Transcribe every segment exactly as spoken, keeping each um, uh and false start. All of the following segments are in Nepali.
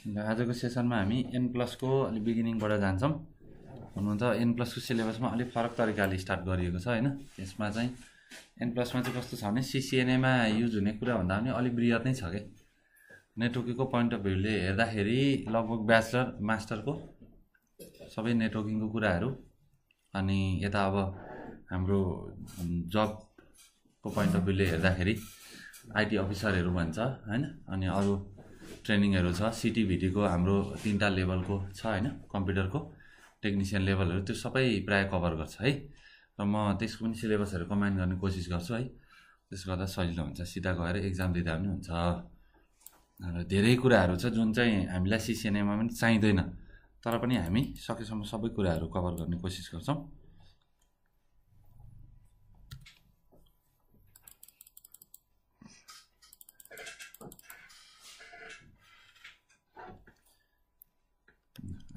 आज को सेसन में हमी एन प्लस को अलग बिगिनिंग बड़ा जान सम उन्होंने एन प्लस को सिलेबस में अलग फरक तरीका ले स्टार्ट करिए कुछ है ना इसमें जाएं एन प्लस में तो कस्टो सामने सीसीएनए में यूज़ होने पूरा बंदा हमने अलग ब्रियात नहीं छागे नेटवर्किंग को पॉइंट ऑफ व्यू ले ऐडा हेरी लगभग बैचलर मास्टर को सभी नेटवर्किंग को कुरा हेरू अनि यता अब हाम्रो जॉब को पॉइंट अफ भ्यू ले हेर्दा खेरि आईटी अफिसरहरु भन्छ हैन अनि अरु ट्रेनिङहरु छ सीटीभीटी को हाम्रो तीनटा लेभल को छ हैन कम्प्युटर को टेक्निशियन लेभलहरु त्यो सबै प्राय कभर गर्छ है र म त्यसको पनि सिलेबसहरु कम्बाइन गर्ने कोशिश गर्छु है त्यसो गर्दा सजिलो हुन्छ सिधा गएर एक्जाम दिदा पनि हुन्छ र धेरै कुराहरु छ जुन चाहिँ हामीलाई सीसीएनए मा पनि चाहिदैन तर पनि हामी सकेसम्म सबै कुराहरु कभर गर्ने कोशिश गर्छौं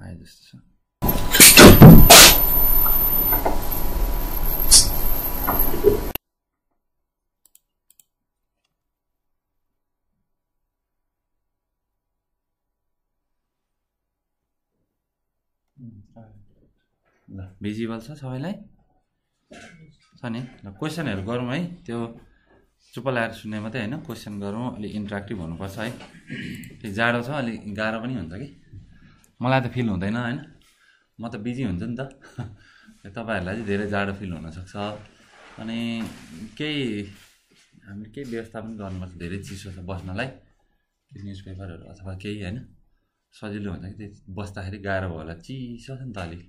आए जस्तो छ ल भिजिबल छ सबैलाई छ नि ल क्वेशनहरु गरौँ है त्यो चुप लाएर सुन्ने मात्रै हैन क्वेशन गरौँ अलि इन्टरेक्टिभ हुनुपर्छ है त्यो जाडो छ अलि गाह्रो पनि हुन्छ कि मलाई त फिल हुँदैन हैन म त बिजी हुन्छु नि त तपाईहरुलाई चाहिँ धेरै जाडो फिल हुन सक्छ अनि केही हामी केही व्यवस्था पनि गर्नुपर्छ धेरै चिसो छ बस्नलाई न्युज पेपरहरु अथवा केही हैन सजिलो हुन्छ कि बस्दाखेरि गाह्रो होला चिसो छ नि त अलि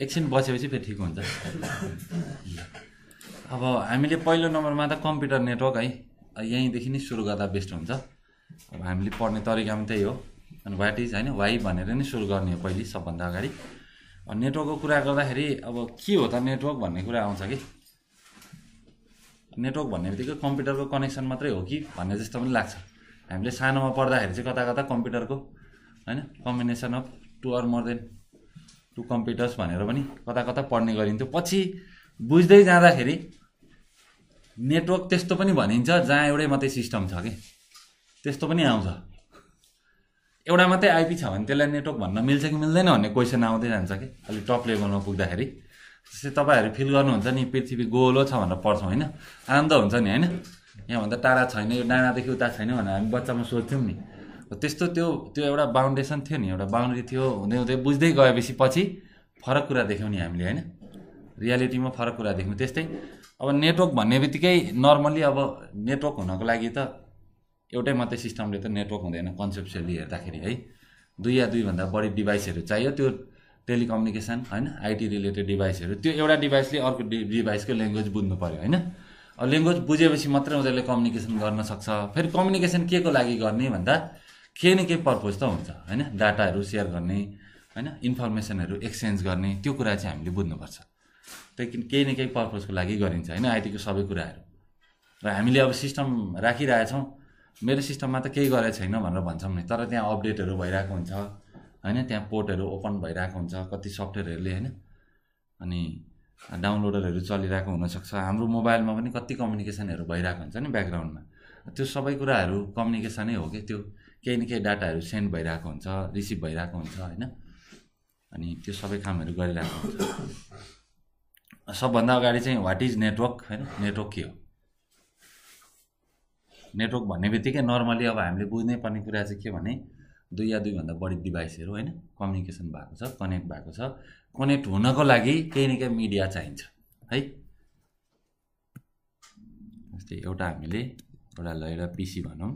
एकछिन बसेपछि फेरि ठिक हुन्छ अब हामीले पहिलो नम्बरमा त कम्प्युटर नेटवर्क है यहीँदेखि नै सुरु गर्दा बेस्ट हुन्छ अब हामीले पढ्ने तरिका पनि त्यही हो अनि वाट इज हैन वाइ भनेर नै सुरु गर्ने हो पहिले सबभन्दा अगाडि अनि नेटवर्कको कुरा गर्दाखेरि अब के हो त नेटवर्क भन्ने कुरा आउँछ कि नेटवर्क भन्नेबित्तिकै कम्प्युटरको कनेक्सन मात्रै हो कि भन्ने जस्तो पनि लाग्छ हामीले सानोमा पढ्दाखेरि चाहिँ कता कता कम्प्युटरको हैन combination of two or more than two computers भनेर पनि कता कता पढ्ने गरिन्थ्यो पछि बुझ्दै जाँदाखेरि नेटवर्क त्यस्तो पनि भनिन्छ जहाँ एउटै मात्रै सिस्टम छ के त्यस्तो पनि आउँछ एउटा मात्रै आइपी छ भने त्यसलाई नेटवर्क भन्न मिल्छ कि मिल्दैन भन्ने क्वेशन आउँदै जान्छ के अलि टप लेभलमा पुग्दाखेरि जस्तै तपाईहरु फिल गर्नुहुन्छ नि पृथ्वी गोलो छ भनेर पढ्छौं हैन आनन्द हुन्छ नि हैन यहाँ भन्दा टाढा छैन यो डाँडादेखि उता छैन भनेर हामी बच्चामा सोच्थ्यौं नि त्यस्तो त्यो त्यो एउटा बाउन्डेसन थियो नि एउटा बाउन्ड्री थियो हुँदै हुँदै बुझ्दै गएपछि पछि फरक कुरा देख्यौं नि हामीले हैन रियालिटीमा फरक कुरा देख्नु त्यस्तै अब नेटवर्क भन्नेबित्तिकै नर्मली अब नेटवर्क हुनको लागि त एउटै मात्रै सिस्टमले त नेटवर्क हुँदैन कन्सेप्चुअली हेर्दाखेरि है दुई या दुई भन्दा बढी डिभाइसहरु चाहियो त्यो टेलिकम्युनिकेसन हैन आईटी रिलेटेड डिभाइसहरु त्यो एउटा डिभाइसले अर्को डिभाइसको ल्याङ्ग्वेज बुझ्नु पर्यो हैन अब ल्याङ्ग्वेज बुझेपछि मात्र उनीहरुले कम्युनिकेसन गर्न सक्छ फेरि कम्युनिकेसन केको लागि गर्ने भन्दा केही न केही पर्पज त हुन्छ हैन डाटाहरु शेयर गर्ने हैन इन्फर्मेसनहरु एक्सचेन्ज गर्ने त्यो कुरा चाहिँ हामीले बुझ्नुपर्छ त्यकिन केही न केही पर्पजको लागि गरिन्छ हैन आईटी को सबै कुराहरु र हामीले अब सिस्टम राखिरहेछौं मेरो सिस्टममा त केही गरे छैन भनेर भन्छौं नि तर त्यहाँ अपडेटहरु भइराको हुन्छ हैन त्यहाँ पोर्टहरु ओपन भइराको हुन्छ कति सफ्टवेयरहरुले हैन अनि डाउनलोडरहरु चलिराको हुन सक्छ हाम्रो मोबाइलमा पनि कति कम्युनिकेसनहरु भइराको हुन्छ नि ब्याकग्राउन्डमा त्यो सबै कुराहरु कम्युनिकेसनै हो के त्यो केही न केही डाटाहरु सेन्ड भइराको हुन्छ रिसिभ भइराको हुन्छ हैन अनि त्यो सबै कामहरु गरिराको हुन्छ सबभन्दा अगाडि चाहिँ व्हाट इज नेटवर्क हैन नेटवर्क के हो नेटवर्क भन्नेबित्तिकै नर्मली अब हामीले बुझ्नै पर्ने कुरा चाहिँ के भने दुई या दुई भन्दा बढी डिभाइसहरु हैन कम्युनिकेसन भएको छ कनेक्ट भएको छ कनेक्ट हुनको लागि केही न केही मिडिया चाहिन्छ है जस्तै एउटा हामीले एउटा लैडा पीसी भनौं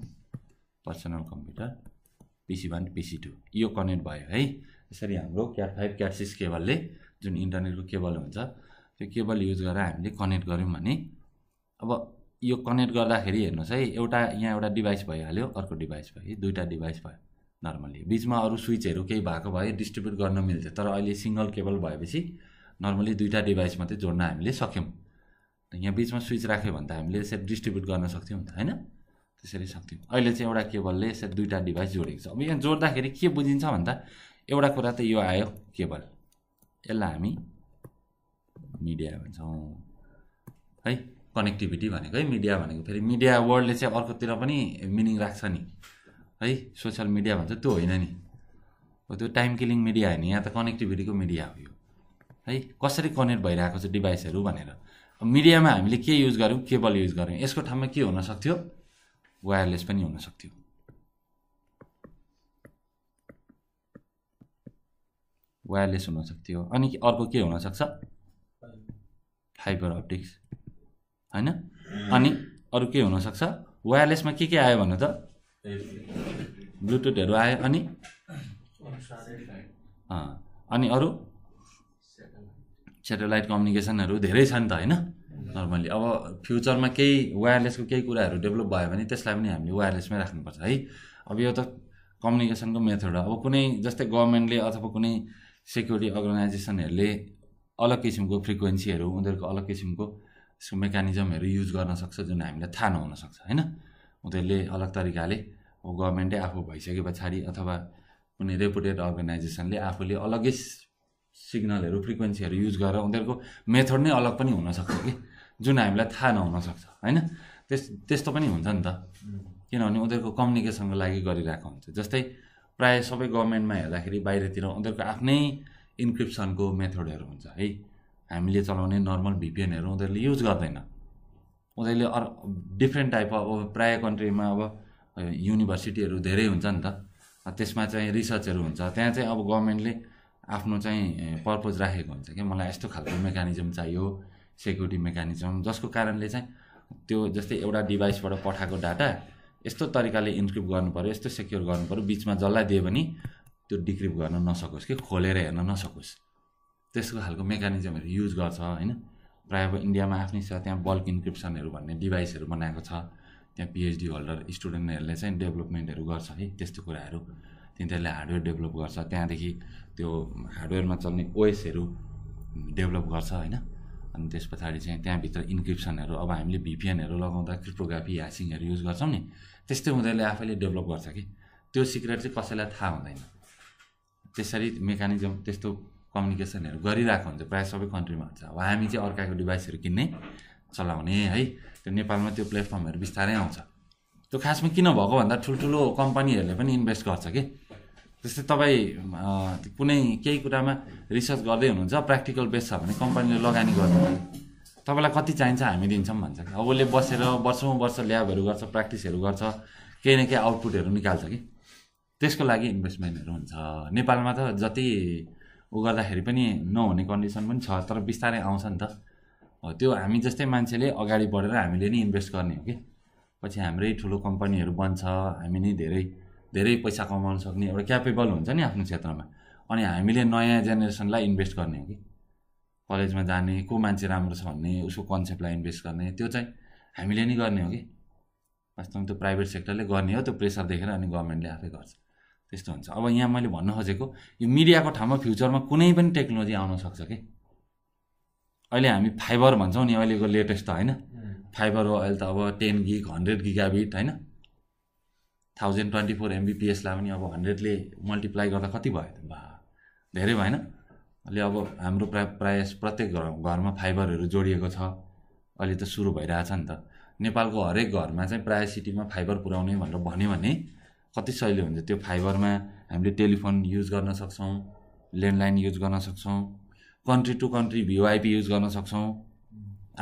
personal computer PC one PC two यो कनेक्ट भयो है यसरी हाम्रो क्याट फाइभ क्याट सिक्स केबलले जुन इन्टरनेटको केबल हुन्छ त्यो केबल युज गरेर हामीले कनेक्ट गर्यौं भने अब यो कनेक्ट गर्दाखेरि हेर्नुस् है एउटा यहाँ एउटा डिभाइस भइहाल्यो अर्को डिभाइस भयो दुईटा डिभाइस भयो नर्मली बीचमा अरु स्विचहरु केही भएको भए डिस्ट्रिब्युट गर्न मिल्थ्यो तर अहिले सिंगल केबल भएपछि नर्मली दुईटा डिभाइस मात्रै जोड्न हामीले सक्यौं यहाँ बीचमा स्विच राख्यो भने त हामीले यसरी डिस्ट्रिब्युट गर्न सक्थ्यौं नि त हैन त्यसरी सक्थ्यौं अहिले चाहिँ एउटा केबलले यसरी दुईटा डिभाइस जोडेको छ अब यहाँ जोड्दाखेरि के बुझिन्छ भन्दा एउटा कुरा त यो आयो केबल यसलाई हामी मिडिया भन्छौं है कनेक्टिभिटी भनेको है मिडिया भनेको फेरि मिडिया वर्डले चाहिँ अर्कोतिर पनि मिनिङ राख्छ नि हाई सोशल मीडिया भाई तो होना नि हो तो टाइम किलिंग मीडिया है यहाँ तो कनेक्टिविटी को मीडिया हो हाई कसरी कनेक्ट भइराको डिभाइस मीडिया में हमें के यूज ग्यौं केबल यूज ग्यौं इसको ठाव में के होना सक्थ्यो वायरलेस पनि हुन सक्थ्यो। वायरलेस हुन सक्थ्यो अनि अर्को के हुन सक्छ फाइबर अप्टिक्स हैन अनि अरु के हुन सक्छ वायरलेस में के के आयो भने त ब्लुटुथ हरु आयो अनि अ अनि अरु सैटेलाइट कम्युनिकेसनहरु धेरै छन् त हैन नर्मली अब फ्यूचर में कई वायरलेस को कई कुछ डेवलप भाई त्यसलाई पनि हामीले वायरलेसमै राख्नुपर्छ है। अब यो त कम्युनिकेसन को मेथड हो अब कुनै जस्तै गभर्नमेन्टले अथवा कुनै सिक्युरिटी अर्गनाइजेसनहरुले अलग किसिमको फ्रिक्वेन्सीहरु उनीहरुको अलग किसिमको यसको मेकानिजमहरु युज गर्न सक्छ जुन हामीलाई थाहा नहुन सक्छ हैन उनीहरुले अलग तरिकाले अब गभर्नमेन्टले आफू भइसके पछाडी अथवा कुनै रेपुटेड अर्गनाइजेसनले आफूले अलगै सिग्नलहरु फ्रिक्वेन्सीहरु युज गरेर उनीहरुको मेथड नै अलग पनि हुन सक्छ कि जुन हामीलाई थाहा नहुन सक्छ हैन त्यस त्यस्तो पनि हुन्छ नि त किनभने उनीहरुको कम्युनिकेसनको लागि गरिरहेको हुन्छ। जस्तै प्राय सबै गभर्नमेन्टमा हेर्दाखेरि बाहिरतिर उनीहरुको आफ्नै इन्क्रिप्सनको मेथडहरु हुन्छ है हामीले चलाउने नर्मल भिपिएनहरु उनीहरुले युज गर्दैन उनीहरुले डिफ्रेन्ट टाइप अब प्राय कन्ट्रीमा अब युनिभर्सिटीहरु धेरै हुन्छ नि त त्यसमा चाहिँ रिसर्चहरु हुन्छ त्यहाँ चाहिँ अब गभर्नमेन्टले आफ्नो चाहिँ पर्पज राखेको हुन्छ कि मलाई यस्तो खालको मेकानिजम चाहियो सेक्युरिटी मेकानिजम जसको कारणले चाहिँ त्यो जस्तै एउटा डिभाइसबाट पठाएको डाटा यस्तो तरिकाले इन्क्रिप्ट गर्नुपर्यो यस्तो सेक्योर गर्नुपर्यो बीचमा जसलाई दिए पनि त्यो डिक्रिप्ट गर्न नसकोस् कि खोलेर हेर्न नसकोस् त्यसको खालको मेकानिजमहरू युज गर्छ हैन। प्राय अब इन्डियामा आफ्नै छ त्यहाँ बल्क इन्क्रिप्सनहरू भन्ने डिभाइसहरू बनाएको छ त्यहाँ पीएचडी होल्डर स्टुडेन्टहरूले चाहिँ डेभलपमेन्टहरू गर्छ है त्यस्तो कुराहरू तिनीहरूले हार्डवेयर डेभलप गर्छ त्यहाँदेखि त्यो हार्डवेयरमा चल्ने ओएसहरू डेभलप गर्छ हैन अनि त्यस पछाडी चाहिँ त्यहाँभित्र इन्क्रिप्सनहरू अब हामीले भिपिएनहरू लगाउँदा क्रिप्टोग्राफी ह्यासिङहरू युज गर्छौँ नि त्यस्तै उनीहरूले आफैले डेभलप गर्छ कि त्यो सिक्रेट चाहिँ कसैलाई थाहा हुँदैन त्यसरी मेकानिजम त्यस्तो कम्युनिकेसनहरू गरिरहेको हुन्छ प्रायः सबै कन्ट्रीमा हुन्छ। अब हामी चाहिँ अर्काको डिभाइसहरू किन्ने चलाउने है त्यो नेपालमा त्यो प्लेटफर्महरू बिस्तारै आउँछ त्यो खासमा किन भएको भन्दा ठुल्ठुलो कम्पनीहरूले पनि इन्भेस्ट गर्छ कि जस्तै तपाईँ कुनै केही कुरामा रिसर्च गर्दै हुनुहुन्छ प्र्याक्टिकल बेस छ भने कम्पनीले लगानी गर्नु तपाईँलाई कति चाहिन्छ हामी दिन्छौँ भन्छ कि अब उसले बसेर वर्षौँ वर्ष ल्याबहरू गर्छ प्र्याक्टिसहरू गर्छ केही न केही आउटपुटहरू निकाल्छ कि त्यसको लागि इन्भेस्टमेन्टहरू हुन्छ। नेपालमा त जति उ गर्दाखेरि पनि नहुने कन्डिसन पनि छ तर बिस्तारै आउँछ नि त हो त्यो हामी जस्तै मान्छेले अगाडि बढेर हामीले नि इन्भेस्ट गर्ने हो कि पछि हाम्रै ठुलो कम्पनीहरू बन्छ हामी नै धेरै धेरै पैसा कमाउन सक्ने एउटा क्यापेबल हुन्छ नि आफ्नो क्षेत्रमा अनि हामीले नयाँ जेनेरेसनलाई इन्भेस्ट गर्ने हो कि कलेजमा जाने को मान्छे राम्रो छ भन्ने उसको कन्सेप्टलाई इन्भेस्ट गर्ने त्यो चाहिँ हामीले नै गर्ने हो कि वास्तवमा त्यो प्राइभेट सेक्टरले गर्ने हो त्यो प्रेसर देखेर अनि गभर्नमेन्टले आफै गर्छ त्यस्तो हुन्छ। अब यहाँ मैले भन्न खोजेको यो मिडियाको ठाउँमा फ्युचरमा कुनै पनि टेक्नोलोजी आउन सक्छ कि अहिले हामी फाइबर भन्छौँ नि अहिलेको लेटेस्ट त हैन फाइबर हो अहिले त अब टेन गिग हन्ड्रेड गिगाबिट हैन थाउजेंड ट्वेंटी फोर एमबीपीएसला पनि अब हन्ड्रेडले मल्टिप्लाई गर्दा कति भयो बा धेरै भएन अहिले अब हाम्रो प्राय प्राय प्रत्येक घर घरमा फाइबरहरू जोडिएको छ अहिले त सुरु भइरहेछ नि त नेपालको हरेक घरमा चाहिँ प्राय सिटीमा फाइबर पुर्याउने भनेर भन्यो भने कति सजिलो हुन्छ त्यो फाइबरमा हामीले टेलिफोन युज गर्न सक्छौँ ल्यान्डलाइन युज गर्न सक्छौँ country to country VoIP use गर्न सक्छौँ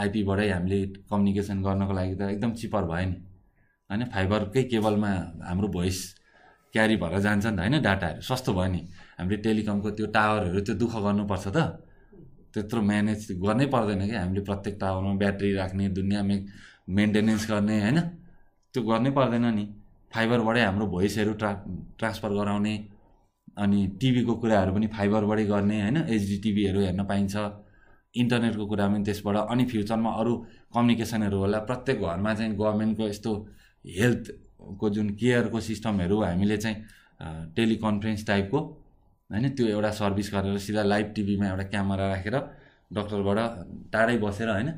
आइपीबाटै हामीले कम्युनिकेसन गर्नको लागि त एकदम चिपर भयो नि हैन फाइबरकै केबलमा हाम्रो भोइस क्यारी भएर जान्छ नि त हैन डाटाहरू सस्तो भयो नि हामीले टेलिकमको त्यो टावरहरू त्यो दुःख गर्नुपर्छ त त्यत्रो म्यानेज गर्नै पर्दैन कि हामीले प्रत्येक टावरमा ब्याट्री राख्ने दुनियाँ मे मेन्टेनेन्स गर्ने हैन त्यो गर्नै पर्दैन नि फाइबरबाटै हाम्रो भोइसहरू ट्रा ट्रान्सफर गराउने अनि टिभीको कुराहरू पनि फाइबरबाटै गर्ने हैन एचडी टिभीहरू हेर्न पाइन्छ इन्टरनेटको कुरा पनि त्यसबाट अनि फ्युचरमा अरू कम्युनिकेसनहरू होला प्रत्येक घरमा चाहिँ गभर्नमेन्टको यस्तो हेल्थ को जुन केयर को सिस्टमहरु हामीले चाहिँ टेलिकन्फ्रेन्स टाइपको हैन त्यो एउटा सर्भिस गरेर सीधा लाइभ टिभीमा एउटा क्यामेरा राखेर डाक्टरबाट टाढै बसेर हैन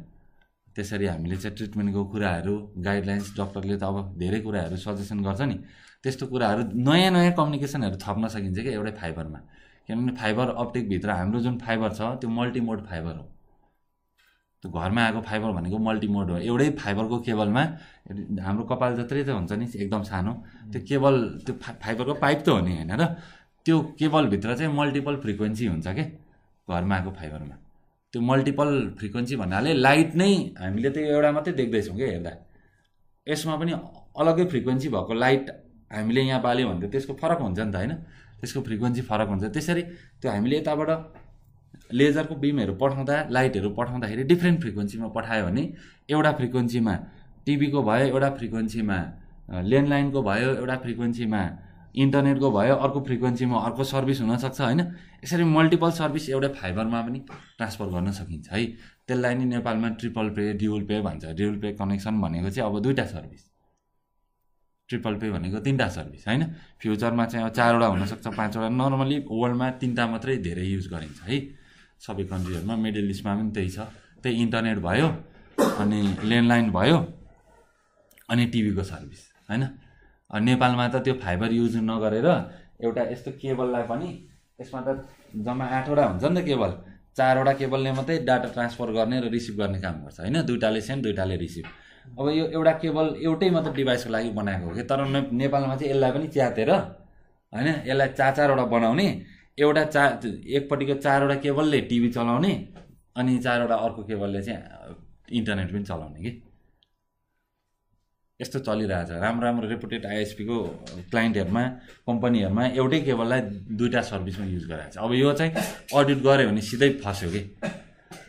त्यसरी हामीले चाहिँ ट्रिटमेन्टको कुराहरु गाइडलाइन्स डाक्टरले त अब धेरै कुराहरु सजेसन गर्छ नि त्यस्तो कुराहरु नयाँ नयाँ कम्युनिकेसनहरु थप्न सकिन्छ के एउटै फाइबरमा किनभने फाइबर अप्टिक भित्र हाम्रो जुन फाइबर छ त्यो मल्टिमोड फाइबर हो त्यो घरमा आएको फाइबर भनेको मल्टिमोड हो। एउटै फाइबरको केबलमा हाम्रो कपाल जत्रै त हुन्छ नि एकदम सानो त्यो केबल त्यो फाइबरको पाइप त हो नि हैन र त्यो केबल भित्र चाहिँ मल्टिपल फ्रिक्वेन्सी हुन्छ के घरमा आएको फाइबरमा। त्यो मल्टिपल फ्रिक्वेन्सी भन्नाले लाइट नै हामीले त एउटा मात्रै देख्दै छौँ के हेर्दा, यसमा पनि अलग्गै फ्रिक्वेन्सी भएको लाइट हामीले यहाँ बाल्यो भने त त्यसको फरक हुन्छ नि त हैन, त्यसको फ्रिक्वेन्सी फरक हुन्छ। त्यसरी त्यो हामीले यताबाट लेजरको बीमहरु पठाउँदा लाइटहरु पठाउँदाखेरि डिफ्रेन्ट फ्रिक्वेन्सीमा पठायो भने एउटा फ्रिक्वेन्सीमा टिभीको भयो, एउटा फ्रिक्वेन्सीमा ल्यान्डलाइनको भयो, एउटा फ्रिक्वेन्सीमा इन्टरनेटको भयो, अर्को फ्रिक्वेन्सीमा अर्को सर्भिस हुन सक्छ हैन। यसरी मल्टिपल सर्भिस एउटा फाइबरमा पनि ट्रान्सफर गर्न सकिन्छ है। त्यसलाई नि नेपालमा ट्रिपल पे ड्युअल पे भन्छ। ड्युअल पे कनेक्सन भनेको चाहिँ अब दुईटा सर्भिस, ट्रिपल पे भनेको तीनटा सर्भिस हैन। फ्युचरमा चाहिँ अब चारवटा हुन सक्छ, पाँचवटा, नर्मली वर्ल्डमा तीनटा मात्रै धेरै युज गरिन्छ है सबै कन्ट्रीहरुमा। मिडल इस्टमा पनि त्यही छ, त्यही इन्टरनेट भयो अनि ल्यान्डलाइन भयो अनि टिभीको सर्भिस हैन। अनि नेपालमा त त्यो फाइबर युज नगरेर एउटा यस्तो केबललाई पनि, यसमा त जम्मा आठवटा हुन्छ नि त केबल, चारवटा केबलले मात्रै डाटा ट्रान्सफर गर्ने र रिसिभ गर्ने काम गर्छ हैन। दुईटाले सेन्ड दुईटाले रिसिभ। अब यो एउटा केबल एउटै मात्र डिभाइसको लागि बनाएको हो कि, तर नेपालमा चाहिँ यसलाई पनि च्यातेर हैन यसलाई चार चारवटा बनाउने, एउटा चा एकपट्टिको चारवटा केबलले टिभी चलाउने अनि चारवटा अर्को केबलले चाहिँ इन्टरनेट पनि चलाउने कि यस्तो चलिरहेछ। राम्रो राम्रो रेपुटेड आइएसपीको क्लाइन्टहरुमा कम्पनीहरुमा एउटै केबललाई दुईटा सर्भिसमा युज गराएछ। अब यो चाहिँ अडिट गर्यो भने सिधै फस्यो कि,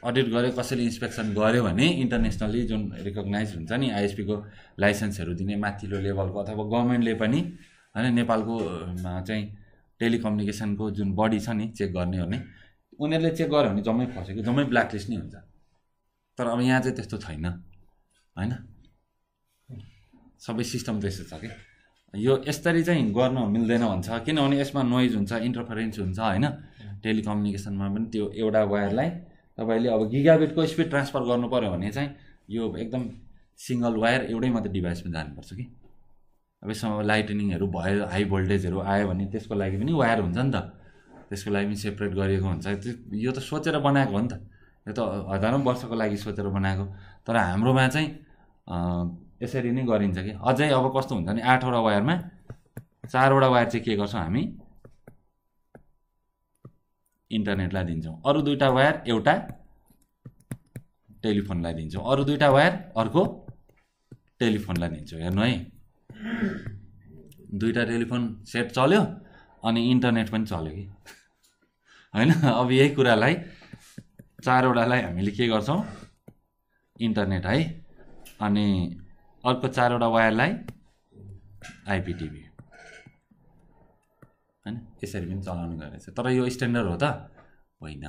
अडिट गर्यो कसैले इन्स्पेक्सन गर्यो भने इन्टरनेसनली जुन रिकग्नाइज हुन्छ नि आइएसपीको लाइसेन्सहरु दिने माथिल्लो लेभलको अथवा गभर्नमेन्टले पनि हैन नेपालको चाहिँ टेलिकम्युनिकेसनको जुन बडी छ नि चेक गर्ने हो नि, उनीहरूले चेक गर्यो भने जम्मै फसेको जम्मै ब्ल्याकलिस्ट नै हुन्छ। तर अब यहाँ चाहिँ त्यस्तो छैन हैन, सबै सिस्टम त्यस्तो छ कि यो यसरी चाहिँ गर्न मिल्दैन भन्छ, किनभने यसमा नोइज हुन्छ, इन्टरफेरेन्स हुन्छ हैन। टेलिकम्युनिकेसनमा पनि त्यो एउटा वायरलाई तपाईले अब गिगाबिटको स्पिड ट्रान्सफर गर्नु पर्यो भने चाहिँ यो एकदम सिंगल वायर एउटै मात्र डिभाइसमा जानुपर्छ कि। अब यसमा लाइटनिङहरु भयो, हाई भोल्टेजहरु आयो भने त्यसको लागि पनि वायर हुन्छ नि त, त्यसको लागि पनि सेपरेट गरिएको हुन्छ। यो त सोचेर बनाएको हो नि त, यो त हजारौं वर्षको लागि सोचेर बनाएको। तर हाम्रोमा चाहिँ यसरी नै गरिन्छ कि। अझै अब कस्तो हुन्छ नि, आठवटा वायरमा चारवटा वायर चाहिँ के गर्छौं हामी इन्टरनेटलाई दिन्छौँ, अरु दुईटा वायर एउटा टेलिफोनलाई दिन्छौँ, अरु दुईटा वायर अर्को टेलिफोनलाई दिन्छौँ। हेर्नु है, दुईटा टेलिफोन सेट चल्यो अनि इन्टरनेट पनि चल्यो कि हैन। अब यही कुरालाई चारवटालाई हामीले के गर्छौँ इन्टरनेट है, अनि अर्को चारवटा वायरलाई आइपिटिभी हैन, यसरी पनि चलाउनु गरेछ। तर यो स्ट्यान्डर्ड हो त होइन।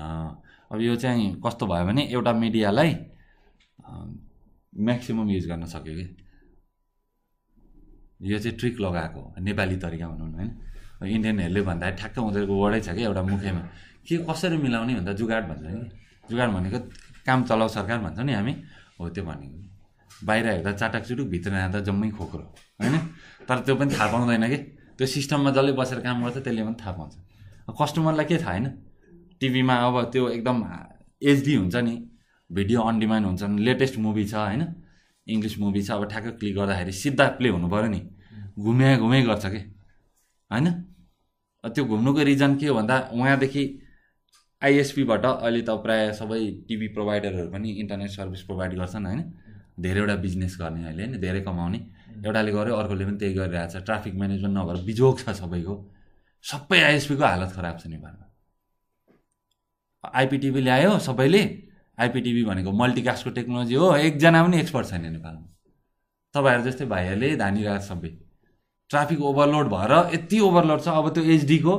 अब यो चाहिँ कस्तो भयो भने एउटा मिडियालाई म्याक्सिमम युज गर्न सक्यो कि, यो चाहिँ ट्रिक लगाएको हो नेपाली तरिका भनौँ न हैन। इन्डियनहरुले भन्दाखेरि ठ्याक्क उनीहरूको वर्डै छ कि एउटा मुखेमा, के कसरी मिलाउने भन्दा जुगाड भन्छ नि। जुगाड भनेको काम चलाउ सरकार भन्छौँ नि हामी, हो त्यो भनेको। बाहिर हेर्दा चाटकचुटुक भित्र आउँदा जम्मै खोक्रो हैन। तर त्यो पनि थाहा पाउँदैन कि, त्यो सिस्टममा जसले बसेर काम गर्छ त्यसले पनि थाहा पाउँछ। कस्टमरलाई के थाहा हैन। टिभीमा अब त्यो एकदम एचडी हुन्छ नि, भिडियो अन डिमान्ड हुन्छ नि, लेटेस्ट मुभी छ हैन, इङ्ग्लिस मुभी छ, अब ठ्याक्क क्लिक गर्दाखेरि सिधा प्ले हुनु पर्यो नि, घुम्या घुमै गर्छ के हैन। त्यो घुम्नुको रिजन के हो भन्दा उहाँदेखि आइएसपीबाट अहिले त प्रायः सबै टिभी प्रोभाइडरहरू पनि इन्टरनेट सर्भिस प्रोभाइड गर्छन् हैन, धेरैवटा बिजनेस गर्ने अहिले हैन, धेरै कमाउने। एउटाले गर्यो अर्कोले पनि त्यही गरिरहेछ। ट्राफिक म्यानेजमेन्ट नभएर बिजोग छ सबैको, सबै आइएसपीको हालत खराब छ नेपालमा। आइपिटिभी ल्यायो सबैले, आइपिटिभी भनेको मल्टिकास्टको टेक्नोलोजी हो, एकजना पनि एक्सपर्ट छैन नेपालमा। तपाईहरु जस्तै भाइहरुले धानिरा सबै ट्राफिक ओभरलोड भएर यति ओभरलोड छ। अब त्यो एचडी को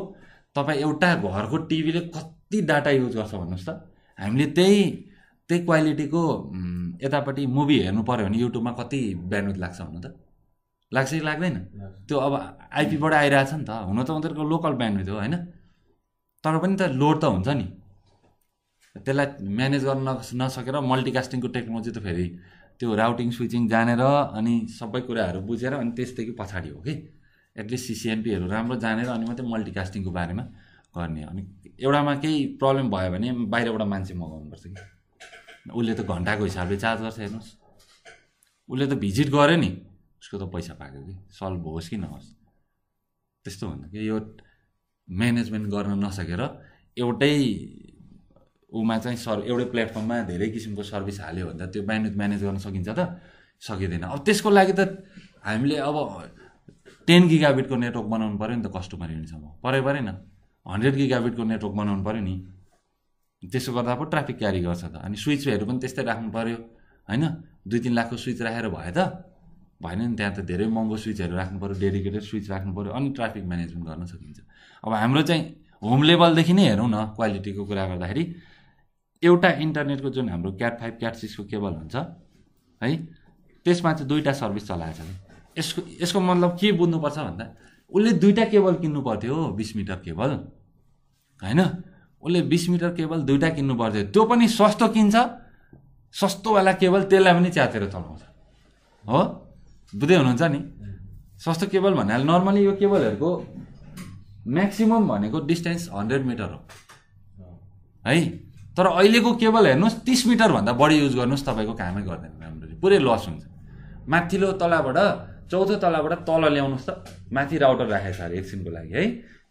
तपाई एउटा घरको टिभीले कति डाटा युज गर्छ भन्नुस् त। हामीले त्यही त्यही क्वालिटीको यतापट्टि मुभी हेर्नु पर्यो भने युट्युबमा कति ब्यान्डविड्थ लाग्छ भन्नु त, लाग्छ कि लाग्दैन? त्यो अब आइपीबाट आइरहेछ नि त। हुन त उनीहरुको लोकल ब्यान्डविड्थ हो हैन, तर पनि त लोड त हुन्छ नि। त्यसलाई म्यानेज गर्न नसकेर मल्टिकास्टिङको टेक्नोलोजी त फेरि त्यो राउटिङ स्विचिङ जानेर अनि सबै कुराहरू बुझेर अनि त्यसदेखि पछाडि हो कि। एटलिस्ट सिसिएनपीहरू राम्रो जानेर अनि मात्रै मल्टिकास्टिङको बारेमा गर्ने। अनि एउटामा केही प्रब्लम भयो भने बाहिरबाट मान्छे मगाउनुपर्छ कि, उसले त घण्टाको हिसाबले चार्ज गर्छ। हेर्नुस् उसले त भिजिट गर्यो नि, उसको त पैसा पाएको कि सल्भ होस् कि नहोस्। त्यस्तो हुन्छ कि यो म्यानेजमेन्ट गर्न नसकेर एउटै उमा चाहिँ सर एउटै प्लेटफर्ममा धेरै किसिमको सर्भिस हाल्यो भन्दा त्यो म्यानेज म्यानेज गर्न सकिन्छ त? सकिँदैन। अब त्यसको लागि त हामीले अब टेन गिगाबिटको नेटवर्क बनाउनु पर्यो नि त कस्टमर युनिटसम्म, परे परेन हन्ड्रेड गिगाबिटको नेटवर्क बनाउनु पर्यो नि। त्यसो गर्दा पो ट्राफिक क्यारी गर्छ त। अनि स्विचहरू पनि त्यस्तै राख्नु पर्यो हैन? दुई तीन लाखको स्विच राखेर भयो त भएन नि, त्यहाँ त धेरै महँगो स्विचहरू राख्नु पर्यो, डेडिकेटेड स्विच राख्नु पर्यो, अनि ट्राफिक म्यानेजमेन्ट गर्न सकिन्छ। अब हाम्रो चाहिँ होम लेभलदेखि नै हेरौँ न क्वालिटीको कुरा गर्दाखेरि, एउटा इन्टरनेटको जुन हाम्रो क्याट फाइभ क्याट सिक्सको केबल हुन्छ है, त्यसमा चाहिँ दुईवटा सर्भिस चलाएछ। यसको यसको मतलब के बुझ्नुपर्छ भन्दा उसले दुईवटा केबल किन्नु पर्थ्यो, बिस मिटर केबल होइन, उसले बिस मिटर केबल दुईवटा किन्नु पर्थ्यो। त्यो पनि सस्तो किन्छ, सस्तोवाला केबल त्यसलाई पनि च्यातेर चलाउँछ। हो बुझ्दै हुनुहुन्छ नि? सस्तो केबल भन्नाले नर्मली यो केबलहरूको म्याक्सिमम भनेको डिस्टेन्स हन्ड्रेड मिटर हो है, तर अहिलेको केबल हेर्नुहोस् तीस मिटरभन्दा बढी युज गर्नुहोस् तपाईँको कामै गर्दैन राम्ररी, पुरै लस हुन्छ। माथिल्लो तलाबाट चौथो तलाबाट तल ल्याउनुहोस् त, माथि राउटर राखेको छ अरे एकछिनको लागि है,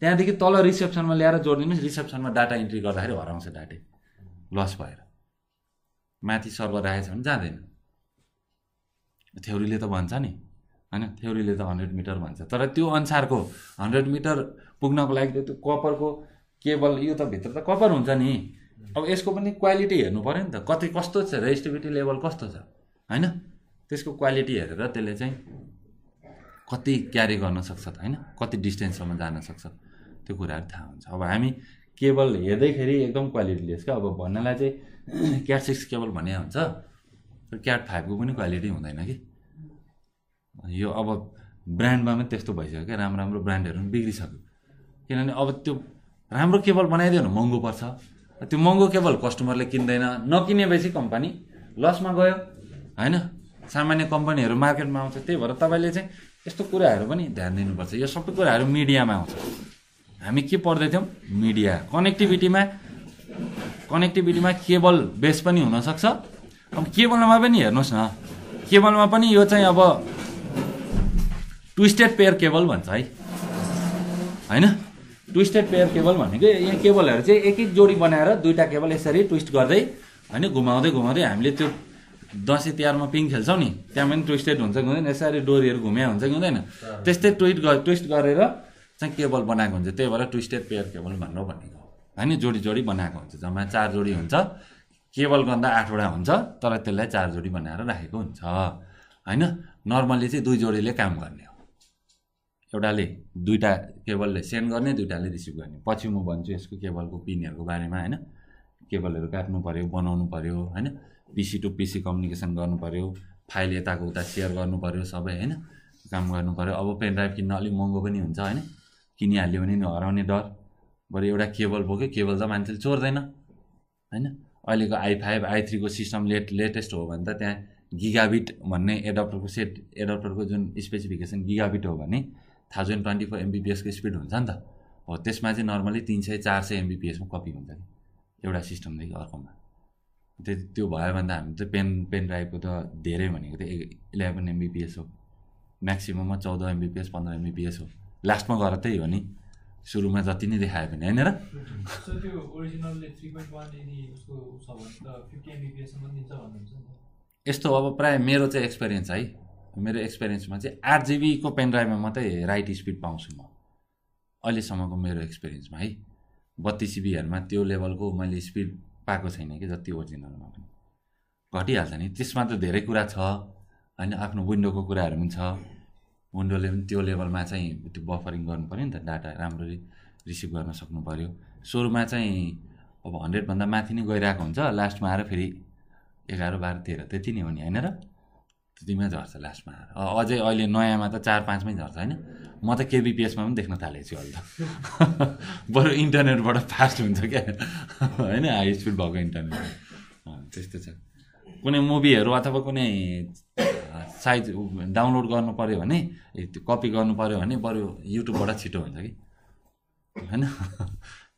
त्यहाँदेखि तल रिसेप्सनमा ल्याएर जोडिदिनुहोस्, रिसेप्सनमा डाटा इन्ट्री गर्दाखेरि हराउँछ डाटा, लस भएर माथि सर्भर राखेको छ भने जाँदैन। थ्योरीले त भन्छ नि हैन, थ्योरीले त हन्ड्रेड मिटर भन्छ, तर त्यो अनुसारको हन्ड्रेड मिटर पुग्नको लागि त त्यो कपरको केबल, यो त भित्र त कपर हुन्छ नि। अब यसको पनि क्वालिटी हेर्नु पऱ्यो नि त, कति कस्तो छ, रेजिस्टिभिटी लेभल कस्तो छ हैन, त्यसको क्वालिटी हेरेर त्यसले चाहिँ कति क्यारी गर्न सक्छ हैन, कति डिस्टेन्ससम्म जान सक्छ, त्यो कुराहरू थाहा हुन्छ। अब हामी केबल हेर्दाखेरि एकदम क्वालिटी लेस क्या, अब भन्नलाई चाहिँ क्याट सिक्स केबल भन्ने हुन्छ, तर क्याट फाइभको पनि क्वालिटी हुँदैन कि। यो अब ब्रान्डमा पनि त्यस्तो भइसक्यो क्या, राम्रो राम्रो ब्रान्डहरू पनि बिग्रिसक्यो, किनभने अब त्यो राम्रो केबल बनाइदियो भने महँगो पर्छ, त्यो महँगो केबल कस्टमरले किन्दैन, नकिनेपछि कम्पनी लसमा गयो हैन। सामान्य कम्पनीहरू मार्केटमा आउँछ, त्यही भएर तपाईँले चाहिँ यस्तो कुराहरू पनि ध्यान दिनुपर्छ। यो सबै कुराहरू मिडियामा आउँछ। हामी के पढ्दैथ्यौँ? मिडिया कनेक्टिभिटीमा, कनेक्टिभिटीमा केबल बेस पनि हुनसक्छ। अब केबलमा पनि हेर्नुहोस् न, केबलमा पनि यो चाहिँ अब ट्विस्टेड पेयर केबल भन्छ है होइन। ट्विस्टेड पेयर केबल भनेको यहाँ केबलहरू चाहिँ एक एक जोडी बनाएर दुईवटा केबल यसरी ट्विस्ट गर्दै होइन घुमाउँदै घुमाउँदै, हामीले त्यो दसैँ तिहारमा पिङ खेल्छौँ नि, त्यहाँ पनि ट्विस्टेड हुन्छ कि हुँदैन, यसरी डोरीहरू घुम्या हुन्छ कि हुँदैन, त्यस्तै ट्विस्ट ट्विस्ट गरेर चाहिँ केबल बनाएको हुन्छ। त्यही भएर ट्विस्टेड पेयर केबल भनेर भनेको होइन, जोडी जोडी बनाएको हुन्छ, जम्मा चार जोडी हुन्छ। केबल गर्दा आठवटा हुन्छ, तर त्यसलाई चार जोडी बनाएर राखेको हुन्छ होइन। नर्मल्ली चाहिँ दुई जोडीले काम गर्ने हो, एउटाले दुईवटा केबलले सेन्ड गर्ने, दुईवटाले रिसिभ गर्ने। पछि म भन्छु यसको केबलको पिनहरूको बारेमा होइन, केबलहरू काट्नु पऱ्यो, बनाउनु पऱ्यो होइन, पिसी टु पिसी कम्युनिकेसन गर्नु पऱ्यो, फाइल यताको उता सेयर गर्नु पऱ्यो, सबै होइन काम गर्नु पऱ्यो। अब पेनड्राइभ किन्न अलिक महँगो पनि हुन्छ होइन, किनिहाल्यो भने हराउने डर, बरु एउटा केबल बोक्यो, केबल त मान्छेले चोर्दैन होइन। अहिलेको आई फाइभ आई थ्रीको सिस्टम लेट लेटेस्ट हो भने त त्यहाँ गिगाबिट भन्ने एडप्टरको सेट, एडप्टरको जुन स्पेसिफिकेसन गिगाबिट हो भने थाउजन्ड ट्वेन्टी फोर एमबिपिएसको स्पिड हुन्छ नि त। हो त्यसमा चाहिँ नर्मली तिन सय चार सय एमबिपिएसमा कपी हुन्छ कि एउटा सिस्टमदेखि अर्कोमा। त्यो त्यो भयो भन्दा हामी चाहिँ पेन पेन ड्राइभको त धेरै भनेको त इलेभेन एमबिपिएस हो, म्याक्सिमममा चौध एमबिपिएस पन्ध्र एमबिपिएस हो, लास्टमा गएर त्यही हो नि सुरुमा जति नै देखायो भने होइन र। यस्तो अब प्रायः मेरो चाहिँ एक्सपिरियन्स है, मेरो एक्सपिरियन्समा चाहिँ आठ जिबीको पेन ड्राइभमा मात्रै राइट स्पिड पाउँछु म अहिलेसम्मको मेरो एक्सपिरियन्समा है। बत्तिस जिबीहरूमा त्यो लेभलको मैले स्पिड पाएको छैन कि, जति ओरिजिनलमा पनि घटिहाल्छ नि। त्यसमा त धेरै कुरा छ होइन, आफ्नो विन्डोको कुराहरू पनि छ, विन्डोले पनि त्यो लेभलमा चाहिँ त्यो बफरिङ गर्नु पऱ्यो नि त, डाटा राम्ररी रिसिभ गर्न सक्नु पऱ्यो। सुरुमा चाहिँ अब हन्ड्रेडभन्दा माथि नै गइरहेको हुन्छ, लास्टमा आएर फेरि एघार बाह्र तेह्र त्यति नै हो नि होइन र, त्यतिमै झर्छ लास्टमा आएर। अझै अहिले नयाँमा त चार पाँचमै झर्छ होइन। म त केबिपिएसमा पनि देख्न थालेको छु अहिले त, बरु इन्टरनेटबाट फास्ट हुन्छ क्या होइन, हाई स्पिड भएको इन्टरनेट। त्यस्तो छ। कुनै मुभीहरू अथवा कुनै साइज डाउनलोड गर्नु पऱ्यो भने, त्यो कपी गर्नु पऱ्यो भने बरु युट्युबबाट छिटो हुन्छ कि होइन।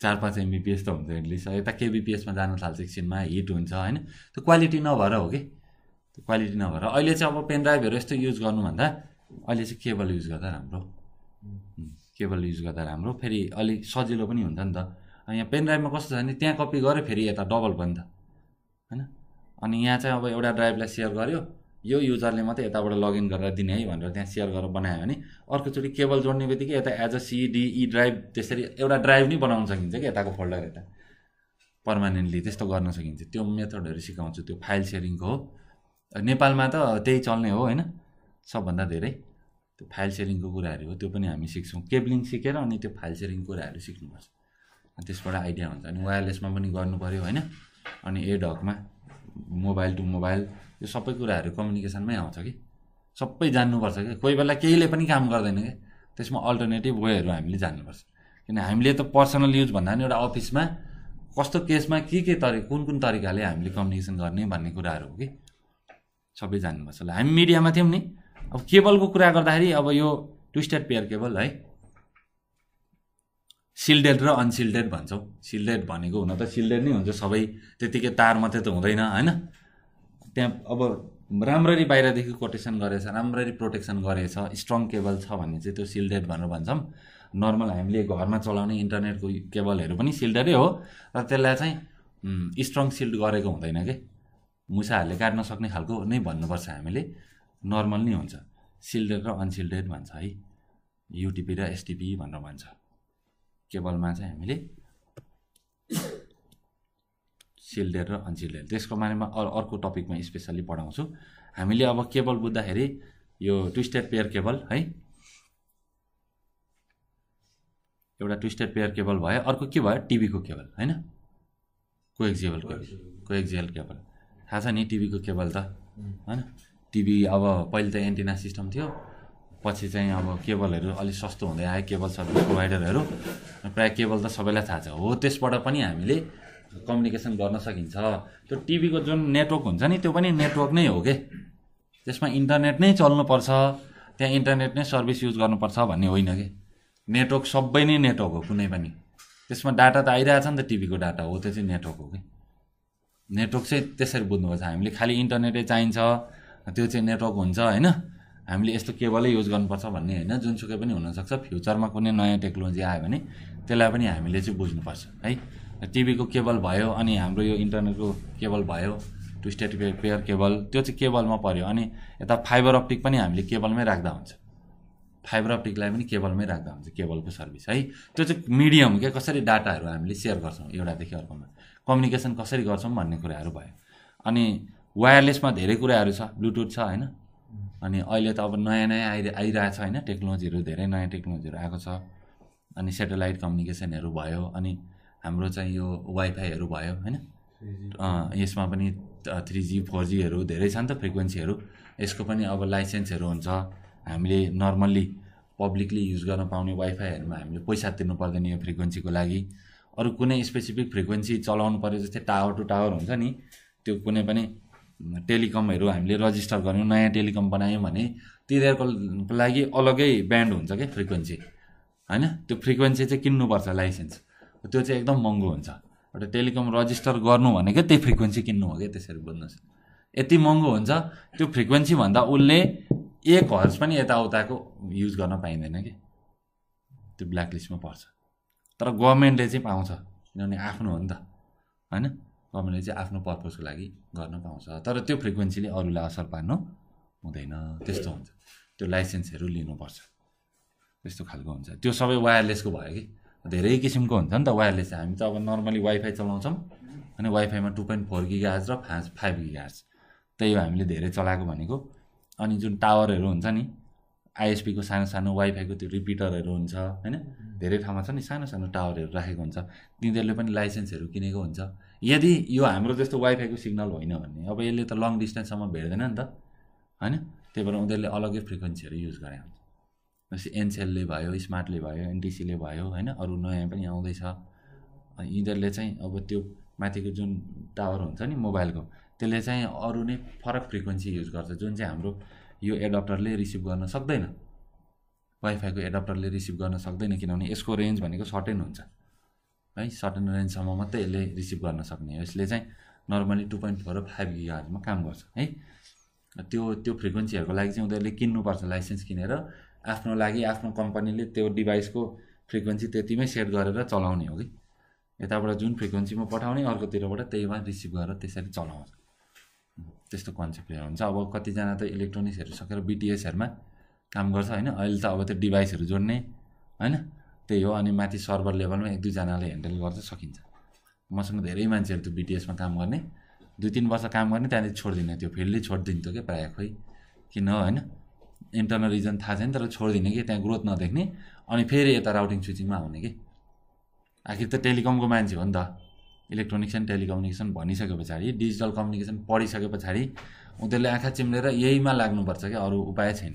चार पाँच एमबीपीएस तो हुन्छ इङ्ग्लिस, यता केबीपीएसमा जान थाल्छ एकछिनमा हिट हुन्छ हैन। त्यो क्वालिटी नभएर हो कि, त्यो क्वालिटी नभएर। अहिले चाहिँ अब पेन ड्राइभहरु यस्तो युज गर्नुभन्दा अहिले चाहिँ केबल युज गर्दा राम्रो, केबल युज गर्दा राम्रो। फेरि अलिक सजिलो पनि हुन्छ नि त। यहाँ पेन ड्राइभमा कस्तो छ भने त्यहाँ कपी गऱ्यो फेरि यता डबल बन्द हैन। अनि यहाँ चाहिँ अब एउटा ड्राइभलाई सेयर गर्यो, यो युजरले मात्रै यताबाट लगइन गरेर दिने है भनेर त्यहाँ सेयर गरेर बनायो भने अर्कोचोटि केबल जोड्ने बित्तिकै यता एज अ सिडिई ड्राइभ त्यसरी एउटा ड्राइभ नै बनाउन सकिन्छ कि यताको फोल्डर यता पर्मानेन्टली त्यस्तो गर्न सकिन्छ। त्यो मेथडहरू सिकाउँछु, त्यो फाइल सेयरिङको हो। नेपालमा त त्यही चल्ने हो हैन, सबभन्दा धेरै त्यो फाइल सेयरिङको कुराहरू हो। त्यो पनि हामी सिक्छौँ, केबलिङ सिकेर अनि त्यो फाइल सेयरिङ कुराहरू सिक्नुपर्छ। अनि त्यसबाट आइडिया हुन्छ। अनि वायरलेसमा पनि गर्नुपर्यो होइन, अनि एडहकमा मोबाइल टु मोबाइल यो सबै कुराहरू कम्युनिकेसनमै आउँछ कि, सबै जान्नुपर्छ कि। कोही बेला केहीले पनि काम गर्दैन क्या, त्यसमा अल्टरनेटिभ वेहरू हामीले जान्नुपर्छ। किन हामीले त पर्सनल युज भन्दा पनि एउटा अफिसमा कस्तो केसमा के के तरिका कुन कुन तरिकाले हामीले कम्युनिकेसन गर्ने भन्ने कुराहरू हो कि सबै जान्नुपर्छ। ल हामी मिडियामा थियौँ नि, अब केबलको कुरा गर्दाखेरि अब यो ट्विस्टेड पेयर केबल है, सिल्डेड र अनसिल्डेड भन्छौँ। सिल्डेड भनेको हुन त सिल्डेड नै हुन्छ सबै, त्यतिकै तार मात्रै त हुँदैन होइन। त्यहाँ अब राम्ररी बाहिरदेखि कोटेसन गरेछ, राम्ररी प्रोटेक्सन गरेछ, स्ट्रङ केबल छ भने चाहिँ त्यो सिल्डेड भनेर भन्छौँ। नर्मल हामीले घरमा चलाउने इन्टरनेटको केबलहरू पनि सिल्डेडै हो र त्यसलाई चाहिँ स्ट्रङ सिल्ड गरेको हुँदैन के, मुसाहरूले काट्न सक्ने खालको नै भन्नुपर्छ हामीले, नर्मल नै हुन्छ। सिल्डेड र अनसिल्डेड भन्छ है, युटिपी र एसटिपी भनेर भन्छ केबलमा चाहिँ हामीले। सिल्डेड र अनसिल्डेड त्यसको बारेमा अर्को टपिकमा स्पेसली पढाउँछु। हामीले अब केबल बुझ्दाखेरि यो ट्विस्टेड पेयर केबल है, एउटा ट्विस्टेड पेयर केबल भयो। अर्को के भयो? टिभीको केबल हैन, कोएक्सियल केबल। कोएक्सियल केबल थाहा छ नि टिभीको केबल त हैन। टिभी अब पहिले त एन्टिना सिस्टम थियो, पछि चाहिँ अब केबलहरू अलिक सस्तो हुँदै आयो, केबल सर्भिस प्रोभाइडरहरू प्रायः केबल त सबैलाई थाहा छ हो। त्यसबाट पनि हामीले कम्युनिकेसन गर्न सकिन्छ। त्यो टिभीको जुन नेटवर्क हुन्छ नि त्यो पनि नेटवर्क नै हो के, त्यसमा इन्टरनेट नै चल्नुपर्छ, त्यहाँ इन्टरनेट नै सर्भिस युज गर्नुपर्छ भन्ने होइन कि। नेटवर्क सबै नै नेटवर्क हो, कुनै पनि त्यसमा डाटा त आइरहेछ नि त, टिभीको डाटा हो, त्यो चाहिँ नेटवर्क हो कि। नेटवर्क चाहिँ त्यसरी बुझ्नुपर्छ हामीले, खालि इन्टरनेटै चाहिन्छ त्यो चाहिँ नेटवर्क हुन्छ होइन। हामीले यस्तो केबलै युज गर्नुपर्छ भन्ने होइन, जुनसुकै पनि हुनसक्छ। फ्युचरमा कुनै नयाँ टेक्नोलोजी आयो भने त्यसलाई पनि हामीले चाहिँ बुझ्नुपर्छ है। टिभीको केबल भयो, अनि हाम्रो यो इन्टरनेटको केबल भयो, ट्विस्टेड पेयर केबल, त्यो चाहिँ केबलमा पर्यो। अनि यता फाइबर अप्टिक पनि हामीले केबलमै राख्दा हुन्छ, फाइबर अप्टिकलाई पनि केबलमै राख्दा हुन्छ, केबलको सर्भिस है। त्यो चाहिँ मिडियम के, कसरी डाटाहरू हामीले सेयर गर्छौँ एउटादेखि अर्कोमा, कम्युनिकेसन कसरी गर्छौँ भन्ने कुराहरू भयो। अनि वायरलेसमा धेरै कुराहरू छ, ब्लुटुथ छ होइन। अनि अहिले त अब नयाँ नयाँ आइ आइरहेछ होइन, टेक्नोलोजीहरू धेरै नयाँ टेक्नोलोजीहरू आएको छ। अनि सेटेलाइट कम्युनिकेसनहरू भयो, अनि हाम्रो चाहिँ यो वाइफाईहरू भयो होइन। यसमा पनि थ्री जी फोर जीहरू धेरै छ नि त फ्रिक्वेन्सीहरू, यसको पनि अब लाइसेन्सहरू हुन्छ। हामीले नर्मल्ली पब्लिकली युज गर्न पाउने वाइफाईहरूमा हामीले पैसा तिर्नु पर्दैन यो फ्रिक्वेन्सीको लागि। अरू कुनै स्पेसिफिक फ्रिक्वेन्सी चलाउनु पऱ्यो, जस्तै टावर टु टावर हुन्छ नि, त्यो कुनै पनि टेलिकमहरू हामीले रजिस्टर गर्यौँ, नयाँ टेलिकम बनायौँ भने तिनीहरूको लागि अलगै ब्यान्ड हुन्छ क्या फ्रिक्वेन्सी होइन। त्यो फ्रिक्वेन्सी चाहिँ किन्नुपर्छ लाइसेन्स, त्यो चाहिँ एकदम महँगो हुन्छ। एउटा टेलिकम रजिस्टर गर्नु भनेको त्यही फ्रिक्वेन्सी किन्नु हो क्या, त्यसरी बुझ्नुहोस्। यति महँगो हुन्छ त्यो फ्रिक्वेन्सी, भन्दा उसले एक हर्ज पनि यताउताको युज गर्न पाइँदैन कि, त्यो ब्ल्याकलिस्टमा पर्छ। तर गभर्मेन्टले चाहिँ पाउँछ, किनभने आफ्नो हो नि त होइन। गभर्मेन्टले चाहिँ आफ्नो पर्पजको लागि गर्न पाउँछ, तर त्यो फ्रिक्वेन्सीले अरूलाई असर पार्नु हुँदैन, त्यस्तो हुन्छ। त्यो लाइसेन्सहरू लिनुपर्छ, त्यस्तो खालको हुन्छ। त्यो सबै वायरलेसको भयो कि, धेरै किसिमको हुन्छ नि त वायरलेस। हामी त अब नर्मली वाइफाई चलाउँछौँ अनि वाइफाईमा टु पोइन्ट फोर गिगाहर्ज र फाँच फाइभ गिगाहर्ज, त्यही हो हामीले धेरै चलाएको भनेको। अनि जुन टावरहरू हुन्छ नि आइएसपीको सानो सानो वाइफाईको त्यो रिपिटरहरू हुन्छ होइन, धेरै ठाउँमा छ नि सानो सानो टावरहरू राखेको हुन्छ, तिनीहरूले पनि लाइसेन्सहरू किनेको हुन्छ। यदि यो हाम्रो जस्तो वाइफाईको सिग्नल होइन भने अब यसले त लङ डिस्टेन्ससम्म भेट्दैन नि त होइन, त्यही भएर उनीहरूले अलग्गै फ्रिक्वेन्सीहरू युज गरे हुन्छ। जस्तै एनसेलले भयो, स्मार्टले भयो, एनटिसीले भयो होइन, अरू नयाँ पनि आउँदैछ। यिनीहरूले चाहिँ अब त्यो माथिको जुन टावर हुन्छ नि मोबाइलको, त्यसले चाहिँ अरू नै फरक फ्रिक्वेन्सी युज गर्छ, जुन चाहिँ हाम्रो यो एडप्टरले रिसिभ गर्न सक्दैन, वाइफाईको एडप्टरले रिसिभ गर्न सक्दैन, किनभने यसको रेन्ज भनेको सर्टेन हुन्छ। है सर्टन रेन्जसम्म मात्रै यसले रिसिभ गर्न सक्ने हो। यसले चाहिँ normally two point four five गिगाहरु में काम गर्छ है। त्यो त्यो फ्रिक्वेन्सीहरुको लागि चाहिँ उनीहरुले किन्नु पर्छ लाइसेन्स किनेर आफ्नो लागि आफ्नो कम्पनीले त्यो डिभाइसको फ्रिक्वेन्सी त्यतिमै सेट गरेर चलाउने हो कि यताबाट जुन फ्रिक्वेन्सीमा पठाउने अर्कोतिरबाट त्यहीमा रिसिभ गरेर त्यसरी चलाउँछ। त्यस्तो कन्सेप्ट यहाँ हुन्छ। अब कतिजना त इलेक्ट्रोनिक्सहरु सकेर बीटीएसहरुमा काम गर्छ हैन। अहिले त अब त्यो डिभाइसहरु जोड्ने हैन त्यही हो। अनि माथि सर्भर लेभलमा एक दुई जनाले ह्यान्डल गर्न सकिन्छ। मसँग धेरै मान्छेहरु त बीटीएसमा काम गर्ने दुई तीन वर्ष काम गर्ने त्यहाँदेखि छोड्दिने त्यो फिल्डले छोड्दिन्थ्यो के प्राय खोइ किन हैन। इन्टरनल रिजन थाहा छैन तर छोड्दिने कि त्यहाँ ग्रोथ नदेख्ने अनि फेरि यता राउटिङ स्विचिङमा आउने कि। आखिर त टेलिकमको मान्छे हो नि त। इलेक्ट्रोनिक्स एन्ड टेलिकम्युनिकेसन भनिसकेपछि डिजिटल कम्युनिकेसन पढिसकेपछि उनीहरूले आँखा चिम्लेर यहीमा लाग्नुपर्छ कि अरू उपाय छैन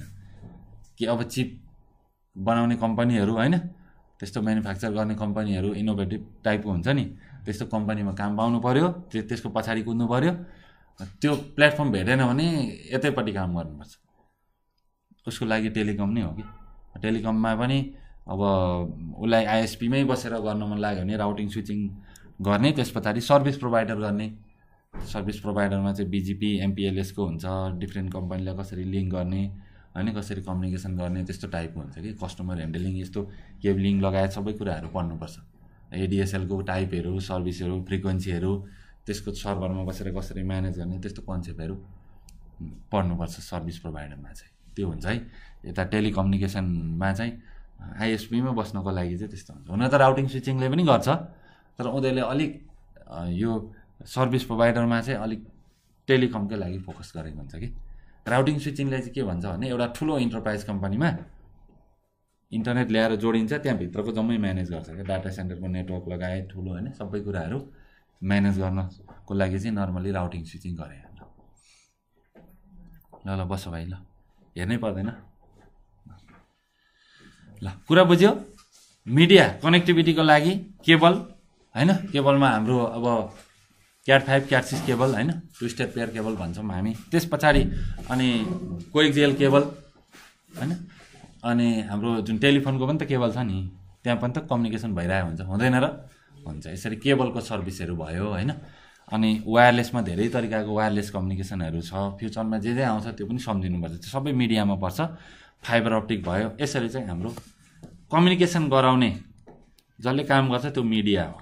कि। अब चिप बनाउने कम्पनीहरू हैन त्यस्तो म्यानुफ्याक्चर गर्ने कम्पनीहरू इनोभेटिभ टाइपको हुन्छ नि त्यस्तो कम्पनीमा काम पाउनु पर्यो त्यसको पछाडि कुद्नु पर्यो। त्यो प्लेटफर्म भेटेन भने यतैपट्टि काम गर्नुपर्छ। उसको लागि टेलिकम नै हो कि। टेलिकममा पनि अब उसलाई आइएसपीमै बसेर गर्न मन लाग्यो भने राउटिङ स्विचिङ गर्ने त्यस पछाडि सर्भिस प्रोभाइडर गर्ने। सर्भिस प्रोभाइडरमा चाहिँ बिजिपी एमपिएलएसको हुन्छ डिफ्रेन्ट कम्पनीलाई कसरी लिङ्क गर्ने हैन कसरी कम्युनिकेसन गर्ने त्यस्तो टाइपको हुन्छ कि। कस्टमर ह्यान्डलिङ यस्तो केबलिङ लगायत सबै कुराहरू पढ्नुपर्छ। एडिएसएलको टाइपहरू सर्भिसहरू फ्रिक्वेन्सीहरू त्यसको सर्भरमा बसेर कसरी म्यानेज गर्ने त्यस्तो कन्सेप्टहरू पढ्नुपर्छ सर्भिस प्रोभाइडरमा चाहिँ त्यो हुन्छ है। यता टेलिकम्युनिकेसनमा चाहिँ आइएसपीमा बस्नको लागि चाहिँ त्यस्तो हुन्छ। हुन त राउटिङ स्विचिङले पनि गर्छ तर उनीहरूले अलिक यो सर्भिस प्रोभाइडरमा चाहिँ अलिक टेलिकमकै लागि फोकस गरेको हुन्छ कि। राउटिङ स्विचिङले चाहिँ के भन्छ भने एउटा ठुलो इन्टरप्राइज कम्पनीमा इन्टरनेट ल्याएर जोडिन्छ त्यहाँभित्रको जम्मै म्यानेज गर्छ क्या। डाटा सेन्टरको नेटवर्क लगायत ठुलो हैन सबै कुराहरू म्यानेज गर्नको लागि चाहिँ नर्मली राउटिङ स्विचिङ गरे। ल ल बस भाइ ल हेर्नै पर्दैन ल कुरा बुझ्यो। मिडिया कनेक्टिभिटीको लागि केबल हैन केबलमा हाम्रो अब cat five cat six cable हैन टु स्टेप पेयर केबल भन्छौँ हामी। त्यस पछाडि अनि कोएक्सियल केबल हैन अनि हाम्रो जुन टेलिफोनको पनि त केबल छ नि त्यहाँ पनि त कम्युनिकेसन भइरहेको हुन्छ हुँदैन र हुन्छ। यसरी केबलको सर्भिसहरू भयो हैन। अनि वायरलेसमा धेरै तरिकाको वायरलेस कम्युनिकेसनहरू छ फ्युचरमा जे जे आउँछ त्यो पनि सम्झिनुपर्छ। त्यो सबै मिडियामा पर्छ। फाइबर अप्टिक भयो। यसरी चाहिँ हाम्रो कम्युनिकेसन गराउने जसले काम गर्छ त्यो मिडिया हो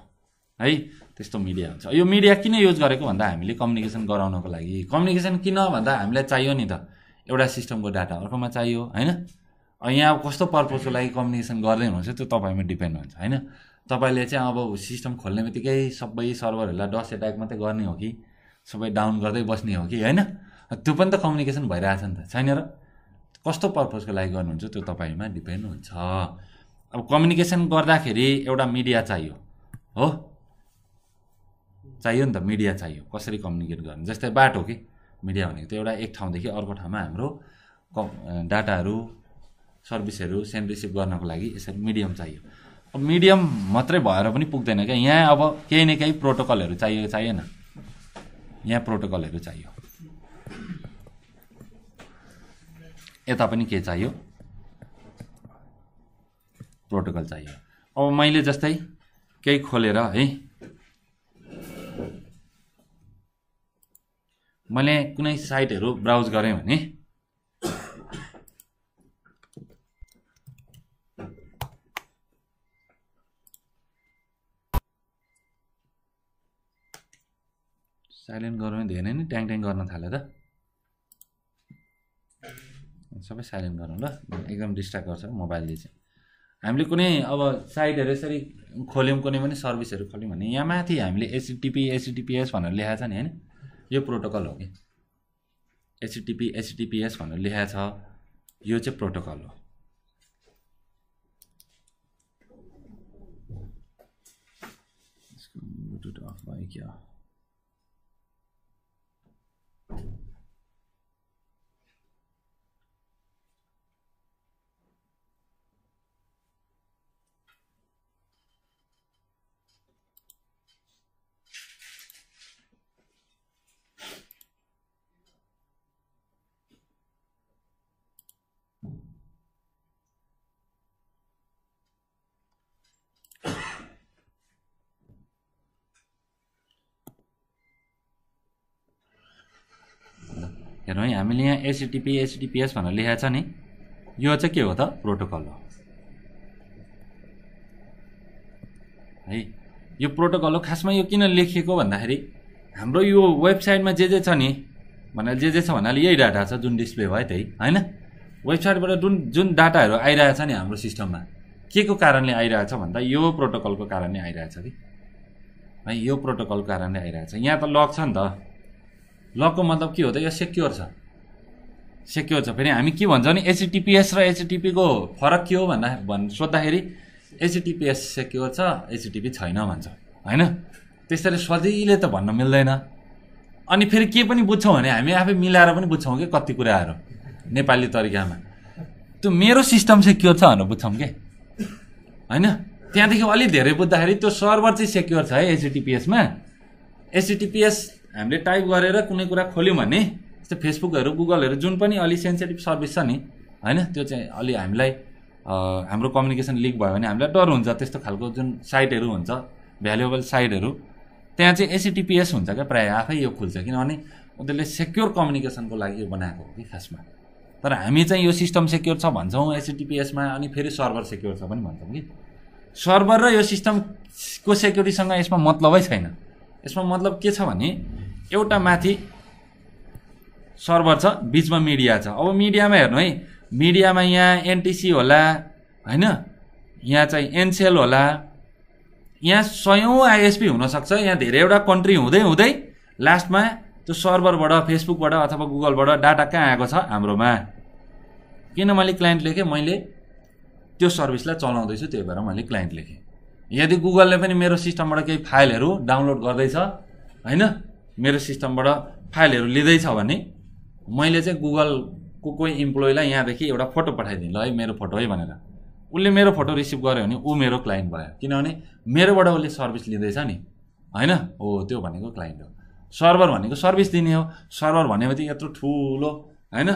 है। त्यस्तो मिडिया हुन्छ। यो मिडिया किन युज गरेको भन्दा हामीले कम्युनिकेसन गराउनको लागि। कम्युनिकेसन किन भन्दा हामीलाई चाहियो नि त एउटा सिस्टमको डाटा अर्कोमा चाहियो हैन। यहाँ अब कस्तो पर्पजको लागि कम्युनिकेसन गर्दै हुनुहुन्छ त्यो तपाईँमा डिपेन्ड हुन्छ हैन। तपाईँले चाहिँ अब सिस्टम खोल्ने बित्तिकै सबै सर्भरहरूलाई डस एट्याक मात्रै गर्ने हो कि सबै डाउन गर्दै बस्ने हो कि हैन। त्यो पनि त कम्युनिकेसन भइरहेछ नि त छैन र। कस्तो पर्पजको लागि गर्नुहुन्छ त्यो तपाईँमा डिपेन्ड हुन्छ। अब कम्युनिकेसन गर्दाखेरि एउटा मिडिया चाहियो हो चाहियो नि त। मिडिया चाहियो कसरी कम्युनिकेट गर्ने जस्तै बाटो कि मिडिया भनेको त्यो एउटा एक ठाउँदेखि अर्को ठाउँमा हाम्रो डाटाहरू सर्भिसहरू सेन्ड रिसिभ गर्नको लागि यसरी मिडियम चाहियो। अब मिडियम मात्रै भएर पनि पुग्दैन क्या। यहाँ अब केही न केही प्रोटोकलहरू चाहियो चाहिएन यहाँ प्रोटोकलहरू चाहियो यता पनि के चाहियो प्रोटोकल चाहियो। अब मैले जस्तै केही खोलेर है मैले कुनै साइटहरू ब्राउज गरेँ भने साइलेन्ट गर्नु धेरै नै ट्याङ ट्याङ गर्न थाल्यो त सबै साइलेन्ट गरौँ ल एकदम डिस्ट्र्याक्ट गर्छ मोबाइलले चाहिँ। हामीले कुनै अब साइटहरू यसरी खोल्यौँ कुनै पनि सर्भिसहरू खोल्यौँ भने यहाँ माथि हामीले एचटिपी एचटिपिएस भनेर लेखा छ नि हैन। यो प्रोटोकल हो कि एचटिपी एचटिपिएस भनेर लेखा छ यो चाहिँ प्रोटोकल हो। ब्लुटुथ अफ भयो क्या हेर्नु है हामीले यहाँ एचटीटीपी एचटीटीपीएस भनेर लेखेको छ नि, यो चाहिँ के हो त? प्रोटोकल हो है। यो प्रोटोकल हो। खासमा यो किन लेखिएको भन्दाखेरि हाम्रो यो वेबसाइटमा जे जे छ नि भनेर जे जे छ भन्नाले यही डाटा छ जुन डिस्प्ले भयो त्यही हैन। वेबसाइटबाट जुन जुन डाटाहरू आइरहेको छ नि हाम्रो सिस्टममा, के को कारणले आइरहेछ भन्दा यो प्रोटोकलको कारणले आइरहेछ कि है। यो प्रोटोकलको कारणले आइरहेछ। यहाँ त लक छ नि त, लकको मतलब के हो त? यो सेक्योर छ, सेक्योर छ। फेरि हामी के भन्छौँ नि एचटीटीपीएस र एचटीटीपीको फरक के हो भन्दा भन् सोद्धाखेरि एचटीटीपीएस सेक्योर छ, एचटीटीपी छैन भन्छ हैन। त्यसैले सजिलै त भन्न मिल्दैन। अनि फेरि के पनि बुझ्छौँ भने हामी आफै मिलाएर पनि बुझ्छौँ के कति कुराहरू नेपाली तरिकामा। त्यो मेरो सिस्टम सेक्योर छ भनेर बुझ्छौँ के हैन। त्यहाँदेखि अलि धेरै बुझ्दाखेरि त्यो सर्भर चाहिँ सेक्योर छ है एचटीटीपीएसमा। एचटीटीपीएस हामीले टाइप गरेर कुनै कुरा खोल्यौँ भने जस्तै फेसबुकहरू गुगलहरू जुन पनि अलि सेन्सिटिभ सर्भिस छ नि हैन, त्यो चाहिँ अलि हामीलाई हाम्रो कम्युनिकेसन लिक भयो भने हामीलाई डर हुन्छ। त्यस्तो खालको जुन साइटहरू हुन्छ भ्यालुएबल साइटहरू, त्यहाँ चाहिँ एचटीटीपीएस हुन्छ क्या प्रायः, आफै यो खुल्छ। किनभने उनीहरूले सेक्योर कम्युनिकेसनको लागि बनाएको हो कि खासमा। तर हामी चाहिँ यो सिस्टम सेक्योर छ भन्छौँ एचटीटीपीएसमा, अनि फेरि सर्भर सेक्योर छ पनि भन्छौँ कि। सर्भर र यो सिस्टमको सेक्युरिटीसँग यसमा मतलबै छैन। यसमा मतलब के छ भने एउटा माथि सर्भर छ, बिचमा मिडिया छ। अब मिडियामा हेर्नु है, मिडियामा यहाँ एनटिसी होला हैन, यहाँ चाहिँ एनसेल होला, यहाँ सयौं आइएसपी हुनसक्छ, यहाँ धेरैवटा कन्ट्री हुँदै हुँदै लास्टमा त्यो सर्भरबाट फेसबुकबाट अथवा गुगलबाट डाटा कहाँ आएको छ हाम्रोमा। किन मैले क्लाइन्ट लेखेँ? मैले त्यो सर्भिसलाई चलाउँदैछु, त्यही भएर मैले क्लाइन्ट लेखेँ। यदि गुगलले पनि मेरो सिस्टमबाट केही फाइलहरू डाउनलोड गर्दैछ हैन, मेरो सिस्टमबाट फाइलहरू लिँदैछ भने मैले चाहिँ गुगलको कोही इम्प्लोइलाई यहाँदेखि एउटा फोटो पठाइदिएँ, ल है मेरो फोटो है भनेर। उसले मेरो फोटो रिसिभ गर्यो भने ऊ मेरो क्लाइन्ट भयो। किनभने मेरोबाट उसले सर्भिस लिँदैछ नि हैन। हो, त्यो भनेको क्लाइन्ट हो। सर्भर भनेको सर्भिस दिने हो। सर्भर भनेपछि यत्रो ठुलो हैन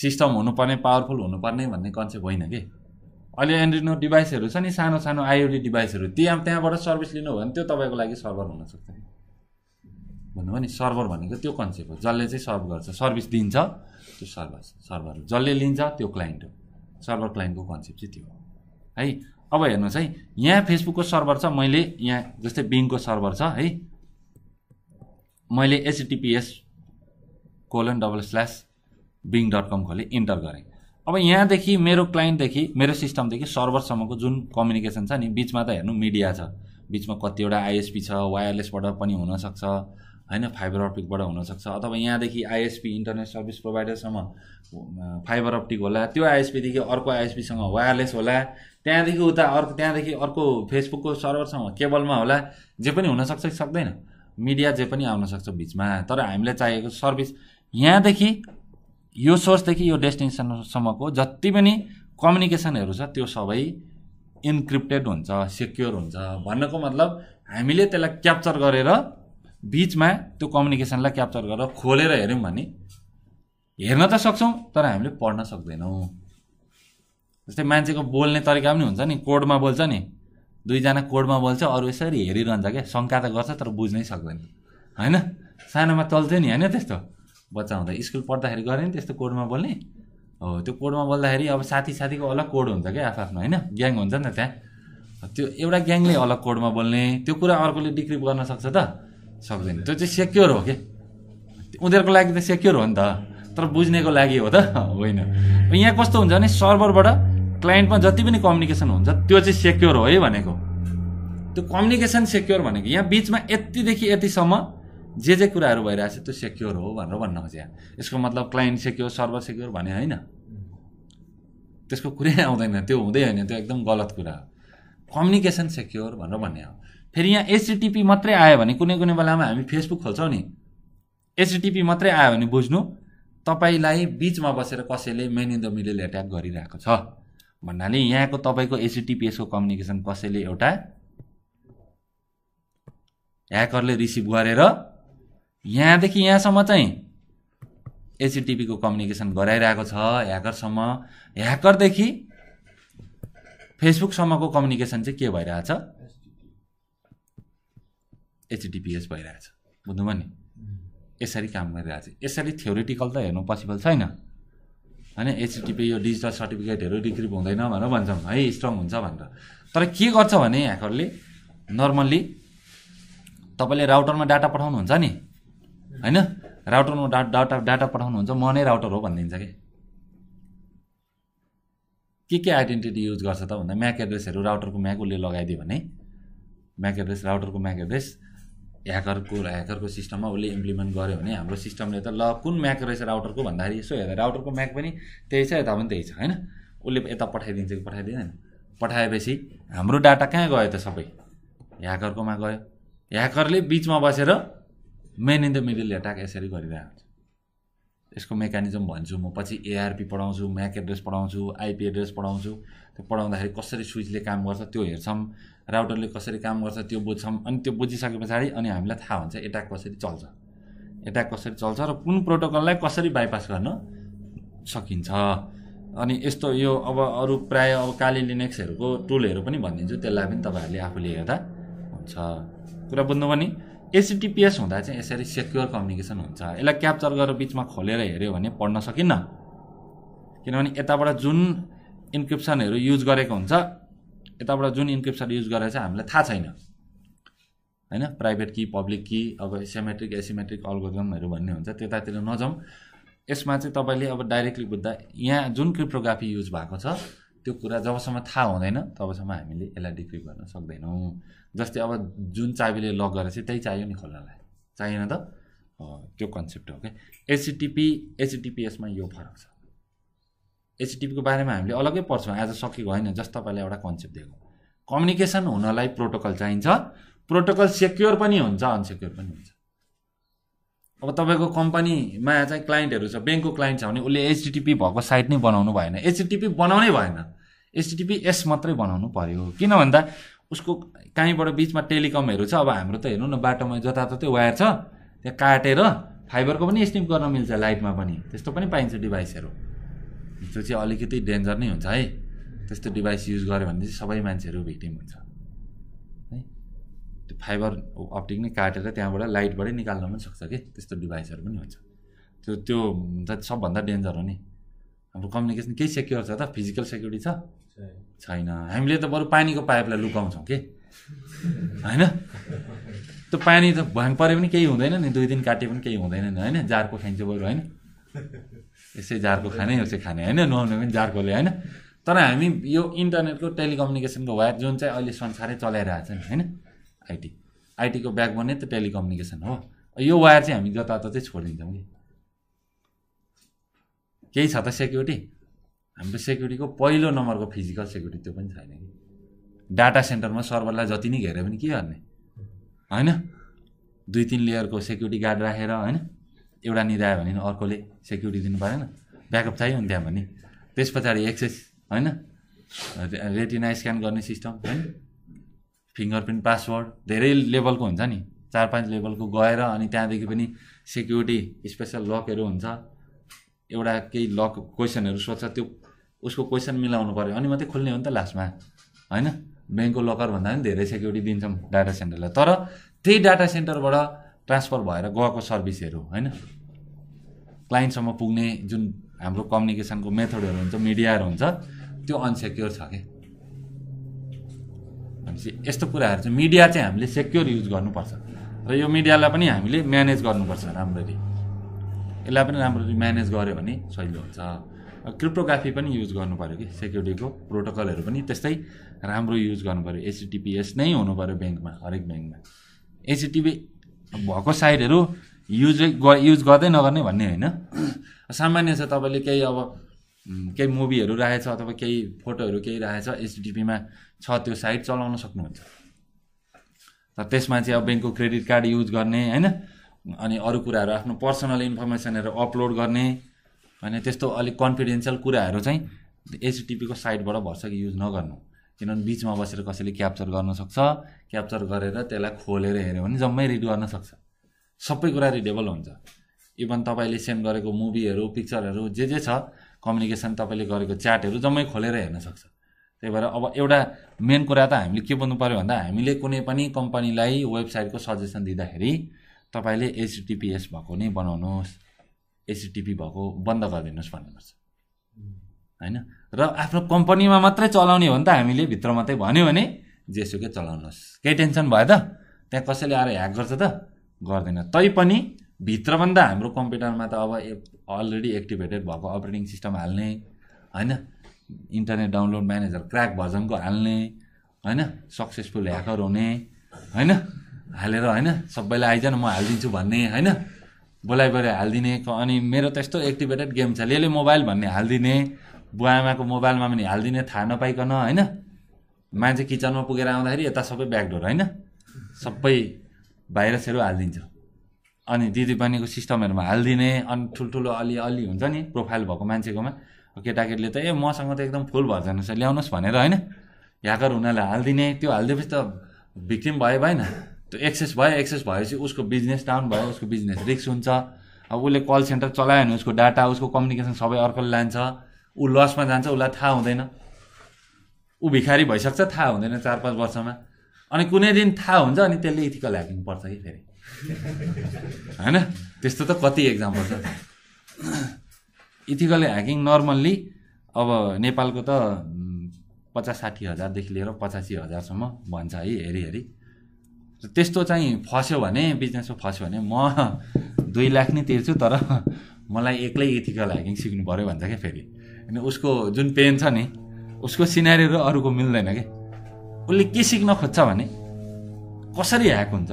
सिस्टम हुनुपर्ने, पावरफुल हुनुपर्ने भन्ने कन्सेप्ट होइन कि। अहिले एन्ड्रोइड डिभाइसहरू छ नि, सानो सानो आइओटी डिभाइसहरू, त्यहाँ त्यहाँबाट सर्भिस लिनु हो भने त्यो तपाईँको लागि सर्भर हुनसक्छ नि। भन्नुभयो नि सर्भर भनेको त्यो कन्सेप्ट हो। जसले चाहिँ सर्भ गर्छ, सर्भिस दिन्छ, त्यो सर्भर सर्भर हो। जसले लिन्छ त्यो क्लाइन्ट हो। सर्भर क्लाइन्टको कन्सेप्ट चाहिँ त्यो हो है। अब हेर्नुहोस् है, यहाँ फेसबुकको सर्भर छ, मैले यहाँ जस्तै बिङको सर्भर छ है, मैले HTTPS colon double slash Bing dot com खोलेँ, इन्टर गरेँ। अब यहाँदेखि मेरो क्लाइन्टदेखि मेरो सिस्टमदेखि सर्भरसम्मको जुन कम्युनिकेसन छ नि, बिचमा त हेर्नु मिडिया छ, बिचमा कतिवटा आइएसपी छ, वायरलेसबाट पनि हुनसक्छ हैन, फाइबर अप्टिकबाट हुनसक्छ, अथवा यहाँदेखि आइएसपी इन्टरनेट सर्भिस प्रोभाइडरसम्म फाइबर अप्टिक होला, त्यो आइएसपीदेखि अर्को आइएसपीसँग वायरलेस होला, त्यहाँदेखि उता अर्को त्यहाँदेखि अर्को फेसबुकको सर्भरसँग केबलमा होला। जे पनि हुनसक्छ कि सक्दैन, मिडिया जे पनि आउन सक्छ बिचमा। तर हामीलाई चाहिएको सर्भिस यहाँदेखि यो सोर्सदेखि यो डेस्टिनेसनसम्मको जति पनि कम्युनिकेसनहरू छ त्यो सबै इन्क्रिप्टेड हुन्छ, सेक्योर हुन्छ। भन्नको मतलब हामीले त्यसलाई क्याप्चर गरेर बिचमा त्यो कम्युनिकेसनलाई क्याप्चर गरेर खोलेर हेऱ्यौँ भने हेर्न त सक्छौँ तर हामीले पढ्न सक्दैनौँ। जस्तै मान्छेको बोल्ने तरिका पनि हुन्छ नि, कोडमा बोल्छ नि, दुईजना कोडमा बोल्छ, अरू यसरी हेरिरहन्छ क्या, शङ्का त गर्छ तर बुझ्नै सक्दैन हैन। सानोमा चल्थ्यो नि हैन, त्यस्तो बच्चा हुँदा स्कुल पढ्दाखेरि गऱ्यो नि त्यस्तो कोडमा बोल्ने। हो, त्यो कोडमा बोल्दाखेरि अब साथी साथीको अलग कोड हुन्छ क्या आफआफ्नो हैन, ग्याङ हुन्छ नि त त्यहाँ। त्यो एउटा ग्याङले अलग कोडमा बोल्ने, त्यो कुरा अर्कोले डिक्रिप्ट गर्न सक्छ त? सक्दैन। त्यो चाहिँ सेक्योर हो के, उनीहरूको लागि त सेक्योर हो नि त, तर बुझ्नेको लागि हो त होइन। यहाँ कस्तो हुन्छ भने सर्भरबाट क्लाइन्टमा जति पनि कम्युनिकेसन हुन्छ त्यो चाहिँ सेक्योर हो है भनेको। त्यो कम्युनिकेसन सेक्योर भनेको यहाँ बिचमा यतिदेखि यतिसम्म जे जे कुराहरू भइरहेछ त्यो सेक्योर हो भनेर भन्न खोजेँ। यसको मतलब क्लाइन्ट सेक्योर, सर्भर सेक्योर भने होइन, त्यसको कुरै आउँदैन, त्यो हुँदै होइन, त्यो एकदम गलत कुरा हो। कम्युनिकेसन सेक्योर भनेर भन्ने हो। फेरि यहाँ एचटीटीपी मात्रै आयो भने, कुनै कुनै बेलामा हामी फेसबुक खोल्छौँ नि, एचटीटीपी मात्रै आयो भने बुझ्नु तपाईँलाई बिचमा बसेर कसैले man in the middle attack गरिरहेको छ भन्नाले यहाँको तपाईँको एचटीटीपीएसको कम्युनिकेसन कसैले एउटा ह्याकरले रिसिभ गरेर यहाँदेखि यहाँसम्म चाहिँ एचटीटीपीको कम्युनिकेसन गराइरहेको छ ह्याकरसम्म। ह्याकरदेखि फेसबुकसम्मको कम्युनिकेसन चाहिँ के भइरहेछ? एचटीटीपीएस भइरहेछ। बुझ्नुभयो नि? यसरी काम गरिरहेछ। यसरी थ्योरेटिकल त हेर्नु पोसिबल छैन हैन। एचटिपी यो डिजिटल सर्टिफिकेटहरु रिट्रिभ हुँदैन भनेर भन्छौँ है, स्ट्रङ हुन्छ भनेर। तर के गर्छ भने ह्याकरले नर्मल्ली तपाईले राउटरमा डाटा पठाउनु हुन्छ नि हैन, राउटरमा डाटा डाटा पठाउनु हुन्छ, म नै राउटर हो भन्दिन्छ के। के के आइडेन्टिटी युज गर्छ त भन्दा म्याक एड्रेसहरु राउटरको म्याक उसले लगाइदियो भने म्याक एड्रेस राउटरको म्याक एड्रेस ह्याकरको ह्याकरको सिस्टममा उसले इम्प्लिमेन्ट गर्यो भने हाम्रो सिस्टमले त ल कुन म्याक रहेछ राउटरको भन्दाखेरि यसो हेर्दा राउटरको म्याक पनि त्यही छ यता पनि त्यही छ हैन। उसले यता पठाइदिन्छ कि पठाइदिँदैन, पठाएपछि हाम्रो डाटा कहाँ गयो त सबै ह्याकरकोमा गयो। ह्याकरले बिचमा बसेर man in the middle attack यसरी गरिरहेको हुन्छ। यसको मेकानिजम भन्छु म पछि, एआरपी पढाउँछु, म्याक एड्रेस पढाउँछु, आइपी एड्रेस पढाउँछु। त्यो पढाउँदाखेरि कसरी स्विचले काम गर्छ त्यो हेर्छौँ, राउटरले कसरी काम गर्छ त्यो बुझ्छौँ। अनि त्यो बुझिसके पछाडि अनि हामीलाई थाहा हुन्छ एट्याक कसरी चल्छ, एट्याक कसरी चल्छ र कुन प्रोटोकललाई कसरी बाइपास गर्न सकिन्छ। अनि यस्तो यो अब अरू प्रायः अब काली लिनक्सहरूको टुलहरू पनि भनिदिन्छु, त्यसलाई पनि तपाईँहरूले आफूले हेर्दा हुन्छ। कुरा बुझ्नु पनि एचटिपिएस हुँदा चाहिँ यसरी सेक्योर कम्युनिकेसन हुन्छ। यसलाई क्याप्चर गरेर बिचमा खोलेर हेऱ्यो भने पढ्न सकिन्न, किनभने यताबाट जुन इन्क्रिप्सनहरू युज गरेको हुन्छ, यताबाट जुन इन्क्रिप्सन युज गरेर चाहिँ हामीलाई थाहा छैन हैन। प्राइभेट की, पब्लिक की, अब सिमेट्रिक एसिमेट्रिक अल्गोरिदमहरु भन्ने हुन्छ, त्यतातिर नजाउँ। यसमा चाहिँ तपाईले अब डाइरेक्टली बुझ्दा यहाँ जुन क्रिप्टोग्राफी युज भएको छ त्यो कुरा जबसम्म थाहा हुँदैन तबसम्म हामीले यसलाई डिक्रिप्ट गर्न सक्दैनौँ। जस्तै अब जुन चाबीले लक गरेछ त्यही चाहियो नि खोल्नलाई, चाहिएन त, त्यो कन्सेप्ट हो के। एचटिपी एचटिपिएसमा यो फरक छ। एचटिपीको बारेमा हामीले अलग्गै पढ्छौँ, आज सकेको होइन। जस्ट तपाईँलाई एउटा कन्सेप्ट दिएको, कम्युनिकेसन हुनलाई प्रोटोकल चाहिन्छ, प्रोटोकल सेक्योर पनि हुन्छ अनसेक्योर पनि हुन्छ। अब तपाईँको कम्पनीमा चाहिँ क्लाइन्टहरू छ, ब्याङ्कको क्लाइन्ट छ भने उसले एचटिपी भएको साइट नै बनाउनु भएन, एचटिपी बनाउनै भएन, एचटिपिएस मात्रै बनाउनु पर्यो। किन भन्दा उसको कहीँबाट बिचमा टेलिकमहरू छ, अब हाम्रो त हेर्नु न बाटोमा जताततै वायर छ, त्यहाँ काटेर फाइबरको पनि स्ट्रिम गर्न मिल्छ, लाइटमा पनि त्यस्तो पनि पाइन्छ डिभाइसहरू। त्यो चाहिँ अलिकति डेन्जर नै हुन्छ है, त्यस्तो डिभाइस युज गर्यो भने चाहिँ सबै मान्छेहरू भिक्टिम हुन्छ है। त्यो फाइबर अप्टिक नै काटेर त्यहाँबाट लाइटबाटै निकाल्न पनि सक्छ कि, त्यस्तो डिभाइसहरू पनि हुन्छ। त्यो त्यो हुन्छ सबभन्दा डेन्जर हो नि। हाम्रो कम्युनिकेसन केही सेक्योर छ त? फिजिकल सेक्युरिटी छ छैन। हामीले त बरु पानीको पाइपलाई लुकाउँछौँ के होइन। त्यो पानी त भ्याङ पऱ्यो पनि केही हुँदैन नि, दुई दिन काटे पनि केही हुँदैन नि होइन। जारको खाइन्छ बरु होइन, यसै जारको खाने उसै खाने होइन, नुहाउने पनि जारकोले होइन। तर हामी यो इन्टरनेटको टेलिकम्युनिकेसनको वायर जुन चाहिँ अहिले संसारै चलाइरहेछ नि होइन, आइटी आइटीको ब्याकबोन नै त टेलिकम्युनिकेसन हो। यो वायर चाहिँ हामी जताततै छोडिदिन्छौँ कि, केही छ त सेक्युरिटी? हाम्रो सेक्युरिटीको पहिलो नम्बरको फिजिकल सेक्युरिटी त्यो पनि छैन कि। डाटा सेन्टरमा सर्भरलाई जति नै घेऱ्यो भने के गर्ने होइन, दुई तिन लेयरको सेक्युरिटी गार्ड राखेर होइन। एउटा निधायो भने अर्कोले सेक्युरिटी दिनु परेन, ब्याकअप चाहियो नि त्यहाँ पनि। त्यस पछाडि एक्सेस होइन, रेटिना स्क्यान गर्ने सिस्टम होइन, फिङ्गर प्रिन्ट पासवर्ड धेरै लेभलको हुन्छ नि, चार पाँच लेभलको गएर अनि त्यहाँदेखि पनि सेक्युरिटी स्पेसल लकहरू हुन्छ। एउटा केही लक क्वेसनहरू सोध्छ, त्यो उसको क्वेसन मिलाउनु पऱ्यो अनि मात्रै खोल्ने हो नि त लास्टमा होइन। ब्याङ्कको लकर भन्दा पनि धेरै सेक्युरिटी दिन्छौँ डाटा सेन्टरलाई, तर त्यही डाटा सेन्टरबाट ट्रान्सफर भएर गएको सर्भिसहरू होइन, क्लाइन्टसम्म पुग्ने जुन हाम्रो कम्युनिकेसनको मेथडहरू हुन्छ, मिडियाहरू हुन्छ, त्यो अनसेक्योर छ क्या। भनेपछि यस्तो कुराहरू चाहिँ मिडिया चाहिँ हामीले सेक्योर युज गर्नुपर्छ र यो मिडियालाई पनि हामीले म्यानेज गर्नुपर्छ राम्ररी। यसलाई पनि राम्ररी म्यानेज गर्यो भने सजिलो हुन्छ। क्रिप्टोग्राफी पनि युज गर्नु पऱ्यो कि, सेक्युरिटीको प्रोटोकलहरू पनि त्यस्तै राम्रो युज गर्नु पऱ्यो। एचटिपिएस नै हुनु पऱ्यो ब्याङ्कमा, हरेक ब्याङ्कमा एचटिपी भएको साइडहरू युज युज गर्दै नगर्ने भन्ने होइन। सामान्य छ, तपाईँले केही अब केही मुभीहरू राखेछ अथवा केही फोटोहरू केही राखेछ एचटिपीमा छ, त्यो साइट चलाउन सक्नुहुन्छ। तर त्यसमा चाहिँ अब ब्याङ्कको क्रेडिट कार्ड युज गर्ने होइन, अनि अरू कुराहरू आफ्नो पर्सनल इन्फर्मेसनहरू अपलोड गर्ने होइन, त्यस्तो अलिक कन्फिडेन्सियल कुराहरू चाहिँ एचटिपीको साइटबाट भर्छ कि युज नगर्नु। किनभने बिचमा बसेर कसैले क्याप्चर गर्न सक्छ, क्याप्चर गरेर त्यसलाई खोलेर हेऱ्यो भने जम्मै रिड गर्न सक्छ, सबै कुरा रिडेबल हुन्छ। इभन तपाईँले सेन्ड गरेको मुभीहरू, पिक्चरहरू, जे जे छ कम्युनिकेसन, तपाईँले गरेको च्याटहरू जम्मै खोलेर हेर्न सक्छ। त्यही भएर अब एउटा मेन कुरा त हामीले के बुझ्नु पऱ्यो भन्दा हामीले कुनै पनि कम्पनीलाई वेबसाइटको सजेसन दिँदाखेरि तपाईले एचटिपिएस भएको नै बनाउनुस्, एचटिपी भएको बन्द गरिदिनुस् भन्नुस् हैन। र आफ्नो कम्पनीमा मात्रै चलाउने हो नि त, हामीले भित्र मात्रै भन्यो भने जेसुकै चलाउनुस्, के टेन्सन भयो त, त्यहाँ कसैले आएर ह्याक गर्छ त, गर्दैन। तै पनि भित्र भन्दा हाम्रो कम्प्युटरमा त अब अलरेडी एक्टिभेटेड भएको अपरेटिङ सिस्टम हाल्ने हैन, इन्टरनेट डाउनलोड म्यानेजर क्र्याक भर्जनको हाल्ने हैन, सक्सेसफुल ह्याकर हुने हैन, हालेर हैन सबैलाई आइजन म हालिदिन्छु भन्ने हैन, बोलाइबोले हालिदिने। अनि मेरो त्यस्तो एक्टिभेटेड गेम छ, लेले मोबाइल भन्ने हालिदिने, बुवाआमाको मोबाइलमा पनि हालिदिने थाहा नपाइकन हैन। मान्छे किचनमा पुगेर आउँदाखेरि यता सबै ब्याकडोर हैन, सबै भाइरसहरू हालिदिन्छ। अनि दिदीबहिनीको सिस्टमहरुमा हालिदिने, अनि ठुलठुलो अलि अलि हुन्छ नि प्रोफाइल भएको मान्छेकोमा, केटाकेटीले त ए मसँग त एकदम फुल भर्जन छ ल्याउनुस् भनेर हैन ह्याकर हुनाले हालिदिने। त्यो हालिदिएपछि त भिक्टिम भयो भएन, त्यो एक्सेस भयो, एक्सेस भएपछि उसको बिजनेस डाउन भयो, उसको बिजनेस रिस्क हुन्छ। अब उसले कल सेन्टर चलायो भने उसको डाटा, उसको कम्युनिकेसन सबै अर्कोले लान्छ, ऊ लसमा जान्छ, उसलाई थाहा हुँदैन, ऊ भिखारी भइसक्छ थाहा हुँदैन चार पाँच वर्षमा। अनि कुनै दिन थाहा हुन्छ, अनि त्यसले इथिकल ह्याकिङ पर्छ कि फेरि हैन। त्यस्तो त कति एक्जाम्पल छ। इथिकल ह्याकिङ नर्मल्ली अब नेपालको त पचास साठी हजारदेखि लिएर पचासी हजारसम्म भन्छ है, हेरी हेरी। त्यस्तो चाहिँ फस्यो भने, बिजनेसमा फस्यो भने म दुई लाख नै तिर्छु तर मलाई एक्लै इथिकल ह्याकिङ सिक्नु पऱ्यो भन्छ क्या फेरि। अनि उसको जुन पेन छ नि, उसको सिनेरियो र अरूको मिल्दैन क्या। उसले के सिक्न खोज्छ भने कसरी ह्याक हुन्छ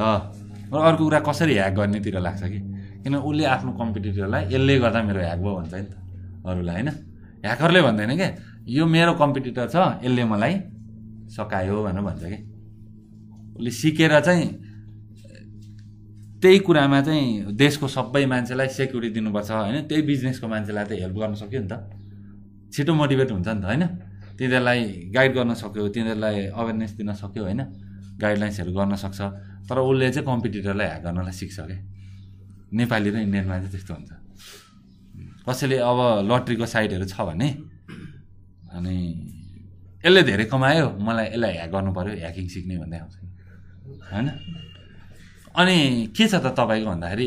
र अर्को कुरा कसरी ह्याक गर्नेतिर लाग्छ कि, किन उसले आफ्नो कम्पिटिटरलाई यसले गर्दा मेरो ह्याक भयो भन्छ नि त, अरूलाई होइन। ह्याकरले भन्दैन क्या यो मेरो कम्पिटिटर छ, यसले मलाई सकायो भनेर भन्छ कि। उसले सिकेर चाहिँ त्यही कुरामा चाहिँ देशको सबै मान्छेलाई सेक्युरिटी दिनुपर्छ हैन, त्यही बिजनेसको मान्छेलाई त हेल्प गर्न सक्यो नि त, छिटो मोटिभेट हुन्छ नि त हैन। तिनीहरूलाई गाइड गर्न सक्यो, तिनीहरूलाई अवेरनेस दिन सक्यो हैन, गाइडलाइन्सहरू गर्न सक्छ। तर उसले चाहिँ कम्पिटिटरलाई ह्याक गर्नलाई सिक्छ क्या। नेपाली र इन्डियनमा चाहिँ त्यस्तो हुन्छ। कसैले अब लट्रीको साइटहरू छ भने अनि यसले धेरै कमायो, मलाई यसलाई ह्याक गर्नु पऱ्यो, ह्याकिङ सिक्ने भन्दै आउँछ हैन। अनि के छ त तपाईँको भन्दाखेरि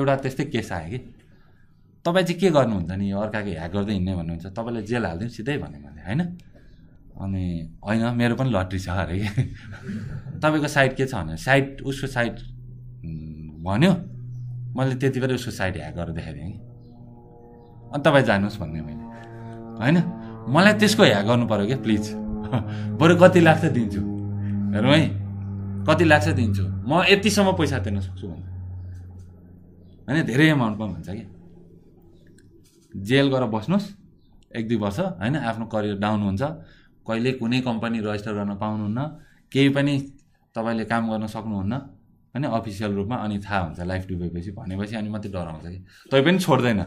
एउटा त्यस्तै केस आयो कि, तपाईँ चाहिँ के गर्नुहुन्छ नि यो अर्काको ह्याक गर्दै हिँड्ने भन्नुहुन्छ, तपाईँले जेल हालिदिउँ सिधै भने मैले हैन। अनि होइन मेरो पनि लट्री छ अरे कि तपाईँको साइट के छ भने, साइट उसको साइट भन्यो, मैले त्यति बेला उसको साइट ह्याक गरेर देखाइदिएँ कि, अनि तपाईँ जानुहोस् भन्ने मैले होइन। मलाई त्यसको ह्याक गर्नु पऱ्यो क्या प्लिज, बरु कति लाग्छ दिन्छु, हेरौँ है कति लाग्छ दिन्छु, म यतिसम्म पैसा तिर्न सक्छु भन्दा होइन, धेरै एमाउन्टमा भन्छ कि। जेल गरेर बस्नुहोस् एक दुई वर्ष होइन, आफ्नो करियर डाउन हुन्छ, कहिले कुनै कम्पनी रजिस्टर गर्न पाउनुहुन्न, केही पनि तपाईँले काम गर्न सक्नुहुन्न होइन अफिसियल रूपमा। अनि थाहा हुन्छ लाइफ डुबेपछि भनेपछि, अनि मात्रै डराउँछ कि, तै पनि छोड्दैन,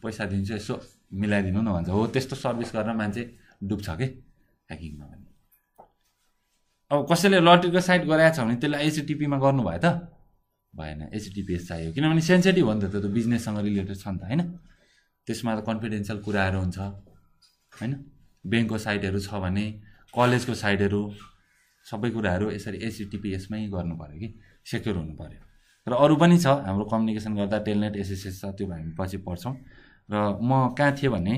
पैसा दिन्छु यसो मिलाइदिनु न भन्छ। हो त्यस्तो सर्भिस गर्न मान्छे डुब्छ कि ह्याकिङमा पनि। अब कसैले लटरीको साइट गराएको छ भने त्यसलाई एचटिपीमा गर्नु भयो त भएन, एचटिपिएस चाहियो, किनभने सेन्सिटिभ हो नि त, त्यो त बिजनेससँग रिलेटेड छ नि त होइन। त्यसमा त कन्फिडेन्सियल कुराहरू हुन्छ होइन, ब्याङ्कको साइटहरू छ भने, कलेजको साइटहरू, सबै कुराहरू यसरी एचटिपिएसमै गर्नु पऱ्यो कि, सेक्योर हुनु पऱ्यो। र अरू पनि छ हाम्रो कम्युनिकेसन गर्दा टेलनेट एसएसएस छ, त्यो हामी पछि पढ्छौँ। र म कहाँ थिएँ भने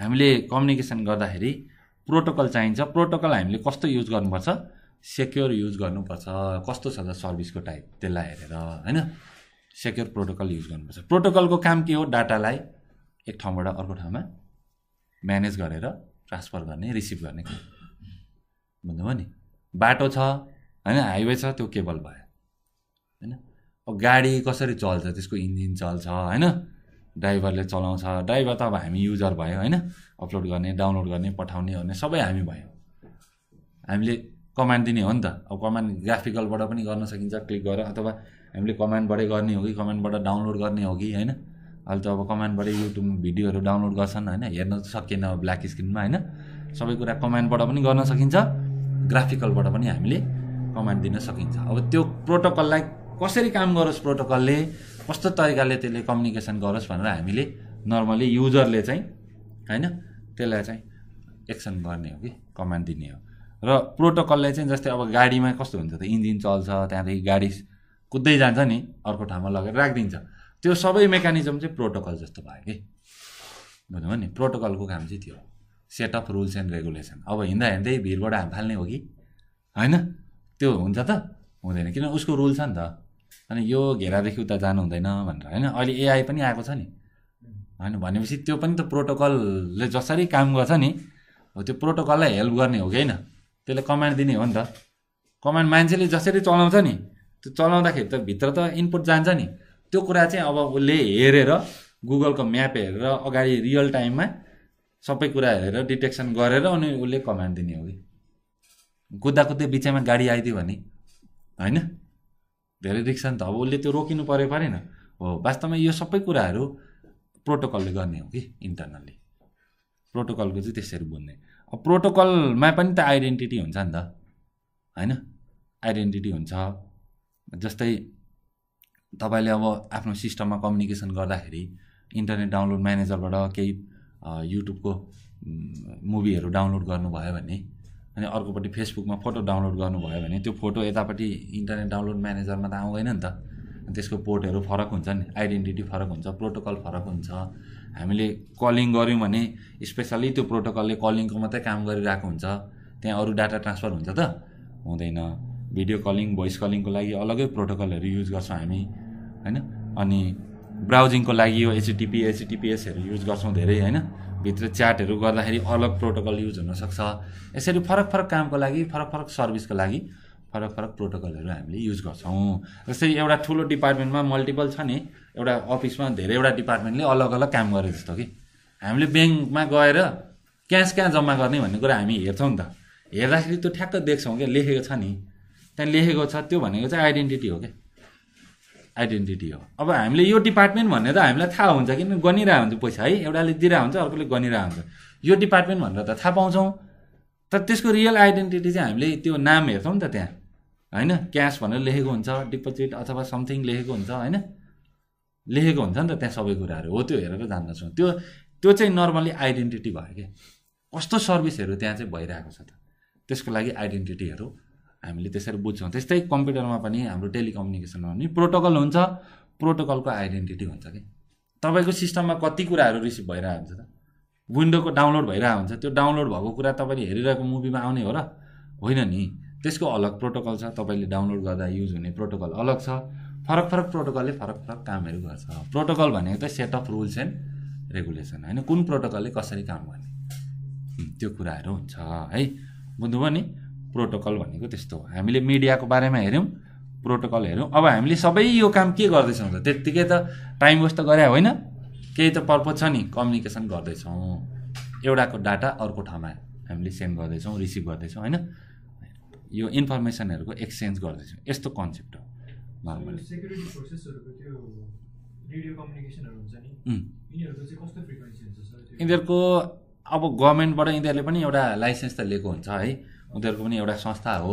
हामीले कम्युनिकेसन गर्दाखेरि प्रोटोकल चाहिन्छ, प्रोटोकल हामीले कस्तो युज गर्नुपर्छ, सेक्योर युज गर्नुपर्छ, कस्तो छ त सर्भिसको टाइप त्यसलाई हेरेर हैन, सेक्योर प्रोटोकल युज गर्नुपर्छ। प्रोटोकलको काम के हो, डाटालाई एक ठाउँबाट अर्को ठाउँमा म्यानेज गरेर ट्रान्सफर गर्ने, रिसिभ गर्ने काम, बुझ्नुभयो नि। बाटो छ हैन, हाइवे छ, त्यो केबल भयो हैन। अब गाडी कसरी चल्छ, त्यसको इन्जिन चल्छ हैन, ड्राइभरले चलाउँछ, ड्राइभर त अब हामी युजर भयो हैन, अपलोड गर्ने, डाउनलोड गर्ने, पठाउने ओर्ने सबै हामी भयो। हामीले कमान्ड दिने हो नि त, अब कमान्ड ग्राफिकलबाट पनि गर्न सकिन्छ क्लिक गरेर, अथवा हामीले कमान्डबाटै गर्ने हो कि कमान्डबाट डाउनलोड गर्ने हो कि होइन। अहिले त अब कमान्डबाटै युट्युब भिडियोहरू डाउनलोड गर्छन् होइन, हेर्न त सकिएन ब्ल्याक स्क्रिनमा होइन, सबै कुरा कमान्डबाट पनि गर्न सकिन्छ, ग्राफिकलबाट पनि हामीले कमान्ड दिन सकिन्छ। अब त्यो प्रोटोकललाई कसरी काम गरोस्, प्रोटोकलले कस्तो तरिकाले त्यसले कम्युनिकेसन गरोस् भनेर हामीले नर्मली युजरले चाहिँ होइन त्यसलाई चाहिँ एक्सन गर्ने हो कि कमान्ड दिने हो। र प्रोटोकलले चाहिँ जस्तै अब गाडीमा कस्तो हुन्छ त इन्जिन चल्छ त्यहाँदेखि गाडी कुद्दै जान्छ नि अर्को ठाउँमा लगेर राखिदिन्छ, त्यो सबै मेकानिजम चाहिँ प्रोटोकल जस्तो भयो कि बुझ्नुभयो नि। प्रोटोकलको काम चाहिँ त्यो सेटअप रुल्स एन्ड रेगुलेसन। अब हिँड्दा हिँड्दै भिरबाट हाम फाल्ने हो कि होइन, त्यो हुन्छ त हुँदैन, किन उसको रुल छ नि त। अनि यो घेरादेखि उता जानु हुँदैन भनेर होइन, अहिले एआई पनि आएको छ नि होइन, भनेपछि त्यो पनि त प्रोटोकलले जसरी काम गर्छ नि हो त्यो प्रोटोकललाई हेल्प गर्ने हो कि होइन, त्यसले कमान्ड दिने हो नि त। कमान्ड मान्छेले जसरी चलाउँछ नि त्यो चलाउँदाखेरि त भित्र त इनपुट जान्छ नि, त्यो कुरा चाहिँ अब उसले हेरेर गुगलको म्याप हेरेर अगाडि रियल टाइममा सबै कुरा हेरेर डिटेक्सन गरेर अनि उसले कमान्ड दिने हो कि। कुद्दा कुद्दै बिचैमा गाडी आइदियो भने होइन धेरै रिक्स छ नि त, अब उसले त्यो रोकिनु पऱ्यो परेन हो। वास्तवमा यो सबै कुराहरू प्रोटोकलले गर्ने हो कि इन्टरनल्ली, प्रोटोकलको चाहिँ त्यसरी बुझ्ने। अब प्रोटोकलमा पनि त आइडेन्टिटी हुन्छ नि त होइन, आइडेन्टिटी हुन्छ। जस्तै तपाईँले अब आफ्नो सिस्टममा कम्युनिकेसन गर्दाखेरि इन्टरनेट डाउनलोड म्यानेजरबाट केही युट्युबको मुभीहरू डाउनलोड गर्नुभयो भने अनि अर्कोपट्टि फेसबुकमा फोटो डाउनलोड गर्नुभयो भने त्यो फोटो यतापट्टि इन्टरनेट डाउनलोड म्यानेजरमा त आउँदैन नि त, त्यसको पोर्टहरू फरक हुन्छ नि, आइडेन्टिटी फरक हुन्छ, प्रोटोकल फरक हुन्छ। हामीले कलिङ गऱ्यौँ भने स्पेसली त्यो प्रोटोकलले कलिङको मात्रै काम गरिरहेको हुन्छ, त्यहाँ अरू डाटा ट्रान्सफर हुन्छ त हुँदैन। भिडियो कलिङ भोइस कलिङको लागि अलग्गै प्रोटोकलहरू युज गर्छौँ हामी होइन, अनि ब्राउजिङको लागि यो एचटिपी एचटिपिएसहरू युज गर्छौँ धेरै होइन, भित्र च्याटहरू गर्दाखेरि अलग प्रोटोकल युज हुनसक्छ। यसरी फरक फरक कामको लागि फरक फरक सर्भिसको लागि फरक फरक प्रोटोकलहरू हामीले युज गर्छौँ। जस्तै एउटा ठुलो डिपार्टमेन्टमा मल्टिपल छ नि, एउटा अफिसमा धेरैवटा डिपार्टमेन्टले अलग अलग काम गरे जस्तो कि हामीले ब्याङ्कमा गएर क्यास कहाँ जम्मा गर्ने भन्ने कुरा हामी हेर्छौँ नि त, हेर्दाखेरि त्यो ठ्याक्क देख्छौँ क्या लेखेको छ नि, त्यहाँ लेखेको छ त्यो भनेको चाहिँ आइडेन्टिटी हो क्या, आइडेन्टिटी हो। अब हामीले यो डिपार्टमेन्ट भनेर त हामीलाई थाहा हुन्छ किन गनिरहेको हुन्छ पैसा है, एउटाले दिइरहेको हुन्छ अर्कोले गनिरहेको हुन्छ, यो डिपार्टमेन्ट भनेर त थाहा पाउँछौँ। तर त्यसको रियल आइडेन्टिटी चाहिँ हामीले त्यो नाम हेर्छौँ नि त त्यहाँ होइन, क्यास भनेर लेखेको हुन्छ, डिपोजिट अथवा समथिङ लेखेको हुन्छ होइन, लेखेको हुन्छ नि त त्यहाँ सबै कुराहरू हो, त्यो हेरेर जान्दछौँ। त्यो त्यो चाहिँ नर्मली आइडेन्टिटी भयो क्या। कस्तो सर्भिसहरू त्यहाँ चाहिँ भइरहेको छ त, त्यसको लागि आइडेन्टिटीहरू हामीले त्यसरी बुझ्छौँ। त्यस्तै कम्प्युटरमा पनि हाम्रो टेलिकम्युनिकेसनमा पनि प्रोटोकल हुन्छ, प्रोटोकलको आइडेन्टिटी हुन्छ कि। तपाईँको सिस्टममा कति कुराहरू रिसिभ भइरहेको हुन्छ त, विन्डोको डाउनलोड भइरहेको हुन्छ, त्यो डाउनलोड भएको कुरा तपाईँले हेरिरहेको मुभीमा आउने हो र होइन नि, त्यसको अलग प्रोटोकल छ, तपाईँले डाउनलोड गर्दा युज हुने प्रोटोकल अलग छ। फरक फरक प्रोटोकलले फरक फरक कामहरू गर्छ। प्रोटोकल भनेको त set of rules and regulation होइन, कुन प्रोटोकलले कसरी काम गर्ने त्यो कुराहरू हुन्छ है, बुझ्नुभयो नि। प्रोटोकल भनेको त्यस्तो। हामीले मिडियाको बारेमा हेऱ्यौँ, प्रोटोकल हेऱ्यौँ। अब हामीले सबै यो काम के गर्दैछौँ त, त्यत्तिकै त टाइम वेस्ट त गरे होइन, केही त पर्पज छ नि, कम्युनिकेसन गर्दैछौँ, एउटाको डाटा अर्को ठाउँमा हामीले सेन्ड गर्दैछौँ, रिसिभ गर्दैछौँ होइन, यो इन्फर्मेसनहरूको एक्सचेन्ज गर्दैछौँ, यस्तो कन्सेप्ट हो नर्मली। सेक्युरिटी फोर्सेसहरुको त्यो रेडियो कम्युनिकेसनहरु हुन्छ नि, यिनीहरुको चाहिँ कस्तो फ्रिक्वेन्सी हुन्छ सर? यिनीहरुको अब गभर्नमेन्टबाट यिनीहरुले पनि एउटा लाइसेन्स त लिएको हुन्छ है, उनीहरूको पनि एउटा संस्था हो,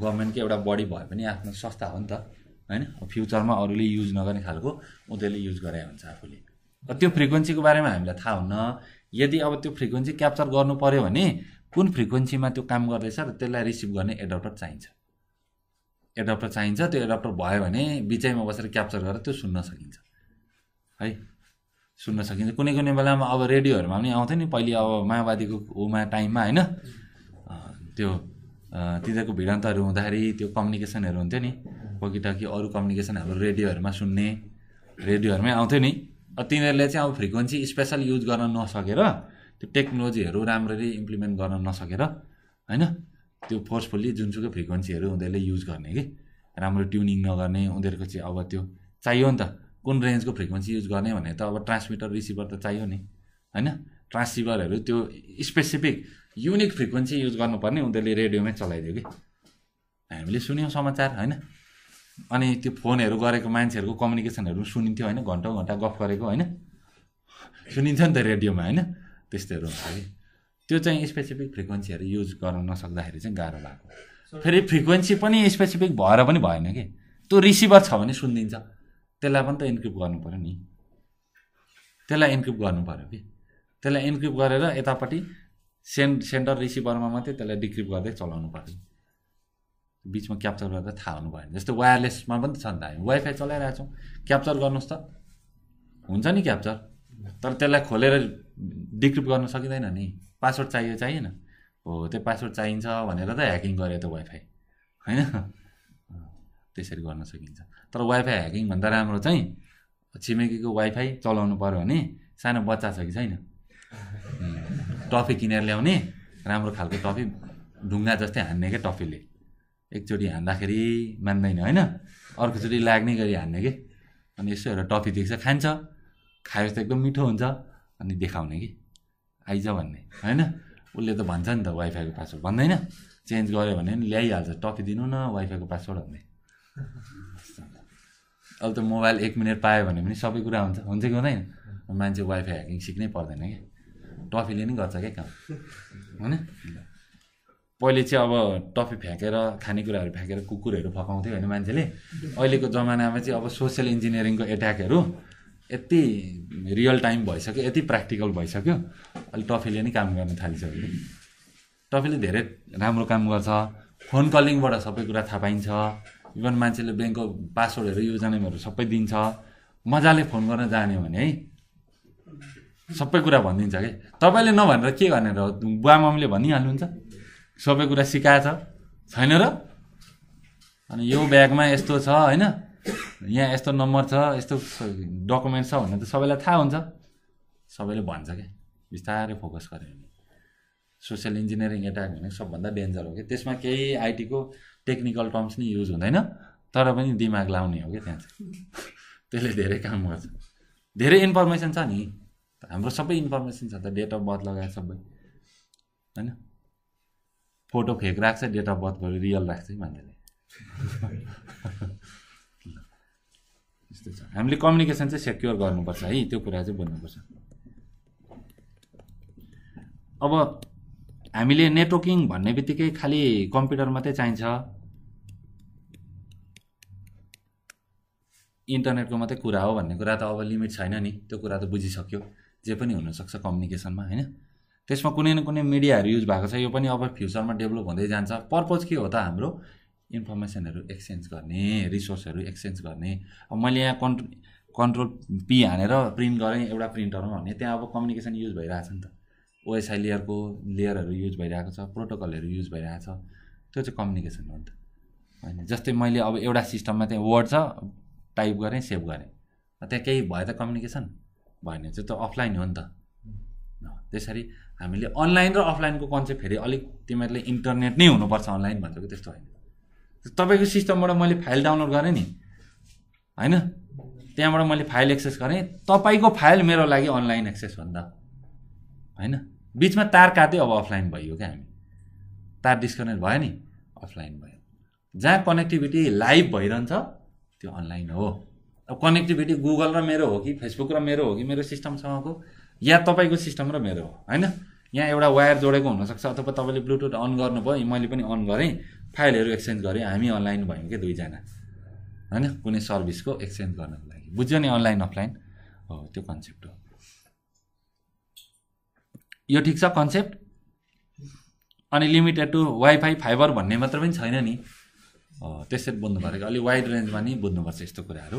गभर्मेन्टकै एउटा बडी भए पनि आफ्नो संस्था हो नि त होइन, फ्युचरमा अरूले युज नगर्ने खालको उनीहरूले युज गरे हुन्छ आफूले। त्यो फ्रिक्वेन्सीको बारेमा हामीलाई थाहा हुन्न, यदि अब त्यो फ्रिक्वेन्सी क्याप्चर गर्नु पऱ्यो भने कुन फ्रिक्वेन्सीमा त्यो काम गर्दैछ र त्यसलाई रिसिभ गर्ने एडाप्टर चाहिन्छ, एडाप्टर चाहिन्छ। त्यो एडाप्टर भयो भने बिचैमा बसेर क्याप्चर गरेर त्यो सुन्न सकिन्छ है, सुन्न सकिन्छ। कुनै कुनै बेलामा अब रेडियोहरूमा पनि आउँथ्यो नि पहिले, अब माओवादीको उमा टाइममा होइन, त्यो तिनीहरूको भिडान्तहरू हुँदाखेरि त्यो कम्युनिकेसनहरू हुन्थ्यो नि, वकिटकी अरू कम्युनिकेसन हाम्रो रेडियोहरूमा सुन्ने, रेडियोहरूमै आउँथ्यो नि। तिनीहरूले चाहिँ अब फ्रिक्वेन्सी स्पेसल युज गर्न नसकेर, त्यो टेक्नोलोजीहरू राम्ररी इम्प्लिमेन्ट गर्न नसकेर होइन, त्यो फोर्सफुल्ली जुनसुकै फ्रिक्वेन्सीहरू उनीहरूले युज गर्ने कि, राम्रो ट्युनिङ नगर्ने। उनीहरूको चाहिँ अब त्यो चाहियो नि त, कुन रेन्जको फ्रिक्वेन्सी युज गर्ने भने त अब ट्रान्समिटर रिसिभर त चाहियो नि होइन, ट्रान्सिभरहरू त्यो स्पेसिफिक युनिक फ्रिक्वेन्सी युज गर्नुपर्ने उनीहरूले रेडियोमै चलाइदियो कि, हामीले सुन्यौँ समाचार होइन। अनि त्यो फोनहरू गरेको मान्छेहरूको कम्युनिकेसनहरू सुनिन्थ्यो होइन, घन्टौँ घन्टा गफ गरेको होइन सुनिन्छ नि त रेडियोमा होइन, त्यस्तोहरू हुन्छ कि। त्यो चाहिँ स्पेसिफिक फ्रिक्वेन्सीहरू युज गर्न नसक्दाखेरि चाहिँ गाह्रो भएको। फेरि फ्रिक्वेन्सी पनि स्पेसिफिक भएर पनि भएन कि, त्यो रिसिभर छ भने सुनिदिन्छ, त्यसलाई पनि त इन्क्रिप्ट गर्नु पऱ्यो नि, त्यसलाई इन्क्रिप्ट गर्नु पऱ्यो कि, त्यसलाई इन्क्रिप्ट गरेर यतापट्टि सेंड सेंडर रिसिभरमा मात्रै त्यसलाई डिक्रिप्ट गर्दै चलाउनु पर्यो। बीचमा क्याप्चर गर्दा थाहा हुनु भएन। जस्तो वायरलेसमा पनि छ नि त, हामी वाइफाई चलाइरा छौँ, क्याप्चर गर्नुस् त हुन्छ नि क्याप्चर, तर त्यसलाई खोलेर डिक्रिप्ट गर्न सकिदैन नि। पासवर्ड चाहियो चाहिएन हो, त्यो पासवर्ड चाहिन्छ भनेर त ह्याकिङ गरे त वाइफाई, हैन? त्यसरी गर्न सकिन्छ। तर वाइफाई ह्याकिङ भन्दा राम्रो चाहिँ छिमेकीको वाइफाई चलाउनु पर्यो भने सानो बच्चा छ कि छैन, टफी किनेर ल्याउने, राम्रो खालको टफी, ढुङ्गा जस्तै हान्नेकै टफीले एकचोटि हान्दाखेरि मान्दैन हैन, अर्कोचोटि लाग्ने गरी हान्ने के, अनि यसो हेरेर टफी देख्छ, खान्छ, खायो त एकदम मिठो हुन्छ, अनि देखाउने कि आइज भन्ने, हैन? उसले त भन्छ नि त वाइफाईको पासवर्ड, भन्दैन? चेन्ज गर्यो भने नि ल्याइहाल्छ, टफी दिनु न वाइफाईको पासवर्ड भन्ने। अब त मोबाइल एक मिनट पायो भने पनि सबै कुरा हुन्छ, हुन्छ कि हुँदैन? मान्छे वाइफाई ह्याकिङ सिक्नै पर्दैन क्या, टफीले नि गर्छ क्या काम, होइन? पहिले चाहिँ अब टफी फ्याँकेर, खानेकुराहरू फ्याँकेर कुकुरहरू फकाउँथ्यो होइन मान्छेले, अहिलेको जमानामा चाहिँ अब सोसियल इन्जिनियरिङको एट्याकहरू यति रियल टाइम भइसक्यो, यति प्र्याक्टिकल भइसक्यो, अहिले टफीले नि काम गर्न थालिसक्यो। टफीले धेरै राम्रो काम गर्छ, फोन कलिङबाट सबै कुरा थाहा पाइन्छ, इभन मान्छेले ब्याङ्कको पासवर्डहरू, युजरनेमहरू सबै दिन्छ, मजाले फोन गर्न जान्यो भने है सबै कुरा भनिदिन्छ के, तपाईँले नभनेर के भनेर बुवा मम्मीले भनिहाल्नुहुन्छ, सबै कुरा सिकाएछ छैन र? अनि यो ब्यागमा यस्तो छ होइन, यहाँ यस्तो नम्बर छ, यस्तो डकुमेन्ट छ भनेर त सबैलाई थाहा हुन्छ, सबैले भन्छ क्या। बिस्तारै फोकस गऱ्यो भने सोसियल इन्जिनियरिङ एट्याक भनेको सबभन्दा डेन्जर हो क्या, त्यसमा केही आइटीको टेक्निकल टर्म्स नै युज हुँदैन, तर पनि दिमाग लाउने हो क्या त्यहाँ चाहिँ, त्यसले धेरै काम गर्छ। धेरै इन्फर्मेसन छ नि हाम्रो, सबै इन्फर्मेसन छ त, डेट अफ बर्थ लगाएर सबै, होइन? फोटो फेक राख्छ, डेट अफ बर्थको रियल राख्छ मान्छेले, यस्तो छ। हामीले कम्युनिकेसन चाहिँ सेक्योर गर्नुपर्छ है, त्यो कुरा चाहिँ बुझ्नुपर्छ। अब हामीले नेटवर्किङ भन्ने बित्तिकै खालि कम्प्युटर मात्रै चाहिन्छ, इन्टरनेटको मात्रै कुरा हो भन्ने कुरा त अब लिमिट छैन नि, त्यो कुरा त बुझिसक्यो। जे पनि हुनसक्छ कम्युनिकेसनमा, होइन? त्यसमा कुनै न कुनै मिडियाहरू युज भएको छ, यो पनि अब फ्युचरमा डेभलप हुँदै जान्छ। पर्पज के हो त? हाम्रो इन्फर्मेसनहरू एक्सचेन्ज गर्ने, रिसोर्सहरू एक्सचेन्ज गर्ने। अब मैले यहाँ कन् कन्ट्रोल पी हानेर प्रिन्ट गरेँ एउटा प्रिन्टरमा भने त्यहाँ अब कम्युनिकेसन युज भइरहेछ नि त, ओएसआई लेयरको लेयरहरू युज भइरहेको छ, प्रोटोकलहरू युज भइरहेको छ, त्यो चाहिँ कम्युनिकेसन हो नि त, होइन? जस्तै मैले अब एउटा सिस्टममा त्यहाँ वर्ड छ टाइप गरेँ, सेभ गरेँ, त्यहाँ केही भयो त कम्युनिकेसन भएन, त्यो त अफलाइन हो नि त। त्यसरी हामीले अनलाइन र अफलाइनको कन्सेप्ट फेरि अलिक तिमीहरूले इन्टरनेट नै हुनुपर्छ अनलाइन भन्छ कि, त्यस्तो होइन। तपाईँको सिस्टमबाट मैले फाइल डाउनलोड गरेँ नि, होइन? त्यहाँबाट मैले फाइल एक्सेस गरेँ, तपाईँको फाइल मेरो लागि अनलाइन एक्सेस हो नि त, होइन? बिचमा तार काट्दै अब अफलाइन भइयो क्या हामी, तार डिस्कनेक्ट भयो नि, अफलाइन भयो। जहाँ कनेक्टिभिटी लाइभ भइरहन्छ त्यो अनलाइन हो। अब कनेक्टिभिटी गुगल र मेरो हो कि फेसबुक र मेरो हो कि मेरो सिस्टमसँगको, या तपाईँको सिस्टम र मेरो हो, होइन? यहाँ एउटा वायर जोडेको हुनसक्छ, अथवा तपाईँले ब्लुटुथ अन गर्नुभयो, मैले पनि अन गरेँ, फाइलहरू एक्सचेन्ज गरेँ, हामी अनलाइन भयौँ क्या दुईजना, होइन? कुनै सर्भिसको एक्सचेन्ज गर्नको लागि, बुझ्यो नि अनलाइन अफलाइन हो, त्यो कन्सेप्ट हो। यो ठिक छ कन्सेप्ट। अनि लिमिटेड टु वाइफाई फाइबर भन्ने मात्र पनि छैन नि, त्यसरी बुझ्नु पऱ्यो कि, अलिक वाइड रेन्जमा नि बुझ्नुपर्छ यस्तो कुराहरू।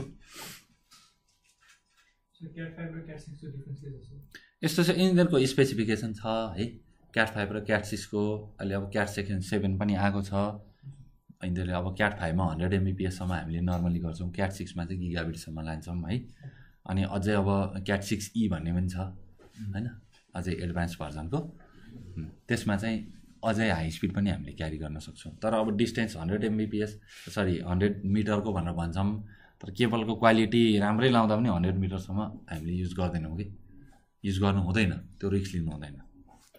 यस्तो छ, यिनीहरूको स्पेसिफिकेसन छ है, क्याट फाइभ र क्याट सिक्सको। अहिले अब क्याट सेक्सन सेभेन पनि आएको छ। यिनीहरूले अब क्याट फाइभमा हन्ड्रेड एमबिपिएससम्म हामीले नर्मली गर्छौँ, क्याट सिक्समा चाहिँ गिगाबिटसम्म लान्छौँ है। अनि अझै अब क्याट सिक्स ई भन्ने पनि छ, होइन? अझै एडभान्स भर्जनको, त्यसमा चाहिँ अझै हाई स्पिड पनि हामीले क्यारी गर्न सक्छौँ। तर अब distance hundred Mbps sorry hundred मिटरको भनेर भन्छौँ, तर केबलको क्वालिटी राम्रै लाउँदा पनि हन्ड्रेड मिटरसम्म हामीले युज गर्दैनौँ कि, युज गर्नु हुँदैन, त्यो रिस्क लिनु हुँदैन।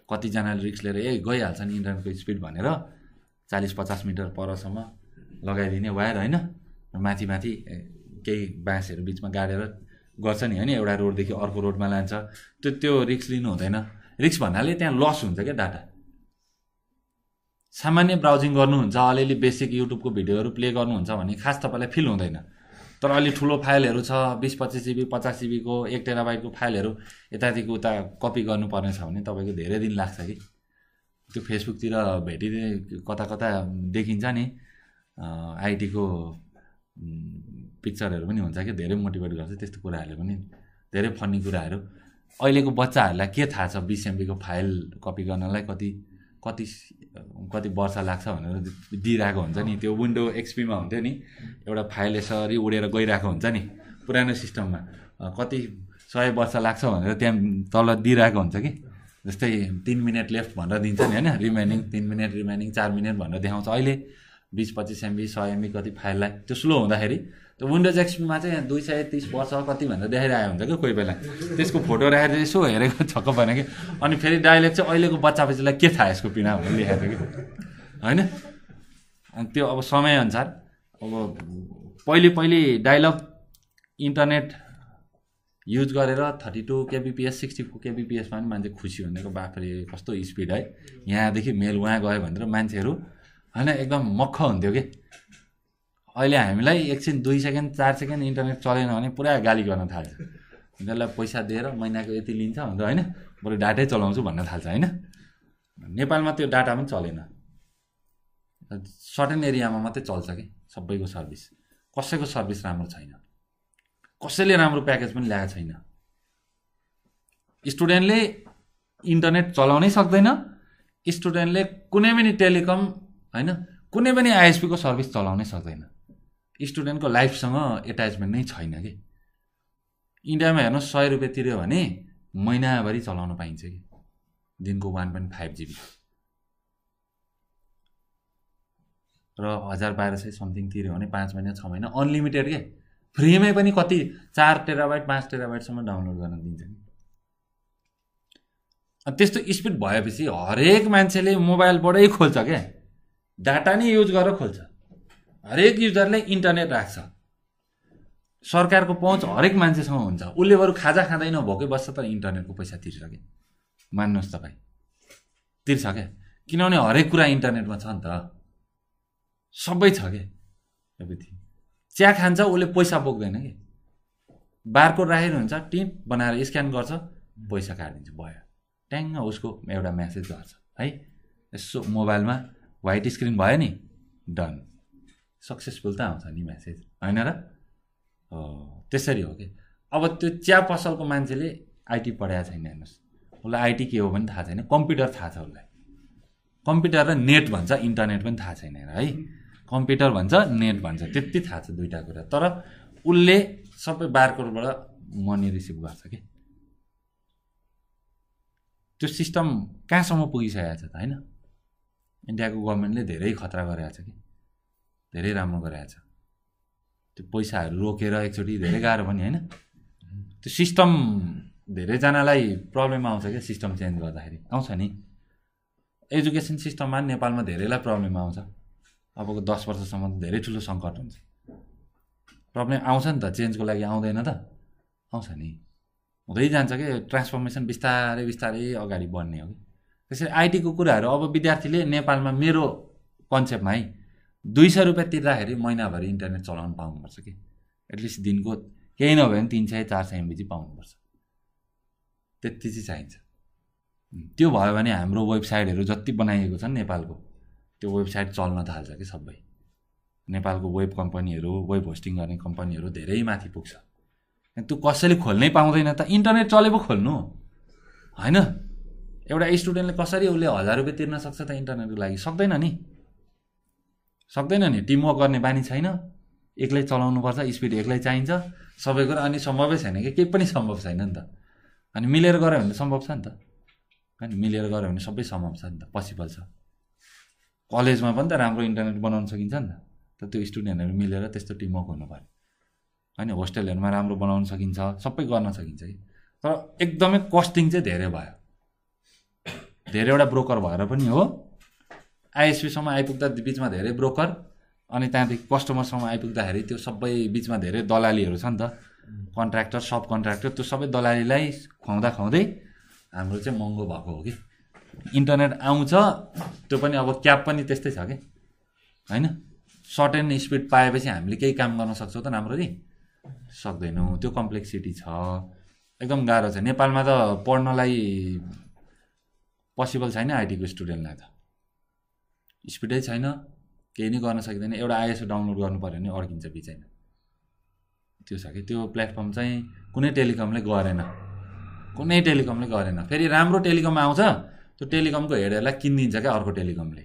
कतिजनाले रिस्क लिएर ए गइहाल्छ नि इन्टरनेटको स्पिड भनेर चालिस पचास मिटर परसम्म लगाइदिने वायर, होइन? माथि माथि केही बाँसहरू बिचमा गाडेर गर्छ नि, होइन? एउटा रोडदेखि अर्को रोडमा लान्छ, त्यो त्यो रिस्क लिनु हुँदैन। रिस्क भन्नाले त्यहाँ लस हुन्छ क्या डाटा। सामान्य ब्राउजिङ गर्नुहुन्छ, अलिअलि बेसिक युट्युबको भिडियोहरू प्ले गर्नुहुन्छ भने खास तपाईँलाई फिल हुँदैन, तर अलि ठुलो फाइलहरू छ, बिस पच्चिस जिबी पचास जिबीको एक टेराबाइटको फाइलहरू यतादेखि उता कपी गर्नुपर्ने छ भने तपाईँको धेरै दिन लाग्छ कि, त्यो फेसबुकतिर भेटिने कता कता देखिन्छ नि आईटी को पिक्चरहरु पनि हुन्छ के धेरै मोटिभेट गर्छ त्यस्तो कुराहरुले पनि धेरै फन्नी कुराहरु अहिलेको बच्चाहरुलाई के थाहा छ बीस एमबी को फाइल कपी गर्नलाई कति कति कति वर्ष लाग्छ भनेर दिइराको हुन्छ नि त्यो विन्डो एक्सपी मा हुन्थ्यो नि एउटा फाइल यसरी उडेर गइराको हुन्छ नि पुरानो सिस्टममा कति सय वर्ष लाग्छ भनेर त्यहाँ तल दिइराको हुन्छ कि जस्तै तीन मिनेट लेफ्ट भनेर दिन्छ नि हैन रिमेनिङ तीन मिनेट रिमेनिङ चार मिनेट भनेर देखाउँछ अहिले बीस पच्चीस एमबी सौ एमबी कति फाइललाई त्यो स्लो हुँदाखेरि त्यो विन्डोज एक्सपीमा चाहिँ दुई सय तीस वर्ष कति भनेर देखाइरहेको हुन्छ क्या कोही बेला त्यसको फोटो राखेर यसो हेरेको छक्क पर्ने कि अनि फेरि डायलेक्ट चाहिँ अहिलेको बच्चाबच्चीलाई के थाहा यसको पिना भनेर लेखेको थियो कि हैन अनि त्यो अब समयअनुसार अब पहिले पहिले डायलग इन्टरनेट युज गरेर thirty two kbps sixty four केबीपीएसमा पनि मान्छे खुसी हुनेको बाफले कस्तो स्पिड है यहाँदेखि मेल उहाँ गयो भनेर मान्छेहरू हैन एकदम मक्ख हुन्थ्यो कि अहिले हामीलाई एकछिन दुई सेकेन्ड चार सेकेन्ड इन्टरनेट चलेन भने पुरा गाली गर्न थाल्छ उनीहरूलाई पैसा दिएर महिनाको यति लिन्छ भनेर हैन बरु डाटै चलाउँछु भन्न थाल्छ हैन नेपालमा त्यो डाटा पनि चलेन सर्टेन एरियामा मात्रै चल्छ कि सबैको सर्भिस कसैको सर्भिस राम्रो छैन कसैले राम्रो प्याकेज पनि ल्याएको छैन स्टुडेन्टले इन्टरनेट चलाउनै सक्दैन स्टुडेन्टले कुनै पनि टेलिकम हैन कुनै पनि आईएसपी को सर्भिस चलाउनै सक्दैन स्टुडेन्टको लाइफसँग एट्याचमेन्ट नै छैन कि इन्डियामा हेर्नुस् सय रुपैयाँ तिर्यो भने महिनाभरि चलाउन पाइन्छ कि दिनको वन पोइन्ट फाइभ जीबी र हजार बाह्र सय समथिङ तिर्यो भने पाँच महिना छ महिना अनलिमिटेड के फ्रीमै पनि कति चार टेराबाइट पाँच टेराबाइटसम्म डाउनलोड गर्न दिन्छ नि त्यस्तो स्पिड भएपछि हरेक मान्छेले मोबाइलबाटै खोल्छ क्या डाटा नै युज गरेर खोल्छ हरेक युजरले इन्टरनेट राख्छ सरकारको पहुँच हरेक मान्छेसँग हुन्छ उसले बरु खाजा खाँदैन भोकै बस्छ तर इन्टरनेटको पैसा तिर्छ क्या मान्नुहोस् तपाईँ तिर्छ क्या किनभने हरेक कुरा इन्टरनेटमा छ नि त सबै छ के एभ्रिथिङ चिया खान्छ उसले पैसा बोक्दैन कि बारकोड राखेर हुन्छ टिप बनाएर स्क्यान गर्छ पैसा काटिदिन्छ भयो ट्याङ्ग उसको एउटा मेसेज गर्छ है यसो मोबाइलमा व्हाइट स्क्रिन भयो नि डन सक्सेसफुल त आउँछ नि मेसेज हैन र हो त्यसरी हो कि अब त्यो चिया पसलको मान्छेले आईटी पढाएको छैन हेर्नुस् उसलाई आईटी के हो पनि थाहा छैन कम्प्युटर थाहा छ उसलाई कम्प्युटर र नेट भन्छ इन्टरनेट पनि थाहा छैन है कम्प्युटर भन्छ नेट भन्छ त्यति थाहा छ दुईटा कुरा तर उसले सबै बारकोडबाट मनी रिसिभ गर्छ के त्यो सिस्टम कहाँसम्म पुगिसकेको छ त हैन इन्डियाको गभर्नमेन्टले धेरै खतरा गरेको छ कि धेरै राम्रो गरेको छ त्यो पैसाहरू रोकेर एकचोटि धेरै गाह्रो पनि हैन त्यो सिस्टम धेरैजनालाई प्रब्लम आउँछ क्या सिस्टम चेन्ज गर्दाखेरि आउँछ नि एजुकेसन सिस्टममा नेपालमा धेरैलाई प्रब्लम आउँछ अबको दस वर्षसम्म त धेरै ठुलो संकट हुन्छ प्रब्लम आउँछ नि त चेन्जको लागि आउँदैन त आउँछ नि हुँदै जान्छ के ट्रान्सफर्मेसन बिस्तारै बिस्तारै अगाडि बढ्ने हो कि त्यसरी आईटी को कुराहरु अब विद्यार्थीले नेपालमा मेरो कन्सेप्टमा है दुई सय रुपैयाँ तिर्दाखेरि महिनाभरि इन्टरनेट चलाउन पाउनुपर्छ कि एटलिस्ट दिनको केही नभए पनि तीन सय चार सय एमबी चाहिँ पाउनुपर्छ त्यति चाहिँ चाहिन्छ त्यो भयो भने हाम्रो वेबसाइटहरु जति बनाइएको छ नेपालको त्यो वेबसाइट चल्न थाल्छ के सबै नेपालको वेब कम्पनीहरु वेब होस्टिङ गर्ने कम्पनीहरु धेरै माथि पुग्छ त्यो कसैले खोल्नै पाउँदैन त इन्टरनेट चलेको खोल्नु हैन एउटा स्टुडेन्टले कसरी उसले हजार रुपैयाँ तिर्न सक्छ त इन्टरनेटको लागि सक्दैन नि सक्दैन नि टिम वर्क गर्ने बानी छैन एक्लै चलाउनु पर्छ स्पिड एक्लै चाहिन्छ सबै कुरा अनि सम्भवै छैन के के पनि सम्भव छैन नि त अनि मिलेर गरे भने सम्भव छ नि त हैन मिलेर गरे भने सबै सम्भव छ नि त पोसिबल छ कलेजमा पनि त राम्रो इन्टरनेट बनाउन सकिन्छ नि त त्यो स्टुडेन्टहरु मिलेर त्यस्तो टिमवर्क हुनु पर्यो हैन होस्टेलहरुमा राम्रो बनाउन सकिन्छ सबै गर्न सकिन्छ कि तर एकदमै कस्टिङ चाहिँ धेरै भयो धेरैवटा ब्रोकर भएर पनि हो आईएसपी सम्म आइपुग्दा बीचमा धेरै ब्रोकर अनि त्यहाँदेखि कस्टमर सम्म आइपुग्दाखेरि त्यो सबै बीचमा धेरै दलालीहरु छ नि त कन्ट्र्याक्टर सब कन्ट्र्याक्टर त्यो सबै दलालीलाई खुवाउँदा खुवाउँदै हाम्रो चाहिँ महँगो भएको हो कि इन्टरनेट आउँछ त्यो पनि अब क्याप पनि त्यस्तै छ के हैन सर्ट एन्ड स्पिड पाएपछि हामीले केही काम गर्न सक्छौ त राम्ररी सक्दैनौ त्यो कम्प्लेक्सिटी छ एकदम गाह्रो छ नेपालमा त पढ्नलाई पसिबल छैन आइटीको स्टुडेन्टलाई त स्पिडै छैन केही नै गर्न सकिदैन एउटा आइएसओ डाउनलोड गर्नु पर्यो भने अड्किन्छ बिचैमा त्यो छ के त्यो प्लेटफर्म चाहिँ कुनै टेलिकमले गरेन कुनै टेलिकमले गरेन फेरि राम्रो टेलिकम आउँछ त्यो टेलिकमको हेडरलाई किन्दिन्छ के अर्को टेलिकमले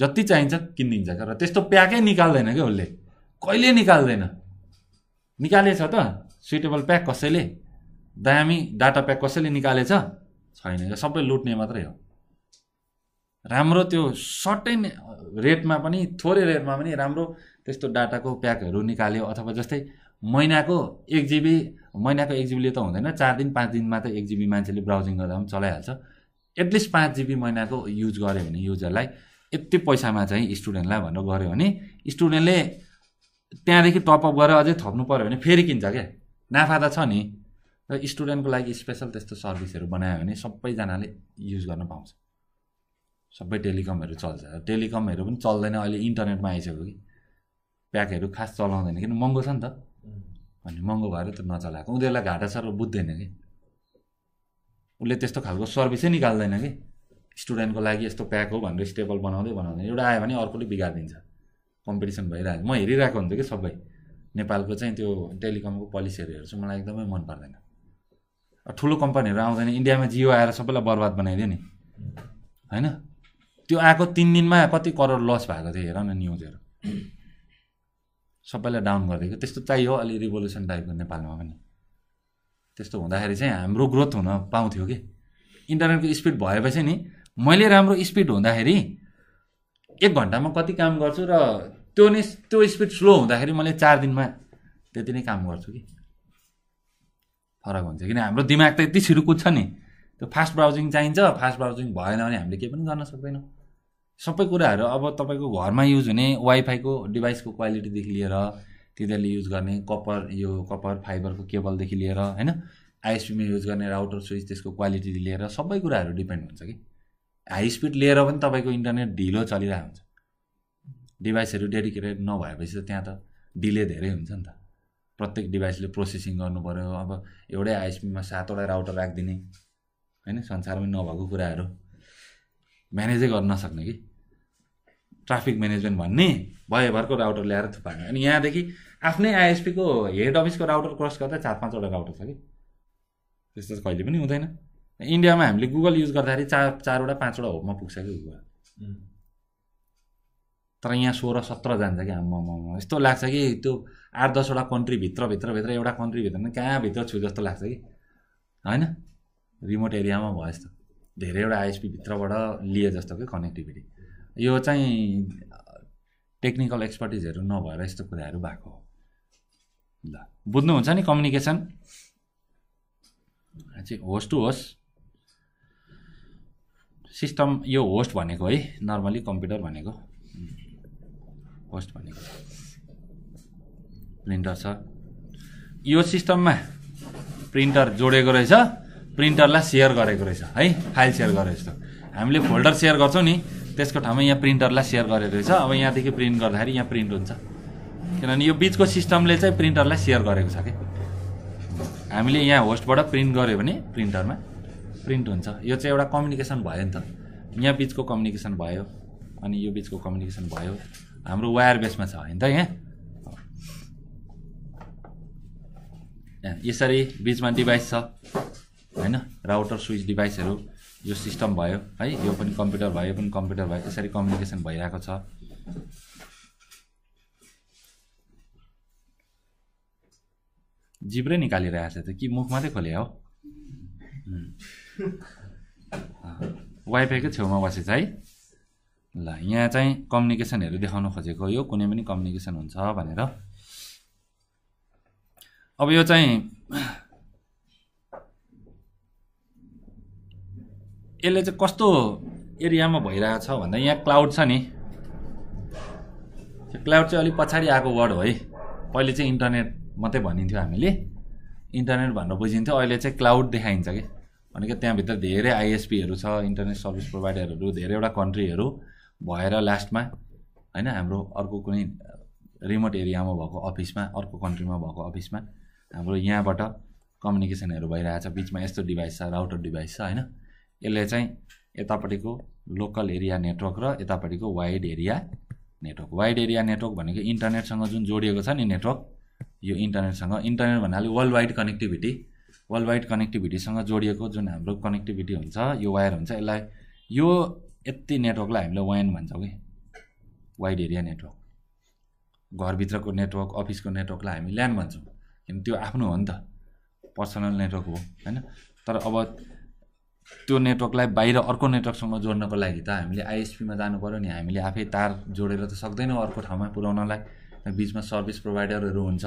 जति चाहिन्छ किन्दिन्छ के र त्यस्तो प्याकै निकाल्दैन के उले कहिले निकाल्दैन निकालेछ त सुटेबल प्याक कसैले दामी डाटा प्याक कसैले निकालेछ छैन सबै लुट्ने मात्रै हो राम्रो त्यो सर्टेन रेटमा पनि थोरै रेटमा पनि राम्रो त्यस्तो डाटाको प्याकहरु निकाल्यो अथवा जस्तै महिनाको एक जिबी महिनाको एक जिबी ले त हुँदैन चार दिन पाँच दिन मा त एक जिबी मान्छेले ब्राउजिङ गर्दा पनि चलाइहाल्छ एटलिस्ट पाँच जिबी महिनाको युज गर्यो भने युजरलाई यति पैसामा चाहिँ स्टुडेन्टलाई भन्नु गर्यो भने स्टुडेन्टले त्यहाँदेखि टप अप गरेर अझै थप्नु पर्यो भने फेरि किन्छ के नाफा त छ नि र स्टुडेन्टको लागि स्पेशल त्यस्तो सर्भिसहरु बनायो भने सबै जनाले युज गर्न पाउँछ सबै टेलिकमहरु चल्छ टेलिकमहरु पनि चल्दैन अहिले इन्टरनेटमा आइसक्यो कि प्याकहरु खास चलाउँदैन किन महँगो छ नि त अनि महँगो भएर त नचलाको उनीहरुलाई घाटा छ र बुझ्दैन के उले त्यस्तो खालको सर्भिसै निकाल्दैन के स्टुडेन्टको लागि यस्तो प्याक हो भनेर स्टेबल बनाउँदै बनाउँदैन एउटा आयो भने अर्कोले बिगाड्दिन्छ कम्पिटिसन भइरहेछ म हेरिरहेको हुन्छ के सबै नेपालको चाहिँ त्यो टेलिकमको पोलिसीहरु हेर्छु मलाई एकदमै मन पर्दैन ठूलो कम्पनीहरु आउँदैन इन्डियामा जियो आएर सबैलाई बर्बाद बनाइदियो नि हैन त्यो आको तीन दिनमा कति करोड लस भएको थियो हेर न न्यूजहरु सबैलाई डाउन गरिदिएको त्यस्तो चाहियो अलि रिभोल्युसन टाइपको नेपालमा पनि त्यस्तो हुँदाखेरि चाहिँ हाम्रो ग्रोथ हुन पाउँथ्यो के इन्टरनेटको स्पिड भएपछि नि मैले राम्रो स्पिड हुँदाखेरि एक घण्टामा कति काम गर्छु र त्यो नि त्यो स्पिड स्लो हुँदाखेरि मैले चार दिनमा त्यति नै काम गर्छु कि फरक हुन्छ किन हाम्रो दिमाग त यति छिरु कुद्छ नि त्यो फास्ट ब्राउजिङ चाहिन्छ फास्ट ब्राउजिङ भएन भने हामीले के पनि गर्न सक्दैनौ सबै कुराहरु अब तपाईको घरमा युज हुने वाइफाईको डिभाइसको क्वालिटी देखि लिएर तिनीहरुले युज गर्ने कपर यो कपर फाइबरको केबल देखि लिएर हैन आईएसपी मा युज गर्ने राउटर स्विच त्यसको क्वालिटी लिएर सबै कुराहरु डिपेन्ड हुन्छ कि हाई स्पिड लिएर पनि तपाईको इन्टरनेट ढिलो चलिरहेको हुन्छ डिभाइसहरु डेडिकेटेड नभएपछि त त्यहाँ त डिले धेरै हुन्छ नि त प्रत्येक डिभाइसले प्रोसेसिङ गर्नु पर्यो अब एउटै आईएसपी मा सातवटा राउटर राख्दिने हैन संसारमै नभएको कुराहरु म्यानेज गर्न नसक्ने कि ट्राफिक म्यानेजमेन्ट भन्ने भएभरको राउटर ल्याएर थुपार्ने अनि यहाँदेखि आफ्नै आईएसपी को हेड अफिसको राउटर क्रस गर्दा चार पाँचवटा राउटर छ कि त्यस्तो त कहिले पनि हुँदैन इन्डियामा हामीले गुगल युज गर्दाखेरि चार चारवटा पाँचवटा होपमा पुग्छ कि गुगल तर यहाँ सोह्र सत्र जान्छ कि आम्मामा यस्तो लाग्छ कि त्यो आठ दसवटा कन्ट्री भित्र भित्र भित्र एउटा कन्ट्री भित्र नि कहाँ भित्र छु जस्तो लाग्छ कि हैन रिमोट एरियामा भयो जस्तो धेरैवटा आईएसपी भित्रबाट लिए जस्तो के कनेक्टिभिटी यो चाहिँ टेक्निकल एक्सपर्टिजहरु नभएर यस्तो कुराहरु भएको हो ल बुझ्नु हुन्छ नि कम्युनिकेसन अच्छी होस्ट टू होस्ट सिस्टम यो होस्ट भनेको है नर्मली कम्प्युटर भनेको होस्ट भनेको प्रिन्टर छ यो सिस्टममा प्रिन्टर जोडेको रहेछ प्रिन्टरलाई शेयर गरेको रहेछ है फाइल शेयर गरेको जस्तो हामीले फोल्डर शेयर गर्छौं नि त्यसको ठाउँमा यहाँ प्रिन्टरलाई शेयर गरेको रहेछ अब यहाँदेखि प्रिन्ट गर्दाखेरि यहाँ प्रिन्ट हुन्छ किनभने यो बीचको सिस्टमले चाहिँ प्रिन्टरलाई शेयर गरेको छ के हामीले यहाँ होस्टबाट प्रिन्ट गर्यो भने प्रिन्टरमा प्रिन्ट हुन्छ यो चाहिँ एउटा कम्युनिकेसन भयो नि त यहाँ बीचको कम्युनिकेसन भयो अनि यो बीचको कम्युनिकेसन भयो हाम्रो वायर बेसमा छ हैन त यहाँ यसरी बीचमा डिभाइस छ हैन राउटर स्विच डिभाइसहरु यो सिस्टम भयो है यो पनि कम्प्युटर भयो यो पनि कम्प्युटर भयो यसरी कम्युनिकेसन भइराको छ जिब्रै निकालिरहेछ त कि मुख मात्रै खोले हो वाइफाईको छेउमा बसेछ है ल यहाँ चाहिँ कम्युनिकेसनहरु देखाउन खोजेको यो कुनै पनि कम्युनिकेसन हुन्छ भनेर अब यो चाहिँ यसले चाहिँ कस्तो एरियामा भइरहेछ भन्दा यहाँ क्लाउड छ नि त्यो क्लाउड चाहिँ अलि पछाडी आएको वर्ड हो है पहिले चाहिँ इन्टरनेट मात्रै भनिन्थ्यो हामीले इन्टरनेट भनेर बुझिन्थ्यो अहिले चाहिँ क्लाउड देखाइन्छ के भनेको त्यहाँ भित्र धेरै आईएसपीहरु छ इन्टरनेट सर्भिस प्रोवाइडरहरु धेरैवटा कन्ट्रीहरु भएर लास्टमा हैन हाम्रो अर्को कुनै रिमोट एरियामा भएको अफिसमा अर्को कन्ट्रीमा भएको अफिसमा हाम्रो यहाँबाट कम्युनिकेसनहरु भइरहेछ। बीचमा यस्तो डिभाइस छ, राउटर डिभाइस छ हैन, यसले चाहिँ यतापटिको लोकल एरिया नेटवर्क र यतापटिको wide area network. Wide area network भनेको इन्टरनेटसँग जुन जोडिएको छ नि नेटवर्क, यो इन्टरनेटसँग, इन्टरनेट भन्नाले world wide connectivity, world wide कनेक्टिभिटीसँग जोडिएको जुन हाम्रो कनेक्टिभिटी हुन्छ यो वायर हुन्छ। यसलाई यो यति नेटवर्कलाई हामीले वान भन्छौँ कि, वाइड एरिया नेटवर्क। घरभित्रको नेटवर्क, अफिसको नेटवर्कलाई हामी ल्यान भन्छौँ, किनभने त्यो आफ्नो हो नि त, पर्सनल नेटवर्क हो हैन। तर अब त्यो नेटवर्कलाई बाहिर अर्को नेटवर्कसँग जोड्नको लागि त हामीले आईएसपीमा जानुपर्यो नि, हामीले आफै तार जोडेर त सक्दैनौँ अर्को ठाउँमा पुर्याउनलाई। बीचमा सर्भिस प्रोभाइडरहरू हुन्छ,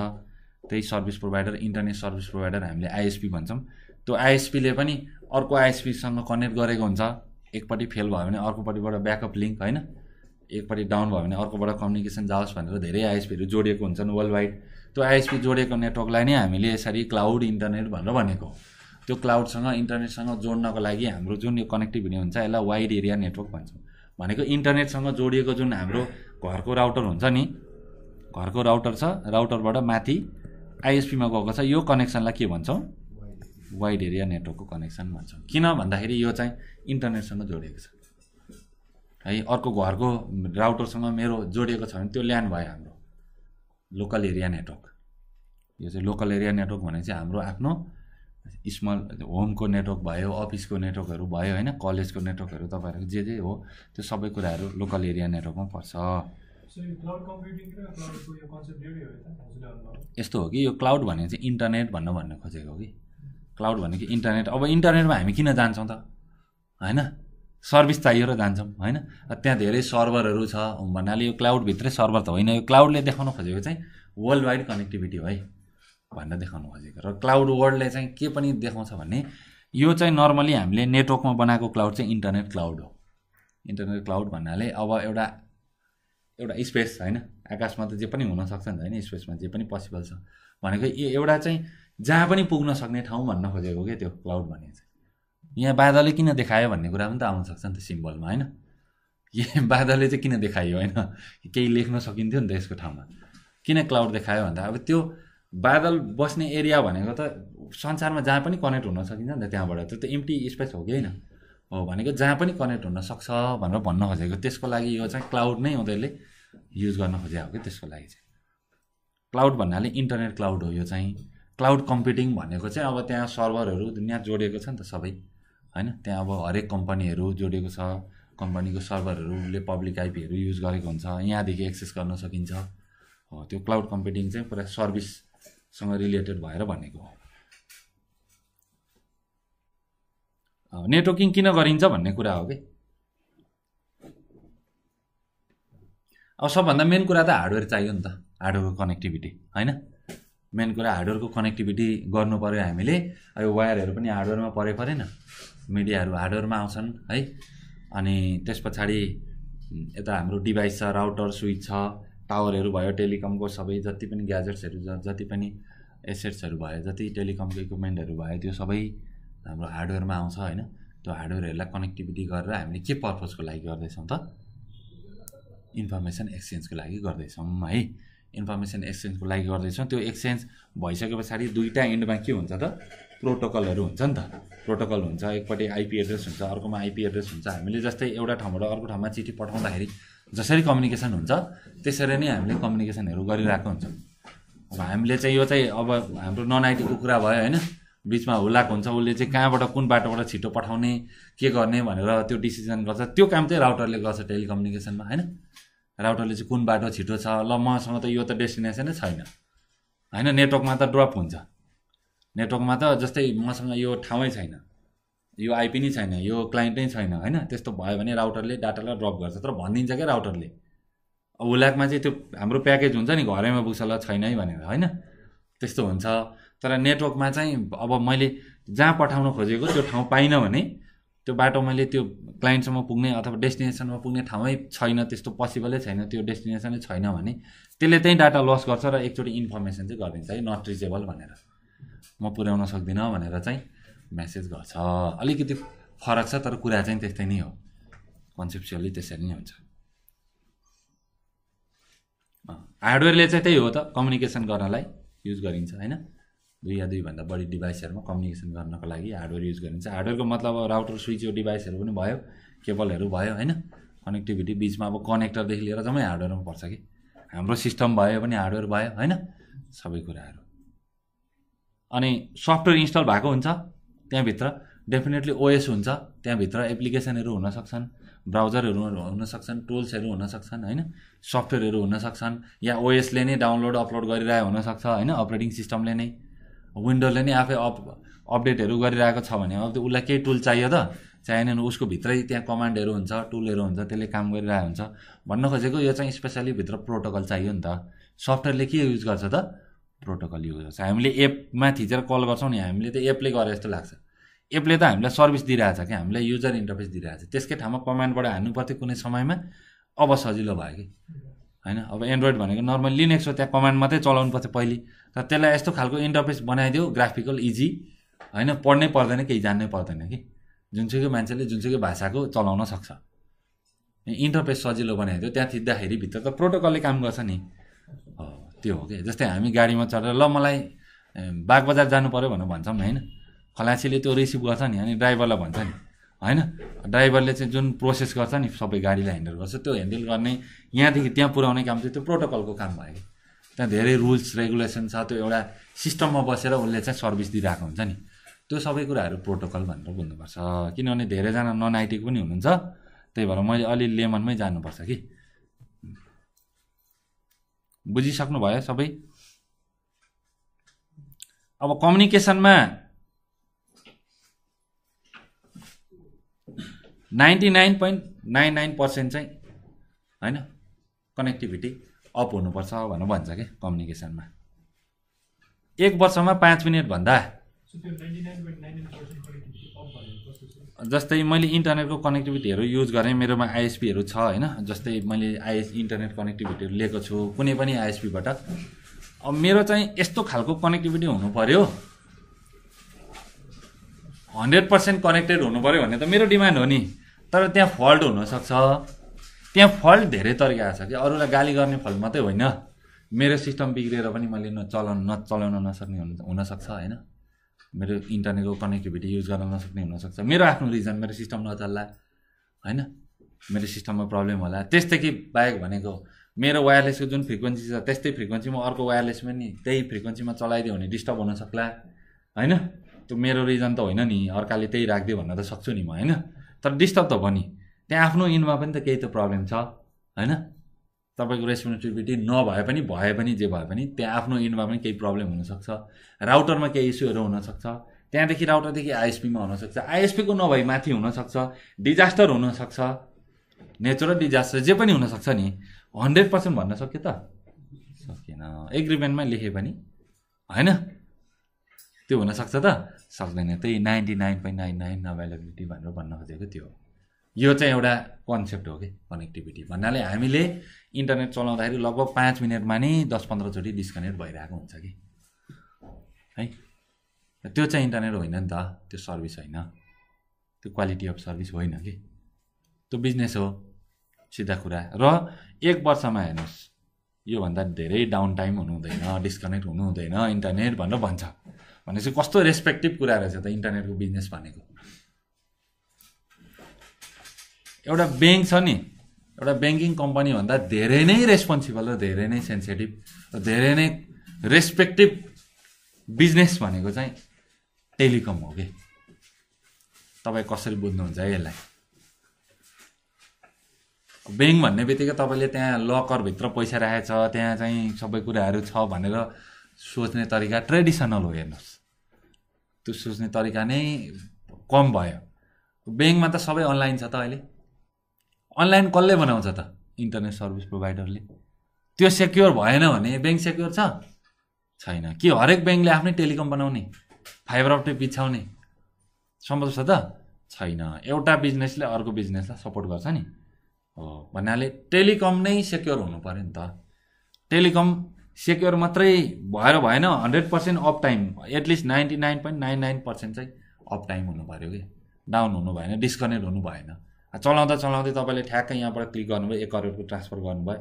त्यही service provider, internet service provider हामीले आईएसपी भन्छौँ। त्यो आईएसपीले पनि अर्को आईएसपीसँग कनेक्ट गरेको हुन्छ, एकपट्टि फेल भयो भने अर्कोपट्टिबाट ब्याकअप लिङ्क होइन, एकपट्टि डाउन भयो भने अर्कोबाट कम्युनिकेसन जाओस् भनेर धेरै आईएसपीहरू जोडिएको हुन्छन् वर्ल्ड वाइड। त्यो आईएसपी जोडिएको नेटवर्कलाई नै हामीले यसरी क्लाउड इन्टरनेट भनेर भनेको। त्यो क्लाउडसँग इन्टरनेटसँग जोड्नको लागि हाम्रो जुन यो कनेक्टिभिटी हुन्छ यसलाई वाइड एरिया नेटवर्क भन्छौँ। भनेको इन्टरनेटसँग जोडिएको जुन हाम्रो घरको राउटर हुन्छ नि, घरको राउटर छ, राउटरबाट माथि आईएसपीमा गएको छ, यो कनेक्सनलाई के भन्छौँ? वाइड एरिया नेटवर्कको कनेक्सन भन्छौँ। किन भन्दाखेरि यो चाहिँ इन्टरनेटसँग जोडिएको छ है। अर्को घरको राउटरसँग मेरो जोडिएको छ भने त्यो ल्यान भयो हाम्रो लोकल एरिया नेटवर्क। यो चाहिँ लोकल एरिया नेटवर्क भनेको चाहिँ हाम्रो आफ्नो स्मल होमको नेटवर्क भयो, अफिसको नेटवर्कहरू भयो होइन, कलेजको नेटवर्कहरू, तपाईँहरूको जे जे हो त्यो सबै कुराहरू लोकल एरिया नेटवर्कमा पर्छ। यस्तो हो कि यो क्लाउड भनेको चाहिँ इन्टरनेट भन्न भन्न खोजेको हो कि, क्लाउड भनेको इन्टरनेट। अब इन्टरनेटमा हामी किन जान्छौँ त होइन, सर्भिस चाहियो र जान्छौँ होइन। त्यहाँ धेरै सर्भरहरू छ भन्नाले यो क्लाउडभित्रै सर्भर त होइन, यो क्लाउडले देखाउन खोजेको चाहिँ वर्ल्ड वाइड कनेक्टिभिटी हो है भनेर देखाउनु खोजेको। र क्लाउड वर्ल्डले चाहिँ के पनि देखाउँछ भने यो चाहिँ नर्मली हामीले नेटवर्कमा बनाएको क्लाउड चाहिँ इन्टरनेट क्लाउड हो। इन्टरनेट क्लाउड भन्नाले अब एउटा एउटा स्पेस होइन, आकाशमा त जे पनि हुनसक्छ नि होइन, स्पेसमा जे पनि पोसिबल छ भनेको एउटा चाहिँ जहाँ पनि पुग्न सक्ने ठाउँ भन्न खोजेको के त्यो क्लाउड भनेको चाहिँ। यहाँ बादलले किन देखायो भन्ने कुरा पनि त आउन सक्छ नि त सिम्बलमा होइन, यहाँ बादलले चाहिँ किन देखायो होइन, केही लेख्न सकिन्थ्यो नि त यसको ठाउँमा, किन क्लाउड देखायो भन्दा अब त्यो बादल बस्ने एरिया भनेको त संसारमा जहाँ पनि कनेक्ट हुन सकिन्छ नि त, त्यहाँबाट त त्यो एम्प्टी स्पेस हो कि होइन, हो भनेको जहाँ पनि कनेक्ट हुनसक्छ भनेर भन्न खोजेको। त्यसको लागि यो चाहिँ क्लाउड नै उनीहरूले युज गर्न खोजेको हो कि, त्यसको लागि चाहिँ क्लाउड भन्नाले इन्टरनेट क्लाउड हो यो चाहिँ। क्लाउड कम्प्युटिङ भनेको चाहिँ अब त्यहाँ सर्भरहरू दुनियाँ जोडिएको छ नि त सबै होइन, त्यहाँ अब हरेक कम्पनीहरू जोडिएको छ, कम्पनीको सर्भरहरूले पब्लिक आइपीहरू युज गरेको हुन्छ, यहाँदेखि एक्सेस गर्न सकिन्छ। हो त्यो क्लाउड कम्प्युटिङ चाहिँ पुरा सर्भिस सँग रिलेटेड भएर भनेको हो। नेटवर्किङ किन गरिन्छ भन्ने कुरा हो कि, अब सबभन्दा मेन कुरा त हार्डवेयर चाहियो नि त, हार्डवेयरको कनेक्टिभिटी होइन, मेन कुरा हार्डवेयरको कनेक्टिभिटी गर्नु पर्यो हामीले। यो वायरहरू पनि हार्डवेयरमा परे परेन, मिडियाहरू हार्डवेयरमा आउँछन् है, अनि त्यस पछाडि यता हाम्रो डिभाइस छ, राउटर, स्विच छ, टावरहरू भयो, टेलिकमको सबै जति पनि ग्याजेट्सहरू, जति पनि एसेट्सहरू भयो, जति टेलिकमको इक्विपमेन्टहरू भयो, त्यो सबै हाम्रो हार्डवेयरमा आउँछ होइन। त्यो हार्डवेयरहरूलाई कनेक्टिभिटी गरेर हामीले के पर्पजको लागि गर्दैछौँ त? इन्फर्मेसन एक्सचेन्जको लागि गर्दैछौँ है, इन्फर्मेसन एक्सचेन्जको लागि गर्दैछौँ। त्यो एक्सचेन्ज भइसके पछाडि दुईवटा एन्डमा के हुन्छ त? प्रोटोकलहरू हुन्छ नि त, प्रोटोकल हुन्छ, एकपट्टि आइपी एड्रेस हुन्छ, अर्कोमा आइपी एड्रेस हुन्छ। हामीले जस्तै एउटा ठाउँबाट अर्को ठाउँमा चिठी पठाउँदाखेरि जसरी कम्युनिकेसन हुन्छ त्यसरी नै हामीले कम्युनिकेसनहरू गरिरहेको हुन्छौँ। अब हामीले चाहिँ यो चाहिँ अब हाम्रो नन आइटीको कुरा भयो होइन, बिचमा हुलाक हुन्छ, उसले चाहिँ कहाँबाट कुन बाटोबाट छिटो पठाउने के गर्ने भनेर त्यो डिसिजन गर्छ। त्यो काम चाहिँ राउटरले गर्छ टेलिकम्युनिकेसनमा होइन। राउटरले चाहिँ कुन बाटो छिटो छ, ल मसँग त यो त डेस्टिनेसनै छैन होइन, नेटवर्कमा त ड्रप हुन्छ, नेटवर्कमा त जस्तै मसँग यो ठाउँै छैन, यो आइपी नै छैन, यो क्लाइन्ट नै छैन होइन। त्यस्तो भयो भने राउटरले डाटालाई ड्रप गर्छ, तर भनिदिन्छ क्या राउटरले। अब हुलाकमा चाहिँ त्यो हाम्रो प्याकेज हुन्छ नि, घरैमा पुग्छ ल छैन है भनेर होइन, त्यस्तो हुन्छ। तर नेटवर्कमा चाहिँ अब मैले जहाँ पठाउन खोजेको त्यो ठाउँ पाइनँ भने, त्यो बाटो मैले त्यो क्लाइन्टसम्म पुग्ने अथवा डेस्टिनेसनमा पुग्ने ठाउँै छैन, त्यस्तो पसिबलै छैन, त्यो डेस्टिनेसनै छैन भने त्यसले त्यही डाटा लस गर्छ र एकचोटि इन्फर्मेसन चाहिँ गरिदिन्छ है, नट रिचेबल भनेर, म पुर्याउन सक्दिनँ भनेर चाहिँ मेसेज गर्छ। अलिकति फरक छ तर कुरा चाहिँ त्यस्तै नै हो, कन्सेप्चुअली त्यसरी नै हुन्छ। हार्डवेयरले चाहिँ त्यही हो त, कम्युनिकेसन गर्नलाई युज गरिन्छ होइन। दुई या दुई भन्दा बढी डिभाइसहरुमा कम्युनिकेसन गर्नको लागि हार्डवेयर युज गरिन्छ। हार्डवेयरको मतलब राउटर स्विच डिभाइसहरु पनि भयो, केबलहरु भयो हैन, कनेक्टिभिटी बीचमा अब कनेक्टर देखि लिएर जम्मै हार्डवेयरमा पर्छ कि हाम्रो सिस्टम भयो भने हार्डवेयर भयो हैन सबै कुराहरु। अनि सफ्टवेयर इन्स्टल भएको हुन्छ त्यहाँ भित्र डेफिनेटली ओएस हुन्छ, त्यहाँ भित्र एप्लिकेसनहरु हुन सक्छन्, ब्राउजरहरु हुन सक्छन्, टुल्सहरु हुन सक्छन् हैन, सफ्टवेयरहरु हुन सक्छन् या ओएस ले नै डाउनलोड अपलोड गरिरहेको हुन सक्छ हैन, अपरेटिङ सिस्टमले नै विन्डोजले नै आफै अप अपडेटहरु गरिरहेको छ भने अब त्यो उलाई के टुल चाहियो त चाहिएन, उसको भित्रै त्यहाँ कमान्डहरु हुन्छ, टुलहरु हुन्छ, त्यसले काम गरिरहेको हुन्छ। भन्न खोजेको यो चाहिँ स्पेशली भित्र प्रोटोकल चाहियो नि त। सफ्टवेयरले के युज गर्छ त? प्रोटोकल युज गर्छ। हामीले एपमा थिचेर कल गर्छौं नि, हामीले त एपले गरे जस्तो लाग्छ, एपले त हामीलाई सर्भिस दिइरहेछ कि, हामीलाई युजर इन्टरफेस दिइरहेछ, त्यसकै ठाउँमा कमान्डबाट हान्नु पर्थ्यो कुनै समयमा, अब सजिलो भयो कि हैन। अब एन्ड्रोइड भनेको नर्मल लिनक्स हो, त्यहाँ कमान्ड मात्रै चलाउनु पर्थ्यो पहिले, तर त्यसलाई यस्तो खालको इन्टरफेस बनाइदियो ग्राफिकल इजी हैन, पढ्नै पर्दैन, केही जान्नै पर्दैन कि जुनसुकै मान्छेले जुनसुकै भाषाको चलाउन सक्छ, इन्टरफेस सजिलो बनाइदियो। त्यहाँ थिच्दाखेरि भित्र त प्रोटोकलले काम गर्छ नि, त्यो हो के। जस्तै हामी गाडीमा चढेर ल मलाई बागबजार जानु पर्यो भनेर भन्छौँ हैन, खलासीले त्यो रिसिभ गर्छ नि, अनि ड्राइभरलाई भन्छ नि हैन, ड्राइभरले चाहिँ जुन प्रोसेस गर्छ नि सबै गाडीलाई ह्यान्डल गर्छ, त्यो ह्यान्डल गर्ने यहाँदेखि त्यहाँ पुर्याउने काम चाहिँ त्यो प्रोटोकलको काम भयो। त्यहाँ धेरै रुल्स रेगुलेसन छ, त्यो एउटा सिस्टममा बसेर उसले चाहिँ सर्भिस दिइरहेको हुन्छ नि, त्यो सबै कुराहरू प्रोटोकल भनेर बुझ्नुपर्छ। किनभने धेरैजना नन आइटीको पनि हुनुहुन्छ, त्यही भएर मैले अलि लेमनमै जानुपर्छ कि। बुझिसक्नु भयो सबै? अब कम्युनिकेसनमा ninety nine point nine nine percent चाहिँ हैन कनेक्टिभिटी अप हुनुपर्छ भनेर भन्छ के कम्युनिकेसनमा। एक वर्षमा पाँच मिनट भन्दा जस्तै मैले इन्टरनेटको कनेक्टिभिटीहरु युज गरेँ, मेरोमा आइएसपीहरु छ हैन, जस्तै मैले आइएस इन्टरनेट कनेक्टिभिटीहरु लिएको छु कुनै पनि आइएसपीबाट। अब मेरो चाहिँ यस्तो खालको कनेक्टिभिटी हुनु पर्यो, हन्ड्रेड पर्सेंट कनेक्टेड हुनु पर्यो भन्ने त मेरो डिमान्ड हो नि, तर त्यहाँ फल्ट हुनसक्छ। त्यहाँ फल्ट धेरै तरिका छ कि, अरूलाई गाली गर्ने फल्ट मात्रै होइन, मेरो सिस्टम बिग्रेर पनि मैले नचलाउन नचलाउन नसक्ने हुनसक्छ होइन, मेरो इन्टरनेटको कनेक्टिभिटी युज गर्न नसक्ने हुनसक्छ, मेरो आफ्नो रिजन, मेरो सिस्टम नचल्ला होइन, मेरो सिस्टममा प्रब्लम होला। त्यस्तै कि बाहेक भनेको मेरो वायरलेसको जुन फ्रिक्वेन्सी छ त्यस्तै फ्रिक्वेन्सीमा अर्को वायरलेसमा नि त्यही फ्रिक्वेन्सीमा चलाइदियो भने डिस्टर्ब हुनसक्ला होइन, त्यो मेरो रिजन त होइन नि, अर्काले त्यही राखिदियो भन्न त सक्छु नि म होइन, तर डिस्टर्ब त भयो नि, त्यहाँ आफ्नो इनमा पनि त केही त प्रब्लम छ हैन। तपाईको रेस्पोन्सिबिलिटी नभए पनि भए पनि जे भए पनि त्यहाँ आफ्नो इनमा पनि केही प्रब्लम हुन सक्छ, राउटरमा केही इस्युहरु हुन सक्छ, त्यहाँदेखि राउटरदेखि आइएसपीमा हुन सक्छ, आइएसपीको नभई माथि हुन सक्छ, डिजास्टर हुन सक्छ, नेचुरल डिजास्टर जे पनि हुन सक्छ नि। हन्ड्रेड पर्सेंट भन्न सक्यो त सकिएन, एग्रीमेन्टमा लेखे पनि हैन त्यो हुन सक्छ त सक्दैन, त्यही ninety nine point nine nine availability भनेर भन्न खोजेको त्यो। यो चाहिँ एउटा कन्सेप्ट हो कि कनेक्टिभिटी भन्नाले, हामीले इन्टरनेट चलाउँदाखेरि लगभग पाँच मिनटमा नै दस पन्ध्रचोटि डिस्कनेक्ट भइरहेको हुन्छ कि है, त्यो चाहिँ इन्टरनेट होइन नि त, त्यो सर्भिस होइन, त्यो क्वालिटी अफ सर्भिस होइन कि, त्यो बिजनेस हो सिधा कुरा। र एक वर्षमा हेर्नुहोस् योभन्दा धेरै डाउन टाइम हुनु हुँदैन, डिस्कनेक्ट हुनु हुँदैन इन्टरनेट भनेर भन्छ, भनेपछि कस्तो रेस्पेक्टिभ कुरा रहेछ त इन्टरनेटको बिजनेस भनेको। एउटा ब्याङ्क छ नि, एउटा ब्याङ्किङ कम्पनी भन्दा धेरै नै रेस्पोन्सिबल र धेरै नै सेन्सिटिभ र धेरै नै रेस्पेक्टिभ बिजनेस भनेको चाहिँ टेलिकम हो कि। तपाईँ कसरी बुझ्नुहुन्छ यसलाई? ब्याङ्क भन्ने बित्तिकै तपाईँले त्यहाँ लकरभित्र पैसा राखेको छ, त्यहाँ चाहिँ सबै कुराहरू छ भनेर सोच्ने तरिका ट्रेडिसनल हो। हेर्नुहोस् त्यो सोच्ने तरिका नै कम भयो। ब्याङ्कमा त सबै अनलाइन छ त, अहिले अनलाइन कसले बनाउँछ त? इन्टरनेट सर्भिस प्रोभाइडरले। त्यो सेक्योर भएन भने ब्याङ्क सेक्योर छ छैन कि? हरेक ब्याङ्कले आफ्नै टेलिकम बनाउने, फाइबर अप्टिक बिछाउने सम्भव छ त छैन। एउटा बिजनेसले अर्को बिजनेसलाई सपोर्ट गर्छ नि, हो भन्नाले टेलिकम नै सेक्योर हुनु पर्यो नि त। टेलिकम सेक्योर मात्रै भएर भएन, hundred percent uptime at least ninety nine point nine nine percent चाहिँ अप टाइम हुनु पर्यो कि, डाउन हुनु भएन, डिस्कनेक्ट हुनु भएन। चलाउँदा चलाउँदै तपाईँले ठ्याक्कै यहाँबाट क्लिक गर्नुभयो, एक करोडको ट्रान्सफर गर्नुभयो,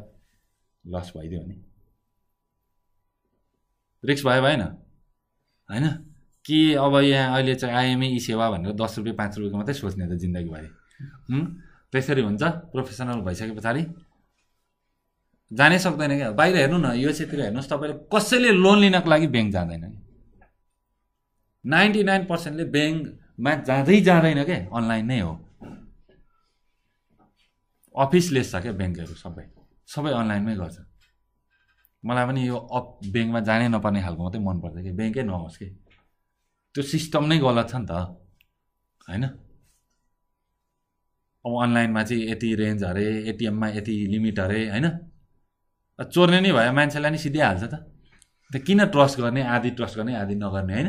लस भइदियो भने रिस्क भयो भएन? हैन कि अब यहाँ अहिले चाहिँ आइएमए ई सेवा भनेर दस रुपैयाँ पाँच रुपैयाँको मात्रै सोच्ने त जिन्दगीभरि त्यसरी हुन्छ। प्रोफेसनल भइसके पछाडि जानै सक्दैन क्या। बाहिर हेर्नु न, यो क्षेत्र हेर्नुस् तपाईले कसैले लोन लिनको लागि ब्याङ्क जाँदैन। नाइन्टी नाइन पर्सेन्टले ब्याङ्कमा जाँदै जाँदैन क्या, अनलाइन नै हो। अफिसलेस छ क्या ब्याङ्कहरू, सबै सबै अनलाइनमै गर्छ। मलाई पनि यो अप ब्याङ्कमा जानै नपर्ने खालको मात्रै मनपर्छ कि ब्याङ्कै नहोस् कि, त्यो सिस्टम नै गलत छ नि त हैन। अब अनलाइनमा चाहिँ यति रेन्ज अरे, एटिएममा यति लिमिट अरे, हैन चोर्ने नै भयो मान्छेलाई नि सिधै हाल्छ त। त्यो किन ट्रस्ट गर्ने, आधी ट्रस्ट गर्ने आधी नगर्ने, हैन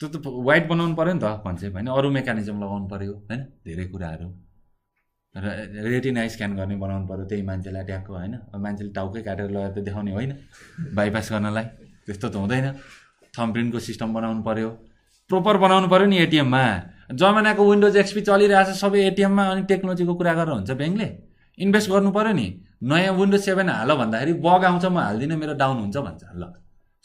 त्यो त वाइड बनाउनु पर्यो नि त कन्सेप्ट, हैन अरू मेकानिजम लगाउनु पर्यो, हैन धेरै कुराहरू। र रेटिना स्क्यान गर्ने बनाउनु पर्यो त्यही मान्छेलाई ट्याक्क, हैन मान्छेले टाउकै काटेर लगेर त देखाउने होइन बाइपास गर्नलाई, त्यस्तो त हुँदैन। थम्प्रिन्टको सिस्टम बनाउनु पर्यो, प्रोपर बनाउनु पर्यो नि। एटिएममा जमानाको विन्डोज एक्सपी चलिरहेछ सबै एटिएममा, अनि टेक्नोलोजीको कुरा गरेर हुन्छ। ब्याङ्कले इन्भेस्ट गर्नु पर्यो नि, नयाँ विन्डोज सेभेन हाल भन्दाखेरि बग आउँछ म हाल्दिनँ मेरो डाउन हुन्छ भन्छ। ल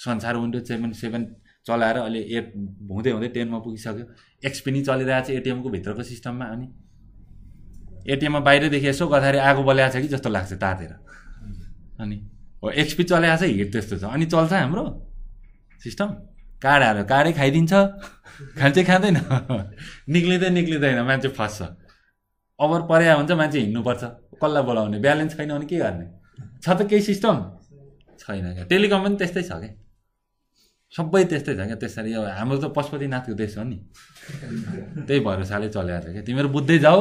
संसार विन्डोज सेभेन सेभेन चलाएर अहिले एट हुँदै हुँदै टेनमा पुगिसक्यो, एक्सपी नै चलिरहेछ एटिएमको भित्रको सिस्टममा। अनि एटिएममा बाहिरदेखि यसो गर्दाखेरि आगो बलिया छ कि जस्तो लाग्छ तातेर, अनि हो एक्सपी चलाएको छ हिट त्यस्तो छ। अनि चल्छ हाम्रो सिस्टम, कार्ड हाल्यो कार्डै खाइदिन्छ, खान्छ खाँदैन निक्लिँदै निक्लिँदैन, मान्छे फस्छ। ओभर पर्या हुन्छ मान्छे हिँड्नुपर्छ, कसलाई बोलाउने, ब्यालेन्स छैन भने के गर्ने, छ त केही सिस्टम छैन क्या। टेलिकम पनि त्यस्तै छ क्या, सबै त्यस्तै छ क्या। त्यसरी अब हाम्रो त पशुपतिनाथको देश हो नि त्यही भरोसाले चलिरहेको छ क्या। तिमीहरू बुझ्दै जाऊ,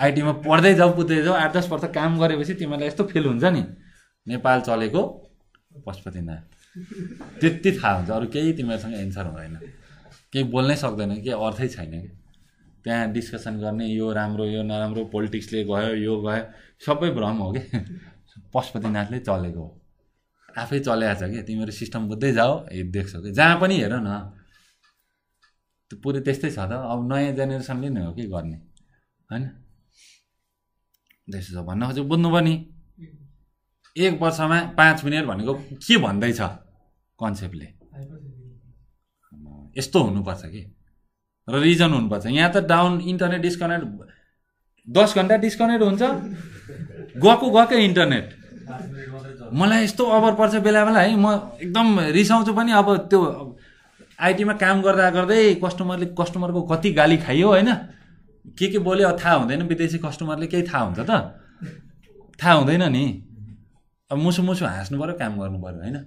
आइटीमा पढ्दै जाऊ, बुझ्दै जाऊ, आठ दस वर्ष काम गरेपछि तिमीहरूलाई यस्तो फिल हुन्छ नि नेपाल चलेको पशुपतिनाथ, त्यति थाहा हुन्छ। अरू केही तिमीहरूसँग एन्सर हुँदैन, केही बोल्नै सक्दैन, केही अर्थै छैन क्या। त्यहाँ डिस्कसन गर्ने यो राम्रो यो नराम्रो, पोलिटिक्सले गयो यो गयो, सबै भ्रम हो क्या। पशुपतिनाथले चलेको हो, आफै चलेको छ क्या। तिमीहरू सिस्टम बुझ्दै जाओ, ए देख्छौ कि जहाँ पनि हेर न त्यो पुरै त्यस्तै छ त। अब नयाँ जेनेरेसनले नै हो कि गर्ने, होइन त्यस्तो छ। भन्न खोजेको बुझ्नु पनि, एक वर्षमा पाँच मिनट भनेको के भन्दैछ कन्सेप्टले, यस्तो हुनुपर्छ कि र रिजन हुनुपर्छ। यहाँ त डाउन इन्टरनेट डिस्कनेक्ट दस घन्टा डिस्कनेक्ट हुन्छ, गएको गएकै इन्टरनेट। मलाई यस्तो अभर पर्छ बेला बेला है, म एकदम रिसाउँछु पनि। अब त्यो आइटीमा काम गर्दा गर्दै कस्टमरले कस्टमरको कति गाली खाइयो होइन, के के बोल्यो थाहा हुँदैन। विदेशी कस्टमरले केही थाहा हुन्छ त, थाहा हुँदैन नि। अब मुसु मुसु हाँस्नु पऱ्यो, काम गर्नु पऱ्यो होइन।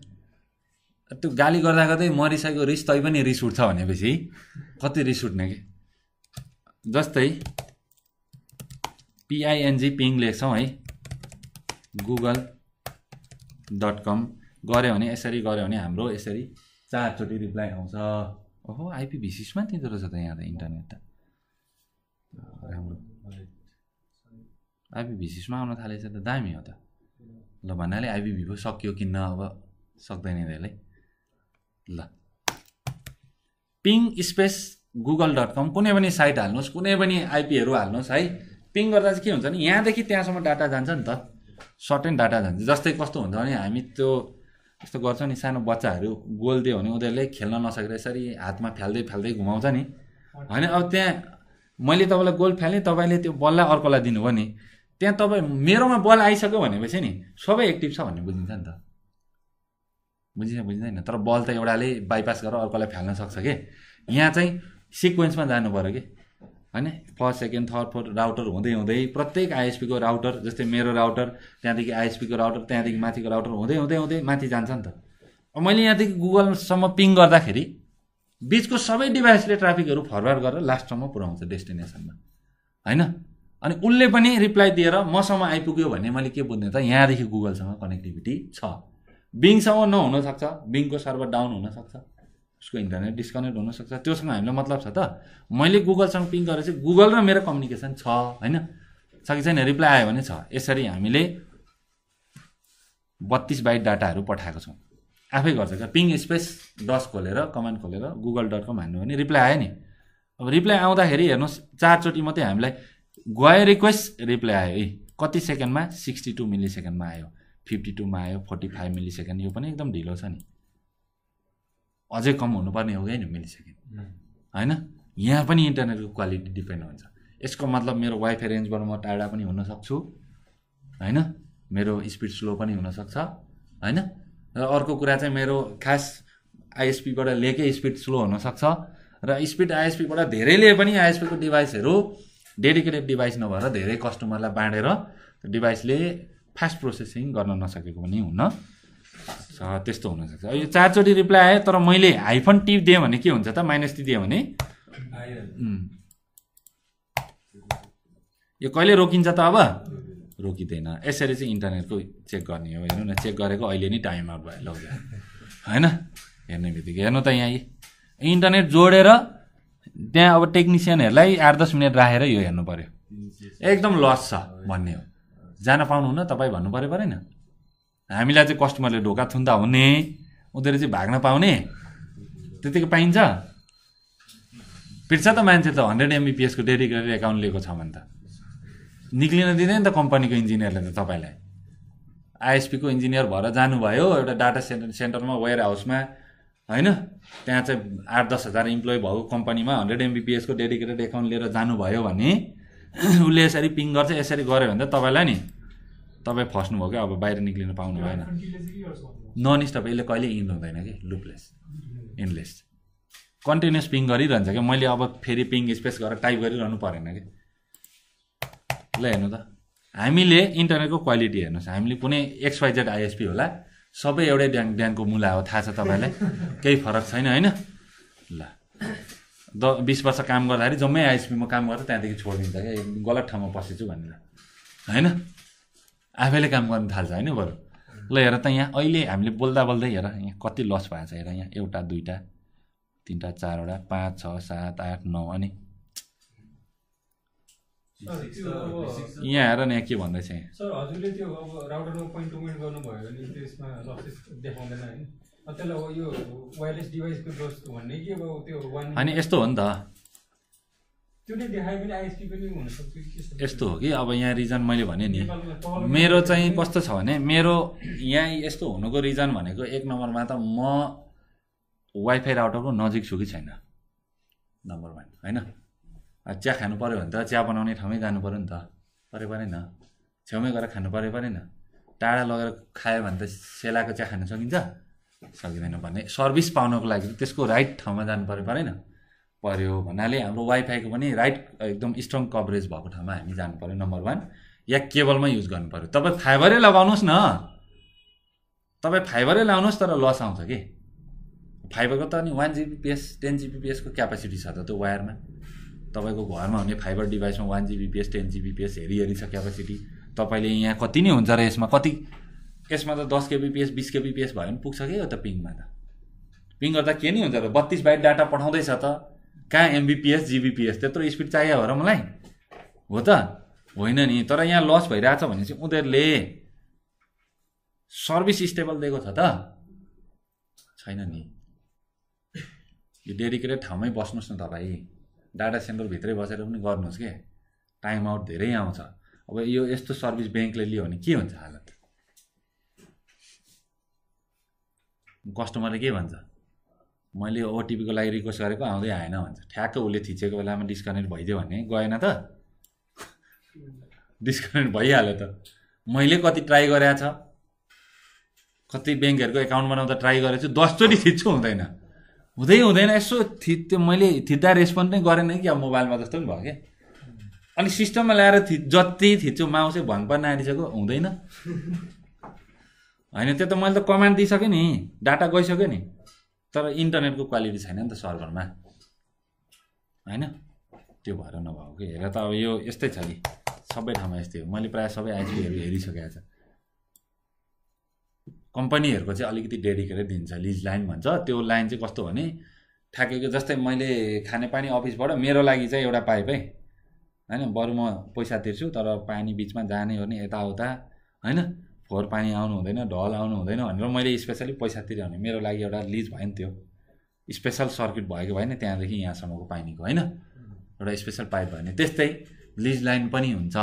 त्यो गाली गर्दा गर्दै मरिसकेको रिस तै पनि रिस उठ्छ भनेपछि कति रिस उठ्ने कि। जस्तै पिआइएनजी पिङ लेख्छौँ है, गुगल डट कम गऱ्यो भने, यसरी गऱ्यो भने हाम्रो यसरी चारचोटि रिप्लाई आउँछ। ओहो आइपिभिसिसमा दिँदो रहेछ त यहाँ त इन्टरनेट त राम्रो, आइपिभिसिसमा आउन थालेछ त दामी हो त। ल भन्नाले आइपिभी पो सकियो किन्न, अब सक्दैन यसलाई। ल ping space Google dot com, कुनै पनि साइट हाल्नुहोस्, कुनै पनि आइपीहरू हाल्नुहोस् है। पिङ गर्दा चाहिँ के हुन्छ भने यहाँदेखि त्यहाँसम्म डाटा जान्छ नि त, सर्ट एन्ड डाटा जान्छ। जस्तै कस्तो हुन्छ भने हामी त्यो यस्तो गर्छौँ नि, सानो बच्चाहरू गोल दियो भने उनीहरूले खेल्न नसकेर यसरी हातमा फ्याल्दै फ्याल्दै घुमाउँछ नि होइन। अब त्यहाँ मैले तपाईँलाई गोल फ्यालेँ, तपाईँले त्यो बललाई अर्कोलाई दिनुभयो नि, त्यहाँ तपाईँ मेरोमा बल आइसक्यो भनेपछि नि सबै एक्टिभ छ भन्ने बुझिन्छ नि त, बुझिन्छ बुझिँदैन। तर बल त एउटाले बाइपास गरेर अर्कोलाई फ्याल्न सक्छ कि। यहाँ चाहिँ सिक्वेन्समा जानु पऱ्यो कि हैन, first second third fourth router हुँदै हुँदै प्रत्येक आइएसपीको राउटर, जस्तै मेरो राउटर, त्यहाँदेखि आइएसपीको राउटर, त्यहाँदेखि माथिको राउटर हुँदै हुँदै हुँदै माथि जान्छ नि त। अब मैले यहाँदेखि गुगलसम्म पिङ गर्दाखेरि बिचको सबै डिभाइसले ट्राफिकहरू फरवर्ड गरेर लास्टसम्म पुऱ्याउँछ डेस्टिनेसनमा होइन। अनि उसले पनि रिप्लाई दिएर मसम्म आइपुग्यो भने मैले के बुझ्ने त, यहाँदेखि गुगलसँग कनेक्टिभिटी छ। बिङसँग नहुनसक्छ, बिङको सर्भर डाउन हुनसक्छ, उसको इन्टरनेट डिस्कनेक्ट हुनसक्छ, त्योसँग हामीलाई मतलब छ त। मैले गुगलसँग पिङ गरेपछि गुगल र मेरो कम्युनिकेसन छ होइन, कि छैन, रिप्लाई आयो भने छ। यसरी हामीले बत्तीस बाइट डाटाहरू पठाएको छौँ, आफै गर्छ क्या। पिङ स्पेस डस खोलेर कमान्ड खोलेर गुगल डट कम हान्नु भने रिप्लाई आयो नि। अब रिप्लाई आउँदाखेरि हेर्नुहोस् चारचोटि मात्रै हामीलाई गयो रिक्वेस्ट, रिप्लाई आयो है कति सेकेन्डमा, सिक्सटी टू मिली सेकेन्डमा आयो, फिफ्टी टूमा आयो, फोर्टी फाइभ मिली सेकेन्ड, यो पनि एकदम ढिलो छ नि। अझै कम हुनुपर्ने हो कि मिलिसक्यो हैन। यहाँ पनि इन्टरनेटको क्वालिटी डिपेन्ड हुन्छ। यसको मतलब मेरो वाइफाई रेन्जबाट म टाढा पनि हुन सक्छु हैन, मेरो स्पिड स्लो पनि हुन सक्छ हैन। र अर्को कुरा चाहिँ मेरो खास आईएसपीबाट लिएकै स्पिड स्लो हुन सक्छ र स्पिड आईएसपीबाट धेरैले पनि आईएसपीको डिभाइसहरू डेडिकेटेड डिभाइस नभएर धेरै कस्टमरलाई बाँडेर डिभाइसले फास्ट प्रोसेसिङ गर्न नसकेको पनि हुन सक्छ, त्यस्तो हुन सक्छ। यो चारचोटी रिप्लाई आयो तर मैले हाइफन टिप दिएँ भने के हुन्छ त, माइनस टी दिएँ भने यो कहिले रोकिन्छ त, अब रोकिँदैन। यसरी चाहिँ इन्टरनेटको चेक गर्ने हो। हेर्नु न, चेक गरेको अहिले नै टाइम आउट भयो लौजा हैन। हेर्ने बित्तिकै हेर्नु त यहाँ इन्टरनेट जोडेर त्यहाँ अब टेक्निसियनहरूलाई आठ दस मिनट राखेर यो हेर्नु पर्यो, एकदम लस छ भन्ने हो। जान पाउनुहुन्न तपाईँ भन्नु पर्यो परेन। हामीलाई चाहिँ कस्टमरले ढोका थुन्दा हुने, उनीहरू चाहिँ भाग्न पाउने त्यतिको पाइन्छ। पिर्छ त मान्छे त हन्ड्रेड एमबिपिएसको डेडिकेटेड एकाउन्ट लिएको छ भने त निक्लिन दिँदैन त कम्पनीको इन्जिनियरले त। तपाईँलाई आइएसपीको इन्जिनियर भएर जानुभयो एउटा डाटा सेन्टर सेन्टरमा वेयर हाउसमा होइन, त्यहाँ चाहिँ आठ दस हजार इम्प्लोइ भएको कम्पनीमा हन्ड्रेड एमबिपिएसको डेडिकेटेड एकाउन्ट लिएर जानुभयो भने उसले यसरी पिङ गर्छ, यसरी गऱ्यो भने त तपाईँलाई नि तपाईँ फस्नुभयो क्या, अब बाहिर निक्लिन पाउनु भएन। नन स्टप यसले कहिले इन्ड हुँदैन कि, लुपलेस इन्डलेस कन्टिन्युस पिङ गरिरहन्छ क्या। मैले अब फेरि पिङ स्पेस गरेर टाइप गरिरहनु परेन कि। ल हेर्नु त, हामीले इन्टरनेटको क्वालिटी हेर्नुहोस्। हामीले कुनै एक्सवाइजेड आइएसपी होला, सबै एउटै ड्याङ ड्याङको मुला हो, थाहा छ तपाईँलाई, केही फरक छैन होइन। ल द बिस वर्ष काम गर्दाखेरि जम्मै आइएसपीमा काम गरेर त्यहाँदेखि छोडिदिन्छ क्या, गलत ठाउँमा पसेछु भनेर होइन, आफैले काम गर्नु थाल्छ होइन बरु। ल हेर त यहाँ अहिले हामीले बोल्दा बोल्दै हेर यहाँ कति लस भएको छ। हेर यहाँ एउटा दुईवटा तिनवटा चारवटा पाँच छ सात आठ नौ, अनि यहाँ हेर न यहाँ के भन्दैछ। यहाँ अनि यस्तो हो नि त, यस्तो हो कि अब यहाँ रिजन मैले भने नि मेरो चाहिँ कस्तो छ भने, मेरो यहाँ यस्तो हुनुको रिजन भनेको एक नम्बरमा त म वाइफाई राउटरको नजिक छु कि छैन, नम्बर वान होइन। चिया खानु पऱ्यो भने त चिया बनाउने ठाउँमै जानु पऱ्यो नि त, पऱ्यो परेन, छेउमै गएर खानु पऱ्यो परेन। टाढा लगेर खायो भने त सेलाको चिया खानु सकिन्छ, सकिँदैन। भन्ने सर्भिस पाउनको लागि त्यसको राइट ठाउँमा जानु पर्यो परेन। पर्यो भन्नाले हाम्रो वाइफाईको पनि राइट एकदम स्ट्रङ कभरेज भएको ठाउँमा हामी जानु पर्यो नम्बर वान, या केबलमा युज गर्नु पर्यो। तपाईँ फाइबरै लगाउनुहोस् न, तपाईँ फाइबरै लगाउनुहोस् तर लस आउँछ कि। फाइबरको त अनि वान जिबिपिएस टेन जिबिपिएसको क्यापेसिटी छ त त्यो वायरमा। तपाईँको घरमा हुने फाइबर डिभाइसमा वान जिबिपिएस टेन जिबिपिएस हेरी हेरी छ क्यापेसिटी। तपाईँले यहाँ कति नै हुन्छ र यसमा कति, यसमा त दस केबिपिएस बिस केबिपिएस भयो भने पुग्छ कि यो त पिङमा त। पिङ गर्दा के नि हुन्छ र, बत्तिस बाइट डाटा पठाउँदैछ त, कहाँ एमबिपिएस जिबिपिएस त्यत्रो स्पिड चाहियो हो र मलाई, हो त होइन नि। तर यहाँ लस भइरहेछ भने चाहिँ उनीहरूले सर्भिस स्टेबल दिएको छ त छैन नि। यो डेडिकेटेड ठाउँमै बस्नुहोस् न तपाईँ, डाटा सेन्टरभित्रै बसेर पनि गर्नुहोस् के, टाइम आउट धेरै आउँछ। अब यो यस्तो सर्भिस ब्याङ्कले लियो भने के हुन्छ हालत, कस्टमरले के भन्छ, मैले ओटिपीको लागि रिक्वेस्ट गरेको आउँदै आएन भन्छ, ठ्याक्क उसले थिचेको बेलामा डिस्कनेक्ट भइदियो भने गएन त, डिस्कनेक्ट भइहाल्यो त। मैले कति ट्राई गरेछ, कति ब्याङ्कहरूको एकाउन्ट बनाउँदा ट्राई गरेछु, दसचोटि थिच्छु हुँदैन, हुँदै हुँदैन। यसो थित् मैले थिच्दा रेस्पोन्ड नै गरेन कि, अब मोबाइलमा जस्तो पनि भयो क्या। अनि सिस्टममा ल्याएर थि जति थिच्छु माउसै भनपर नारिसक्यो, हुँदैन होइन। त्यो त मैले त कमान्ड दिइसकेँ नि, डाटा गइसक्यो नि, तर इन्टरनेटको क्वालिटी छैन नि त सर्भरमा होइन, त्यो भएर नभएको कि। हेर त अब यो यस्तै छ कि, सबै ठाउँमा यस्तै हो। मैले प्रायः सबै आइएसपीहरू हेरिसकेको छ। कम्पनीहरूको चाहिँ अलिकति डेडिकेटेड दिन्छ, लिज लाइन भन्छ। त्यो लाइन चाहिँ कस्तो भने ठ्याकेको जस्तै मैले खानेपानी अफिसबाट मेरो लागि चाहिँ एउटा पाइप है होइन, बरु म पैसा तिर्छु तर पानी बिचमा जाने हो नि यताउता होइन, फोहोर पानी आउनु हुँदैन, ढल आउनु हुँदैन भनेर मैले स्पेसली पैसा तिरेँ भने मेरो लागि एउटा लिज भयो नि, त्यो स्पेसल सर्किट भएको भएन त्यहाँदेखि यहाँसम्मको पानीको होइन, एउटा स्पेसल पाइप भयो भने। त्यस्तै लिज लाइन पनि हुन्छ,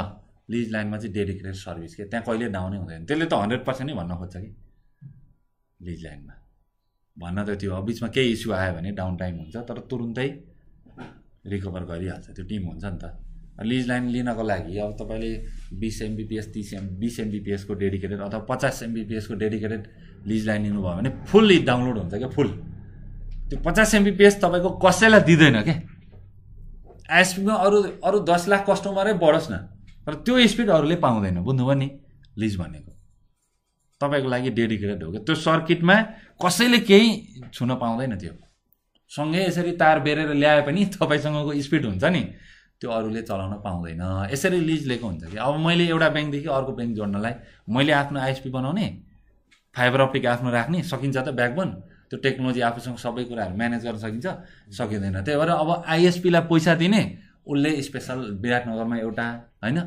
लिज लाइनमा चाहिँ डेडिकेटेड सर्भिस के, त्यहाँ कहिले डाउनै हुँदैन। त्यसले त हन्ड्रेड पर्सेन्ट नै भन्न खोज्छ कि लिज लाइनमा। भन्न त त्यो बीचमा केही इश्यू आयो भने डाउन टाइम हुन्छ तर तुरुन्तै रिकभर गरिहाल्छ त्यो टिम हुन्छ नि त। लिज लाइन लिनको लागि अब तपाईले बीस एमबीपीएस तीस एम बीस एमबीपीएस को डेडिकेटेड अथवा पचास एमबीपीएस को डेडिकेटेड लिज लाइन लिनु भयो भने फुल्ली डाउनलोड हुन्छ के फुल। त्यो पचास एमबीपीएस तपाईको कसैलाई दिदैन के आइएसपीमा अरु अरु दस लाख कस्टमरै बढोस् न तर त्यो स्पीड अरूले पाउँदैन बुझ्नुभयो नि। लिज भनेको तपाईको लागि डेडिकेटेड हो के त्यो सर्किटमा कसैले केही छुन पाउँदैन त्यो सँगै यसरी तार बेरेर ल्याए पनि तपाईसँगको स्पीड हुन्छ नि त्यो अरूले चलाउन पाउँदैन। यसरी लिज लिएको हुन्छ कि अब मैले एउटा बैंकदेखि अर्को बैंक जोड्नलाई मैले आफ्नो आईएसपी बनाउने फाइबर अप्टिक आफ्नो राख्ने सकिन्छ त ब्याकबोन त्यो टेक्नोलोजी आफूसँग सबै कुराहरु म्यानेज गर्न सकिन्छ सकिदैन। त्यही भएर अब आईएसपी लाई पैसा दिने उले स्पेशल विराटनगरमा एउटा हैन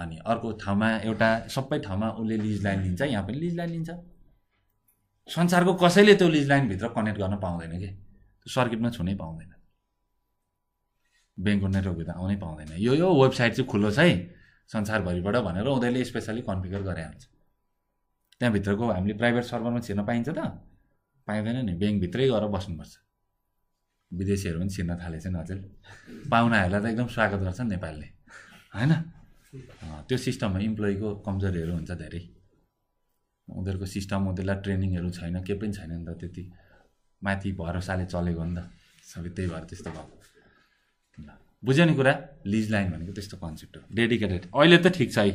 अनि अर्को ठाउँमा एउटा सबै ठाउँमा उले लिज लाइन लिन्छ यहाँ पनि लिज लाइन लिन्छ संसारको कसैले त्यो लिज लाइन भित्र कनेक्ट गर्न पाउँदैन के त्यो सर्किटमा छुनै पाउँदैन बैंकको नेटवर्कभित्र आउनै पाउँदैन। यो यो वेबसाइट चाहिँ खुल्लो छ है संसारभरिबाट भनेर उनीहरूले स्पेसली कन्फिगर गरे हुन्छ त्यहाँभित्रको हामीले प्राइभेट सर्भरमा छिर्न पाइन्छ त पाइँदैन नि बैंकभित्रै गएर बस्नुपर्छ। विदेशीहरू पनि छिर्न थालेछन् हजुर पाहुनाहरूलाई त एकदम स्वागत गर्छन् नेपालले हैन त्यो सिस्टममा इम्प्लोइको कमजोरीहरू हुन्छ धेरै उनीहरूको सिस्टम उनीहरूलाई ट्रेनिङहरू छैन केही पनि छैन नि त त्यति माथि भरोसाले चलेको नि त सबै त्यही भएर त्यस्तो भयो। बुझ्यो नि कुरा लिज लाइन भनेको त्यस्तो कन्सेप्ट हो डेडिकेटेड। अहिले त ठीक छ है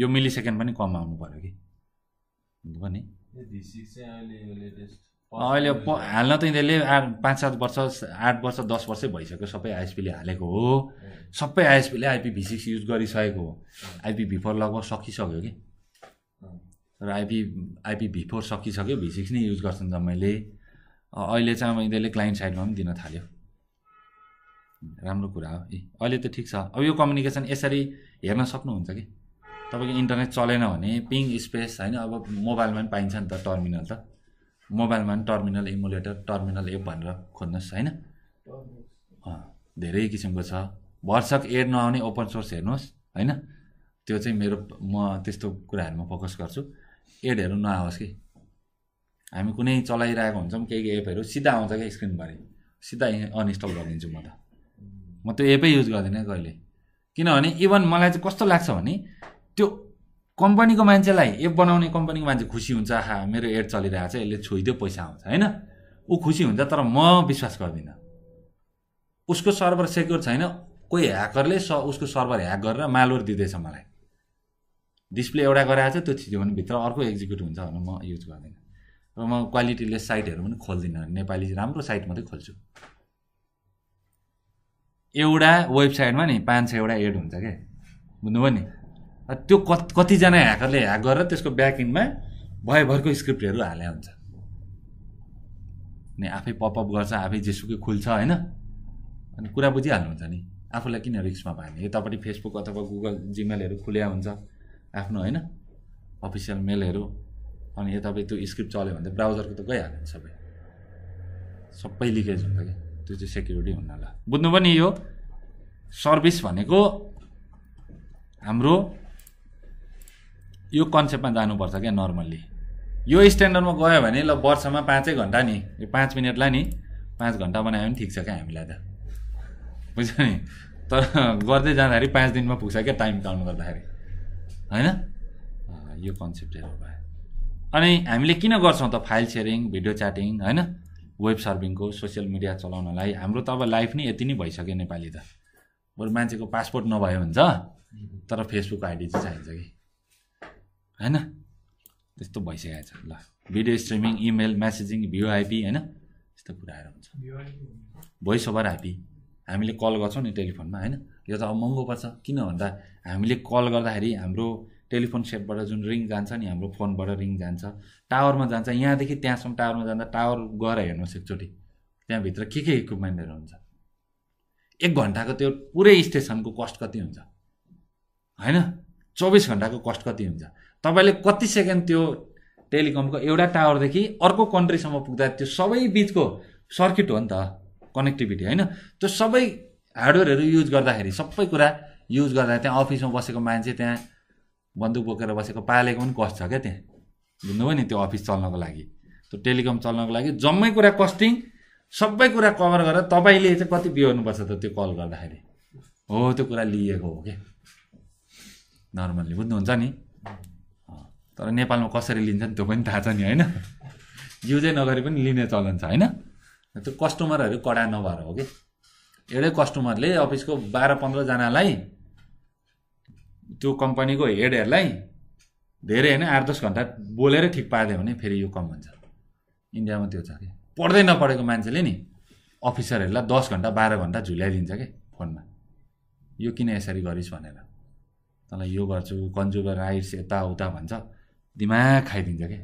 यो मिली सेकेन्ड पनि कम आउनु पर्यो कि भने अहिले हाल्न त यिनीहरूले आठ पाँच सात वर्ष आठ वर्ष दस वर्षै भइसक्यो सबै आइएसपीले हालेको हो सबै आइएसपीले आइपी सिक्स युज गरिसकेको हो आइपी भी फोर लगभग सकिसक्यो कि र आइपी आइपी भी फोर सकिसक्यो भी सिक्स नै युज गर्छन् जम्मैले। अहिले चाहिँ अब यिनीहरूले क्लाइन्ट साइडमा पनि दिन थाल्यो राम्रो कुरा हो ए अहिले त ठिक छ। अब यो कम्युनिकेसन यसरी हेर्न सक्नुहुन्छ कि तपाईँको इन्टरनेट चलेन भने पिङ स्पेस हैन अब मोबाइलमा पनि पाइन्छ नि त टर्मिनल त मोबाइलमा पनि टर्मिनल इमुलेटर टर्मिनल एप भनेर खोज्नुहोस् हैन धेरै किसिमको छ भर्सक एड नआउने ओपन सोर्स हेर्नुहोस् हैन त्यो चाहिँ मेरो म त्यस्तो कुराहरुमा फोकस गर्छु एडहरु नआओस् कि हामी कुनै चलाइरहेको हुन्छौँ केही एपहरू सिधा आउँछ क्या स्क्रिनभरि सिधा अनइन्स्टल गरिदिन्छु म त म त्यो एपै युज गर्दिनँ कहिले किनभने इभन मलाई चाहिँ कस्तो लाग्छ भने त्यो कम्पनीको मान्छेलाई एप बनाउने कम्पनीको मान्छे खुसी हुन्छ आहा मेरो एड चलिरहेको छ यसले छोइदियो पैसा आउँछ हैन ऊ खुसी हुन्छ तर म विश्वास गर्दिनँ। उसको सर्भर सेक्युर छैन कोही ह्याकरले स उसको सर्भर ह्याक गरेर मालवेयर दिँदैछ मलाई डिस्प्ले एउटा गराएको छ त्यो छिट्यो भने भित्र अर्को एक्जिक्युट हुन्छ भने म युज गर्दिनँ र म क्वालिटीलेस साइटहरु पनि खोल्दिनँ नेपाली राम्रो साइट मात्रै खोल्छु। एउटा वेबसाइटमा नि पाँच छ एउटा एड हुन्छ के बुझ्नुभयो नि त्यो कतिजना ह्याकरले ह्याक गरेर त्यसको ब्याकएन्डमा भयभरको स्क्रिप्टहरु हाले हुन्छ अनि आफै पपअप गर्छ आफै जेसुकै खुल्छ हैन अनि कुरा बुझिहाल्नुहुन्छ नि आफूलाई किन रिस्कमा पार्ने यतापट्टि फेसबुक अथवा गुगल जिमेलहरु खुल्या हुन्छ आफ्नो हैन अफिसियल मेलहरु अनि यतापट्टि त्यो स्क्रिप्ट चल्यो भने त ब्राउजरको त गइहाल्छ सबै सबै लिकेज हुन्छ कि त्यो चाहिँ सेक्युरिटी हुन्न होला बुझ्नु पनि। यो सर्भिस भनेको हाम्रो यो कन्सेप्टमा जानुपर्छ क्या नर्मल्ली यो स्ट्यान्डर्डमा गयो भने ल वर्षमा पाँचै घन्टा नि यो पाँच मिनटलाई नि पाँच घन्टा बनायो भने ठिक छ क्या हामीलाई त बुझ्यो नि तर गर्दै जाँदाखेरि पाँच दिनमा पुग्छ क्या टाइम काउन्ट गर्दाखेरि होइन यो कन्सेप्टहरू भयो। अनि हामीले किन गर्छौं त फाइल सेयरिङ भिडियो च्याटिङ हैन वेब सर्भिङको सोशल मिडिया चलाउनलाई हाम्रो त अब लाइफ नै यति नै भइसक्यो नेपाली त बरु मान्छेको पासपोर्ट नभए हुन्छ तर फेसबुक आइडी चाहिँ चाहिन्छ कि हैन त्यस्तो भइसकेको छ। ल video streaming email messaging VoIP हैन यस्तो कुराहरु हुन्छ भोइस ओभर आइपी हामीले कल गर्छौं नि टेलिफोनमा हैन यो त अब महँगो पर्छ किन भन्दा हामीले कल गर्दाखेरि हाम्रो टेलिफोन सेटबाट जुन रिङ जान्छ नि हाम्रो फोनबाट रिङ जान्छ टावरमा जान्छ यहाँदेखि त्यहाँसम्म टावरमा जाँदा टावर गएर हेर्नुहोस् एकचोटि त्यहाँभित्र के के इक्विपमेन्टहरू हुन्छ एक घन्टाको त्यो पुरै स्टेसनको कस्ट कति हुन्छ हैन चौबिस घन्टाको कस्ट कति हुन्छ तपाईले कति सेकेन्ड त्यो टेलिकमको एउटा टावरदेखि अर्को कन्ट्रीसम्म पुग्दा त्यो सबै बीचको सर्किट हो नि त कनेक्टिभिटी हैन त्यो सबै हार्डवेयरहरू युज गर्दाखेरि सबै कुरा युज गर्दा त्यहाँ अफिसमा बसेको मान्छे त्यहाँ बन्दुक बोकेर बसेको पालेको पनि कस्ट छ क्या त्यहाँ बुझ्नुभयो नि त्यो अफिस चल्नको लागि त्यो टेलिकम चल्नको लागि जम्मै कुरा कस्टिङ सबै कुरा कभर गरेर तपाईले चाहिँ कति बिउनु पर्छ त त्यो कल गर्दाखेरि हो त्यो कुरा लिएको हो के नर्मल्ली बुझ्नुहुन्छ नि। तर नेपालमा कसरी लिन्छ नि त्यो पनि थाहा छ नि हैन जिउदै नगरी पनि लिने चलन छ हैन। त्यो कस्टमरहरु कडा नभएर हो के एउटै कस्टमरले अफिसको बाह्र पन्ध्र जनालाई त्यो कम्पनीको हेडहरुलाई धेरै हैन आठ दस घण्टा बोलेर ठीक पार्दै भने फेरि यो कम हुन्छ। इन्डियामा त्यो छ के पढ्दै नपढेको मान्छेले नि अफिसरहरुलाई दस घण्टा बाह्र घण्टा झुल्याइदिन्छ के फोनमा यो किन यसरी गरिस भनेर तँलाई यो गर्छु कन्ज्युमर राइट्स यता उता भन्छ दिमाग खाइदिन्छ के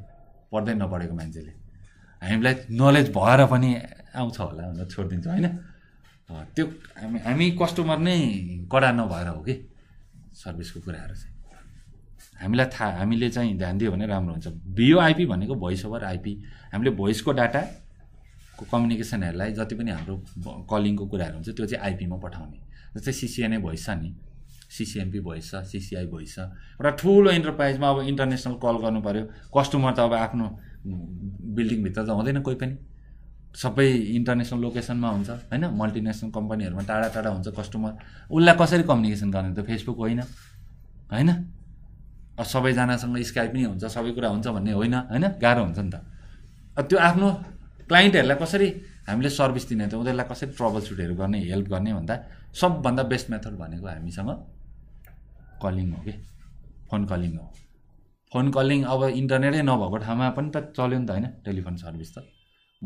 पढ्दै नपढेको मान्छेले। हामीलाई नलेज भएर पनि आउँछ होला भनेर छोडिदिन्छ हैन। त्यो हामी हामी कस्टमर नै कडा नभएर हो कि सर्भिसको कुराहरु चाहिँ हामीलाई थाहा हामीले चाहिँ ध्यान दियो भने राम्रो हुन्छ। भिओआइपी भनेको भोइस ओभर आइपी हामीले भोइसको डाटा को कम्युनिकेसनहरुलाई जति पनि हाम्रो कलिङको कुराहरु हुन्छ त्यो चाहिँ आइपी मा पठाउने जस्तै सीसीएनए भोइस छ नि सीसीएमपी भोइस छ सीसीआई भोइस छ। एउटा ठूलो एन्टरप्राइजमा अब इन्टरनेशनल कल गर्नु पर्यो कस्टमर त अब आफ्नो बिल्डिङ भित्र त हुँदैन कोही पनि सबै इन्टरनेशनल लोकेसनमा हुन्छ हैन मल्टिनेशनल कम्पनीहरुमा टाढा टाढा हुन्छ कस्टमर उल्ला कसरी कम्युनिकेसन गर्ने त फेसबुक होइन हैन अब सबैजनासँग स्काइप नै हुन्छ सबै कुरा हुन्छ भन्ने होइन हैन गाह्रो हुन्छ नि त। अब त्यो आफ्नो क्लाइन्टहरुलाई कसरी हामीले सर्भिस दिने त उनीहरुलाई कसरी ट्रबल सुटहरु गर्ने हेल्प गर्ने भन्दा सबभन्दा बेस्ट मेथड भनेको हामीसँग कलिङ हो के फोन कलिङ हो। फोन कलिङ अब इन्टरनेटै नभएको ठाउँमा पनि त चल्यो नि त हैन टेलिफोन सर्भिस त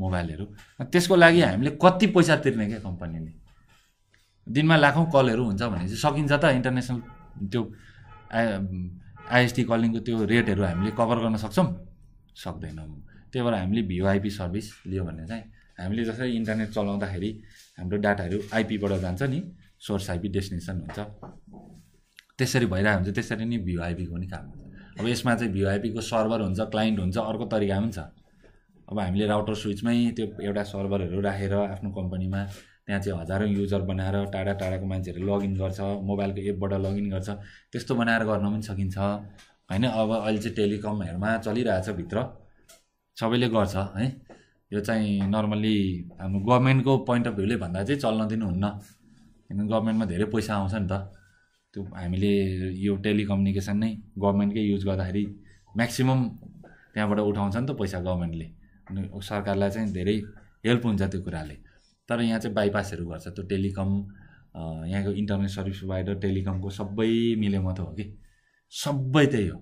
मोबाइलहरु त्यसको लागि हामीले कति पैसा तिर्ने के कम्पनीले दिनमा लाखौं कलहरु हुन्छ भने चाहिँ सकिन्छ त इन्टरनेशनल त्यो आईएसटी कलिङको त्यो रेटहरु हामीले कभर गर्न सक्छौं सक्दैनौं। त्यही भएर हामीले भिओआइपी सर्भिस लियो भने चाहिँ हामीले जसरी इन्टरनेट चलाउँदाखेरि हाम्रो डाटाहरु आईपी बाट जान्छ नि सोर्स आईपी डेस्टिनेसन हुन्छ त्यसरी भइरा हुन्छ त्यसरी नै भिओआइपी को पनि काम हुन्छ। अब यसमा चाहिँ भिओआइपी को सर्भर हुन्छ क्लाइन्ट हुन्छ अर्को तरिका पनि छ। अब हामीले राउटर स्विचमै त्यो एउटा सर्भरहरु राखेर आफ्नो कम्पनीमा त्यहाँ चाहिँ हजारौं युजर बनाएर टाढा टाढाको मान्छेहरु लगइन गर्छ मोबाइलको एपबाट लगइन गर्छ त्यस्तो बनाएर गर्न पनि सकिन्छ हैन। अब अहिले चाहिँ टेलिकमहरुमा चलिरहेछ भित्र सबैले गर्छ है यो चाहिँ नर्मली हाम्रो गभर्नमेन्टको पोइन्ट अफ भ्यूले भन्दा चाहिँ चल्न दिनुहुन्न किनभने गभर्नमेन्टमा धेरै पैसा आउँछ नि त त्यो हामीले यो टेलिकम्युनिकेसन नै गभर्नमेन्टकै युज गर्दाखेरि म्याक्सिमम त्यहाँबाट उठाउँछ नि त पैसा गभर्नमेन्टले सरकारलाई चाहिँ धेरै हेल्प हुन्छ त्यो कुराले। तर यहाँ चाहिँ बाइपासहरु गर्छ त्यो टेलिकम यहाँको इन्टरनेट सर्भिस प्रोवाइडर टेलिकमको सबै मिलेमत हो कि सबै त्यही हो।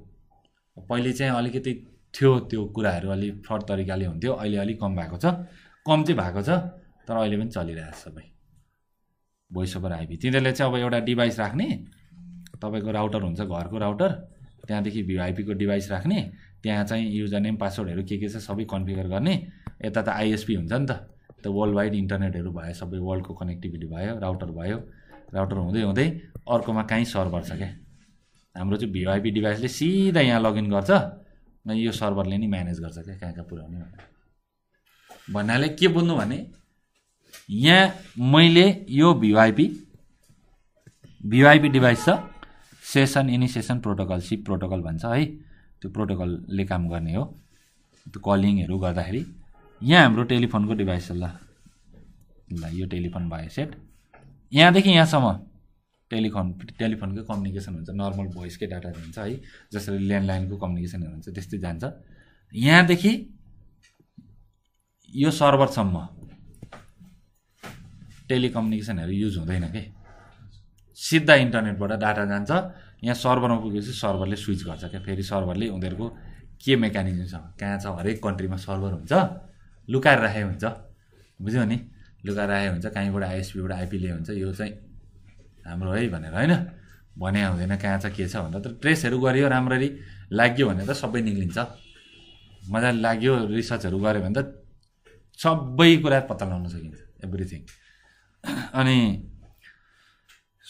पहिले चाहिँ अलिकति थियो त्यो कुराहरु अलि फ्रड तरिकाले हुन्थ्यो अहिले अलि कम भएको छ कम चाहिँ भएको छ तर अहिले पनि चलिरहेछ सबै भोइस ओभर आइपी। तिनीहरुले चाहिँ अब एउटा डिभाइस राख्ने तपाईको राउटर हुन्छ घरको राउटर त्यहाँदेखि भिओआइपी को डिभाइस राख्ने त्यहाँ चाहिँ युजर नेम पासवर्डहरु के के छ सबै कन्फिगर गर्ने। यता त आईएसपी हुन्छ नि त त्यो वर्ल्ड वाइड इन्टरनेटहरु भयो सबै वर्ल्डको कनेक्टिभिटी भयो राउटर भयो राउटर हुँदै हुँदै अर्कोमा काहीँ सर्भर छ के हाम्रो चाहिँ भिओआइपी डिभाइसले सिधा यहाँ लगइन गर्छ न यो सर्भरले नि म्यानेज गर्छ के कहाँ कहाँ पुर्याउने भन्नाले के बुझ्नु भने यहाँ मैले यो भिओआइपी भिओआइपी डिभाइस छ session initiation protocol SIP protocol भन्छ है त्यो प्रोटोकलले काम गर्ने हो त्यो कलिङहरु गर्दाखेरि। यहाँ हाम्रो टेलिफोनको डिभाइस छ ल ल यो टेलिफोन भयो सेट यहाँदेखि यहाँसम्म टेलिकम टेलिफोनको कम्युनिकेसन हुन्छ नर्मल भोइसकै डाटा दिन्छ है जसरी ल्यान्डलाइनको कम्युनिकेसनहरु हुन्छ त्यस्तै जान्छ। यहाँदेखि यो सर्भरसम्म टेलिकम्युनिकेसनहरु युज हुँदैन के सिधा इन्टरनेटबाट डाटा जान्छ यहाँ सर्भरमा पुगेपछि सर्भरले स्विच गर्छ के फेरि सर्भरले उनीहरुको के मेकानिजम छ कहाँ छ हरेक कन्ट्रीमा सर्भर हुन्छ लुकाएर राखेको हुन्छ बुझ्यो नि लुकाएर राखेको हुन्छ कहीँबाट आईएसपीबाट आईपी ले हुन्छ यो चाहिँ हाम्रो है भनेर हैन भने आउँदैन कहाँ छ के छ भनेर। तर ट्रेसहरु गरियो राम्ररी लाग्यो भने त सबै निक्लिन्छ मजाले लाग्यो रिसर्चहरु गर्यो भने त सबै कुरा पत्ता लगाउन सकिन्छ एभ्रीथिङ। अनि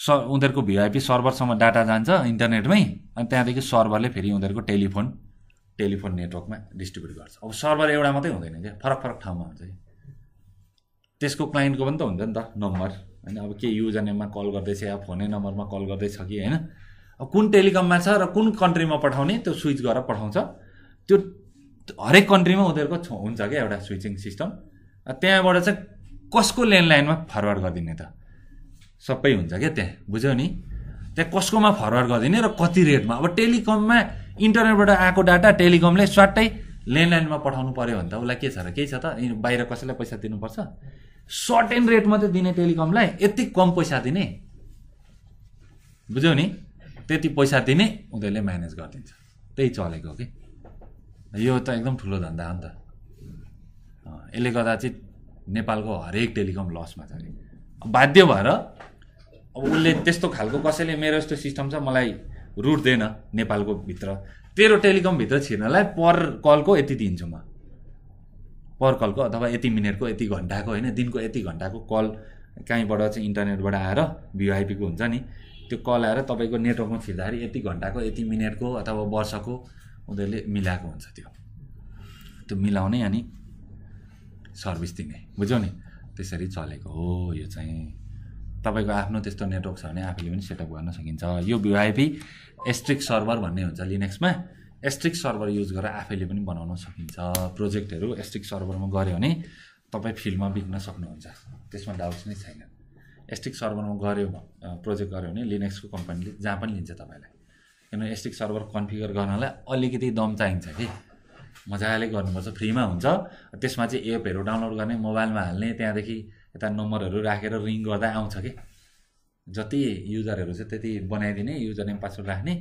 स उनीहरुको भिओआइपी सर्भरसम्म डाटा जान्छ इन्टरनेटमै अनि त्यहाँदेखि सर्भरले फेरि उनीहरुको टेलिफोन टेलिफोन नेटवर्कमा डिस्ट्रिब्युट गर्छ। अब सर्भर एउटा मात्रै हुँदैन के फरक फरक ठाउँमा हुन्छ के त्यसको क्लाइन्टको पनि त हुन्छ नि त नम्बर हैन। अब के युजर नेममा कल गर्दैछ या फोनै नम्बरमा कल गर्दैछ कि हैन अब कुन टेलिकममा छ र कुन कन्ट्रीमा पठाउने त्यो स्विच गरेर पठाउँछ त्यो हरेक कन्ट्रीमा उनीहरुको हुन्छ के एउटा स्विचिङ सिस्टम त्यहाँबाट चाहिँ कसको ल्यान्डलाइनमा फरवर्ड गर्दिने त सबै हुन्छ के त्यहाँ बुझ्यौ नि त्यहाँ कसकोमा फरवर्ड गर्दिने र कति रेटमा अब टेलिकममा इन्टरनेटबाट आएको डाटा टेलिकमले स्वाट्टै ल्यान्डलाइनमा पठाउनु पर्यो भने त उसलाई के छ र केही छ त बाहिर कसैलाई पैसा दिनुपर्छ सर्टेन रेट मात्रै दिने टेलिकमलाई यति कम पैसा दिने बुझ्यौ नि त्यति पैसा दिने उनीहरुले म्यानेज गर्दिन्छ त्यही चलेको के यो त एकदम ठुलो धन्दा हो नि त यसले गर्दा चाहिँ नेपालको हरेक टेलिकम लसमा छ नि बाध्य भएर अब उसले त्यस्तो खालको कसैले मेरो यस्तो सिस्टम छ मलाई रुट देन नेपालको भित्र तेरो टेलिकम भित्र छिर्नलाई पर कलको यति दिन्छु म पर कलको अथवा यति मिनटको यति घन्टाको होइन दिनको यति घन्टाको कल कहीँबाट चाहिँ इन्टरनेटबाट आएर भिआइपीको हुन्छ नि त्यो कल आएर तपाईँको नेटवर्कमा छिर्दाखेरि यति घन्टाको यति मिनटको अथवा वर्षको उनीहरूले मिलाएको हुन्छ त्यो त्यो मिलाउने अनि सर्भिस दिने बुझ्यौ नि त्यसरी चलेको हो यो चाहिँ तपाईको आफ्नो त्यस्तो नेटवर्क छ भने आफूले पनि सेटअप गर्न सकिन्छ यो भिआइपी एस्ट्रिक सर्भर भन्ने हुन्छ लिनक्समा एस्ट्रिक सर्भर युज गरेर आफैले पनि बनाउन सकिन्छ प्रोजेक्टहरु एस्ट्रिक सर्भरमा गर्यो भने तपाई फिल्डमा बिक्न सक्नुहुन्छ त्यसमा डाउट नै छैन एस्ट्रिक सर्भरमा गर्यो प्रोजेक्ट गर्यो भने लिनक्सको कम्पनीले जहाँ पनि लिन्छ तपाईलाई किन एस्ट्रिक सर्भर कन्फिगर गर्नलाई अलिकति दम चाहिन्छ कि मजाले गर्नुपर्छ फ्रीमा हुन्छ त्यसमा चाहिँ एपहरु डाउनलोड गर्ने मोबाइलमा हाल्ने त्यहाँदेखि यता नम्बरहरु राखेर रिङ गर्दा आउँछ के जति युजरहरु छ त्यति बनाइदिने युजर नेम पासवर्ड राख्ने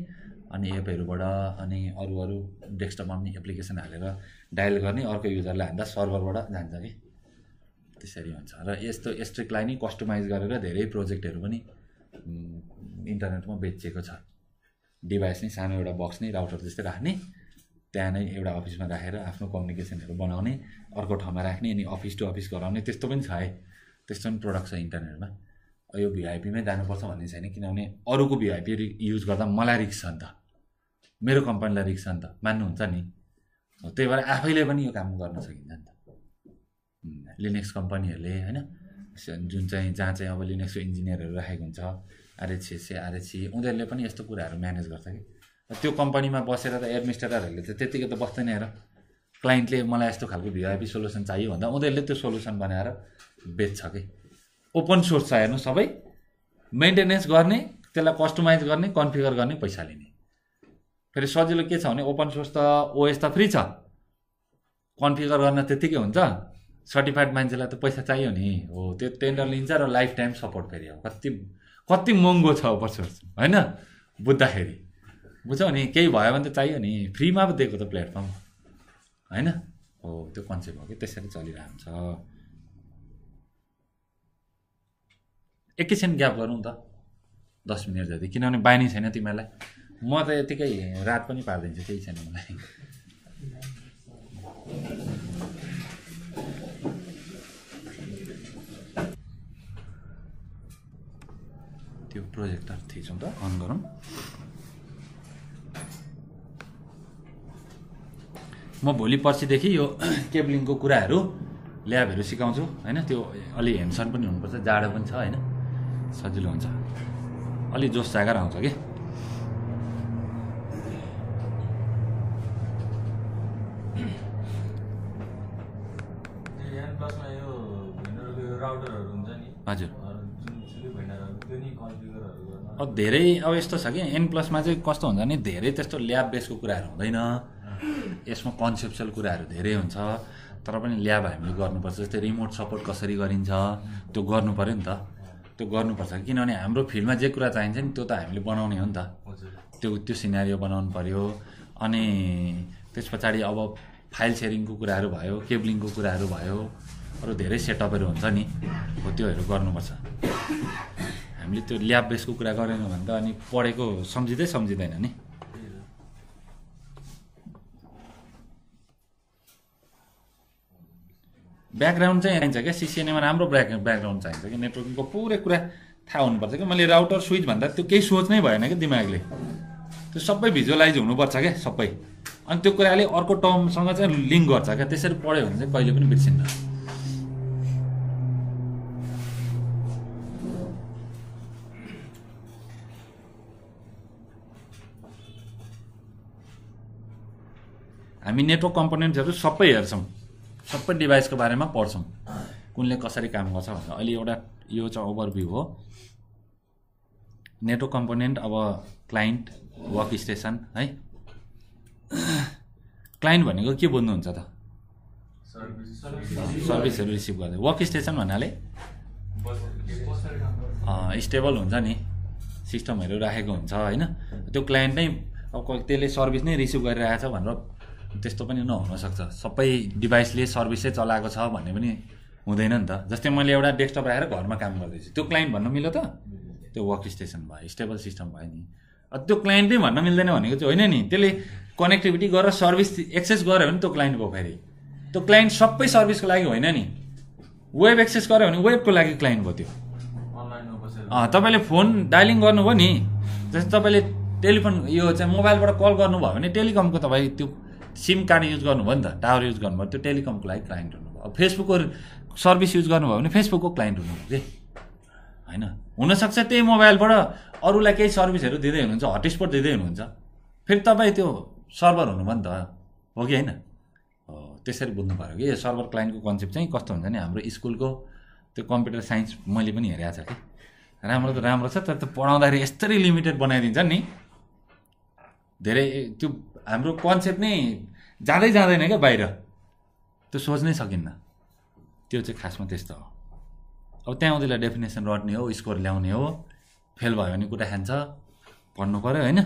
अनि एपहरुबाट अनि अरु अरु डेस्कटपमा पनि एप्लिकेसन हालेर डायल गर्ने अर्को युजरले हान्दा सर्भरबाट जान्छ के त्यसरी हुन्छ र यस्तो एस्ट्रिक लाइन नै कस्टमाइज गरेर धेरै प्रोजेक्टहरु पनि इन्टरनेटमा बेचिएको छ डिभाइस नै सानो एउटा बक्स नै राउटर जस्तै राख्ने त्यहाँ नै एउटा अफिसमा राखेर आफ्नो कम्युनिकेसनहरु बनाउने अर्को ठाउँमा राख्ने अनि अफिस टु अफिस गराउने त्यस्तो पनि छ है त्यस्तो पनि प्रोडक्ट छ इन्टरनेटमा यो भिआइपीमै जानुपर्छ भन्ने छैन किनभने अरूको भिआइपी युज गर्दा मलाई रिस्क छ नि त मेरो कम्पनीलाई रिस्क छ नि त मान्नुहुन्छ नि हो त्यही भएर आफैले पनि यो काम गर्न सकिन्छ नि त लिनक्स कम्पनीहरुले हैन जुन चाहिँ जहाँ चाहिँ अब लिनक्सको इन्जिनियरहरु राखेको हुन्छ आरएचसी आरएचसी उनीहरुले पनि यस्तो कुराहरु म्यानेज गर्छ कि त्यो कम्पनीमा बसेर त एडमिनिस्ट्रेटरहरुले त त्यतिकै त बस्दैन र क्लाइन्टले मलाई यस्तो खालको भिआइपी सोलुसन चाहियो भन्दा उनीहरुले त्यो सोलुसन बनाएर बेच्छ के ओपन सोर्स छ हेर्नु सबै मेन्टेनेन्स गर्ने त्यसलाई कस्टमाइज गर्ने कन्फिगर गर्ने पैसा लिने फेरि सजिलो के छ भने ओपन सोर्स त ओएस त फ्री छ कन्फिगर गर्न त्यतिकै हुन्छ सर्टिफाइड मान्छेलाई त पैसा चाहियो नि हो त्यो टेन्डर लिन्छ र लाइफ टाइम सपोर्ट फेरि हो कति कति महँगो छ ओपन सोर्स हैन बुझ्दाखेरि बुझ्यौ नि केही भयो भने त चाहियो नि फ्रीमा पो दिएको त प्लेटफर्म हैन हो त्यो कन्सेप्ट हो कि त्यसरी चलिरहेको हुन्छ एकैछिन ग्याप गरौँ त दस मिनट जति किनभने बानी छैन तिमीलाई म त यतिकै रात पनि पारिदिन्छु केही छैन मलाई त्यो प्रोजेक्टर थिचौँ त अन गरौँ म भोलि पर्सिदेखि यो केबलिङको कुराहरू ल्याबहरू सिकाउँछु हैन त्यो अलि हेमसन पनि हुनुपर्छ जाडो पनि छ हैन सजिलो हुन्छ अलि जोस जागर आउँछ के एन प्लसमा यो भेन्डरको राउटरहरु हुन्छ नि हजुर जुन भेन्डरहरु त्यो नि कन्फिगरहरु गर्न अब धेरै अब यस्तो छ के एन प्लसमा चाहिँ कस्तो हुन्छ नि धेरै त्यस्तो ल्याब बेसको कुराहरु हुँदैन यसमा कन्सेप्चुअल कुराहरु धेरै हुन्छ तर पनि ल्याब हामीले गर्नुपर्छ जस्तै रिमोट सपोर्ट कसरी गरिन्छ त्यो गर्नु पर्यो नि त त्यो गर्नुपर्छ किनभने हाम्रो फिल्डमा जे कुरा चाहिन्छ नि त्यो त हामीले बनाउने हो नि त त्यो त्यो सिनारियो बनाउनु पर्यो अनि त्यस पछाडि अब फाइल सेयरिङको कुराहरू भयो केबलिङको कुराहरू भयो अरू धेरै सेटअपहरू हुन्छ नि हो त्योहरू गर्नुपर्छ हामीले त्यो ल्याब बेसको कुरा गरेनौँ भने त अनि पढेको सम्झिँदै सम्झिँदैन नि ब्याकग्राउन्ड चाहिँ चाहिन्छ क्या सिसिएनएमा राम्रो ब्याक ब्याकग्राउन्ड चाहिन्छ कि नेटवर्किङको पुरै कुरा थाहा हुनुपर्छ कि मैले राउटर स्विच भन्दा त्यो केही सोच नै भएन कि दिमागले त्यो सबै भिजुअलाइज हुनुपर्छ क्या सबै अनि त्यो कुराले अर्को टर्मसँग चाहिँ लिङ्क गर्छ क्या त्यसरी पढ्यो भने चाहिँ कहिले पनि बिर्सिन्न हामी हामी नेटवर्क कम्पोनेन्ट्सहरु सबै हेर्छौं, सबै डिभाइसको बारेमा पढ्छौं, कुनले कसरी काम गर्छ भनेर। अहिले एउटा यो चाहिँ ओभरभ्यू हो। नेटवर्क कम्पोनेन्ट अब क्लाइन्ट, वर्क स्टेशन है। क्लाइन्ट भनेको के बुझ्नुहुन्छ त? सर्भिसहरु रिसिभ गर्ने। वर्क स्टेशन भन्नाले स्टेबल हुन्छ नि, सिस्टमहरु राखेको हुन्छ हैन। त्यो क्लाइन्ट नै अब त्यसले सर्भिस नै रिसिभ गरिरहेछ भनेर त्यस्तो पनि नहुन सक्छ। सबै डिभाइसले सर्भिसै चलाएको छ भन्ने पनि हुँदैन नि त। जस्तै मैले एउटा डेस्कटप राखेर घरमा काम गर्दैछु, त्यो क्लाइन्ट भन्न मिल्यो त? त्यो वर्क स्टेशन भयो, स्टेबल सिस्टम भयो नि। अब त्यो क्लाइन्टै भन्न मिल्दैन भनेको चाहिँ होइन नि, त्यसले कनेक्टिभिटी गरेर सर्भिस एक्सेस गर्यो भने त्यो क्लाइन्ट भयो। फेरि त्यो क्लाइन्ट सबै सर्भिसको लागि होइन नि, वेब एक्सेस गर्यो भने वेबको लागि क्लाइन्ट भयो त्यो। तपाईले फोन डायलिङ गर्नुभयो नि, जस्तै तपाईले टेलिफोन यो चाहिँ मोबाइलबाट कल गर्नुभयो भने टेलिकमको तपाईँ त्यो सिम कार्ड युज गर्नुभयो नि त, टावर युज गर्नुभयो, त्यो टेलिकमको लागि क्लाइन्ट हुनुभयो। अब फेसबुकको सर्भिस युज गर्नुभयो भने फेसबुकको क्लाइन्ट हुनुभयो के होइन। हुनसक्छ त्यही मोबाइलबाट अरूलाई केही सर्भिसहरू दिँदै हुनुहुन्छ, हटस्पट दिँदै हुनुहुन्छ, फेरि तपाईँ त्यो सर्भर हुनुभयो नि त, हो कि होइन। त्यसरी बुझ्नु पऱ्यो कि यो सर्भर क्लाइन्टको कन्सेप्ट चाहिँ कस्तो हुन्छ नि। हाम्रो स्कुलको त्यो कम्प्युटर साइन्स मैले पनि हेरेको छ कि राम्रो त राम्रो छ, तर त्यो पढाउँदाखेरि यस्तरी लिमिटेड बनाइदिन्छ नि धेरै। त्यो हाम्रो कन्सेप्ट नै जाँदै जाँदैन क्या बाहिर, त्यो सोच्नै सकिन्न। त्यो चाहिँ खासमा त्यस्तो हो। अब त्यहाँ आउँदैलाई डेफिनेसन रट्ने हो, स्कोर ल्याउने हो, फेल भयो भने कुरा खान्छ, पढ्नु पऱ्यो होइन।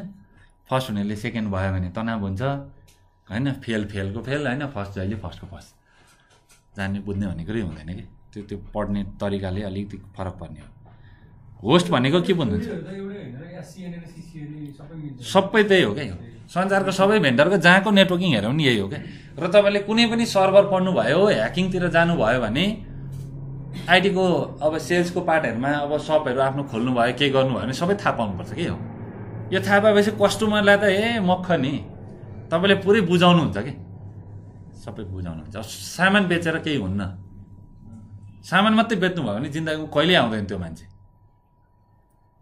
फर्स्ट हुनेले सेकेन्ड भयो भने तनाव हुन्छ होइन, फेल फेलको फेल होइन, फर्स्ट जहिले फर्स्टको फर्स्ट। जान्ने बुझ्ने भनेको हुँदैन कि त्यो त्यो पढ्ने तरिकाले अलिकति फरक पर्ने हो। होस्ट भनेको के भन्नुहुन्छ? सबै त्यही हो क्या, संसारको सबै भेन्डरको जहाँको नेटवर्किङ हेऱ्यो भने यही हो क्या। र तपाईँले कुनै पनि सर्भर पढ्नुभयो, ह्याकिङतिर जानुभयो भने आइटीको अब सेल्सको पार्टहरूमा अब सपहरू आफ्नो खोल्नुभयो, के गर्नुभयो भने सबै थाहा पाउनुपर्छ के हो। यो थाहा पाएपछि कस्टमरलाई त ए मख नि, तपाईँले पुरै बुझाउनुहुन्छ कि, सबै बुझाउनुहुन्छ। सामान बेचेर केही हुन्न, सामान मात्रै बेच्नुभयो भने जिन्दगीमा कहिल्यै आउँदैन त्यो मान्छे।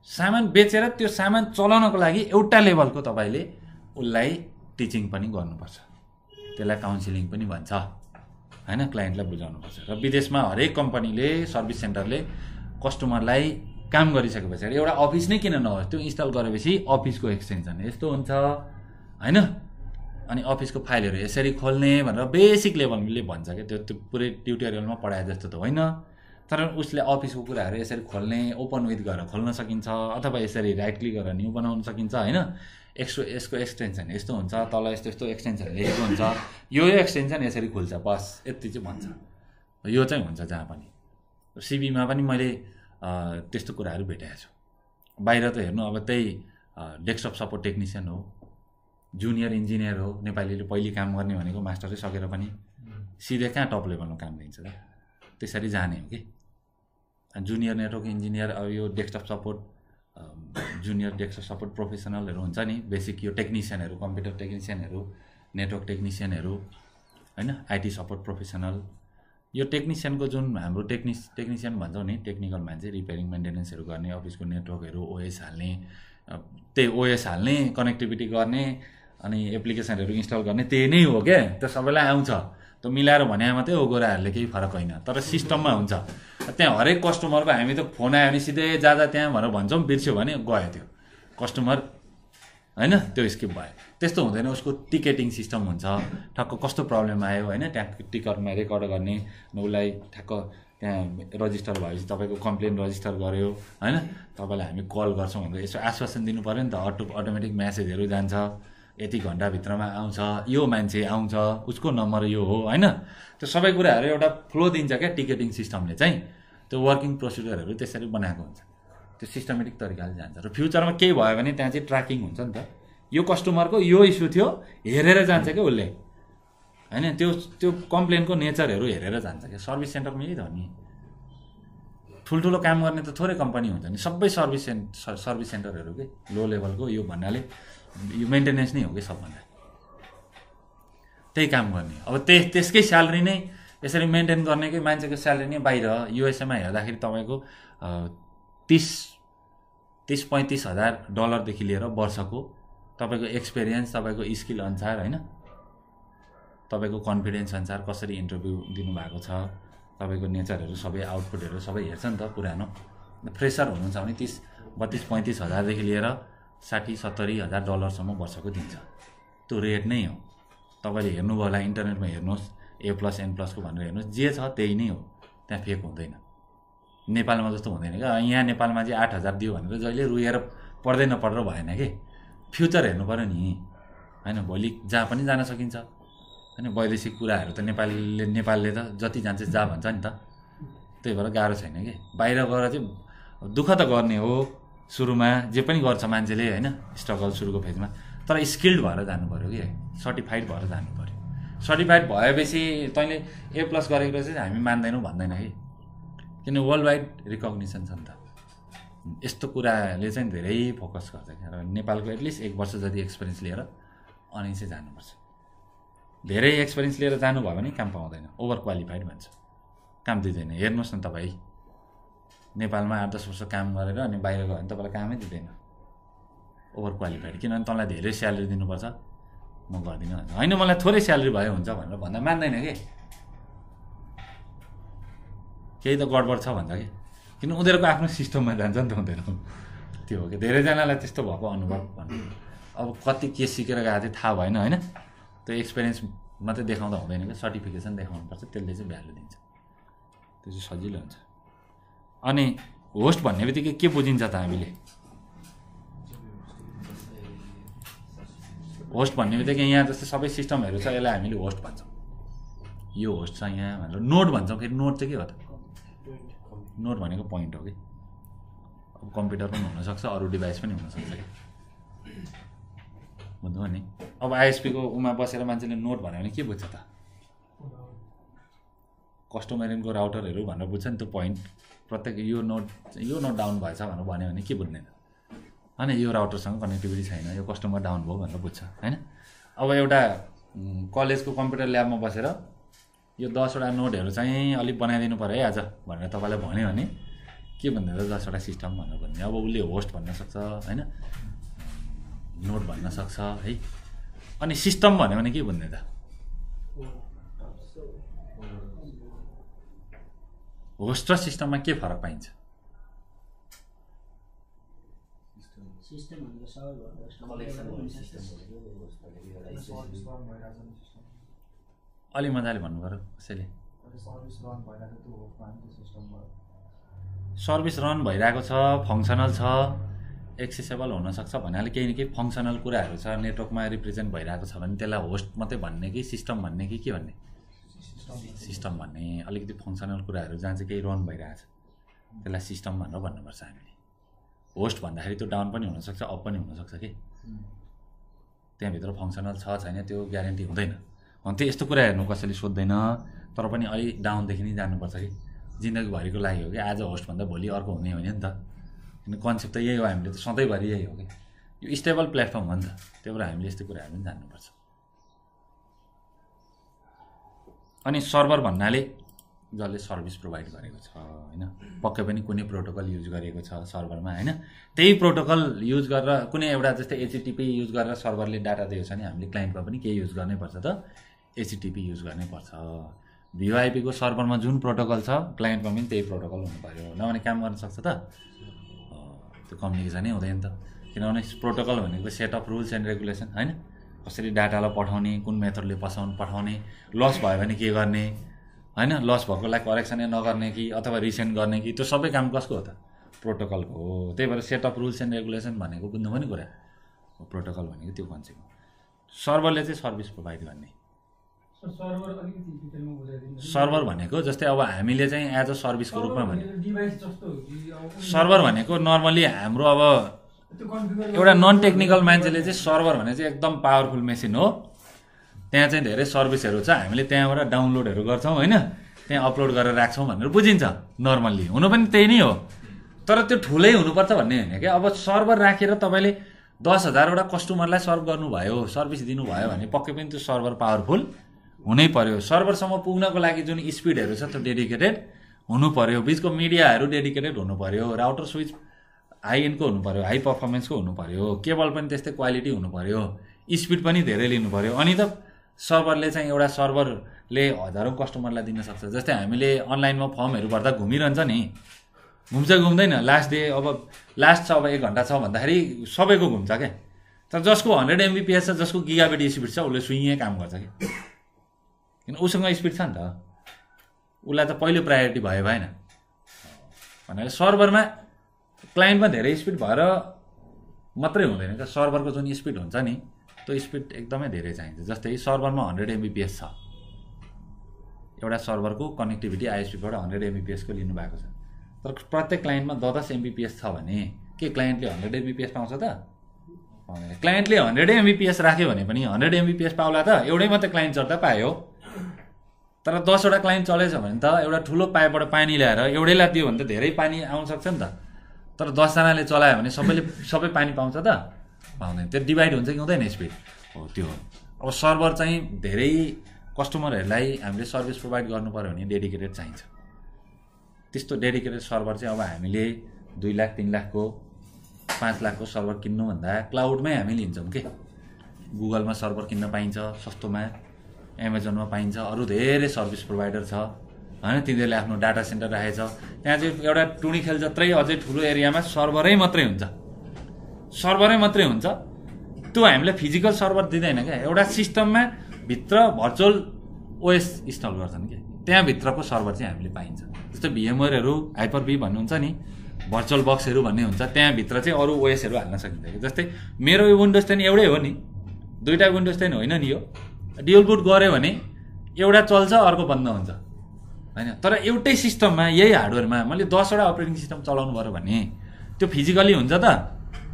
सामान बेचेर त्यो सामान चलाउनको लागि एउटा लेभलको तपाईले उसलाई टिचिङ पनि गर्नुपर्छ, त्यसलाई काउन्सिलिङ पनि भन्छ हैन, क्लाइन्टलाई बुझाउनुपर्छ। र विदेशमा हरेक कम्पनीले सर्भिस सेन्टरले कस्टमरलाई काम गरिसकेपछि एउटा अफिस नै किन नहोस्, त्यो इन्स्टल गरेपछि अफिसको एक्सटेन्सन यस्तो हुन्छ हैन। अनि अफिसको फाइलहरू यसरी खोल्ने भनेर बेसिक लेभलले भन्छ के, त्यो त्यो पुरै ट्युटोरियलमा पढाए जस्तो त होइन, तर उसले अफिसको कुराहरू यसरी खोल्ने, ओपन विथ गरेर खोल्न सकिन्छ, अथवा यसरी राइट क्लिक गरेर न्यू बनाउन सकिन्छ होइन। एक्सो यसको एक्सटेन्सन यस्तो हुन्छ, तल यस्तो यस्तो एक्सटेन्सन लेखेको हुन्छ, यो यो एक्सटेन्सन यसरी खुल्छ, बस यति चाहिँ भन्छ। यो चाहिँ हुन्छ जहाँ पनि। सिबीमा पनि मैले त्यस्तो कुराहरू भेटाएको छु। बाहिर त हेर्नु अब त्यही डेस्कटप सपोर्ट टेक्निसियन हो, जुनियर इन्जिनियर हो। नेपालीले पहिले काम गर्ने भनेको मास्टरै सकेर पनि सिधै कहाँ टप लेभलमा काम दिन्छ र, त्यसरी जाने हो कि। जुनियर नेटवर्क इन्जिनियर, अब यो desktop support junior desktop support प्रोफेसनलहरू हुन्छ नि, बेसिक यो टेक्निसियनहरू, कम्प्युटर टेक्निसियनहरू, नेटवर्क टेक्निसियनहरू हैन, आइटी सपोर्ट प्रोफेसनल। यो टेक्निसियनको जुन हाम्रो टेक्निस टेक्निसियन भन्छौँ नि, टेक्निकल मान्छे, रिपेयरिङ मेन्टेनेन्सहरू गर्ने, अफिसको नेटवर्कहरू ओएस हाल्ने, त्यही ओएस हाल्ने, कनेक्टिभिटी गर्ने, अनि एप्लिकेसनहरू इन्स्टल गर्ने, त्यही नै हो क्या। त्यो सबैलाई आउँछ, त्यो मिलाएर भने मात्रै हो, गोराहरूले केही फरक होइन, तर सिस्टममा हुन्छ। त्यहाँ हरेक कस्टमरको हामी त फोन आयो भने सिधै जाँदा त्यहाँ भनेर भन्छौँ, बिर्स्यो भने गयो त्यो कस्टमर होइन, त्यो स्किप भयो। त्यस्तो हुँदैन, उसको टिकेटिङ सिस्टम हुन्छ, ठ्याक्क कस्तो प्रब्लम आयो होइन, त्यहाँ टिकटमा रेकर्ड गर्ने, उसलाई ठ्याक्क त्यहाँ रजिस्टर भएपछि तपाईँको कम्प्लेन रजिस्टर गऱ्यो होइन, तपाईँलाई हामी कल गर्छौँ भनेर यसो आश्वासन दिनु पऱ्यो नि त। अटो अटोमेटिक म्यासेजहरू जान्छ, यति घन्टाभित्रमा आउँछ, यो मान्छे आउँछ, उसको नम्बर यो हो होइन। त्यो सबै कुराहरू एउटा फ्लो दिन्छ क्या टिकेटिङ सिस्टमले चाहिँ। त्यो वर्किङ प्रोसिडरहरू त्यसरी बनाएको हुन्छ, त्यो सिस्टमेटिक तरिकाले जान्छ। र फ्युचरमा केही भयो भने त्यहाँ चाहिँ ट्र्याकिङ हुन्छ नि त। यो कस्टमरको यो इस्यु थियो हेरेर जान्छ क्या उसले होइन, त्यो त्यो कम्प्लेनको नेचरहरू हेरेर जान्छ क्या। सर्भिस सेन्टरमा यही त हो नि, ठुल्ठुलो काम गर्ने त थोरै कम्पनी हुन्छ नि, सबै सर्भिस सेन्टर सर्भिस सेन्टरहरू के लो लेभलको। यो भन्नाले यो मेन्टेनेन्स नै हो कि सबभन्दा, त्यही काम गर्ने। अब त्यस त्यसकै स्यालेरी नै यसरी मेन्टेन गर्नेकै मान्छेको स्यालेरी नै बाहिर युएसएमा हेर्दाखेरि तपाईँको तिस तिस पैँतिस हजार डलरदेखि लिएर वर्षको, तपाईँको एक्सपिरियन्स, तपाईँको स्किल अनुसार होइन। तपाईको कन्फिडेन्स अनुसार कसरी इन्टरभ्यु दिनु भएको छ, तपाईको नेचरहरु सबै आउटपुटहरु सबै हेर्छ नि त पुरानो। फ्रेशर हुनुहुन्छ भने तीस बत्तीस पैंतीस हजार देखि लिएर साठी सत्तरी हजार डलर सम्म वर्षको दिन्छ। त्यो रेट नै हो। तपाईले हेर्नु होला इन्टरनेटमा हेर्नुस् ए प्लस एन प्लस को भनेर हेर्नुस्, जे छ त्यही नै हो, त्यहाँ फेक हुँदैन। नेपालमा जस्तो हुँदैन के, यहाँ नेपालमा चाहिँ आठ हजार दियो भनेर जहिले रुएर पढ्दै नपढेर भएन के। फ्युचर हेर्नु पर्यो नि हैन, भोलि जहाँ पनि जान सकिन्छ हैन। वैदेशिक कुराहरु त नेपालीले नेपालले त जति जान्छ जा भन्छ नि त, त्यही भएर गाह्रो छैन के। बाहिर गएर चाहिँ दुःख त गर्ने हो सुरुमा, जे पनि गर्छ मान्छेले हैन, स्ट्रगल सुरुको फेजमा, तर स्किल्ड भएर जानु पर्यो के, सर्टिफाइड भएर जानु पर्यो। सर्टिफाइड भएपछि तैले ए प्लस गरेको रहेछ हामी मान्दैनौं भन्दैन के, किन वर्ल्ड वाइड रिकग्निसन छ नि त। यस्तो कुराले चाहिँ धेरै फोकस गर्छ र नेपालको एटलिस्ट एक वर्ष जति एक्सपिरियन्स लिएर अनि चाहिँ जानुपर्छ। धेरै एक्सपिरियन्स लिएर जानुभयो भने काम पाउँदैन, ओभर क्वालिफाइड भन्छ, काम दिँदैन। हेर्नुहोस् न तपाईँ नेपालमा आठ दस वर्ष काम गरेर अनि बाहिर गयो भने तपाईँलाई कामै दिँदैन, ओभर क्वालिफाइड। किनभने तँलाई धेरै स्यालेरी दिनुपर्छ, म गर्दिनँ भन्छ। होइन मलाई थोरै स्यालेरी भए हुन्छ भनेर भन्दा मान्दैन के, केही त गडबड छ भन्छ कि। किन उनीहरूको आफ्नो सिस्टममा जान्छ नि त उनीहरू, त्यो हो कि। धेरैजनालाई त्यस्तो भएको अनुभव भन्नु। अब कति के सिकेर गएको थियो थाहा भएन होइन। त्यो एक्सपिरियन्स मात्रै देखाउँदा हुँदैन कि, सर्टिफिकेसन देखाउनुपर्छ, त्यसले चाहिँ भ्यालु दिन्छ। त्यो चाहिँ सजिलो हुन्छ। अनि होस्ट भन्ने बित्तिकै के बुझिन्छ त हामीले? होस्ट भन्ने बित्तिकै यहाँ जस्तै सबै सिस्टमहरू छ, यसलाई हामीले होस्ट भन्छौँ। यो होस्ट छ यहाँ भनेर नोड भन्छौँ। फेरि नोड चाहिँ के हो त? नोड भनेको पोइन्ट हो कि। अब कम्प्युटर पनि हुनसक्छ, अरू डिभाइस पनि हुनसक्छ कि, बुझ्नुभयो नि। अब आइएसपीको उमा बसेर मान्छेले नोड भन्यो भने के बुझ्छ त? कस्टमरिनको राउटरहरू भनेर बुझ्छ नि, त्यो पोइन्ट। प्रत्येक यो नोड यो नोड डाउन भएछ भनेर भन्यो भने के बुझ्दैन? होइन यो राउटरसँग कनेक्टिभिटी छैन, यो कस्टमर डाउन भयो भनेर बुझ्छ होइन। अब एउटा कलेजको कम्प्युटर ल्याबमा बसेर यो दसवटा नोडहरू चाहिँ अलिक बनाइदिनु पर्यो है आज भनेर तपाईँलाई भन्यो भने के भन्दै त दसवटा सिस्टम भनेर भन्ने। अब उसले होस्ट भन्न सक्छ होइन, नोड भन्न सक्छ है। अनि सिस्टम भन्यो भने के भन्दै त? होस्ट र सिस्टममा के फरक पाइन्छ? अलि मजाले भन्नु पर्यो कसैले। सर्भिस रन भइरहेको छ, फङ्सनल छ, एक्सेसेबल हुनसक्छ भन्नाले केही न केही फङ्सनल कुराहरू छ। नेटवर्कमा रिप्रेजेन्ट भइरहेको छ भने त्यसलाई होस्ट मात्रै भन्ने कि सिस्टम भन्ने कि के भन्ने? सिस्टम भन्ने। अलिकति फङ्सनल कुराहरू जहाँ चाहिँ केही रन भइरहेछ त्यसलाई सिस्टम भनेर भन्नुपर्छ हामीले। होस्ट भन्दाखेरि त्यो डाउन पनि हुनसक्छ, अप पनि हुनसक्छ कि। त्यहाँभित्र फङ्सनल छ छैन त्यो ग्यारेन्टी हुँदैन। अन्त यस्तो कुरा हेर्नु कसैले सोध्दैन, तर पनि अलि डाउनदेखि नै जानुपर्छ कि। जिन्दगीभरिको लागि हो कि, आज होस्ट भन्दा भोलि अर्को हुने होइन नि त। किन कन्सेप्ट त यही हो, हामीले त सधैँभरि यही हो कि। यो स्टेबल प्लेटफर्म हो नि त, त्यही भएर हामीले यस्तो कुराहरू पनि जान्नुपर्छ। अनि सर्भर भन्नाले जसले सर्भिस प्रोभाइड गरेको छ होइन, पक्कै पनि कुनै प्रोटोकल युज गरेको छ सर्भरमा होइन। त्यही प्रोटोकल युज गरेर कुनै एउटा जस्तै एचटिपी युज गरेर सर्भरले डाटा दिएको छ भने हामीले क्लाइन्टमा पनि केही युज गर्नैपर्छ त, एचटिपी युज गर्नैपर्छ। भिओआइपीको सर्भरमा जुन प्रोटोकल छ क्लाइन्टमा पनि त्यही प्रोटोकल हुनु पऱ्यो, नभने काम गर्न सक्छ त? त्यो कम्युनिकेसनै हुँदैन त। किनभने प्रोटोकल भनेको set of rules and regulation होइन, कसरी डाटालाई पठाउने, कुन मेथडले पठाउने पठाउने लस भयो भने के गर्ने होइन, लस भएकोलाई करेक्सनै नगर्ने कि अथवा रिसेन्ड गर्ने कि, त्यो सबै काम कसको हो त? प्रोटोकलको हो। त्यही भएर set of rules and regulation भनेको बुझ्नु पनि कुरा हो, प्रोटोकल भनेको त्यो कन्सेप्ट हो। सर्भरले चाहिँ सर्भिस प्रोभाइड गर्ने। सर्भर भनेको जस्तै अब हामीले चाहिँ एज अ सर्भिसको रूपमा भन्यो। सर्भर भनेको नर्मली हाम्रो अब एउटा नन टेक्निकल मान्छेले चाहिँ सर्भर भने चाहिँ एकदम पावरफुल मेसिन हो, त्यहाँ चाहिँ धेरै सर्भिसहरू छ, हामीले त्यहाँबाट डाउनलोडहरू गर्छौँ होइन, त्यहाँ अपलोड गरेर राख्छौँ भनेर बुझिन्छ नर्मल्ली। हुनु पनि त्यही नै हो, तर त्यो ठुलै हुनुपर्छ भन्ने होइन क्या। अब सर्भर राखेर तपाईँले दस हजारवटा कस्टमरलाई सर्भ गर्नुभयो, सर्भिस दिनुभयो भने पक्कै पनि त्यो सर्भर पावरफुल हुनै पर्यो। सर्भरसम्म पुग्नको लागि जुन स्पिडहरू छ त्यो डेडिकेटेड हुनु पर्यो, बिचको मिडियाहरू डेडिकेटेड हुनु पर्यो, राउटर स्विच हाई एन्डको हुनु पर्यो, हाई पर्फर्मेन्सको हुनु पर्यो, केबल पनि त्यस्तै क्वालिटी हुनु पर्यो, स्पिड पनि धेरै लिनु पर्यो। अनि त सर्भरले चाहिँ एउटा सर्भरले हजारौं कस्टमरलाई दिन सक्छ। जस्तै हामीले अनलाइनमा फर्महरु भर्दा घुमिरहन्छ नि, घुम्छ घुम्दैन लास्ट डे अब लास्ट छ अब एक घण्टा छ भन्दाखेरि सबैको घुम्छ के। तर जसको हन्ड्रेड एमबीपीएस छ, जसको गिगाबिट स्पिड छ, उसले सुइँयै काम गर्छ के, किन उसँग स्पिड छ नि त, उसलाई त पहिलो प्रायोरिटी भयो भएन। भनेर सर्भरमा क्लाइन्टमा धेरै स्पिड भएर मात्रै हुँदैन क्या, सर्भरको जुन स्पिड हुन्छ नि त्यो स्पिड एकदमै धेरै चाहिन्छ। जस्तै सर्भरमा हन्ड्रेड एमबीपीएस छ, एउटा सर्भरको कनेक्टिभिटी आईएसपीबाट हन्ड्रेड एमबीपीएस को लिनु भएको छ, तर प्रत्येक क्लाइन्टमा दस दस एमबीपीएस छ भने के क्लाइन्टले हन्ड्रेड एमबीपीएस पाउँछ त? पाउँदैन। क्लाइन्टले हन्ड्रेड एमबीपीएस राख्यो भने पनि हन्ड्रेड एमबीपीएस पाउला त एउटै मात्र क्लाइन्ट चढ्दा पायो, तर दसवटा क्लाइन्ट चलेछ भने त एउटा ठुलो पाइपबाट पानी ल्याएर एउटैलाई दियो भने त धेरै पानी आउन सक्छ नि त। तर दसजनाले चलायो भने सबैले सबै पानी पाउँछ त? पाउँदैन। त्यो डिभाइड हुन्छ कि हुँदैन स्पिड, हो त्यो हो। अब सर्भर चाहिँ धेरै कस्टमरहरूलाई हामीले सर्भिस प्रोभाइड गर्नुपर्यो भने डेडिकेटेड चाहिन्छ। त्यस्तो डेडिकेटेड सर्भर चाहिँ अब हामीले दुई लाख तीन लाखको पाँच लाखको सर्भर किन्नुभन्दा क्लाउडमै हामी लिन्छौँ के। गुगलमा सर्भर किन्न पाइन्छ सस्तोमा, एमाजोनमा पाइन्छ, अरू धेरै सर्भिस प्रोभाइडर छ हैन, तिनीहरूले आफ्नो डाटा सेन्टर राखेछ। त्यहाँ चाहिँ एउटा टुनी खेल जत्रै अझै ठुलो एरियामा सर्भरै मात्रै हुन्छ, सर्भरै मात्रै हुन्छ। त्यो हामीलाई फिजिकल सर्भर दिँदैन क्या, एउटा सिस्टममा भित्र भर्चुअल ओएस इन्स्टल गर्छन् क्या, त्यहाँभित्रको सर्भर चाहिँ हामीले पाइन्छ। जस्तै भिएमवेयरहरू हाइपर भी भन्नुहुन्छ नि, भर्चुअल बक्सहरू भन्ने हुन्छ, त्यहाँभित्र चाहिँ अरू ओएसहरू हाल्न सकिन्छ कि। जस्तै मेरो विन्डोज टेन एउटै हो नि, दुईवटा विन्डोज टेन होइन नि, यो ड्युअल बुट गऱ्यो भने एउटा चल्छ अर्को बन्द हुन्छ होइन। तर एउटै सिस्टममा यही हार्डवेयरमा मैले दसवटा अपरेटिङ सिस्टम चलाउनु पऱ्यो भने त्यो फिजिकली हुन्छ त?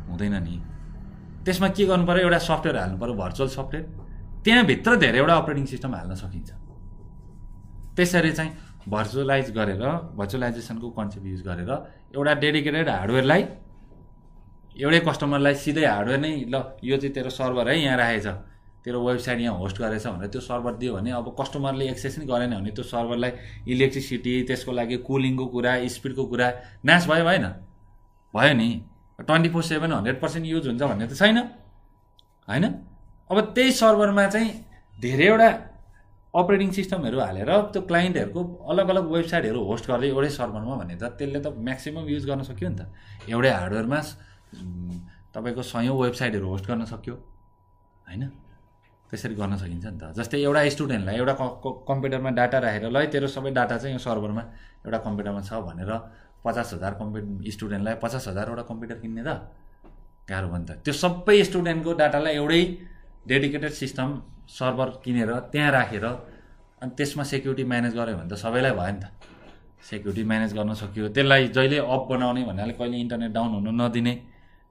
हुँदैन नि। त्यसमा के गर्नु पर्यो, एउटा सफ्टवेयर हाल्नु पर्यो, भर्चुअल सफ्टवेयर, त्यहाँभित्र धेरैवटा अपरेटिङ सिस्टम हाल्न सकिन्छ। त्यसरी चाहिँ भर्चुअलाइज गरेर, भर्चुअलाइजेसनको कन्सेप्ट युज गरेर एउटा डेडिकेटेड हार्डवेयरलाई एउटै कस्टमरलाई सिधै हार्डवेयर नै, ल यो चाहिँ तेरो सर्भर है, यहाँ राखेछ, तेरो वेबसाइट यहाँ होस्ट गरेछ भनेर त्यो सर्भर दियो भने अब कस्टमरले एक्सेस नै गरेन भने त्यो सर्भरलाई इलेक्ट्रिसिटी, त्यसको लागि कुलिङको कुरा, स्पिडको कुरा नाश भयो भएन? भयो नि। Twenty four seven hundred percent use हुन्छ भन्ने त छैन हैन। अब त्यही सर्भरमा चाहिँ धेरैवटा अपरेटिङ सिस्टमहरू हालेर त्यो क्लाइन्टहरुको अलग अलग वेबसाइटहरू होस्ट गर्दै एउटै सर्भरमा भने त त्यसले त मैक्सिमम यूज गर्न सक्यो नि त। एउटै हार्डवेयरमा तपाईको सयौं वेबसाइटहरू होस्ट गर्न सक्यो हैन, त्यसरी गर्न सकिन्छ नि त। जस्तै एउटा स्टुडेन्टलाई एउटा कम्प्युटरमा डाटा राखेर ल तेरो सबै डाटा चाहिँ यो सर्भरमा एउटा कम्प्युटरमा छ भनेर पचास हजार कम्प्युटर स्टुडेन्टलाई पचास हजारवटा कम्प्युटर किन्ने त गाह्रो भयो नि त। त्यो सबै स्टुडेन्टको डाटालाई एउटै डेडिकेटेड सिस्टम सर्भर किनेर त्यहाँ राखेर अनि त्यसमा सेक्युरिटी म्यानेज गर्यो भने त सबैलाई भयो नि त, सेक्युरिटी म्यानेज गर्न सकियो। त्यसलाई जहिले अप बनाउने भन्नाले कहिले इन्टरनेट डाउन हुनु नदिने,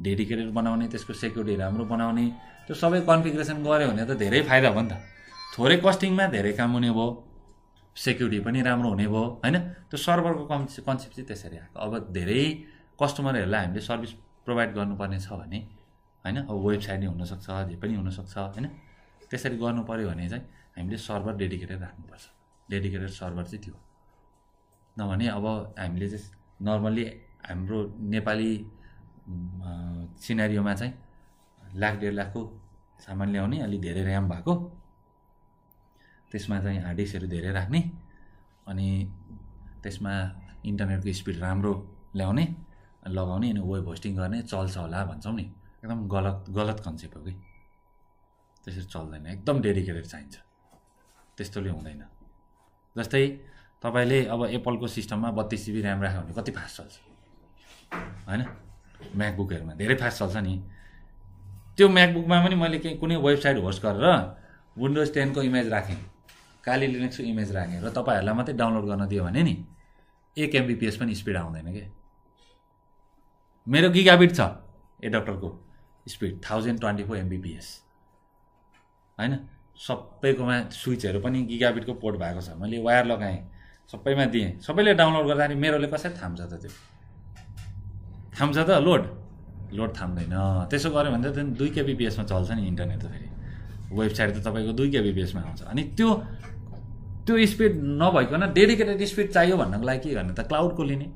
डेडिकेटेड बनाउने, त्यसको सेक्युरिटी राम्रो बनाउने, त्यो सबै कन्फिगरेसन गर्यो भने त धेरै फाइदा भयो नि त। थोरै कस्टिङमा धेरै काम हुने भयो, सेक्युरिटी पनि राम्रो हुने भयो हैन। त्यो सर्भरको कन्सेप्ट चाहिँ त्यसरी आएको। अब धेरै कस्टमरहरूलाई हामीले सर्भिस प्रोभाइड गर्नुपर्ने छ भने हैन, अब वेबसाइट नै हुनसक्छ, जे पनि हुनसक्छ हैन, त्यसरी गर्नु पर्यो भने चाहिँ हामीले सर्भर डेडिकेटेड राख्नुपर्छ। डेडिकेटेड सर्भर चाहिँ त्यो नभने अब हामीले चाहिँ नर्मल्ली हाम्रो नेपाली सिनेरियोमा चाहिँ लाख डेढ लाखको सामान ल्याउने, अलि धेरै ऱ्याम भएको, त्यसमा चाहिँ हार्ड डिस्कहरू धेरै राख्ने, अनि त्यसमा इन्टरनेटको स्पिड राम्रो ल्याउने लगाउने, अनि वेब होस्टिङ गर्ने, चल्छ होला भन्छौँ नि। एकदम गलत गलत कन्सेप्ट हो कि, त्यसरी चल्दैन। एकदम डेडिकेटेड चाहिन्छ, त्यस्तोले हुँदैन। जस्तै तपाईँले अब एप्पलको सिस्टममा बत्तीस जिबी ऱ्याम राख्यो भने कति फास्ट चल्छ होइन, म्याकबुकहरूमा धेरै फास्ट चल्छ नि। त्यो म्याकबुकमा पनि मैले केही कुनै वेबसाइट होस्ट गरेर विन्डोज टेन को इमेज राखेँ, काली लिनक्सको इमेज राखेँ र तपाईहरूलाई मात्रै डाउनलोड गर्न दियो भने नि एक एमबीपीएस पनि स्पिड आउँदैन के। मेरो गिगाबिट छ एडाप्टरको speed thousand twenty four Mbps हैन, सबैकोमा स्विचहरू पनि गिगाबिटको पोर्ट भएको छ, मैले वायर लगाएँ, सबैमा दिएँ, सबैले डाउनलोड गर्दाखेरि मेरोले कसरी थाम्छ त? त्यो थाम्छ त लोड लोड थाम्दैन। त्यसो गऱ्यो भने त दुई केबीपीएसमा चल्छ नि इन्टरनेट त। फेरि वेबसाइट त तपाईँको दुई केबीपीएसमा आउँछ, अनि त्यो त्यो स्पिड नभइकन डेडिकेटेड स्पिड चाहियो भन्नको लागि के गर्ने त? क्लाउडको लिने,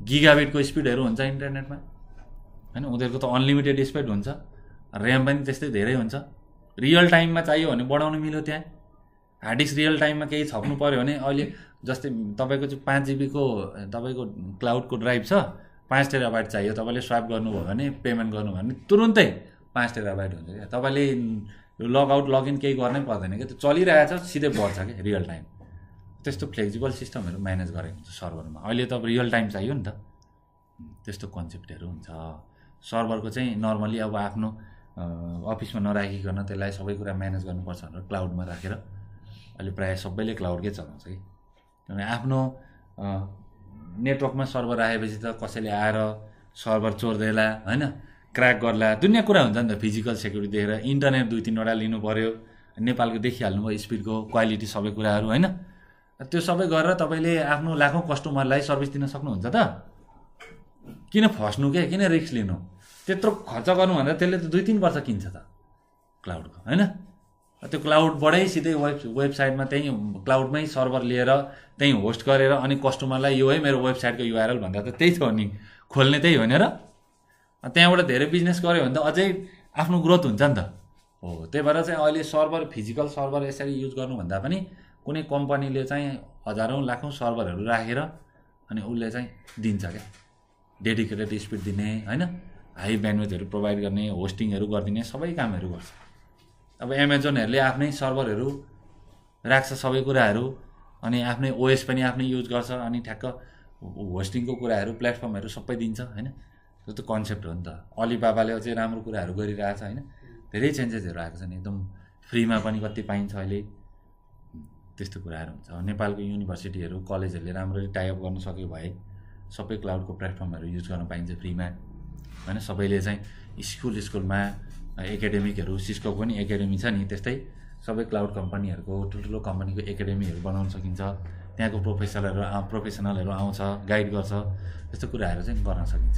गिगाबिटको स्पिडहरू हुन्छ इन्टरनेटमा होइन, उनीहरूको त अनलिमिटेड स्पिड हुन्छ, ऱ्याम पनि त्यस्तै धेरै हुन्छ रियल टाइम में चाहिए भने बढाउन मिल्यो त्यहाँ हार्ड डिस्क रियल टाइम में केही छक्नु पर्यो भने अहिले जस्तै तपाईको चाहिँ पाँच जीबी को तपाईको क्लाउड को ड्राइभ छ पाँच टेराबाइट चाहिए तपाईले स्वाप गर्नुभयो भने पेमेन्ट गर्नुभयो भने तुरुन्तै पाँच टेराबाइट हुन्छ के तपाईले लगआउट लगइन केही गर्नै पर्दैन के त्यो चलिरहेछ सिधै बढ्छ के रियल टाइम त्यस्तो फ्लेक्सिबल सिस्टमहरु म्यानेज गरेको हुन्छ सर्भरमा अहिले त रियल टाइम चाहियो नि त त्यस्तो कन्सेप्टहरु हुन्छ सर्भरको चाहिँ नर्मली अब आफ्नो अफिसमा नराखिकन त्यसलाई सबै कुरा म्यानेज गर्नुपर्छ भनेर क्लाउडमा राखेर अहिले प्राय सबैले क्लाउडकै चलाउँछ कि अनि आफ्नो नेटवर्कमा सर्भर राखेपछि त कसैले आएर सर्भर चोर्देला हैन क्र्याक गर्ला दुनिया कुरा हुन्छ नि त फिजिकल सेक्युरिटी देखेर इन्टरनेट दुई तीनवटा लिनु पर्यो नेपालको देखिहाल्नु भयो स्पिडको क्वालिटी सबै कुराहरु हैन त्यो सबै गरेर तपाईले आफ्नो लाखौं कस्टमरलाई सर्भिस दिन सक्नुहुन्छ त किन फस्नु के किन रिस्क लिनु त्यत्रो खर्च गर्नु भन्दा त्यसले त दुई तीन वर्ष किन्छ त क्लाउडको हैन त्यो क्लाउडबाटै सिधै वेब वेबसाइटमा त्यही क्लाउडमै सर्भर लिएर त्यही होस्ट गरेर अनि कस्टमरलाई यो है मेरो वेबसाइटको युआरएल भन्दा त त्यही छ नि खोल्ने त्यही भनेर त्यहाँबाट धेरै बिजनेस गर्यो भने त अझै आफ्नो ग्रोथ हुन्छ नि त हो त्यही भएर चाहिँ अहिले सर्भर फिजिकल सर्भर यसरी युज गर्नु भन्दा पनि कुनै कम्पनीले चाहिँ हजारौं लाखौं सर्भरहरु राखेर अनि उले चाहिँ दिन्छ के डेडिकेटेड स्पिड दिने हैन हाई ब्यान्डविड्थहरु प्रोवाइड गर्ने होस्टिङहरु गर्दिने सबै कामहरु गर्छ अब एमेजनहरुले आफ्नै सर्भरहरु राख्छ सबै कुराहरु अनि आफ्नै ओएस पनि आफ्नै युज गर्छ अनि ठ्याक्क होस्टिङको कुराहरु प्लेटफर्महरु सबै दिन्छ हैन त्यो त कन्सेप्ट हो नि त अलीबाबाले अझै राम्रो कुराहरु गरिरहेछ हैन धेरै चेन्जेसहरु आएको छन् एकदम फ्रीमा पनि कति पाइन्छ अहिले त्यस्तो कुराहरु हुन्छ नेपालको युनिभर्सिटीहरु कलेजहरुले राम्ररी टाइ अप गर्न सके भए सबै क्लाउडको प्लेटफर्महरु युज गर्न पाइन्छ फ्रीमा हैन सबैले चाहिँ स्कुल स्कुलमा एकेडेमिकहरु सिस्को पनि एकेडेमी छ नि त्यस्तै सबै क्लाउड कम्पनीहरुको ठुल्ठुलो कम्पनीको एकेडेमीहरु बनाउन सकिन्छ त्यहाँको प्रोफेसनलहरु प्रोफेसनलहरु आउँछ गाइड गर्छ त्यस्तो कुराहरु चाहिँ गर्न सकिन्छ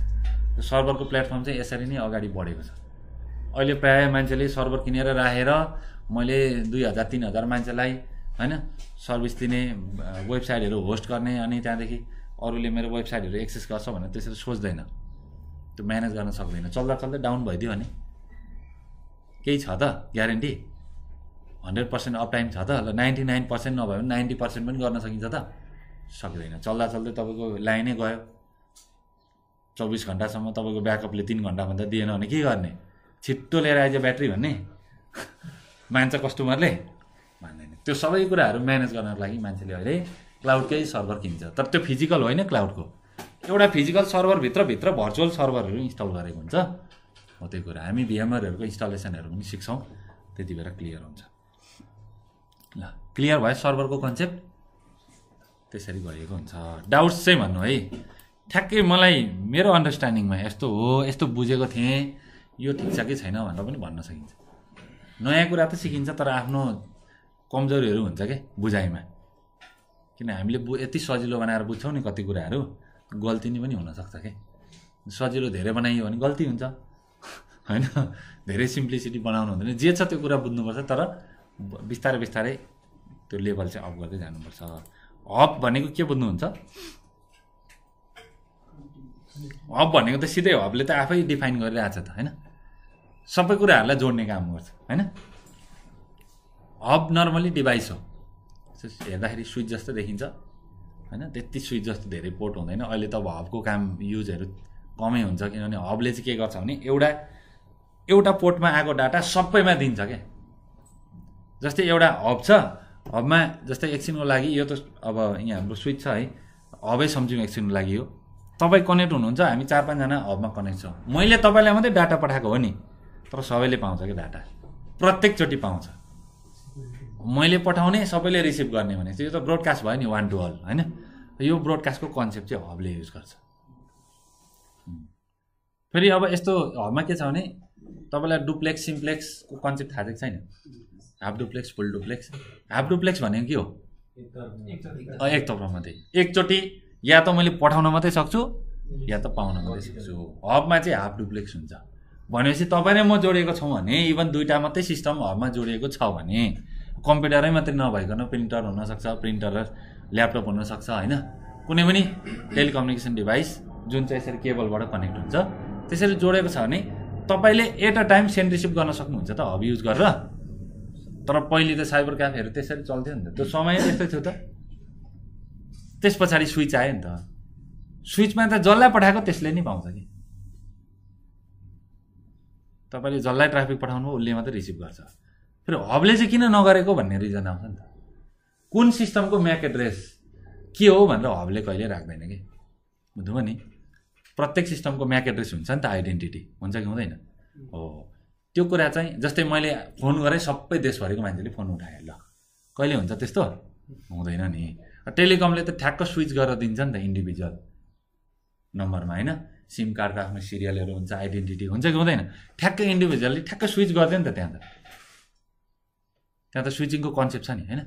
त्यो सर्भरको प्लेटफर्म चाहिँ यसरी नै अगाडि बढेको छ अहिले प्राय मान्छेले सर्भर किनेर राखेर मैले दुई हजार तीन हजार मान्छेलाई हैन सर्भिस दिने वेबसाइटहरु होस्ट गर्ने अनि त्यहाँदेखि अरूले मेरो वेबसाइटहरु एक्सेस गर्छ भनेर त्यसरी सोच्दैन त्यो म्यानेज गर्न सक्दैन चल्दा चल्दै डाउन भइदियो भने केही छ त ग्यारेन्टी हन्ड्रेड पर्सेन्ट अपटाइम छ त ल नाइन्टी नाइन पर्सेन्ट नभए पनि नाइन्टी पर्सेन्ट पनि गर्न सकिन्छ त सक्दैन चल्दा चल्दै तपाईको लाइनै गयो चौबिस घण्टासम्म तपाईको ब्याकअपले तीन घण्टा भन्दा दिएन भने के गर्ने छिट्टो लिएर आइज ब्याट्री भन्ने मान्छ कस्टमरले भन्दैन त्यो सबै कुराहरु म्यानेज गर्नको लागि मान्छेले अहिले क्लाउडकै सर्भर किन्छ तर त्यो फिजिकल होइन क्लाउडको एउटा फिजिकल सर्भर भित्र भित्र भर्चुअल सर्भरहरु इन्स्टल गरेको हुन्छ हो त्यो कुरा हामी भिएमआरहरुको इन्स्टलेसनहरु पनि सिक्छौं त्यतिबेर क्लियर हुन्छ ल क्लियर भयो सर्भरको कन्सेप्ट त्यसरी गरिएको हुन्छ डाउट्स चाहिँ भन्नु है ठ्याक्कै मलाई मेरो अन्डरस्ट्यान्डिङमा यस्तो हो यस्तो बुझेको थिए यो ठीक छ कि छैन भनेर पनि भन्न सकिन्छ नयाँ कुरा त सिकिन्छ तर आफ्नो कमजोरीहरु हुन्छ के बुझाइमा किन हामीले यति सजिलो बनाएर बुझ्छौं नि कति कुराहरु गल्ती नि पनि हुन सक्छ के सजिलो धेरै बनाइयो भने गल्ती हुन्छ हैन धेरै सिम्प्लिसिटी बनाउनु हुँदैन जे छ त्यो कुरा बुझ्नुपर्छ तर बिस्तारै बिस्तारै त्यो लेभल चाहिँ अप गर्दै जानुपर्छ अप भनेको के बुझ्नुहुन्छ अप भनेको त सिधै हबले त आफै डिफाइन गरिरहेछ त हैन सबै कुराहरुलाई जोड्ने काम गर्छ हैन हब नर्मली डिभाइस हो हेर्दाखेरि स्विच जस्तो देखिन्छ हैन त्यति स्विच जस्तो धेरै पोर्ट हुँदैन अहिले त अब हबको काम युजहरु कमै हुन्छ किनभने हबले चाहिँ के गर्छ भने एउटा एउटा पोर्टमा आएको डाटा सबैमा दिन्छ के जस्तै एउटा हब छ हबमा जस्तै एकछिनको लागि यो त अब यहाँ हाम्रो स्विच छ है हबै सम्झौँ एकछिनको लागि यो तपाईँ कनेक्ट हुनुहुन्छ हामी चार पाँचजना हबमा कनेक्ट छौँ मैले तपाईँलाई मात्रै डाटा पठाएको हो नि तर सबैले पाउँछ के डाटा प्रत्येकचोटि पाउँछ मैले पठाउने सबैले रिसिभ गर्ने भने चाहिँ यो त ब्रोडकास्ट भयो नि वान टु अल हैन यो ब्रोडकास्टको कन्सेप्ट चाहिँ हबले युज गर्छ फेरि अब यस्तो हबमा के छ भने तपाईलाई डुप्लेक्स सिम्प्लेक्सको कन्सेप्ट थाहा छैन half duplex full duplex half duplex भनेको के हो एकतर्फ मात्रै एकचोटि या त मैले पठाउन मात्रै सक्छु या त पाउन मात्रै सक्छु हबमा चाहिँ हाफ डुप्लेक्स हुन्छ भनेपछि तपाईँ र म जोडिएको छौँ भने इभन दुईटा मात्रै सिस्टम हबमा जोडिएको छ भने कम्प्युटरै मात्रै नभइकन प्रिन्टर हुनसक्छ प्रिन्टर र ल्यापटप हुनसक्छ होइन कुनै पनि टेलिकम्युनिकेसन डिभाइस जुन चाहिँ यसरी केबलबाट कनेक्ट हुन्छ त्यसरी जोडेको छ भने तपाईले at a time send receive गर्न सक्नुहुन्छ त हब युज गरेर तर पहिले त साइबर क्याफेहरु त्यसरी चल्थ्यो नि त, त्यो समय त्यस्तो थियो त। त्यस पछाडि स्विच आयो नि त, स्विचमा त जसलाई पठाएको त्यसले नै पाउँछ कि, तपाईले जसलाई ट्राफिक पठाउनु उसले मात्र रिसिभ गर्छ। फेरि हबले चाहिँ किन नगरेको भन्ने रिजन आउँछ नि त, कुन सिस्टमको म्याक एड्रेस के हो भनेर हबले कहिले राख्दैन के, बुझ्नुभयो नि। प्रत्येक सिस्टमको म्याक एड्रेस हुन्छ नि त, आइडेन्टिटी हुन्छ कि हुँदैन हो। त्यो कुरा चाहिँ जस्तै मैले फोन गरेँ, सबै देशभरिको मान्छेले फोन उठाएँ, ल कहिले हुन्छ त्यस्तो? हुँदैन नि। टेलिकमले त ठ्याक्क स्विच गरेर दिन्छ नि त इन्डिभिजुअल नम्बरमा, होइन? सिम कार्डको आफ्नो सिरियलहरू हुन्छ, आइडेन्टिटी हुन्छ कि हुँदैन? ठ्याक्कै इन्डिभिजुअलले ठ्याक्क स्विच गर्दैन त, त्यहाँ त त्यहाँ त स्विचिङको कन्सेप्ट छ नि, होइन?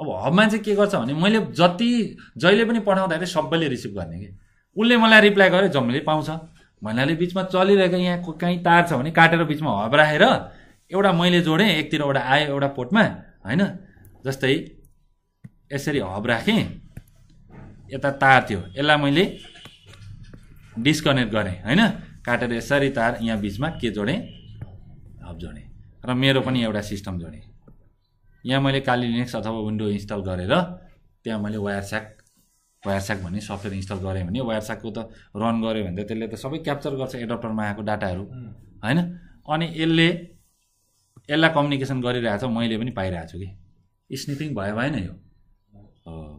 अब हबमा चाहिँ के गर्छ भने मैले जति जहिले पनि पठाउँदाखेरि सबैले रिसिभ गर्ने कि, उसले मलाई रिप्लाई गर्यो जम्मैले पाउँछ भन्नाले बिचमा चलिरहेको यहाँ कहीँ तार छ भने काटेर बिचमा हब राखेर एउटा मैले जोडेँ, एकतिर एउटा आयो एउटा पोर्टमा, होइन? जस्तै यसरी हब राखेँ, यता तार थियो, यसलाई मैले डिस्कनेक्ट गरेँ, होइन? काटेर यसरी तार यहाँ बिचमा के जोडेँ, हब जोडेँ, र मेरो पनि एउटा सिस्टम जोडेँ। यहाँ मैले काली लिनक्स अथवा विन्डो इन्स्टल गरेर त्यहाँ मैले वायरस्याक वायरस्याक भन्ने सफ्टवेयर इन्स्टल गरेँ भने वायरस्याकको त रन गऱ्यो भने त त्यसले त सबै क्याप्चर गर्छ एडप्टरमा आएको डाटाहरू, होइन? अनि यसले यसलाई कम्युनिकेसन गरिरहेछ, मैले पनि पाइरहेको छु कि। स्निपिङ भयो भएन यो,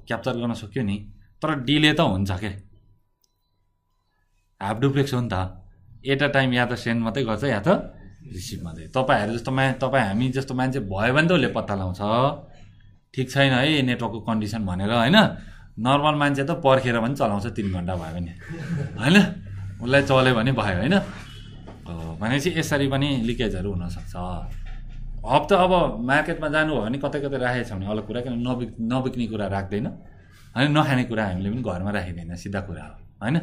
क्याप्चर गर्न सक्यो नि, तर डिले त हुन्छ के, हाफ डुप्लेक्स हो नि त। एट अ टाइम या त सेन्ड मात्रै गर्छ या त रिसिभ मात्रै। तपाईँहरू जस्तो मा तपाईँ हामी जस्तो मान्छे भयो भने त उसले पत्ता लगाउँछ, ठिक छैन है नेटवर्कको कन्डिसन भनेर, होइन? नर्मल मान्छे त पर्खेर पनि चलाउँछ, तिन घन्टा भयो भने, होइन? उसलाई चल्यो भने भयो, होइन? भनेपछि यसरी पनि लिकेजहरू हुनसक्छ। हब त अब मार्केटमा जानुभयो भने कतै कतै राखेको छ भने अलग कुरा, किन नबिक नबिक्ने कुरा राख्दैन, होइन? नखाने कुरा हामीले पनि घरमा राखिँदैन, सिधा कुरा हो, होइन?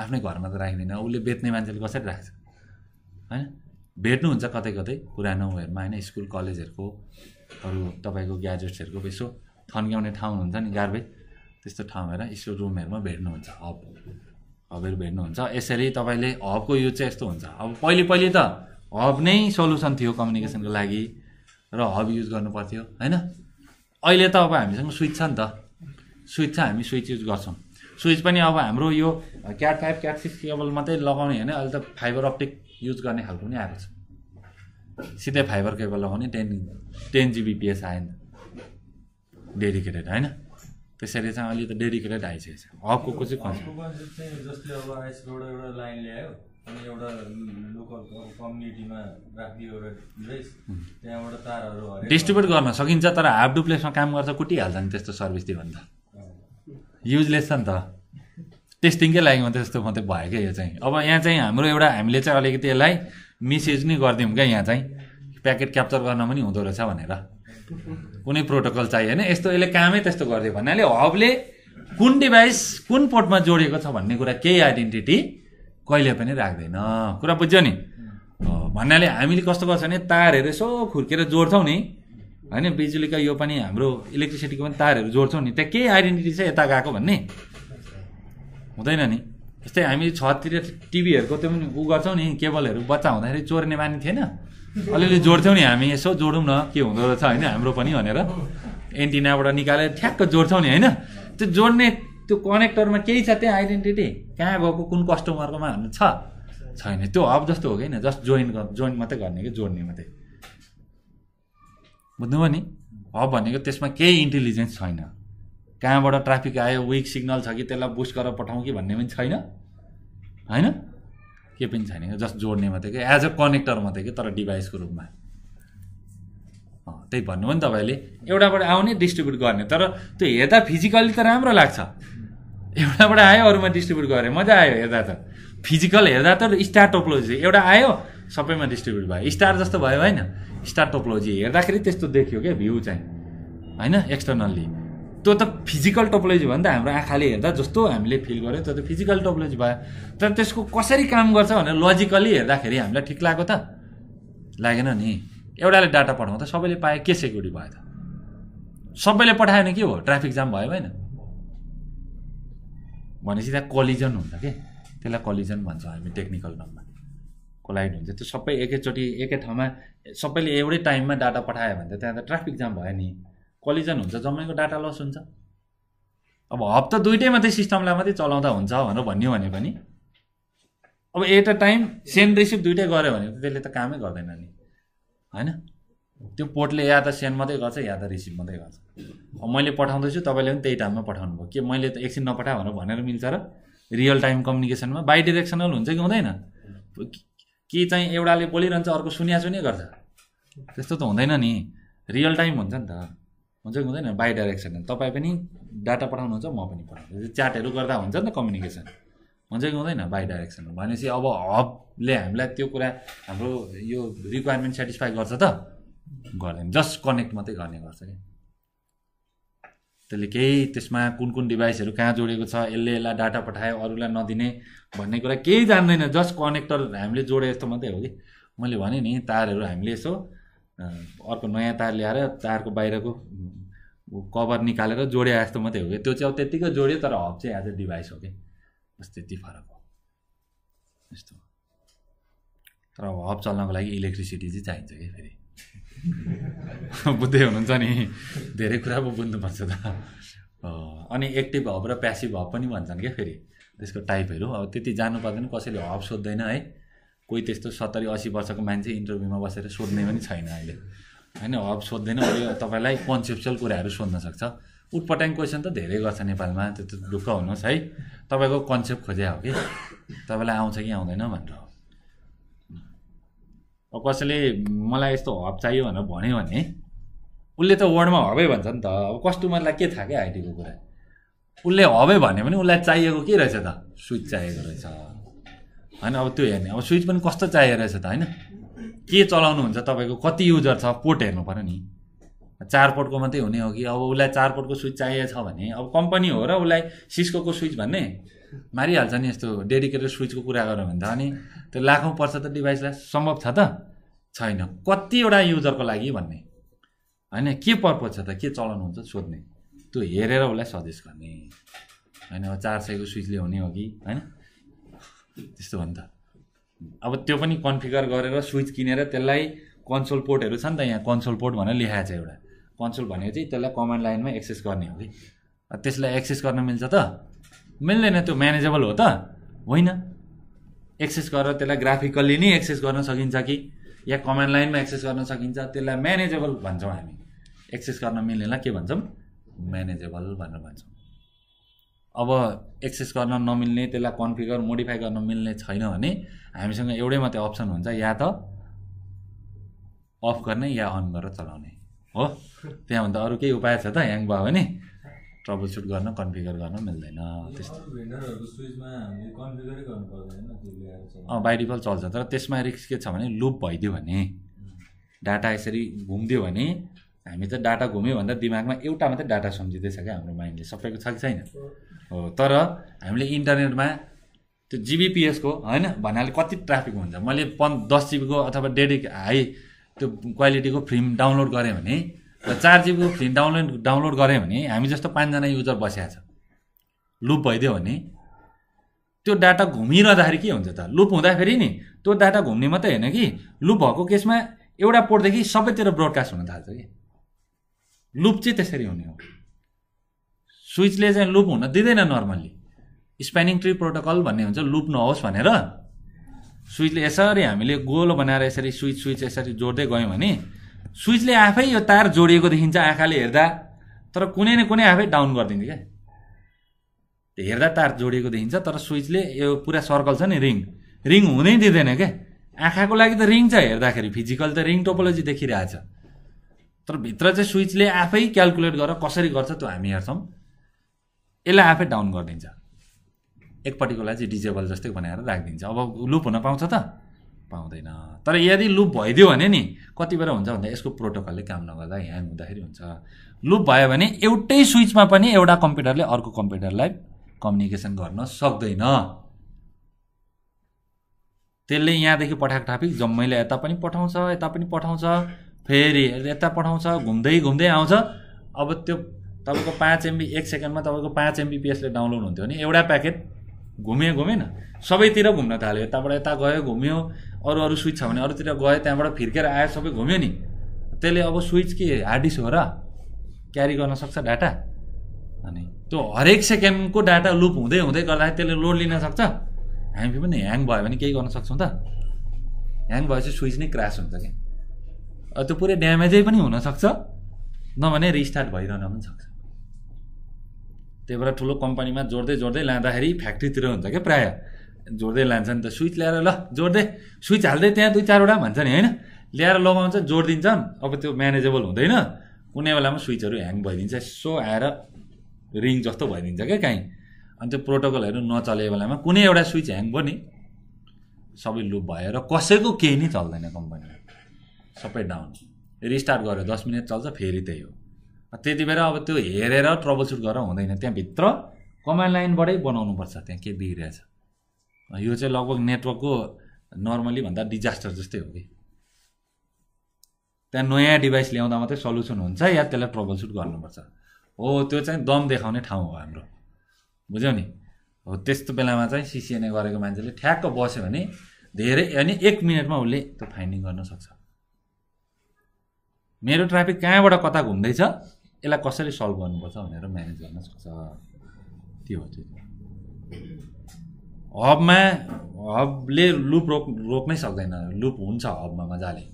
आफ्नै घरमा त राख्दैन, उसले बेच्ने मान्छेले कसरी राख्छ, होइन? भेट्नुहुन्छ कतै कतै पुरानो उयोहरूमा, होइन? स्कुल कलेजहरूको अरू तपाईँको ग्याजेट्सहरूको यसो थन्क्याउने ठाउँ हुन्छ नि, गार्बेज, त्यस्तो ठाउँ हेर यसो रुमहरूमा भेट्नुहुन्छ, हब हबहरू भेट्नुहुन्छ। यसरी तपाईँले हबको युज चाहिँ यस्तो हुन्छ। अब पहिले पहिले त हब नै सोल्युसन थियो कम्युनिकेसनको लागि र हब युज गर्नु पर्थ्यो, होइन? अहिले त अब हामीसँग स्विच छ नि त, स्विच छ, हामी स्विच युज गर्छौँ। स्विच पनि अब हाम्रो यो cat five cat six cable मात्रै लगाउने होइन, अहिले त फाइबर अप्टिक युज गर्ने खालको पनि आएको छ, सिधै फाइबर केबल लगाउने, टेन टेन जिबिपिएस आयो नि त डेडिकेटेड, होइन? त्यसैले चाहिँ अहिले त डेडिकेटेड आइसकेको छ हबको चाहिँ। जस्तै अब आइसबाट एउटा लाइन ल्यायो अनि एउटा लोकल कम्युनिटीमा राखिदियो एउटा डिभाइस, त्यहाँबाट तारहरू डिस्ट्रिब्युट गर्न सकिन्छ, तर हाफ डुप्लेक्समा काम गर्छ, कुटिहाल्छ नि त्यस्तो सर्भिस दियो भने त, युजलेस छ नि त। टेस्टिङकै लागि मात्रै त्यस्तो मात्रै भयो क्या यो चाहिँ। अब यहाँ चाहिँ हाम्रो एउटा हामीले चाहिँ अलिकति यसलाई मिसयुज नै गरिदिउँ क्या, यहाँ चाहिँ प्याकेट क्याप्चर गर्न पनि हुँदो रहेछ भनेर, कुनै प्रोटोकल चाहियो, होइन? यस्तो यसले कामै त्यस्तो गरिदियो भन्नाले हबले कुन डिभाइस कुन पोर्टमा जोडिएको छ भन्ने कुरा केही आइडेन्टिटी कहिले पनि राख्दैन, कुरा बुझ्यो नि? भन्नाले हामीले कस्तो गर्छ भने तारहरू यसो खुर्केर जोड्छौँ नि, होइन? बिजुलीका यो पनि हाम्रो इलेक्ट्रिसिटीको पनि तारहरू जोड्छौँ नि, त्यहाँ केही आइडेन्टिटी चाहिँ यता गएको भन्ने हुँदैन नि। जस्तै हामी छतिर टिभीहरूको त्यो पनि उ गर्छौँ नि, केबलहरू बच्चा हुँदाखेरि चोर्ने बानी थिएन, अलिअलि जोड्थ्यौँ नि हामी, यसो जोडौँ न के हुँदो रहेछ, होइन? हाम्रो पनि भनेर एन्टिनाबाट निकालेर ठ्याक्क जोड्छौँ नि, होइन? त्यो जोड्ने त्यो कनेक्टरमा केही छ त्यहाँ आइडेन्टिटी, कहाँ गएको कुन कस्टमरकोमा हाम्रो छ छैन? त्यो हब जस्तो हो कि, जस्ट जोइन जोइन मात्रै गर्ने कि, जोड्ने मात्रै, बुझ्नुभयो नि? हब भनेको त्यसमा केही इन्टेलिजेन्स छैन, कहाँबाट ट्राफिक आयो, विक सिग्नल छ कि त्यसलाई बुस्ट गरेर पठाउँ कि भन्ने पनि छैन, होइन? के पनि छैन, जस्ट जोड्ने मात्रै कि, एज अ कनेक्टर मात्रै कि, तर डिभाइसको रूपमा। त्यही भन्नुभयो नि तपाईँले, एउटाबाट आउने डिस्ट्रिब्युट गर्ने, तर त्यो हेर्दा फिजिकली त राम्रो लाग्छ, एउटाबाट आयो अरूमा डिस्ट्रिब्युट गऱ्यो, मजा आयो हेर्दा त, फिजिकल हेर्दा त स्टार टोपोलोजी, एउटा आयो सबैमा डिस्ट्रिब्युट भयो, स्टार जस्तो भयो, होइन? स्टार टोपोलोजी हेर्दाखेरि त्यस्तो देखियो क्या भ्यू चाहिँ, होइन? एक्सटर्नल्ली त्यो त फिजिकल टोपोलोजी भयो नि त, हाम्रो आँखाले हेर्दा जस्तो हामीले फिल गर्यो त्यो त फिजिकल टोपोलोजी भयो, तर त्यसको कसरी काम गर्छ भनेर लजिकली हेर्दाखेरि हामीलाई ठिक लाग्यो त लागेन नि। एउटाले डाटा पठाउँदा सबैले पाए के सेक्युरिटी भयो त? सबैले पठाएन के हो, ट्राफिक जाम भयो भएन? भनेपछि त्यहाँ कलिजन हुन्छ के, त्यसलाई कलिजन भन्छ हामी टेक्निकल टर्ममा। कोलाइड हुन्छ। त्यो सबै एकैचोटि एकै ठाउँमा सबैले एउटै टाइममा डाटा पठायो भने त त्यहाँ त ट्राफिक जाम भयो नि, कोलिजन हुन्छ, जम्मैको डाटा लस हुन्छ। अब हब त दुईटै मात्रै सिस्टमलाई मात्रै चलाउँदा हुन्छ भनेर भन्यो भने पनि अब at a time send receive दुईटै गऱ्यो भने त त्यसले त कामै गर्दैन नि, हैन? त्यो पोर्टले या त सेन्ड मात्रै गर्छ या त रिसिभ मात्रै गर्छ। अब मैले पठाउँदैछु, तपाईँले पनि त्यही टाइममा पठाउनु भयो, के मैले त एकछिन नपठा भनेर भनेर मिल्छ र? रियल टाइम कम्युनिकेसनमा बाई डाइरेक्सनल हुन्छ कि हुँदैन? कि चाहिँ एउटाले बोलिरहन्छ अर्को सुन्या सुन्या गर्छ? त्यस्तो त हुँदैन नि, रियल टाइम हुन्छ नि त, हुन्छ कि हुँदैन? बाई डाइरेक्सनल, तपाईँ पनि डाटा पठाउनुहुन्छ, म पनि पठाउँछु, च्याटहरू गर्दा हुन्छ नि त कम्युनिकेसन, हुन्छ कि हुँदैन? बाई डाइरेक्सनल भनेपछि अब हबले हामीलाई त्यो कुरा हाम्रो यो रिक्वायरमेन्ट सेटिस्फाई गर्छ त? गर्दैन, जस्ट कनेक्ट मात्रै गर्ने गर्छ कि। त्यसले केही त्यसमा कुन कुन डिभाइसहरू कहाँ जोडेको छ, यसले यसलाई डाटा पठायो अरूलाई नदिने भन्ने कुरा केही जान्दैन, जस्ट कनेक्टर हामीले जोडे जस्तो मात्रै हो कि। मैले भने नि तारहरू हामीले यसो अर्को नयाँ तार ल्याएर तारको बाहिरको कभर निकालेर जोडे जस्तो मात्रै हो कि, त्यो चाहिँ अब त्यत्तिकै जोड्यो, तर हब चाहिँ एज अ डिभाइस हो कि, बस त्यति फरक हो यस्तो। तर अब हब चल्नको लागि इलेक्ट्रिसिटी चाहिँ चाहिन्छ कि, फेरि बुझ्दै हुनुहुन्छ नि, धेरै कुरा पो बुझ्नुपर्छ त। अनि एक्टिभ हब र प्यासिभ हब पनि भन्छन् क्या फेरि, त्यसको टाइपहरू अब त्यति जान्नु पर्दैन, कसैले हब सोध्दैन है, कोही त्यस्तो सत्तरी असी वर्षको मान्छे इन्टरभ्यूमा बसेर सोध्ने पनि छैन अहिले, होइन? हब सोध्दैन, अरू तपाईँलाई कन्सेप्चुअल कुराहरू सोध्न सक्छ। उटपटाङ क्वेसन त धेरै गर्छ नेपालमा, त्यो ढुक्क हुनुहोस् है, तपाईँको कन्सेप्ट खोजे हो कि तपाईँलाई आउँछ कि आउँदैन भनेर। अब कसैले मलाई यस्तो हब चाहियो भनेर भन्यो भने उसले त वर्डमा हबै भन्छ नि त, अब कस्टमरलाई के थाहा क्या आइटीको कुरा? उसले हबै भन्यो भने उसलाई चाहिएको के रहेछ त? स्विच चाहिएको रहेछ, होइन? अब त्यो हेर्ने, अब स्विच पनि कस्तो चाहिएको रहेछ त, होइन? के चलाउनुहुन्छ तपाईँको, कति युजर छ, पोर्ट हेर्नु पऱ्यो नि, चार पोर्टको मात्रै हुने हो कि? अब उसलाई चार पोर्टको स्विच चाहिएको छ भने अब कम्पनी हो र उसलाई सिस्कोको स्विच भन्ने मारिहाल्छ नि, यस्तो डेडिकेटेड स्विचको कुरा गऱ्यो भने त। अनि त्यो लाखौँ पर्छ त डिभाइसलाई, सम्भव छ त? छैन। कतिवटा युजरको लागि भन्ने, होइन? के पर्पज छ त, के चलाउनुहुन्छ सोध्ने, त्यो हेरेर उसलाई सजेस्ट गर्ने, होइन? अब चार सयको स्विचले हुने हो कि, होइन? त्यस्तो हो नि त। अब त्यो पनि कन्फिगर गरेर स्विच किनेर त्यसलाई कन्सोल पोर्टहरू छ नि त, यहाँ कन्सोल पोर्ट भनेर लेखाएको छ एउटा, कन्सोल भनेको चाहिँ त्यसलाई कमान्ड लाइनमा एक्सेस गर्ने हो कि, त्यसलाई एक्सेस गर्न मिल्छ त? मिल्दैन। त्यो म्यानेजेबल हो त? होइन। एक्सेस गरेर त्यसलाई ग्राफिकल्ली नै एक्सेस गर्न सकिन्छ कि या कमान्ड लाइनमा एक्सेस गर्न सकिन्छ, त्यसलाई म्यानेजेबल भन्छौँ हामी। एक्सेस गर्न मिल्नेलाई के भन्छौँ? म्यानेजेबल भनेर भन्छौँ। अब एक्सेस गर्न नमिल्ने, त्यसलाई कन्फिगर मोडिफाई गर्न मिल्ने छैन भने हामीसँग एउटै मात्रै अप्सन हुन्छ, या त अफ गर्ने या अन गरेर चलाउने हो। त्यहाँभन्दा अरू केही उपाय छ त? ह्याङ भयो भने ट्रबल सुट गर्न कन्फिगर गर्न मिल्दैन, त्यस्तो बाई डिफल्ट चल्छ। तर त्यसमा रिस्क के छ भने लुप भइदियो भने, डाटा यसरी घुमिदियो भने, हामी त डाटा घुम्यो भन्दा दिमागमा एउटा मात्रै डाटा सम्झिँदैछ क्या हाम्रो माइन्डले, सबैको छ कि छैन हो। तर हामीले इन्टरनेटमा त्यो जिबिपिएसको, होइन भन्नाले कति ट्राफिक हुन्छ, मैले पन् दस जिबीको अथवा डेढ हाई त्यो क्वालिटीको फिल्म डाउनलोड गरेँ भने र चार जिबीको फिल्म डाउनलोड डाउनलोड गऱ्यो भने हामी जस्तो पाँचजना युजर बसिया छ, लुप भइदियो भने त्यो डाटा घुमिरहँदाखेरि के हुन्छ त? लुप हुँदाखेरि नि त्यो डाटा घुम्ने मात्रै होइन कि, लुप भएको केसमा एउटा पोर्टदेखि सबैतिर ब्रोडकास्ट हुन थाल्छ कि। लुप चाहिँ त्यसरी हुने हो, स्विचले चाहिँ लुप हुन दिँदैन नर्मल्ली। स्प्यानिङ ट्री प्रोटोकल भन्ने हुन्छ, लुप नहोस् भनेर स्विचले यसरी हामीले गोलो बनाएर यसरी स्विच स्विच यसरी जोड्दै गयौँ भने स्विचले आफै यो तार जोडिएको देखिन्छ आँखाले हेर्दा, तर कुनै न कुनै आफै डाउन गरिदिन्छ क्या। त्यो हेर्दा तार जोडिएको देखिन्छ, तर स्विचले यो पुरा सर्कल छ नि, रिङ रिङ हुनै दिँदैन क्या। आँखाको लागि त रिङ छ हेर्दाखेरि, फिजिकल त रिङ टोपोलोजी देखिरहेछ, तर भित्र चाहिँ स्विचले आफै क्यालकुलेट गरेर कसरी गर्छ त्यो हामी हेर्छौँ, यसलाई आफै डाउन गरिदिन्छ, एकपट्टिकोलाई चाहिँ डिजेबल जस्तै बनाएर राखिदिन्छ। अब लुप हुन पाउँछ त? पाउँदैन। तर यदि लुप भइदियो भने नि कति बेला हुन्छ भन्दा यसको प्रोटोकलले काम नगर्दा ह्याङ हुँदाखेरि हुन्छ। लुप भयो भने एउटै स्विचमा पनि एउटा कम्प्युटरले अर्को कम्प्युटरलाई कम्युनिकेसन गर्न सक्दैन। त्यसले यहाँदेखि पठाएको ट्राफिक जम्मैले यता पनि पठाउँछ, यता पनि पठाउँछ, फेरि यता पठाउँछ, घुम्दै घुम्दै आउँछ। अब त्यो तपाईँको पाँच एमबी एक सेकेन्डमा तपाईँको पाँच एमबिपिएसले डाउनलोड हुन्थ्यो भने एउटा प्याकेट घुम्यो घुमेन सबैतिर घुम्न थाल्यो, यताबाट यता गयो घुम्यो, अरू अरू स्विच छ भने अरूतिर गयो, त्यहाँबाट फिर्केर आयो, सबै घुम्यो नि। त्यसले अब स्विच के हार्ड डिस्क हो र, क्यारी गर्न सक्छ डाटा, अनि त्यो हरेक सेकेन्डको डाटा लुप हुँदै हुँदै गर्दाखेरि त्यसले लोड लिन सक्छ। हामी पनि ह्याङ भयो भने केही गर्न सक्छौँ त, ह्याङ भएपछि स्विच नै क्रास हुन्छ कि, त्यो पुरै ड्यामेजै पनि हुनसक्छ, नभने रिस्टार्ट भइरहन पनि सक्छ। त्यही भएर ठुलो कम्पनीमा जोड्दै जोड्दै लाँदाखेरि फ्याक्ट्रीतिर हुन्छ क्या प्रायः, जोड्दै लान्छ नि त स्विच ल्याएर, ल जोड्दै स्विच हाल्दै त्यहाँ दुई चारवटा भन्छ नि होइन, ल्याएर लगाउँछ जोडिदिन्छन्, अब त्यो म्यानेजेबल हुँदैन, कुनै बेलामा स्विचहरू ह्याङ भइदिन्छ, सो आएर रिङ जस्तो भइदिन्छ क्या काहीँ। अनि त्यो प्रोटोकलहरू नचलेको बेलामा कुनै एउटा स्विच ह्याङ भयो नि सबै लुप भएर कसैको केही नै चल्दैन, कम्पनीमा सबै डाउन। रिस्टार्ट गर्यो दस मिनट चल्छ फेरि त्यही हो। त्यति बेला अब त्यो हेरेर ट्रबल सुट गरेर हुँदैन, त्यहाँभित्र कमान्ड लाइनबाटै बनाउनुपर्छ त्यहाँ के बिग्रिरहेछ। यो चाहिँ लगभग नेटवर्कको नर्मली भन्दा डिजास्टर जस्तै हो कि, त्यहाँ नयाँ डिभाइस ल्याउँदा मात्रै सल्युसन हुन्छ या त्यसलाई ट्रबल सुट गर्नुपर्छ। हो त्यो चाहिँ दम देखाउने ठाउँ हो हाम्रो, बुझ्यौ नि। हो त्यस्तो बेलामा चाहिँ सिसिएनए गरेको मान्छेले ठ्याक्क बस्यो भने धेरै, अनि एक मिनटमा उसले त्यो फाइन्डिङ गर्न सक्छ, मेरो ट्राफिक कहाँबाट कता घुम्दैछ यसलाई कसरी सल्भ गर्नुपर्छ भनेर म्यानेज गर्न सक्छ। त्यो हो त्यो। हबमा हबले लुप रोक रोक्नै सक्दैन, लुप हुन्छ हबमा मजाले,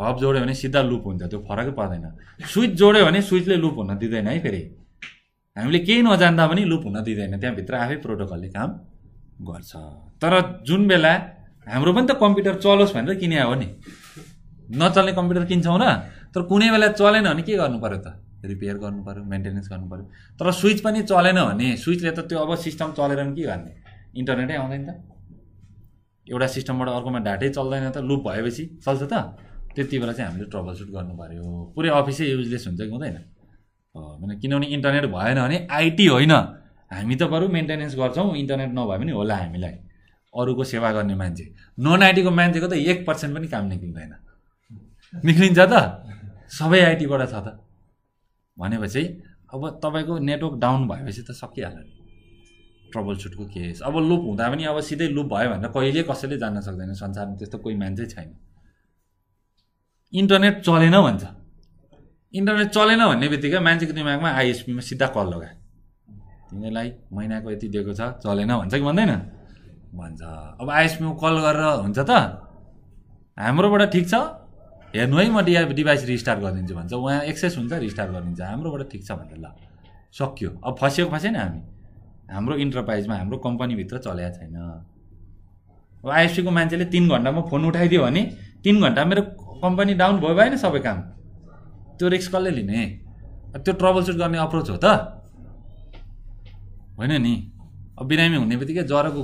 हब जोड्यो भने सिधा लुप हुन्छ, त्यो फरकै पर्दैन। स्विच जोड्यो भने स्विचले लुप हुन दिँदैन है, फेरि हामीले केही नजान्दा पनि लुप हुन दिँदैन, त्यहाँभित्र आफै प्रोटोकलले काम गर्छ। तर जुन बेला हाम्रो पनि त कम्प्युटर चलोस् भनेर किने हो नि, नचल्ने कम्प्युटर किन्छौँ र, तर कुनै बेला चलेन भने के गर्नु पर्यो त, रिपेयर गर्नु पर्यो, मेन्टेनेन्स गर्नु पर्यो। तर स्विच पनि चलेन भने स्विचले त त्यो अब सिस्टम चलेर पनि के गर्ने, इन्टरनेटै आउँदैन त, एउटा सिस्टमबाट अर्कोमा डाटै चल्दैन त, लुप भएपछि चल्छ त। त्यति बेला चाहिँ हामीले ट्रबल सुट गर्नु पर्यो, पुरै अफिसै युजलेस हुन्छ कि हुँदैन भने, किनभने इन्टरनेट भएन भने आइटी होइन, हामी त बरु मेन्टेनेन्स गर्छौँ, इन्टरनेट नभए पनि होला हामीलाई, अरूको सेवा गर्ने मान्छे। नन आइटीको मान्छेको त एक पर्सेन्ट पनि काम निक्लिँदैन, निक्लिन्छ त सबै आइटीबाट छ त, भनेपछि अब तपाईँको नेटवर्क डाउन भएपछि त सकिहाल्यो नि ट्रबल सुटको केस। अब लुप हुँदा पनि अब सिधै लुप भयो भनेर कहिले कसैले जान्न सक्दैन, संसारमा त्यस्तो कोही मान्छे छैन। इन्टरनेट चलेन भन्छ, इन्टरनेट चलेन भन्ने बित्तिकै मान्छेको दिमागमा आइएसपीमा सिधा कल लगा, तिमीलाई महिनाको यति दिएको छ चलेन भन्छ कि भन्दैन, भन्छ। अब आइएसपीमा कल गरेर हुन्छ त, हाम्रोबाट ठिक छ हेर्नु है म डिआ डिभाइस रिस्टार्ट गरिदिन्छु भन्छ, उहाँ एक्सेस हुन्छ रिस्टार्ट गरिदिन्छ, हाम्रोबाट ठिक छ भनेर। ल सक्यो, अब फस्यो फसेन हामी, हाम्रो इन्टरप्राइजमा हाम्रो कम्पनीभित्र चलेको छैन। अब आइएसपीको मान्छेले तिन घन्टामा फोन उठाइदियो भने तिन घन्टा मेरो कम्पनी डाउन भयो, भएन सबै काम, त्यो रिस्क कसले लिने? त्यो ट्रबल सुट गर्ने अप्रोच हो त, होइन नि। अब बिरामी हुने बित्तिकै ज्वरोको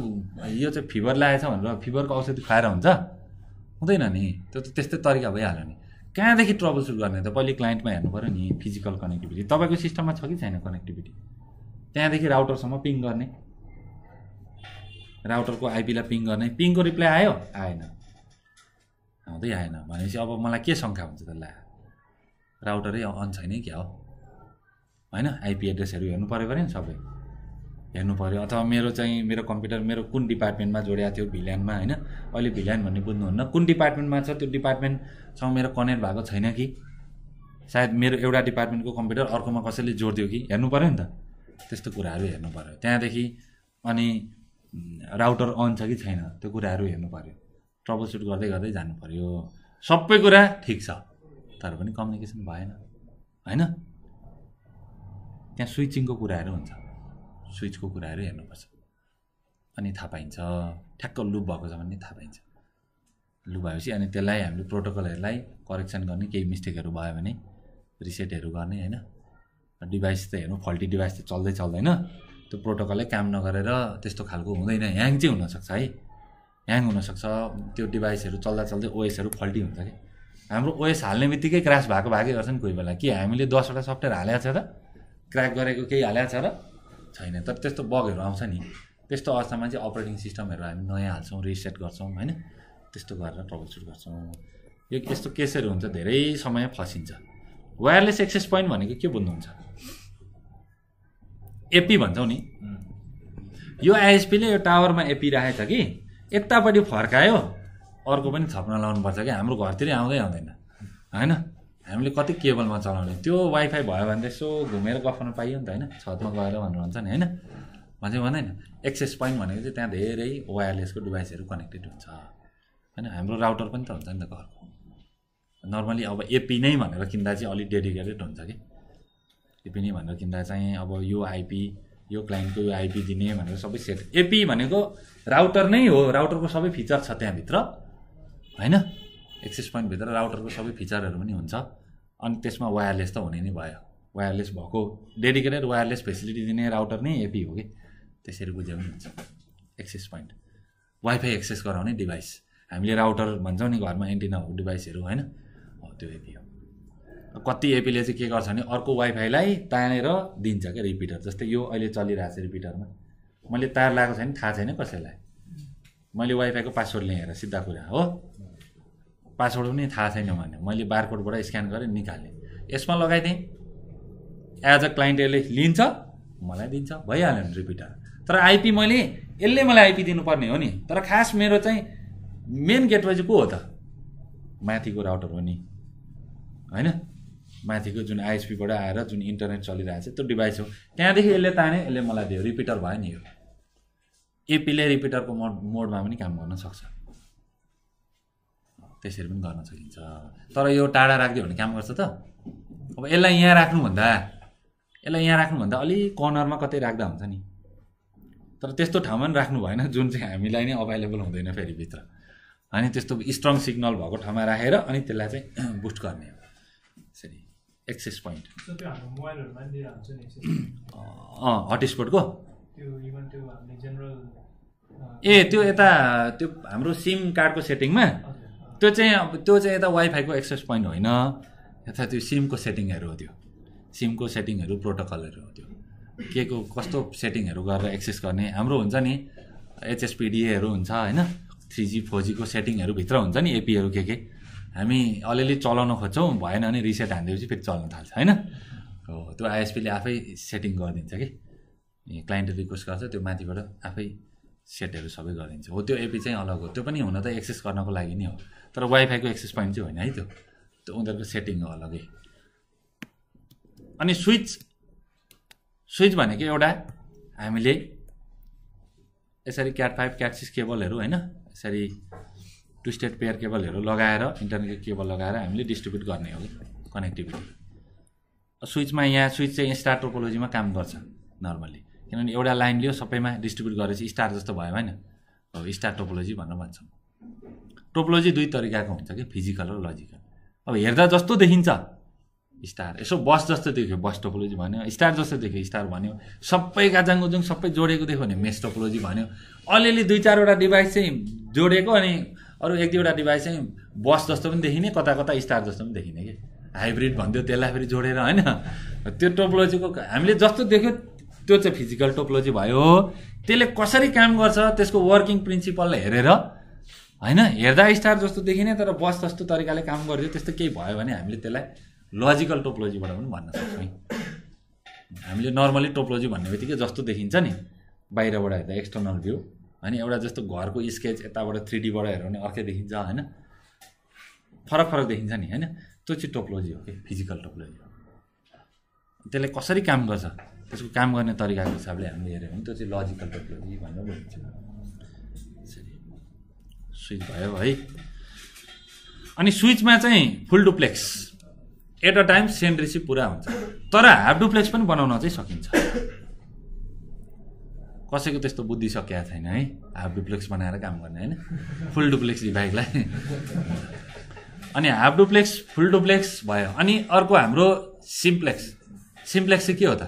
यो चाहिँ फिभर लागेछ भनेर फिभरको औषधि खुवाएर हुन्छ, हुँदैन नि, त्यो त त्यस्तै तरिका भइहाल्यो नि। कहाँदेखि ट्रबल सुट गर्ने त? पहिले क्लाइन्टमा हेर्नु पऱ्यो नि, फिजिकल कनेक्टिभिटी तपाईँको सिस्टममा छ कि छैन कनेक्टिभिटी, त्यहाँदेखि राउटरसम्म पिङ गर्ने, राउटरको आइपीलाई पिङ गर्ने, पिङको रिप्लाई आयो आएन, आउँदै आएन भनेपछि अब मलाई के शङ्का हुन्छ त, ला राउटरै अन छैन क्या हो, होइन आइपी एड्रेसहरू हेर्नु पऱ्यो भने सबै हेर्नु पऱ्यो। अथवा मेरो चाहिँ मेरो कम्प्युटर मेरो कुन डिपार्टमेन्टमा जोडिएको थियो भिल्यानमा, होइन अहिले भिल्यान भन्ने बुझ्नुहुन्न, कुन डिपार्टमेन्टमा छ त्यो डिपार्टमेन्टसँग मेरो कनेक्ट भएको छैन कि, सायद मेरो एउटा डिपार्टमेन्टको कम्प्युटर अर्कोमा कसैले जोडिदियो कि, हेर्नु पऱ्यो नि त, त्यस्तो कुराहरू हेर्नु पऱ्यो। त्यहाँदेखि अनि राउटर अन छ कि छैन त्यो कुराहरू हेर्नु पऱ्यो, ट्रबल सुट गर्दै गर्दै जानु पर्यो। सबै कुरा ठिक छ तर पनि कम्युनिकेसन भएन, होइन त्यहाँ स्विचिङको कुराहरू हुन्छ, स्विचको कुराहरू हेर्नुपर्छ अनि थाहा पाइन्छ, ठ्याक्क लुप भएको छ भने थाहा पाइन्छ। लुप भएपछि अनि त्यसलाई हामीले प्रोटोकलहरूलाई करेक्सन गर्ने, केही मिस्टेकहरू भयो भने रिसेटहरू गर्ने, होइन डिभाइस त हेर्नु फल्टी डिभाइस त चल्दै चल्दैन, त्यो प्रोटोकलै काम नगरेर त्यस्तो खालको हुँदैन, ह्याङ चाहिँ हुनसक्छ है, ह्याङ हुनसक्छ त्यो डिभाइसहरू चल्दा चल्दै ओएसहरू फल्टी हुन्छ कि, हाम्रो ओएस हाल्ने बित्तिकै क्रास भएको भएकै गर्छ नि कोही बेला, कि हामीले दसवटा सफ्टवेयर हालेको छ त, क्र्याक गरेको केही हालेको छ र छैन, तर त्यस्तो बगहरू आउँछ नि। त्यस्तो अवस्थामा चाहिँ अपरेटिङ सिस्टमहरू हामी नयाँ हाल्छौँ, रिसेट गर्छौँ, होइन त्यस्तो गरेर ट्रबल सुट गर्छौँ। यो यस्तो केसहरू हुन्छ, धेरै समय फसिन्छ। वायरलेस एक्सेस पोइन्ट भनेको के बुझ्नुहुन्छ? एपी भन्छौँ नि, यो आइएसपीले यो टावरमा एपिरहेछ कि एकतापट्टि फर्कायो अर्को पनि थप्न लाउनु पर्छ कि हाम्रो घरतिर आउँदै आउँदैन हैन। हामीले कति केबलमा चलाउने त्यो वाइफाई भयो भने त्यसो घुमेर गफ्न पाइयो नि त हैन, छतमा गएर भनेर भन्छ नि हैन, भन्छ भन्दैन। एक्सेस पोइन्ट भनेको चाहिँ त्यहाँ धेरै वायरलेसको डिभाइसहरु कनेक्टेड हुन्छ हैन। हाम्रो राउटर पनि त हुन्छ नि त घरको। नर्मली अब एपी नै भनेर किन्दा चाहिँ अलि डेडिकेटेड हुन्छ कि एपी नै भनेर किन्दा चाहिँ अब यो आइपी यो क्लाइन्टको यो आइपी दिने भनेर सबै सेट। एपी भनेको राउटर नै हो, राउटरको सबै फिचर छ त्यहाँभित्र हैन। एक्सेस पोइन्टभित्र राउटरको सबै फिचरहरू पनि हुन्छ अनि त्यसमा वायरलेस त हुने नै भयो। वायरलेस भएको डेडिकेटेड वायरलेस फेसिलिटी दिने राउटर नै एपी हो कि, त्यसरी बुझ्यो भने हुन्छ। एक्सेस पोइन्ट वाइफाई एक्सेस गराउने डिभाइस, हामीले राउटर भन्छौँ नि घरमा एन्टिना हो डिभाइसहरू हैन, हो त्यो एपी हो। कति एपीले चाहिँ के गर्छ भने अर्को वाइफाईलाई तानेर दिन्छ क्या रिपिटर, जस्तै यो अहिले चलिरहेको छ रिपिटरमा मैले तार लगाएको छैन थाहा छैन कसैलाई, मैले वाइफाईको पासवर्ड ल्याएर सिधा कुरा हो, पासवर्ड पनि थाहा छैन भने मैले बारकोडबाट स्क्यान गरेर निकालेँ यसमा लगाइदिएँ एज अ क्लाइन्टले लिन्छ मलाई दिन्छ भइहाल्यो नि रिपिटर। तर आइपी मैले यसले मलाई आइपी दिनुपर्ने हो नि, तर खास मेरो चाहिँ मेन गेटवे चाहिँ को हो त माथिको राउटर हो नि हैन, माथिको जुन आइएसपीबाट आएर जुन इन्टरनेट चलिरहेको छ त्यो डिभाइस हो। त्यहाँदेखि यसले ताने यसले मलाई दियो रिपिटर भयो नि यो। एपीले रिपिटरको मोड मोडमा पनि काम गर्न सक्छ, त्यसरी पनि गर्न सकिन्छ। तर यो टाढा राखिदियो भने काम गर्छ त। अब यसलाई यहाँ राख्नुभन्दा यसलाई यहाँ राख्नुभन्दा अलिक कर्नरमा कतै राख्दा हुन्छ नि, तर त्यस्तो ठाउँमा पनि राख्नु भएन जुन चाहिँ हामीलाई नै अभाइलेबल हुँदैन फेरि भित्र। अनि त्यस्तो स्ट्रङ सिग्नल भएको ठाउँमा राखेर अनि त्यसलाई चाहिँ बुस्ट गर्ने हो। एक्सेस पोइन्ट हटस्पटको ए त्यो यता त्यो हाम्रो सिम कार्डको सेटिङमा त्यो चाहिँ अब त्यो चाहिँ यता वाइफाईको एक्सेस पोइन्ट होइन, यता त्यो सिमको सेटिङहरू हो। त्यो सिमको सेटिङहरू प्रोटोकलहरू हो, त्यो के को कस्तो सेटिङहरू गरेर एक्सेस गर्ने। हाम्रो हुन्छ नि एचएसपिडिएहरू हुन्छ होइन, थ्री जी फोर जीको सेटिङहरू भित्र हुन्छ नि एपीहरू के के हामी अलिअलि चलाउन खोज्छौँ भएन भने रिसेट हानिदिएपछि फेरि चल्न थाल्छ होइन। हो त्यो आइएसपीले आफै सेटिङ गरिदिन्छ कि क्लाइन्टले रिक्वेस्ट गर्छ त्यो माथिबाट आफै सेटहरू सबै गरिदिन्छ। हो त्यो एपी चाहिँ अलग हो, त्यो पनि हुन त एक्सेस गर्नको लागि नै हो, तर वाइफाईको एक्सेस पोइन्ट चाहिँ होइन है त्यो, त्यो उनीहरूको सेटिङ हो अलगै। अनि स्विच स्विच भनेको एउटा हामीले यसरी क्याट फाइभ क्याट सिक्स केबलहरू होइन यसरी ट्विस्टेड पेयर केबलहरू लगाएर इन्टरनेट केबल लगाएर हामीले डिस्ट्रिब्युट गर्ने हो कनेक्टिभिटी। स्विचमा यहाँ स्विच चाहिँ स्टार टोपोलोजीमा काम गर्छ नर्मली, किनभने एउटा लाइन लियो सबैमा डिस्ट्रिब्युट गरेपछि स्टार जस्तो भयो होइन। हो स्टार टोपोलोजी भनेर भन्छौँ। टोपोलोजी दुई तरिकाको हुन्छ कि फिजिकल र लजिकल। अब हेर्दा जस्तो देखिन्छ स्टार, यसो बस जस्तो देख्यो बस टोपोलोजी भन्यो, स्टार जस्तो देख्यो स्टार भन्यो, सबै गाजाङगुजुङ सबै जोडेको देख्यो भने मेस टोपोलोजी भन्यो। अलिअलि दुई चारवटा डिभाइस चाहिँ जोडेको अनि अरू एक दुईवटा डिभाइस चाहिँ बस जस्तो पनि देखिने कता कता स्टार जस्तो पनि देखिने कि हाइब्रिड भन्थ्यो त्यसलाई फेरि जोडेर होइन। त्यो टोपोलोजीको हामीले जस्तो देख्यो त्यो चाहिँ फिजिकल टोपोलोजी भयो। त्यसले कसरी काम गर्छ त्यसको वर्किङ प्रिन्सिपल हेरेर होइन, हेर्दा स्टार जस्तो देखिने तर बस जस्तो तरिकाले काम गरिदियो त्यस्तो केही भयो भने हामीले त्यसलाई लजिकल टोपोलोजीबाट पनि भन्न सक्छौँ। हामीले नर्मली टोपोलोजी भन्ने बित्तिकै जस्तो देखिन्छ नि बाहिरबाट हेर्दा एक्सटर्नल भ्यू अनि एउटा जस्तो घरको स्केच यताबाट थ्री डीबाट हेऱ्यो भने अर्कै देखिन्छ होइन, फरक फरक देखिन्छ नि होइन। त्यो चाहिँ टोपोलोजी हो कि फिजिकल टोपोलोजी हो। त्यसले कसरी काम गर्छ त्यसको काम गर्ने तरिकाको हिसाबले हामीले हेऱ्यो भने त्यो चाहिँ लजिकल टोपोलोजी भनेर भनिन्छ। स्विच भयो है। अनि स्विचमा चाहिँ full duplex at a time send receive पुरा हुन्छ, तर हाफ डुप्लेक्स पनि बनाउन चाहिँ सकिन्छ। कसैको त्यस्तो बुद्धि सकिएको छैन है हाफ डुप्लेक्स बनाएर काम गर्ने होइन फुल डुप्लेक्स डिभाइसलाई। अनि हाफ डुप्लेक्स फुल डुप्लेक्स भयो। अनि अर्को हाम्रो सिम्प्लेक्स। सिम्प्लेक्स चाहिँ के हो त?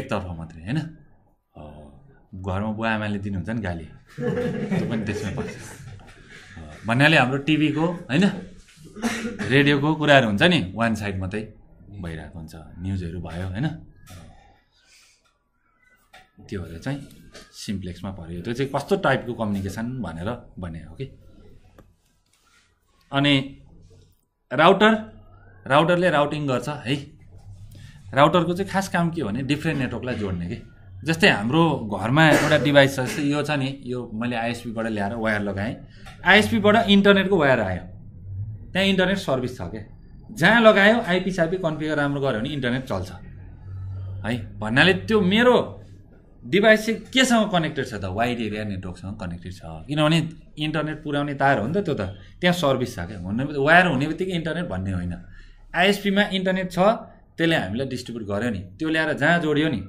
एकतर्फ मात्रै होइन, घरमा बुवा आमाले दिनुहुन्छ नि गाली त्यो पनि त्यसमा पर्छ। भन्नाले हाम्रो टिभीको होइन रेडियोको कुराहरू हुन्छ नि वान साइड मात्रै भइरहेको हुन्छ, न्युजहरू भयो होइन, त्योहरू चाहिँ सिम्प्लेक्समा पऱ्यो। त्यो चाहिँ कस्तो टाइपको कम्युनिकेसन भनेर बने हो कि। अनि राउटर, राउटरले राउटिङ गर्छ है। राउटरको चाहिँ खास काम के हो भने डिफ्रेन्ट नेटवर्कलाई जोड्ने कि। जस्ते हाम्रो घरमा एउटा डिभाइस छ जस्तै यो छ नि, यो मैले आईएसपी बाट ल्याएर वायर लगाएँ। आईएसपी बाट इन्टरनेटको वायर आयो, त्यहाँ इन्टरनेट सर्भिस छ के, जहाँ लगायो आईपी साइपी कन्फिगर राम्रो गर्यो भने इन्टरनेट चल्छ है। भन्नाले त्यो मेरो डिभाइस चाहिँ केसँग कनेक्टेड छ त, वाइड एरिया नेटवर्कसँग कनेक्टेड छ, किनभने इन्टरनेट पुर्याउने तार हो नि त त्यो, त त्यहाँ सर्भिस छ क्या। भन्ने वायर हुने बित्तिकै इन्टरनेट भन्ने होइन, आईएसपीमा इन्टरनेट छ, त्यसले हामीलाई डिस्ट्रिब्युट गर्यो नि, त्यो ल्याएर जहाँ जोड्यो नि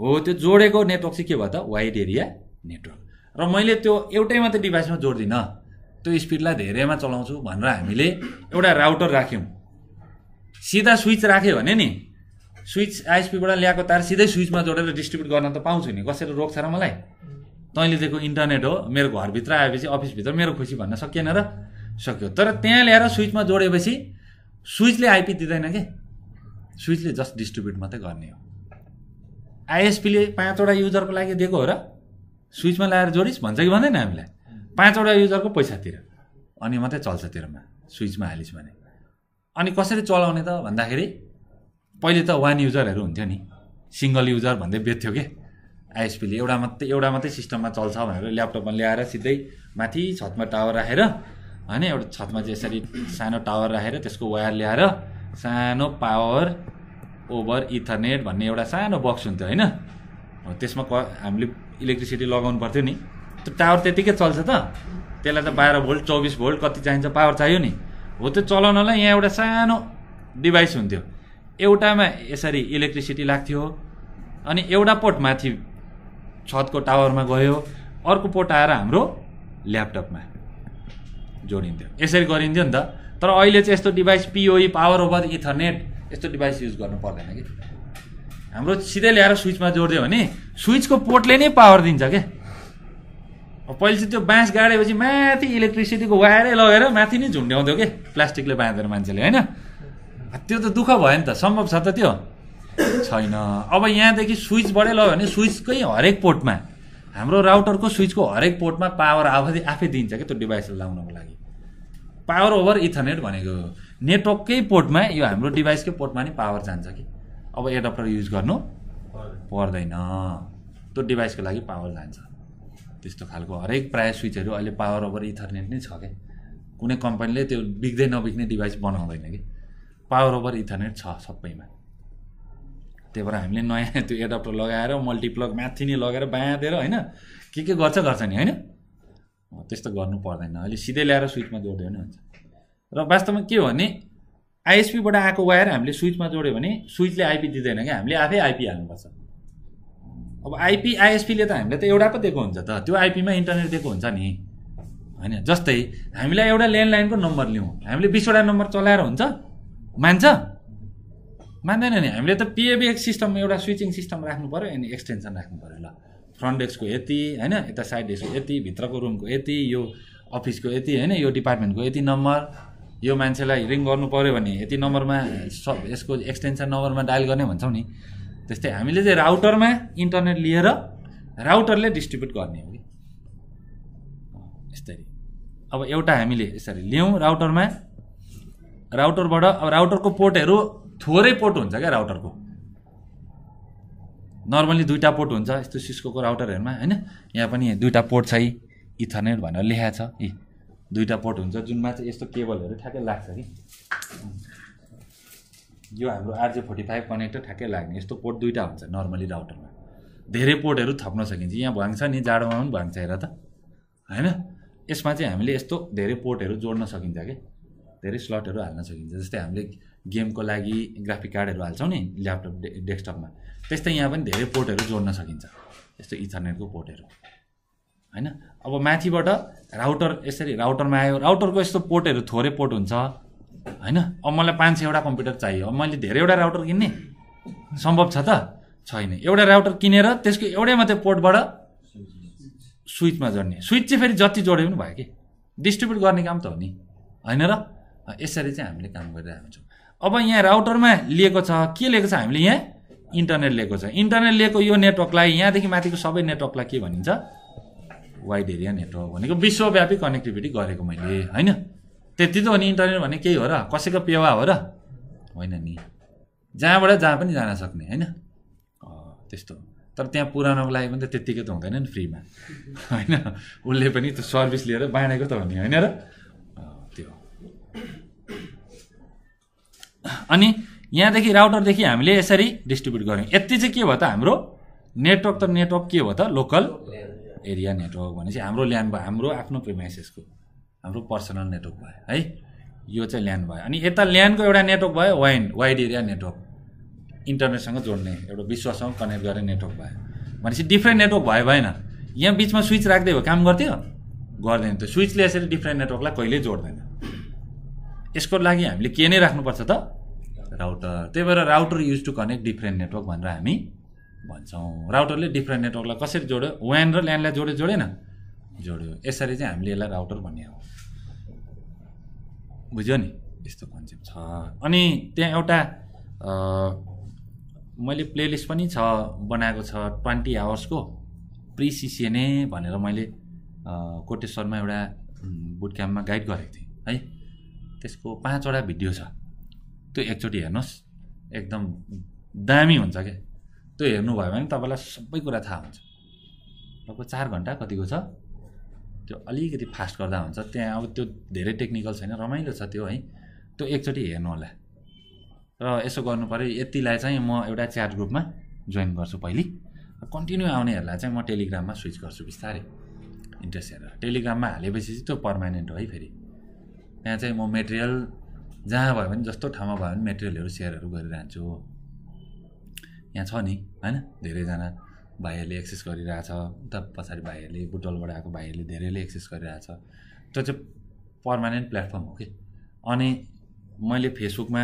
हो, त्यो जोडेको नेटवर्क चाहिँ के भयो त, वाइड एरिया नेटवर्क। र मैले त्यो एउटै मात्रै डिभाइसमा जोड्दिनँ, त्यो स्पिडलाई धेरैमा चलाउँछु भनेर हामीले एउटा राउटर राख्यौँ। सीधा स्विच राख्यो भने नि, स्विच आईएसपीबाट ल्याएको तार सिधै स्विचमा जोडेर डिस्ट्रिब्युट गर्न त पाउँछु नि, कसैले रोक्छ र मलाई? तैँले दिएको इन्टरनेट हो, मेरो घरभित्र आएपछि अफिसभित्र मेरो खुसी भन्न सकिएन र, सक्यो। तर त्यहाँ ल्याएर स्विचमा जोडेपछि स्विचले आइपी दिँदैन के, स्विचले जस्ट डिस्ट्रिब्युट मात्रै गर्ने हो। आईएसपीले पाँचवटा युजरको लागि दिएको हो र स्विचमा ल्याएर जोडिस् भन्छ कि भन्दैन? हामीलाई पाँचवटा युजरको पैसातिर, अनि मात्रै चल्छ तेरोमा, स्विचमा हालिस् भने। अनि कसरी चलाउने त भन्दाखेरि पहिले त वान युजरहरू हुन्थ्यो नि, सिङ्गल युजर भन्दै बेच्थ्यो के आईएसपीले, एउटा मात्रै एउटा मात्रै सिस्टममा चल्छ भनेर ल्यापटपमा ल्याएर सिधै माथि छतमा टावर राखेर होइन, एउटा छतमा चाहिँ यसरी सानो टावर राखेर त्यसको वायर ल्याएर सानो पावर ओभर इथरनेट भन्ने एउटा सानो बक्स हुन्थ्यो होइन, त्यसमा क हामीले इलेक्ट्रिसिटी लगाउनु पर्थ्यो नि, त्यो टावर त्यतिकै चल्छ त, त्यसलाई त बाह्र भोल्ट चौबिस भोल्ट कति चाहिन्छ पावर चाहियो नि, हो त्यो चलाउनलाई यहाँ एउटा सानो डिभाइस हुन्थ्यो, एउटामा यसरी इलेक्ट्रिसिटी लाग्थ्यो, अनि एउटा पोर्ट माथि छतको टावरमा गयो, अर्को पोर्ट आएर हाम्रो ल्यापटपमा जोडिन्थ्यो, यसरी गरिन्थ्यो नि त। तर अहिले चाहिँ यस्तो device PoE power over Ethernet यस्तो डिभाइस युज गर्नु पर्दैन कि, हाम्रो सिधै ल्याएर स्विचमा जोडिदियो भने स्विचको पोर्टले नै पावर दिन्छ क्या। पहिले चाहिँ त्यो बाँस गाडेपछि माथि इलेक्ट्रिसिटीको वायरै लगेर माथि नै झुन्ड्याउँथ्यो कि, प्लास्टिकले बाँधेर मान्छेले होइन, त्यो त दुःख भयो नि त, सम्भव छ त त्यो? छैन। अब यहाँदेखि स्विचबाटै लग्यो भने स्विचकै हरेक पोर्टमा, हाम्रो राउटरको स्विचको हरेक पोर्टमा पावर आफै आफै दिन्छ क्या, त्यो डिभाइस लाउनको लागि। पावर ओभर इथरनेट भनेको नेटवर्ककै पोर्टमा, यो हाम्रो डिभाइसकै पोर्टमा नि पावर जान्छ कि, अब एडप्टर युज गर्नु पर्दैन, त्यो डिभाइसको लागि पावर जान्छ। त्यस्तो खालको हरेक प्रायः स्विचहरू अहिले पावर ओभर इथरनेट नै छ क्या, कुनै कम्पनीले त्यो बिग्दै नबिग्ने डिभाइस बनाउँदैन कि, पावर ओभर इथरनेट छ सबैमा। त्यही भएर हामीले नयाँ त्यो एडप्टर लगाएर मल्टिप्लग माथि नै लगेर बाँधेर होइन के के गर्छ गर्छ नि होइन, त्यस्तो गर्नु पर्दैन, अहिले सिधै ल्याएर स्विचमा जोड्यो भने हुन्छ। र वास्तवमा के हो भने आईएसपीबाट आएको वायर हामीले स्विचमा जोड्यो भने स्विचले आइपी दिँदैन क्या, हामीले आफै आइपी हाल्नुपर्छ। अब आइपी आईएसपीले त हामीलाई त एउटा पो दिएको हुन्छ त, त्यो आइपीमा इन्टरनेट दिएको हुन्छ नि होइन। जस्तै हामीलाई एउटा ल्यान्डलाइनको नम्बर लिउँ, हामीले बिसवटा नम्बर चलाएर हुन्छ, मान्छ? मान्दैन नि। हामीले त पिएबिएक्स सिस्टम एउटा स्विचिङ सिस्टम राख्नु पऱ्यो, अनि एक्सटेन्सन राख्नु पऱ्यो, ल फ्रन्ट डेस्कको यति होइन, यता साइड डेस्कको यति, भित्रको रुमको यति, यो अफिसको यति होइन, यो डिपार्टमेन्टको यति नम्बर, यो मान्छेलाई रिङ गर्नु पऱ्यो भने यति नम्बरमा सब यसको एक्सटेन्सन नम्बरमा डायल गर्ने भन्छौँ नि। त्यस्तै हामीले चाहिँ राउटरमा इन्टरनेट लिएर राउटरले डिस्ट्रिब्युट गर्ने हो कि, यसरी। अब एउटा हामीले यसरी ल्याउँ राउटरमा, राउटरबाट अब राउटरको पोर्टहरू थोरै पोर्ट हुन्छ क्या, राउटरको नर्मली दुईवटा पोर्ट हुन्छ यस्तो सिस्कोको राउटरहरूमा होइन, यहाँ पनि दुईवटा पोर्ट छ, इथरनेट भनेर लेखाएको छ, यी दुईवटा पोर्ट हुन्छ जुनमा चाहिँ यस्तो केबलहरू ठ्याक्कै लाग्छ कि, यो हाम्रो आरजे फोर्टी फाइभ कनेक्टर ठ्याक्कै लाग्ने यस्तो पोर्ट दुईवटा हुन्छ नर्मली राउटरमा। धेरै पोर्टहरू थप्न सकिन्छ, यहाँ भन्छ नि जाडोमा पनि भन्छ हेर त होइन, यसमा चाहिँ हामीले यस्तो धेरै पोर्टहरू जोड्न सकिन्छ कि, धेरै स्लटहरू हाल्न सकिन्छ। जस्तै हामीले गेमको लागि ग्राफिक कार्डहरू हाल्छौँ नि ल्यापटप डे डेस्कटपमा, त्यस्तै यहाँ पनि धेरै पोर्टहरू जोड्न सकिन्छ यस्तो इथरनेटको पोर्टहरू होइन। अब माथिबाट राउटर यसरी राउटरमा आयो, राउटरको यस्तो पोर्टहरू थोरै पोर्ट हुन्छ होइन। अब मलाई पाँच सयवटा कम्प्युटर चाहियो, अब मैले धेरैवटा राउटर किन्ने सम्भव छ त? छैन। एउटा राउटर किनेर त्यसको एउटै मात्रै पोर्टबाट स्विचमा जोड्ने, स्विच चाहिँ फेरि जति जोड्यो पनि भयो कि, डिस्ट्रिब्युट गर्ने काम त हो नि होइन र? यसरी चाहिँ हामीले काम गरिरहेको हुन्छौँ। अब यहाँ राउटरमा लिएको छ के लिएको छ, हामीले यहाँ इन्टरनेट लिएको छ, इन्टरनेट लिएको यो नेटवर्कलाई यहाँदेखि माथिको सबै नेटवर्कलाई के भनिन्छ, वाइड एरिया नेटवर्क भनेको विश्वव्यापी कनेक्टिभिटी गरेको मैले होइन। त्यति त हो नि इन्टरनेट भने, केही हो र, कसैको पेवा हो र? होइन नि, जहाँबाट जहाँ पनि जान सक्ने होइन, त्यस्तो। तर त्यहाँ पुरानोको लागि पनि त त्यतिकै त हुँदैन नि फ्रीमा हैन उले पनि त्यो सर्भिस लिएर बाँडेको त भन्ने हैन र त्यो। अनि यहाँदेखि राउटरदेखि हामीले यसरी डिस्ट्रिब्युट गर्यौं। यति चाहिँ के भयो त हाम्रो नेटवर्क त नेटवर्क के भयो त लोकल एरिया नेटवर्क भनेपछि हाम्रो ल्यान भयो, हाम्रो आफ्नो प्रिमाइसेसको हाम्रो पर्सनल नेटवर्क भयो है, यो चाहिँ ल्यान भयो। अनि यता ल्यानको एउटा नेटवर्क भयो वाइन वाइड एरिया नेटवर्क, इन्टरनेटसँग जोड्ने एउटा विश्वसँग कनेक्ट गर्ने नेटवर्क भयो। भनेपछि डिफ्रेन्ट नेटवर्क भयो भएन, यहाँ बीचमा स्विच राख्दै हो काम गर्थ्यो गर्दैन, त स्विचले यसरी डिफ्रेन्ट नेटवर्कलाई कहिल्यै जोड्दैन। यसको लागि हामीले के नै राख्नुपर्छ त राउटर। त्यही भएर router use to connect different network भनेर हामी भन्छौँ। राउटरले डिफ्रेन्ट नेटवर्कलाई कसरी जोड्यो, वान र ल्यान्डलाई जोड्यो जोडेन जोड्यो, यसरी चाहिँ हामीले यसलाई राउटर भन्ने हो। बुझ्यो नि यस्तो कन्सेप्ट छ। अनि त्यहाँ एउटा मैले प्लेलिस्ट पनि छ बनाएको छ ट्वेन्टी आवर्सको प्रिसिसिएनए भनेर, मैले कोटेश्वरमा एउटा बुट क्याम्पमा गाइड गरेको थिएँ है, त्यसको पाँचवटा भिडियो छ, त्यो एकचोटि हेर्नुहोस् एकदम दामी हुन्छ क्या। त्यो हेर्नुभयो भने तपाईँलाई सबै कुरा थाहा हुन्छ। लगभग चार घन्टा कतिको छ, त्यो अलिकति फास्ट गर्दा हुन्छ। त्यहाँ अब त्यो धेरै टेक्निकल छैन, रमाइलो छ त्यो है, त्यो एकचोटि हेर्नु होला। र यसो गर्नु पर्यो, यतिलाई चाहिँ म एउटा च्याट ग्रुपमा जोइन गर्छु पहिली, कन्टिन्यू आउनेहरूलाई चाहिँ म टेलिग्राममा स्विच गर्छु बिस्तारै इन्ट्रेस्ट हेरेर। टेलिग्राममा हालेपछि चाहिँ त्यो पर्मानेन्ट हो है। फेरि त्यहाँ चाहिँ म मेटेरियल जहाँ भयो भने जस्तो ठाउँमा भयो भने मेटेरियलहरू सेयरहरू गरिरहन्छु। यहाँ छ नि हैन, धेरैजना भाइहरूले एक्सेस गरिरहेछ, उता पछाडि भाइहरूले बुटोलबाट आएको भाइहरूले धेरैले एक्सेस गरिरहेछ। त्यो चाहिँ पर्मानेन्ट प्लेटफर्म हो कि। अनि मैले फेसबुकमा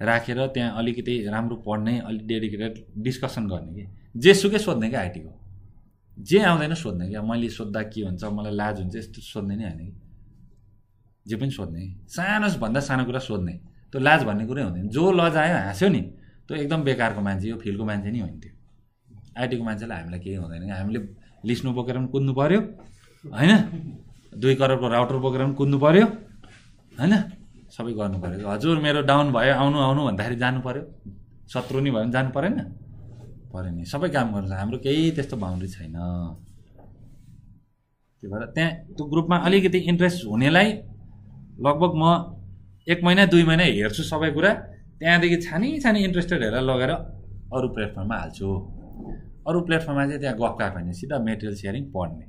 राखेर त्यहाँ अलिकति राम्रो पढ्ने, अलिक डेडिकेटेड डिस्कसन गर्ने कि जेसुकै सोध्ने क्या, आइटीको जे आउँदैन सोध्ने क्या। मैले सोद्धा के हुन्छ, मलाई लाज हुन्छ यस्तो सोध्ने नै होइन कि, जे पनि सोध्ने, सानोभन्दा सानो कुरा सोध्ने, त्यो लाज भन्ने कुरै हुँदैन। जो लजायो हाँस्यो नि त्यो एकदम बेकारको मान्छे हो, फिल्डको मान्छे नि होइन त्यो। आइटीको मान्छेलाई हामीलाई केही हुँदैन, हामीले लिस्नु बोकेर पनि कुद्नु पऱ्यो होइन, दुई करोडको राउटर बोकेर पनि कुद्नु पऱ्यो होइन, सबै गर्नु पऱ्यो। हजुर मेरो डाउन भयो आउनु आउनु भन्दाखेरि जानु पऱ्यो, शत्रु नि भयो भने जानु परेन पऱ्यो नि, सबै काम गर्नु। हाम्रो केही त्यस्तो बाउन्ड्री छैन। त्यही भएर त्यहाँ त्यो ग्रुपमा अलिकति इन्ट्रेस्ट हुनेलाई लगभग म एक महिना दुई महिना हेर्छु सबै कुरा, त्यहाँदेखि छानी छानी इन्ट्रेस्टेड हेरेर लगेर अरू प्लेटफर्ममा हाल्छु। अरू प्लेटफर्ममा चाहिँ त्यहाँ गफ गएको होइन, सिधा मेटेरियल सेयरिङ पढ्ने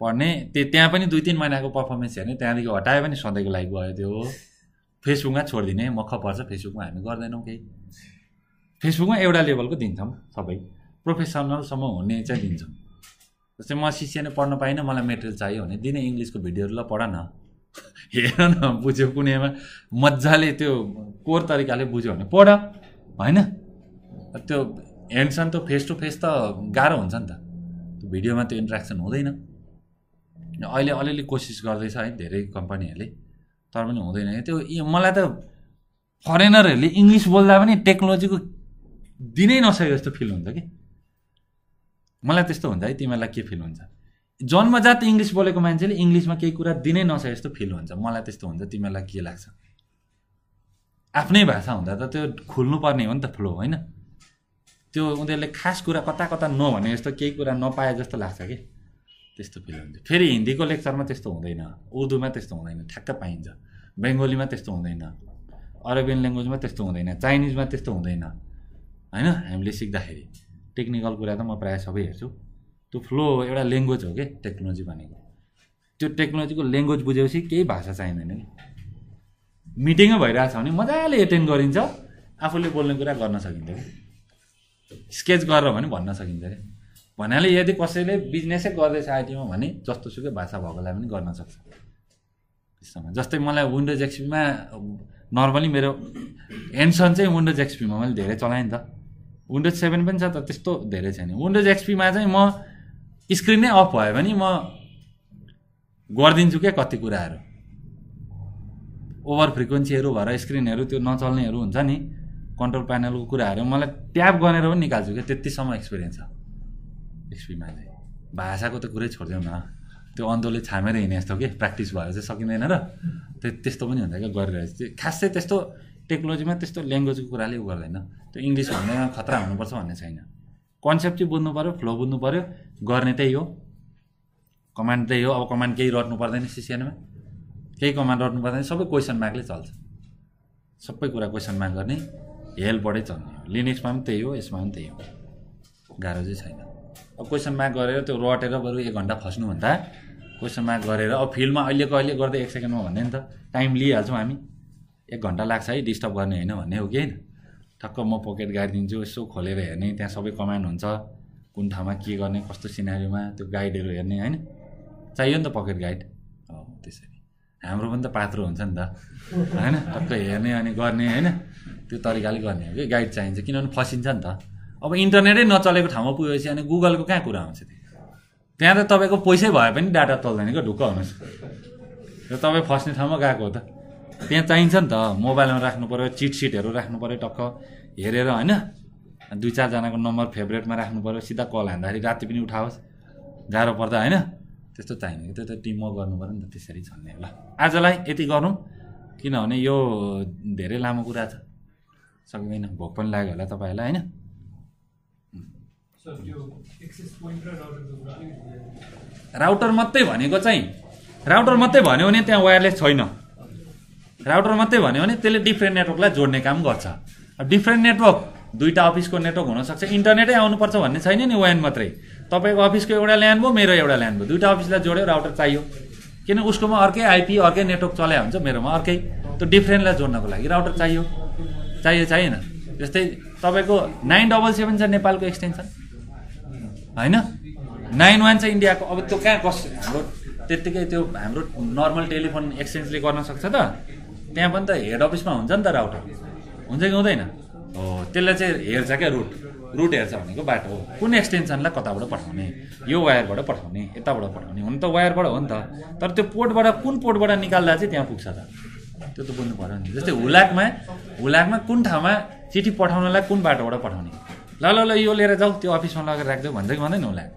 पढ्ने त्यो। त्यहाँ पनि दुई तिन महिनाको पर्फर्मेन्स हेर्ने, त्यहाँदेखि हटायो भने सधैँको लागि गयो त्यो। फेसबुकमा छोडिदिने, मख पर्छ। फेसबुकमा हामी गर्दैनौँ केही, फेसबुकमा एउटा लेभलको दिन्छौँ, सबै प्रोफेसनलसम्म हुने चाहिँ दिन्छौँ। जस्तै म सिसिएनए पढ्न पाइनँ, मलाई मेटेरियल चाहियो भने दिने इङ्ग्लिसको भिडियोहरू ल पढ न, हेर न, बुझ्यो कुनैमा मजाले त्यो कोर तरिकाले बुझ्यो भने पढ होइन। त्यो ह्यान्डसन त फेस टु फेस त गाह्रो हुन्छ नि त, त्यो भिडियोमा त्यो इन्ट्रेक्सन हुँदैन। अहिले अलिअलि कोसिस गर्दैछ है धेरै कम्पनीहरूले, तर पनि हुँदैन त्यो। मलाई त फरेनरहरूले इङ्ग्लिस बोल्दा पनि टेक्नोलोजीको दिनै नसकेको जस्तो फिल हुन्छ कि, मलाई त्यस्तो हुन्छ है। तिमीहरूलाई के फिल हुन्छ? जन्मजात इङ्ग्लिस बोलेको मान्छेले इङ्ग्लिसमा केही कुरा दिनै नसकेको जस्तो फिल हुन्छ, मलाई त्यस्तो हुन्छ। तिमीहरूलाई के लाग्छ? आफ्नै भाषा हुँदा त त्यो खुल्नुपर्ने हो नि त, फ्लो होइन त्यो। उनीहरूले खास कुरा कता कता नभने जस्तो, केही कुरा नपाए जस्तो लाग्छ कि, त्यस्तो फिल हुन्छ। फेरि हिन्दीको लेक्चरमा त्यस्तो हुँदैन, उर्दूमा त्यस्तो हुँदैन, ठ्याक्क पाइन्छ। बेङ्गोलीमा त्यस्तो हुँदैन, अरेबियन ल्याङ्ग्वेजमा त्यस्तो हुँदैन, चाइनिजमा त्यस्तो हुँदैन होइन। हामीले सिक्दाखेरि टेक्निकल कुरा त म प्रायः सबै हेर्छु, त्यो फ्लो एउटा ल्याङ्ग्वेज हो कि टेक्नोलोजी भनेको। त्यो टेक्नोलोजीको ल्याङ्ग्वेज बुझेपछि केही भाषा चाहिँदैन नि। मिटिङै भइरहेछ भने मजाले एटेन्ड गरिन्छ, आफूले बोल्ने कुरा गर्न सकिन्छ कि, स्केच गरेर भने भन्न सकिन्छ कि। भन्नाले यदि कसैले बिजनेसै गर्दैछ आइटीमा भने जस्तोसुकै भाषा भएकोलाई पनि गर्न सक्छ। त्यस्तोमा जस्तै मलाई विन्डोज एक्सपीमा नर्मली मेरो ह्यान्डसन चाहिँ विन्डोज एक्सपीमा मैले धेरै चलाएँ नि त। विन्डोज सेभेन पनि छ तर त्यस्तो धेरै छैन। विन्डोज एक्सपीमा चाहिँ म स्क्रिनै अफ भयो भने म गरिदिन्छु क्या कति कुराहरू, ओभर फ्रिक्वेन्सीहरू भएर स्क्रिनहरू त्यो नचल्नेहरू हुन्छ नि, कन्ट्रोल प्यानलको कुराहरू मलाई ट्याप गरेर पनि निकाल्छु क्या। त्यतिसम्म एक्सपिरियन्स छ एक्सपीमा चाहिँ। भाषाको त कुरै छोडिदेऊ न, त्यो अन्धोले छामेर हिँडे जस्तो कि प्र्याक्टिस भएर चाहिँ सकिँदैन र त्यो त्यस्तो पनि हुन्छ क्या गरिरहेको। त्यो खास चाहिँ त्यस्तो टेक्नोलोजीमा त्यस्तो ल्याङ्ग्वेजको कुराले उ गर्दैन, त्यो इङ्ग्लिस भन्ने खतरा हुनुपर्छ भन्ने छैन। कन्सेप्ट चाहिँ बुझ्नु पर्यो, फ्लो बुझ्नु पर्यो, गर्ने त्यही हो, कमान्ड त्यही हो। अब कमान्ड केही रट्नु पर्दैन, सिसिएनमा केही कमान्ड रट्नु पर्दैन, सबै क्वेसन मार्कले चल्छ, सबै कुरा क्वेसन मार्क गर्ने, हेल्पबाटै चल्ने हो। लिनक्समा पनि त्यही हो, यसमा पनि त्यही हो, गाह्रो चाहिँ छैन। अब क्वेसन मार्क गरेर त्यो रटेर बरु एक घन्टा फस्नुभन्दा क्वेसन मार्क गरेर अब फिल्डमा अहिलेको अहिले गर्दै एक सेकेन्डमा भन्ने नि त टाइम लिइहाल्छौँ हामी, एक घन्टा लाग्छ है, डिस्टर्ब गर्ने होइन भन्ने हो कि होइन। ठक्क म पकेट गाडिदिन्छु, यसो खोलेर हेर्ने, त्यहाँ सबै कमान्ड हुन्छ, कुन ठाउँमा के गर्ने, कस्तो सिनारीमा त्यो गाइडहरू हेर्ने होइन, चाहियो नि त पकेट गाइड। हो त्यसरी हाम्रो पनि त पात्रो हुन्छ नि त होइन, टक्क हेर्ने अनि गर्ने होइन, त्यो तरिकाले गर्ने हो कि गाइड चाहिन्छ, किनभने फसिन्छ नि त। अब इन्टरनेटै नचलेको ठाउँमा पुगेपछि अनि गुगलको कहाँ कुरा आउँछ, त्यहाँ त तपाईँको पैसै भए पनि डाटा चल्दैन क्या, ढुक्क हुनुहोस्। र तपाईँ फस्ने ठाउँमा गएको हो त, त्यहाँ चाहिन्छ नि त, मोबाइलमा राख्नु पऱ्यो, चिटसिटहरू राख्नु पऱ्यो, टक्क हेरेर होइन, दुई चारजनाको नम्बर फेभरेटमा राख्नु पऱ्यो, सिधा कल हान्दाखेरि राति पनि उठाओस्, गाह्रो पर्दा होइन, त्यस्तो चाहिने, त्यो त टिमवर्क गर्नु पऱ्यो नि त। त्यसरी छन्ने ल, आजलाई यति गरौँ, किनभने यो धेरै लामो कुरा छ, सक्दैन, भोक पनि लाग्यो होला तपाईँहरूलाई होइन। राउटर मात्रै भनेको चाहिँ, राउटर मात्रै भन्यो भने त्यहाँ वायरलेस छैन, राउटर मात्रै भन्यो भने त्यसले डिफ्रेन्ट नेटवर्कलाई जोड्ने काम गर्छ। डिफ्रेन्ट नेटवर्क दुईवटा अफिसको नेटवर्क हुनसक्छ, इन्टरनेटै आउनुपर्छ भन्ने छैन नि, वान मात्रै। तपाईँको अफिसको एउटा ल्यान्ड भयो, मेरो एउटा ल्यान्ड भयो, दुईवटा अफिसलाई जोड्यो, राउटर चाहियो, किन उसकोमा अर्कै आइपी अर्कै नेटवर्क चलायो हुन्छ, मेरोमा अर्कै, त्यो डिफ्रेन्टलाई जोड्नको लागि राउटर चाहियो, चाहियो चाहिएन। जस्तै तपाईँको नाइन डबल सेभेन छ नेपालको एक्सटेन्सन होइन, नाइन वान छ इन्डियाको। अब त्यो कहाँ कस्तो, हाम्रो त्यत्तिकै त्यो हाम्रो नर्मल टेलिफोन एक्सचेन्जले गर्न सक्छ त, त्यहाँ पनि त हेड अफिसमा हुन्छ नि त राउटर, हुन्छ कि हुँदैन? हो त्यसलाई चाहिँ हेर्छ क्या, रुट रुट हेर्छ भनेको बाटो हो, कुन एक्सटेन्सनलाई कताबाट पठाउने, यो वायरबाट पठाउने, यताबाट पठाउने, हुन त वायरबाट हो नि त, तर त्यो पोर्टबाट कुन पोर्टबाट निकाल्दा चाहिँ त्यहाँ पुग्छ त, त्यो त बुझ्नु पऱ्यो नि। जस्तै हुलाकमा हुलाकमा कुन ठाउँमा चिठी पठाउनलाई कुन बाटोबाट पठाउने, ल ल ल यो लिएर जाऊ, त्यो अफिसमा लगेर राखिदेऊ भन्छ कि भन्दैन? हुलाक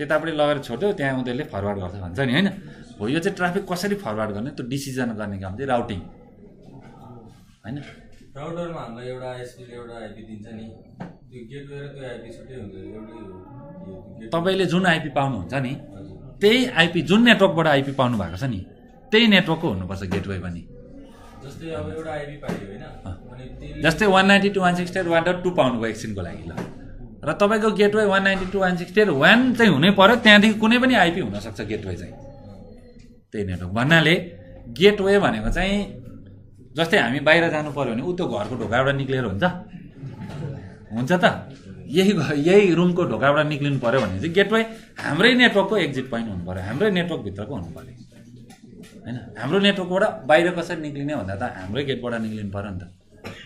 त्यतापट्टि लगेर छोड्यो, त्यहाँ उनीहरूले फरवार्ड गर्छ भन्छ नि होइन। हो यो चाहिँ ट्राफिक कसरी फरवार्ड गर्ने, त्यो डिसिजन गर्ने काम चाहिँ राउटिङ होइन। राउटरमा हामीलाई एउटा एसपीले एउटा आइपी दिन्छ नि, त्यो गेटवे र त्यो आइपी छुट्टै हुन्छ, एउटै हो। तपाईँले जुन आइपी पाउनुहुन्छ नि त्यही आइपी, जुन नेटवर्कबाट आइपी पाउनु भएको छ नि त्यही नेटवर्कको हुनुपर्छ गेटवे पनि। जस्तै अब एउटा आइपी पाइयो होइन, जस्तै one ninety two one sixty eight one dot two पाउनु भयो एकछिनको लागि ल, र तपाईँको gateway one ninety two one sixty eight one चाहिँ हुनै पऱ्यो, त्यहाँदेखि कुनै पनि आइपी हुनसक्छ गेटवे चाहिँ। त्यही नेटवर्क भन्नाले गेटवे भनेको चाहिँ, जस्तै हामी बाहिर जानु पऱ्यो भने ऊ त्यो घरको ढोकाबाट निक्लिएर हुन्छ हुन्छ त, यही यही रुमको ढोकाबाट निक्लिनु पऱ्यो भने चाहिँ गेटवे हाम्रै नेटवर्कको एक्जिट पोइन्ट हुनु पऱ्यो, हाम्रै नेटवर्कभित्रको हुनु पऱ्यो होइन। हाम्रो नेटवर्कबाट बाहिर कसरी निक्लिने भन्दा त हाम्रै गेटबाट निक्लिनु पऱ्यो नि त,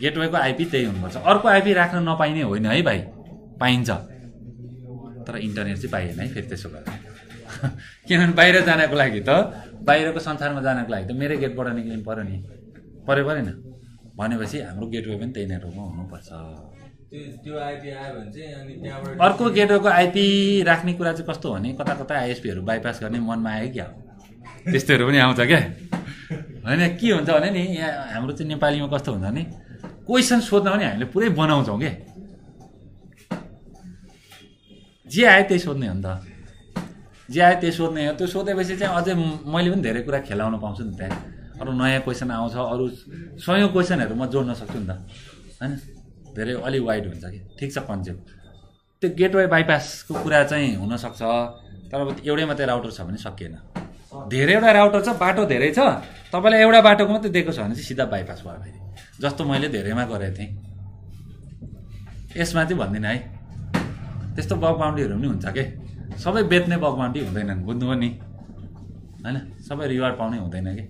गेटवेको आइपी त्यही हुनुपर्छ। अर्को आइपी राख्न नपाइने होइन है भाइ, पाइन्छ, तर इन्टरनेट चाहिँ पाइएन है फेरि त्यसो गर्दा किनभने बाहिर जानको लागि त, बाहिरको संसारमा जानको लागि त मेरै गेटबाट निक्लिनु पऱ्यो नि, पऱ्यो परेन? भनेपछि हाम्रो गेटवे पनि त्यही नेटवर्कमा हुनुपर्छ। अर्को गेटवेको आइपी राख्ने कुरा चाहिँ कस्तो भने, कता कता आइएसपीहरू बाइपास गर्ने मनमा आयो क्या, त्यस्तोहरू पनि आउँछ क्या होइन। के हुन्छ भने नि यहाँ हाम्रो चाहिँ नेपालीमा कस्तो हुन्छ भने, क्वेसन सोध्न पनि हामीले पुरै बनाउँछौँ क्या, जे आयो त्यही सोध्ने हो नि त, जे आयो त्यही सोध्ने हो। त्यो सोधेपछि चाहिँ अझै मैले पनि धेरै कुरा खेलाउन पाउँछु नि त्यहाँ, अरू नयाँ क्वेसन आउँछ, अरू सयौँ क्वेसनहरू म जोड्न सक्छु नि त होइन, धेरै अलि वाइड हुन्छ कि। ठिक छ कन्सेप्ट, त्यो गेटवे बाइपासको कुरा चाहिँ हुनसक्छ, तर अब एउटै मात्रै राउटर छ भने सकिएन, धेरैवटा राउटर छ, बाटो धेरै छ, तपाईँलाई एउटा बाटोको मात्रै दिएको छ भने चाहिँ सिधा बाइपास भयो फेरि, जस्तो मैले धेरैमा गरेको थिएँ। यसमा चाहिँ भन्दिनँ है, त्यस्तो बग बाउन्ड्रीहरू पनि हुन्छ के, सबै बेच्ने बग बाउन्ड्री हुँदैनन्, बुझ्नुभयो नि होइन, सबै रिवार्ड पाउने हुँदैन कि।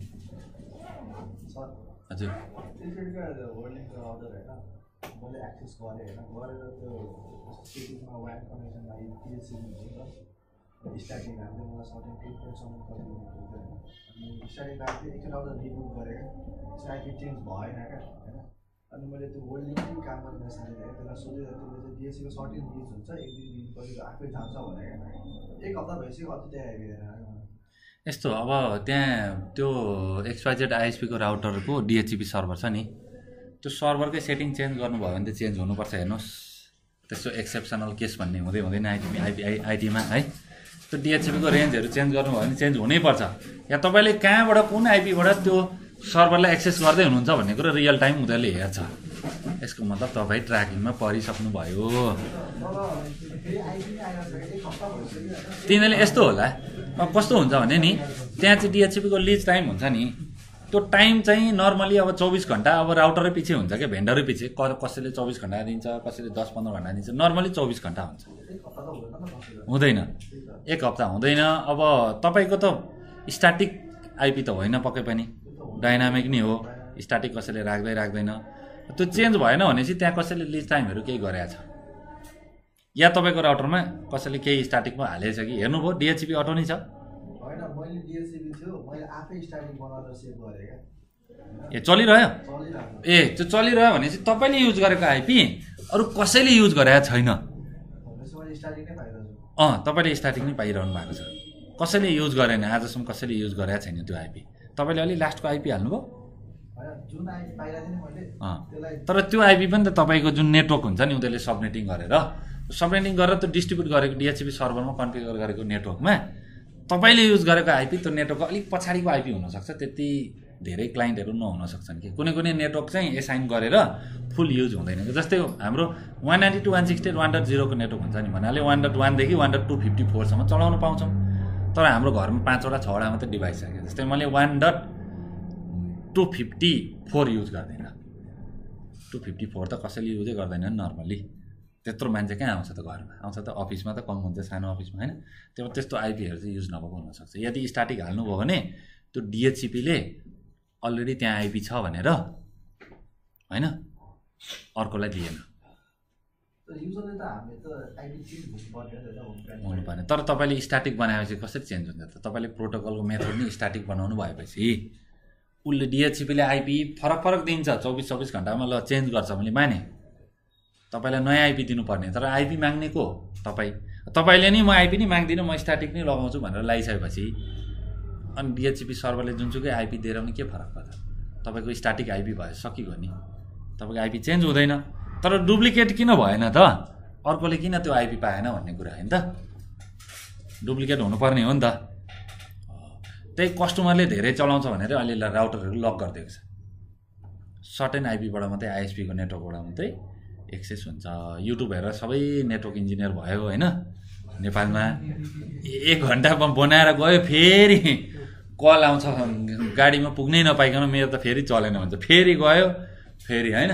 हजुर यस्तो। अब त्यहाँ त्यो एक्सवाइजेड आइएसपीको राउटरको डिएचसिपी सर्भर छ नि, त्यो सर्भरकै सेटिङ चेन्ज गर्नुभयो भने त चेन्ज हुनुपर्छ, हेर्नुहोस् त्यस्तो एक्सेप्सनल केस भन्ने हुँदै हुँदैन आइटी आइटी आइटीमा है। त्यो डिएचएपीको रेन्जहरु चेन्ज गर्नु भयो भने चेन्ज हुनैपर्छ, या तपाईले कहाँबाट कुन आइपीबाट त्यो सर्भरलाई एक्सेस गर्दै हुनुहुन्छ भन्ने कुरा रियल टाइम उनीहरुले हेर्छ। यसको मतलब तपाई ट्र्याकिङमा परिसक्नु भयो। तिनीले यस्तो होला कस्तो हुन्छ भने नि त्यहाँ चाहिँ डिएचएपीको लीज टाइम हुन्छ नि, त्यो टाइम चाहिँ नर्मली अब चौबीस घंटा अब राउटरै पिछे हुन्छ के भेन्डरै पिछे, कसैले चौबीस घंटा दिन्छ कसैले दस पंद्रह घंटा दिन्छ, नर्मली चौबीस घंटा हुन्छ हुँदैन, एक हप्ता हुँदैन। अब तपाईको त स्टैटिक आईपी त होइन, पक्कै पनि डाइनामिक नै हो, स्टैटिक कसैले राख्दै राख्दैन, त्यो चेन्ज भएन भनेपछि त्यहाँ कसैले लीज टाइमहरु केही गरेछ या तपाईको राउटरमा कसैले केही स्टैटिकमा हालेछ कि हेर्नुभयो। डीएचसीपी अटो नै छ ए चलिरह्यो ए त्यो चलिरह्यो भने चाहिँ तपाईले युज गरेको आइपी अरु कसैले युज गरेको छैन, अँ तपाईले स्टार्टिङ नै पाइरहनु भएको छ, कसैले युज गरेन आजसम्म, कसैले युज गरेको छैन त्यो आइपी, तपाईले अलि लास्टको आइपी हाल्नुभयो जुन आइपी पाइरहेको थिएन मैले अँ तर त्यो आइपी पनि त तपाईको जुन नेटवर्क हुन्छ नि उनीले सबनेटिङ गरेर सबनेटिङ गरेर त्यो डिस्ट्रिब्युट गरेको डिएचसीपी सर्भरमा कन्फिगर गरेको नेटवर्कमा तपाईले युज गरेको आइपी त्यो नेटवर्कको अलिक पछाडिको आइपी हुन सक्छ, त्यति धेरै क्लाइन्टहरु नहुन सक्छन् कि कुनै कुनै नेटवर्क चाहिँ एसाइन गरेर फुल युज हुँदैन। जस्तै हाम्रो एक नब्बे टू एक सय साठ एक दशमलव शून्य को नेटवर्क हुन्छ नि भन्नाले एक दशमलव एक देखि एक दशमलव दो चौवन सम्म चलाउन पाउँछौं, तर हाम्रो घरमा पाँचवटा छवटा मात्र डिभाइस छ। जस्तै मैले एक दशमलव दो पाँच चार युज गर्दैन, दुई सय चौवन त कसैले युजै गर्दैन नर्मली, त्यत्रो मान्छे कहाँ आउँछ त घरमा, आउँछ त अफिसमा त कम हुन्छ सानो अफिसमा हैन, त्यो त्यस्तो आइपीहरु चाहिँ युज नभएको हुन सक्छ। यदि स्टैटिक हाल्नु भयो भने त्यो डीएचसीपी ले अलरेडी त्यहाँ आइपी छ भनेर हैन अर्कोलाई दिएन युजरले त हामीले त आइपी चेन्ज गर्नु पर्ने, तर तपाईले स्टैटिक बनाएपछि कसरी चेन्ज हुन्छ त, तपाईले प्रोटोकलको मेथड नै स्टैटिक बनाउनु भएपछि उले डीएचसीपी ले आइपी फरक फरक दिन्छ चौबीस चौबीस घण्टामा ल चेन्ज गर्छ मैले माने, तपाईलाई नयाँ आइपी दिनुपर्ने तर आइपी माग्ने को हो तपाई, तपाईले नि म आइपी नि माग्दिन म स्टैटिक नै लगाउँछु भनेर लाइसकेपछि अनि डीएचसीपी सर्भरले जुनसुकै आइपी दिएर पनि के फरक पर्छ, तपाईको स्टैटिक आइपी भयो सकिगयो नि, तपाईको आइपी चेन्ज हुँदैन। तर डुप्लिकेट किन भएन त, अर्कोले किन त्यो आइपी पाएन भन्ने कुरा हैन त, डुप्लिकेट हुनुपर्ने हो नि त। त्यही कस्टमरले धेरै चलाउँछ भनेर अहिले राउटरहरु लक गरिदिएको छ, सर्टेन आइपीबाट मात्रै आईएसपी को नेटवर्कबाट मात्रै एक्सेस हुन्छ। युट्युब हेरेर सबै नेटवर्क इन्जिनियर भयो हैन, नेपालमा एक घण्टामा बनाएर गयो फेरि कल आउँछ गाडीमा पुग्नै नपाइकन मेरो त फेरि चलेन भन्छ, फेरि गयो फेरि हैन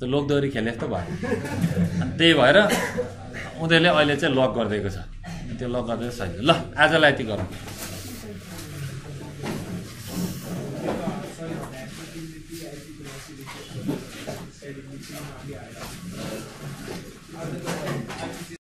त्यो लोकदोरी खेले जस्तो भयो। अनि त्यही भएर उनीहरुले अहिले चाहिँ लक गरिदिएको छ, त्यो लक गर्दै छैन। ल आजलाई यति गरौँ।